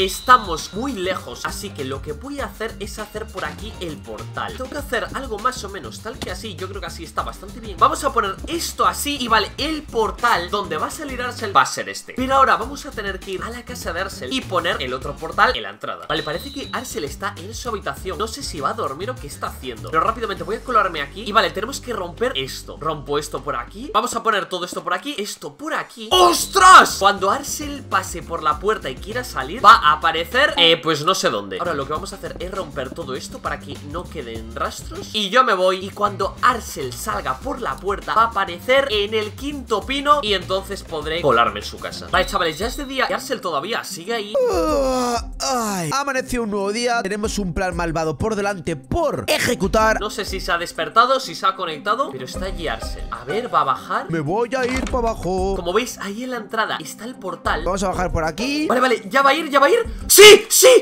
Estamos muy lejos, así que lo que voy a hacer es hacer por aquí el portal. Tengo que hacer algo más o menos tal que así. Yo creo que así está bastante bien. Vamos a poner esto así y vale, el portal donde va a salir Arsel va a ser este. Pero ahora vamos a tener que ir a la casa de Arsel y poner el otro portal en la entrada. Vale, parece que Arsel está en su habitación. No sé si va a dormir o qué está haciendo. Pero rápidamente voy a colarme aquí y vale, tenemos que romper esto. Rompo esto por aquí. Vamos a poner todo esto por aquí, esto por aquí. ¡Ostras! Cuando Arsel pase por la puerta y quiera salir, va a aparecer, eh, pues no sé dónde. Ahora lo que vamos a hacer es romper todo esto para que no queden rastros. Y yo me voy. Y cuando Arsel salga por la puerta, va a aparecer en el quinto pino y entonces podré colarme en su casa. Vale, chavales, ya es de día y Arsel todavía sigue ahí. uh, ay. Amaneció un nuevo día. Tenemos un plan malvado por delante por ejecutar. No sé si se ha despertado, si se ha conectado, pero está allí Arsel. A ver, va a bajar. Me voy a ir para abajo. Como veis, ahí en la entrada está el portal. Vamos a bajar por aquí. Vale, vale, ya va a ir, ya va a ir. ¡Sí! ¡Sí!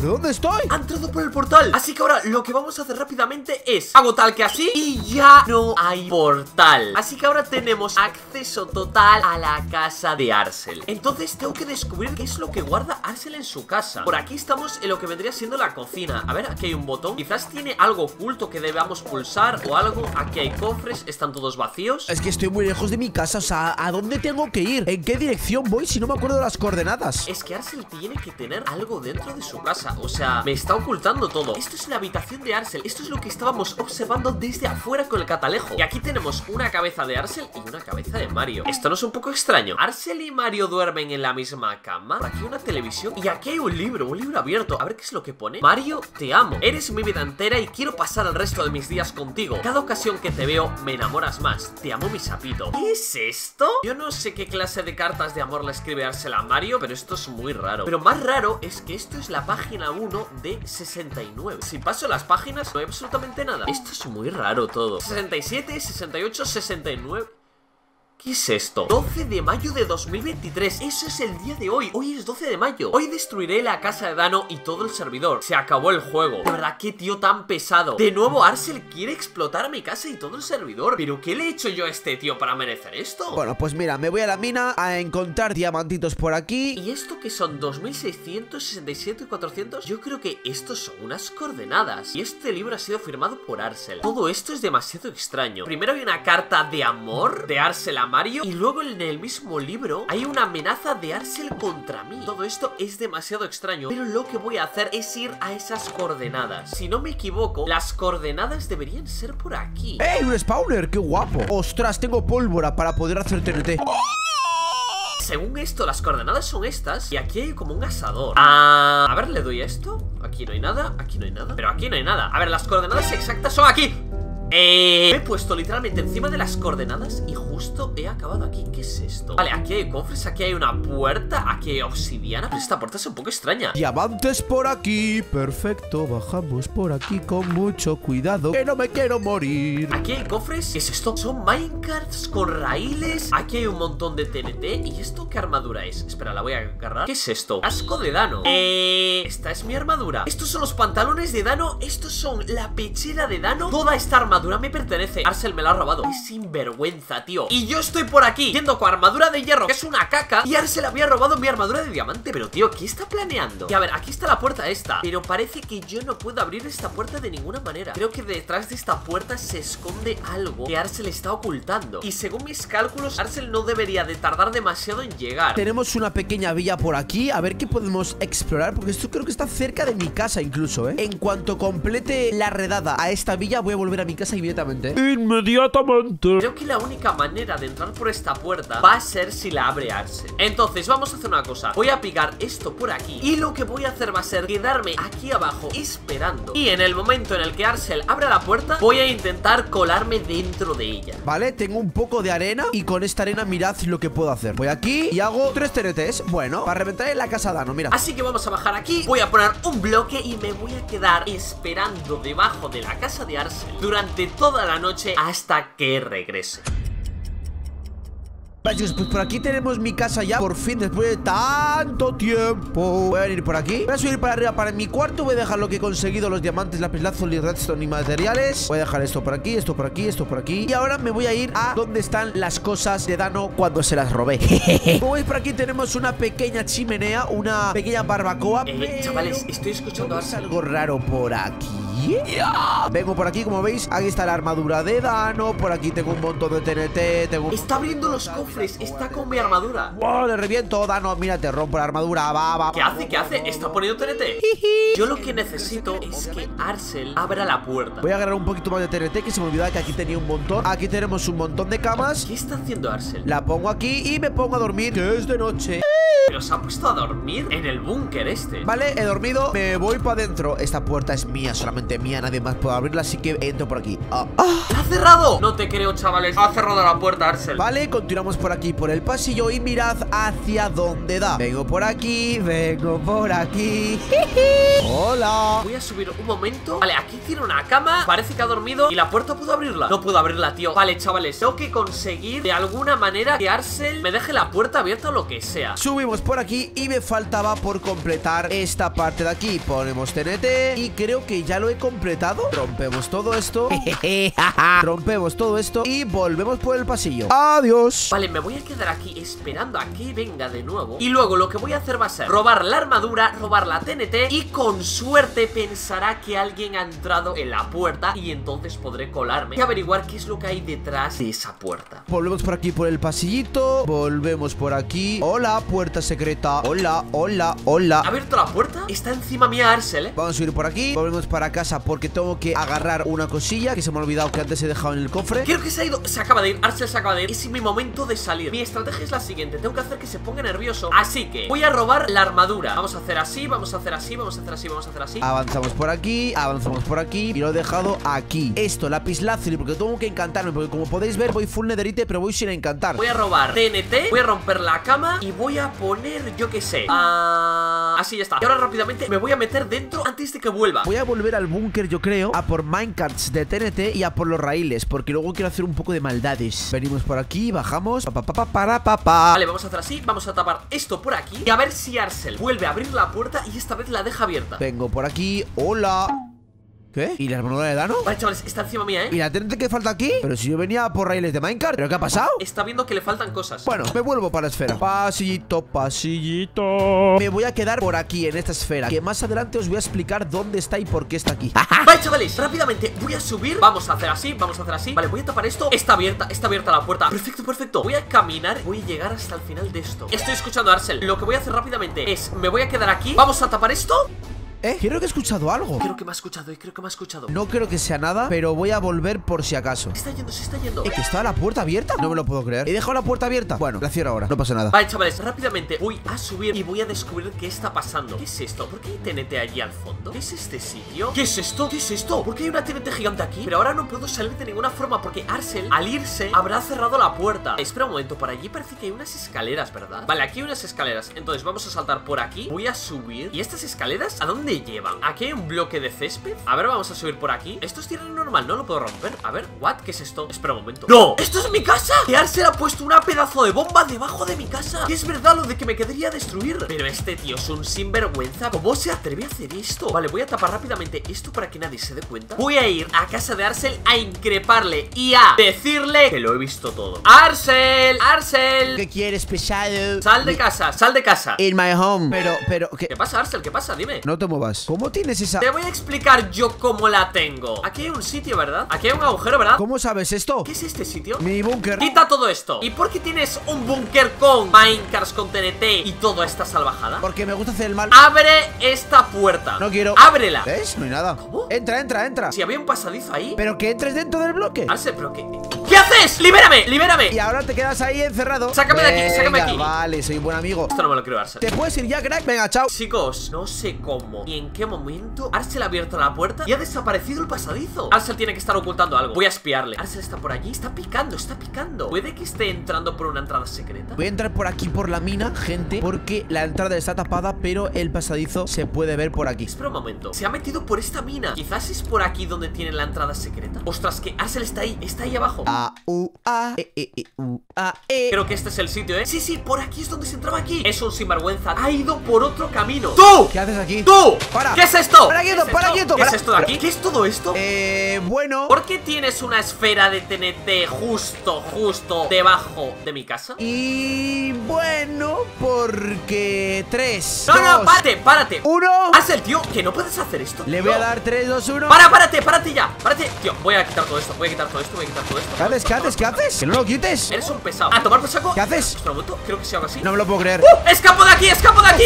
¿De dónde estoy? Ha entrado por el portal. Así que ahora lo que vamos a hacer rápidamente es hago tal que así y ya no hay portal. Así que ahora tenemos acceso total a la casa de Arsel. Entonces tengo que descubrir qué es lo que guarda Arsel en su casa. Por aquí estamos en lo que vendría siendo la cocina. A ver, aquí hay un botón. Quizás tiene algo oculto que debamos pulsar o algo. Aquí hay cofres, están todos vacíos. Es que estoy muy lejos de mi casa, o sea, ¿a dónde tengo que ir? ¿En qué dirección voy si no me acuerdo de las coordenadas? Es que Arsel tiene que tener algo dentro de su casa. O sea, me está ocultando todo. Esto es la habitación de Arsel. Esto es lo que estábamos observando desde afuera con el catalejo. Y aquí tenemos una cabeza de Arsel y una cabeza de Mario. Esto no es un poco extraño. Arsel y Mario duermen en la misma cama. Aquí hay una televisión y aquí hay un libro, un libro abierto. A ver qué es lo que pone. Mario, te amo. Eres mi vida entera y quiero pasar el resto de mis días contigo. Cada ocasión que te veo me enamoras más. Te amo, mi sapito. ¿Qué es esto? Yo no sé qué clase de cartas de amor le escribe Arsel a Mario, pero esto es muy raro. Pero más raro es que esto es la página uno de sesenta y nueve. Si paso las páginas no hay absolutamente nada. Esto es muy raro todo. sesenta y siete, sesenta y ocho, sesenta y nueve. ¿Qué es esto? doce de mayo de dos mil veintitrés. Eso es el día de hoy. Hoy es doce de mayo. Hoy destruiré la casa de Dano y todo el servidor. Se acabó el juego. De verdad, qué tío tan pesado. De nuevo Arsel quiere explotar mi casa y todo el servidor. ¿Pero qué le he hecho yo a este tío para merecer esto? Bueno, pues mira, me voy a la mina a encontrar diamantitos por aquí. ¿Y esto que son? dos mil seiscientos sesenta y siete y cuatrocientos. Yo creo que estos son unas coordenadas. Y este libro ha sido firmado por Arsel. Todo esto es demasiado extraño. Primero hay una carta de amor de Arsel a Mario y luego en el mismo libro hay una amenaza de Arsel contra mí. Todo esto es demasiado extraño, pero lo que voy a hacer es ir a esas coordenadas. Si no me equivoco, las coordenadas deberían ser por aquí. ¡Ey, un spawner! ¡Qué guapo! ¡Ostras, tengo pólvora para poder hacer T N T! Según esto, las coordenadas son estas. Y aquí hay como un asador. Ah, a ver, le doy esto. Aquí no hay nada, aquí no hay nada. Pero aquí no hay nada. A ver, las coordenadas exactas son aquí. Eh, me he puesto literalmente encima de las coordenadas y justo he acabado aquí. ¿Qué es esto? Vale, aquí hay cofres, aquí hay una puerta, aquí hay obsidiana. Pero esta puerta es un poco extraña. Y avantes por aquí, perfecto. Bajamos por aquí con mucho cuidado, que no me quiero morir. Aquí hay cofres, ¿qué es esto? Son minecarts con raíles. Aquí hay un montón de T N T. ¿Y esto qué armadura es? Espera, la voy a agarrar. ¿Qué es esto? Casco de Dano. Eh, esta es mi armadura. Estos son los pantalones de Dano. Estos son la pechera de Dano. Toda esta armadura me pertenece. Arsel me la ha robado. Es sinvergüenza, tío. Y yo estoy por aquí yendo con armadura de hierro, que es una caca. Y Arsel había robado mi armadura de diamante. Pero, tío, ¿qué está planeando? Y a ver, aquí está la puerta esta. Pero parece que yo no puedo abrir esta puerta de ninguna manera. Creo que detrás de esta puerta se esconde algo que Arsel está ocultando. Y según mis cálculos, Arsel no debería de tardar demasiado en llegar. Tenemos una pequeña villa por aquí. A ver qué podemos explorar, porque esto creo que está cerca de mi casa incluso, ¿eh? En cuanto complete la redada a esta villa, voy a volver a mi casa inmediatamente. Inmediatamente. Creo que la única manera de entrar por esta puerta va a ser si la abre Arsel. Entonces vamos a hacer una cosa. Voy a picar esto por aquí y lo que voy a hacer va a ser quedarme aquí abajo esperando. Y en el momento en el que Arsel abra la puerta, voy a intentar colarme dentro de ella. Vale, tengo un poco de arena y con esta arena mirad lo que puedo hacer. Voy aquí y hago tres T N Ts. Bueno, para reventar en la casa Dano, mira. Así que vamos a bajar aquí. Voy a poner un bloque y me voy a quedar esperando debajo de la casa de Arsel durante de toda la noche hasta que regrese. Vale, chicos, pues por aquí tenemos mi casa ya. Por fin, después de tanto tiempo. Voy a venir por aquí. Voy a subir para arriba, para mi cuarto. Voy a dejar lo que he conseguido: los diamantes, la lapislázuli, redstone y materiales. Voy a dejar esto por aquí, esto por aquí, esto por aquí. Y ahora me voy a ir a donde están las cosas de Dano cuando se las robé. Como veis, por aquí tenemos una pequeña chimenea, una pequeña barbacoa. Eh, chavales, estoy escuchando algo raro por aquí. Yeah. Vengo por aquí, como veis. Aquí está la armadura de Dano. Por aquí tengo un montón de T N T. Tengo... Está abriendo los cofres. Está con mi armadura. Wow, le reviento. Dano, mira, te rompo la armadura. Va, va. ¿Qué hace? ¿Qué hace? Está poniendo T N T. Yo lo que necesito es que Arsel abra la puerta. Voy a agarrar un poquito más de T N T, que se me olvidaba que aquí tenía un montón. Aquí tenemos un montón de camas. ¿Qué está haciendo Arsel? La pongo aquí y me pongo a dormir, que es de noche. Pero se ha puesto a dormir en el búnker este. Vale, he dormido. Me voy para adentro. Esta puerta es mía, solamente mía, nadie más puede abrirla, así que entro por aquí. ¡Ah! ¡Ah! ¡Ha cerrado! No te creo, chavales. Ha cerrado la puerta, Arsel. Vale, continuamos por aquí, por el pasillo y mirad hacia dónde da. Vengo por aquí, vengo por aquí. ¡Hola! Voy a subir un momento. Vale, aquí tiene una cama. Parece que ha dormido y la puerta puedo abrirla. No puedo abrirla, tío. Vale, chavales, tengo que conseguir de alguna manera que Arsel me deje la puerta abierta o lo que sea. Subimos por aquí y me faltaba por completar esta parte de aquí. Ponemos T N T y creo que ya lo he completado. Rompemos todo esto. Rompemos todo esto y volvemos por el pasillo. Adiós. Vale, me voy a quedar aquí esperando a que venga de nuevo. Y luego lo que voy a hacer va a ser robar la armadura, robar la T N T y con suerte pensará que alguien ha entrado en la puerta y entonces podré colarme y averiguar qué es lo que hay detrás de esa puerta. Volvemos por aquí por el pasillito. Volvemos por aquí. Hola, puerta secreta. Hola, hola, hola. ¿Ha abierto la puerta? Está encima mía Arsel, ¿eh? Vamos a ir por aquí. Volvemos para acá porque tengo que agarrar una cosilla que se me ha olvidado que antes he dejado en el cofre. Creo que se ha ido, se acaba de ir, Arsel se acaba de ir. Es mi momento de salir. Mi estrategia es la siguiente: tengo que hacer que se ponga nervioso, así que voy a robar la armadura. Vamos a hacer así, vamos a hacer así, vamos a hacer así, vamos a hacer así. Avanzamos por aquí, avanzamos por aquí y lo he dejado aquí. Esto, lapislázuli, porque tengo que encantarme, porque como podéis ver voy full netherite, pero voy sin encantar. Voy a robar T N T, voy a romper la cama y voy a poner, yo qué sé, a... así ya está. Y ahora rápidamente me voy a meter dentro antes de que vuelva. Voy a volver al búnker, yo creo, a por minecarts de T N T y a por los raíles, porque luego quiero hacer un poco de maldades. Venimos por aquí, bajamos. Pa, pa, pa, para, pa, pa. Vale, vamos a hacer así, vamos a tapar esto por aquí y a ver si Arsel vuelve a abrir la puerta y esta vez la deja abierta. Vengo por aquí, hola. ¿Qué? ¿Y la armadura de Dano? Vale, chavales, está encima mía, ¿eh? ¿Y la T N T que falta aquí? Pero si yo venía por raíles de minecart. ¿Pero qué ha pasado? Está viendo que le faltan cosas. Bueno, me vuelvo para la esfera. Pasillito, pasillito. Me voy a quedar por aquí, en esta esfera, que más adelante os voy a explicar dónde está y por qué está aquí. Vale, chavales, rápidamente voy a subir. Vamos a hacer así, vamos a hacer así. Vale, voy a tapar esto. Está abierta, está abierta la puerta. Perfecto, perfecto. Voy a caminar, voy a llegar hasta el final de esto. Estoy escuchando a Arsel. Lo que voy a hacer rápidamente es, me voy a quedar aquí. Vamos a tapar esto Eh, creo que he escuchado algo. Creo que me ha escuchado, y creo que me ha escuchado. No creo que sea nada, pero voy a volver por si acaso. Se está yendo, se está yendo. Eh, que está la puerta abierta. No me lo puedo creer. He dejado la puerta abierta. Bueno, la cierro ahora, no pasa nada. Vale, chavales, rápidamente voy a subir y voy a descubrir qué está pasando. ¿Qué es esto? ¿Por qué hay T N T allí al fondo? ¿Qué es este sitio? ¿Qué es esto? ¿Qué es esto? ¿Por qué hay una T N T gigante aquí? Pero ahora no puedo salir de ninguna forma porque Arsel, al irse, habrá cerrado la puerta. Espera un momento, para allí parece que hay unas escaleras, ¿verdad? Vale, aquí hay unas escaleras. Entonces vamos a saltar por aquí. Voy a subir. ¿Y estas escaleras a dónde llevan? Aquí hay un bloque de césped. A ver, vamos a subir por aquí. Esto es tierra normal, no lo puedo romper. A ver, what? ¿Qué es esto? Espera un momento. ¡No! ¡Esto es mi casa! Que Arsel ha puesto una pedazo de bomba debajo de mi casa. Que es verdad lo de que me quedaría destruir. Pero este tío es un sinvergüenza. ¿Cómo se atreve a hacer esto? Vale, voy a tapar rápidamente esto para que nadie se dé cuenta. Voy a ir a casa de Arsel a increparle y a decirle que lo he visto todo. ¡Arsel! ¡Arsel! ¿Qué quieres, pesado? Sal de casa, sal de casa. In my home. Pero, pero... ¿Qué, ¿Qué pasa, Arsel? ¿Qué pasa? Dime. No te muevas. ¿Cómo tienes esa...? Te voy a explicar yo cómo la tengo. Aquí hay un sitio, ¿verdad? Aquí hay un agujero, ¿verdad? ¿Cómo sabes esto? ¿Qué es este sitio? Mi búnker. Quita todo esto. ¿Y por qué tienes un búnker con minecarts, con T N T y toda esta salvajada? Porque me gusta hacer el mal. Abre esta puerta. No quiero. Ábrela. ¿Ves? No hay nada. ¿Cómo? Entra, entra, entra. Si había un pasadizo ahí. Pero que entres dentro del bloque. Arsel, pero que... ¿Qué haces? ¡Libérame! ¡Libérame! Y ahora te quedas ahí encerrado. Sácame Venga, de aquí, sácame de aquí. Vale, soy un buen amigo. Esto no me lo creo, Arsel. ¿Te puedes ir ya, crack? Venga, chao. Chicos, no sé cómo y en qué momento Arsel ha abierto la puerta y ha desaparecido el pasadizo. Arsel tiene que estar ocultando algo. Voy a espiarle. Arsel está por allí. Está picando, está picando. Puede que esté entrando por una entrada secreta. Voy a entrar por aquí, por la mina, gente, porque la entrada está tapada, pero el pasadizo se puede ver por aquí. Espera un momento. Se ha metido por esta mina. Quizás es por aquí donde tiene la entrada secreta. Ostras, que Arsel está ahí. Está ahí abajo. A, U, A, E, E, E, U, A, E. Creo que este es el sitio, ¿eh? Sí, sí, por aquí es donde se entraba aquí. Es un sinvergüenza. Ha ido por otro camino. ¡Tú! ¿Qué haces aquí? ¡Tú! ¡Para! ¿Qué es esto? ¡Para quieto! ¡Para quieto! ¿Qué es esto de aquí? ¿Qué es todo esto? Eh, bueno. ¿Por qué tienes una esfera de T N T justo, justo debajo de mi casa? Y... bueno, porque... Tres. No, no, párate, párate. Uno. Haz el tío, que no puedes hacer esto. Le voy a dar tres, dos, uno. Para, párate, párate ya. Párate. Tío, voy a quitar todo esto, voy a quitar todo esto, voy a quitar todo esto. ¿Qué haces? ¿Qué haces? ¿Qué haces? Que no lo quites. Eres un pesado. A tomar por saco. ¿Qué haces? Creo que se haga así. No me lo puedo creer. ¡Uh! ¡Escapo de aquí! ¡Escapo de aquí!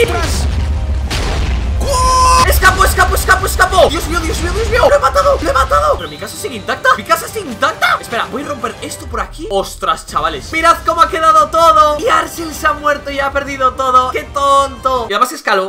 ¡Escapo, escapo, escapo, escapo! ¡Dios mío, Dios mío, Dios mío! ¡Lo he matado, lo he matado! ¿Pero mi casa sigue intacta? ¿Mi casa sigue intacta? Espera, voy a romper esto por aquí. ¡Ostras, chavales! ¡Mirad cómo ha quedado todo! Y Arsel se ha muerto y ha perdido todo. ¡Qué tonto! Y además escaló.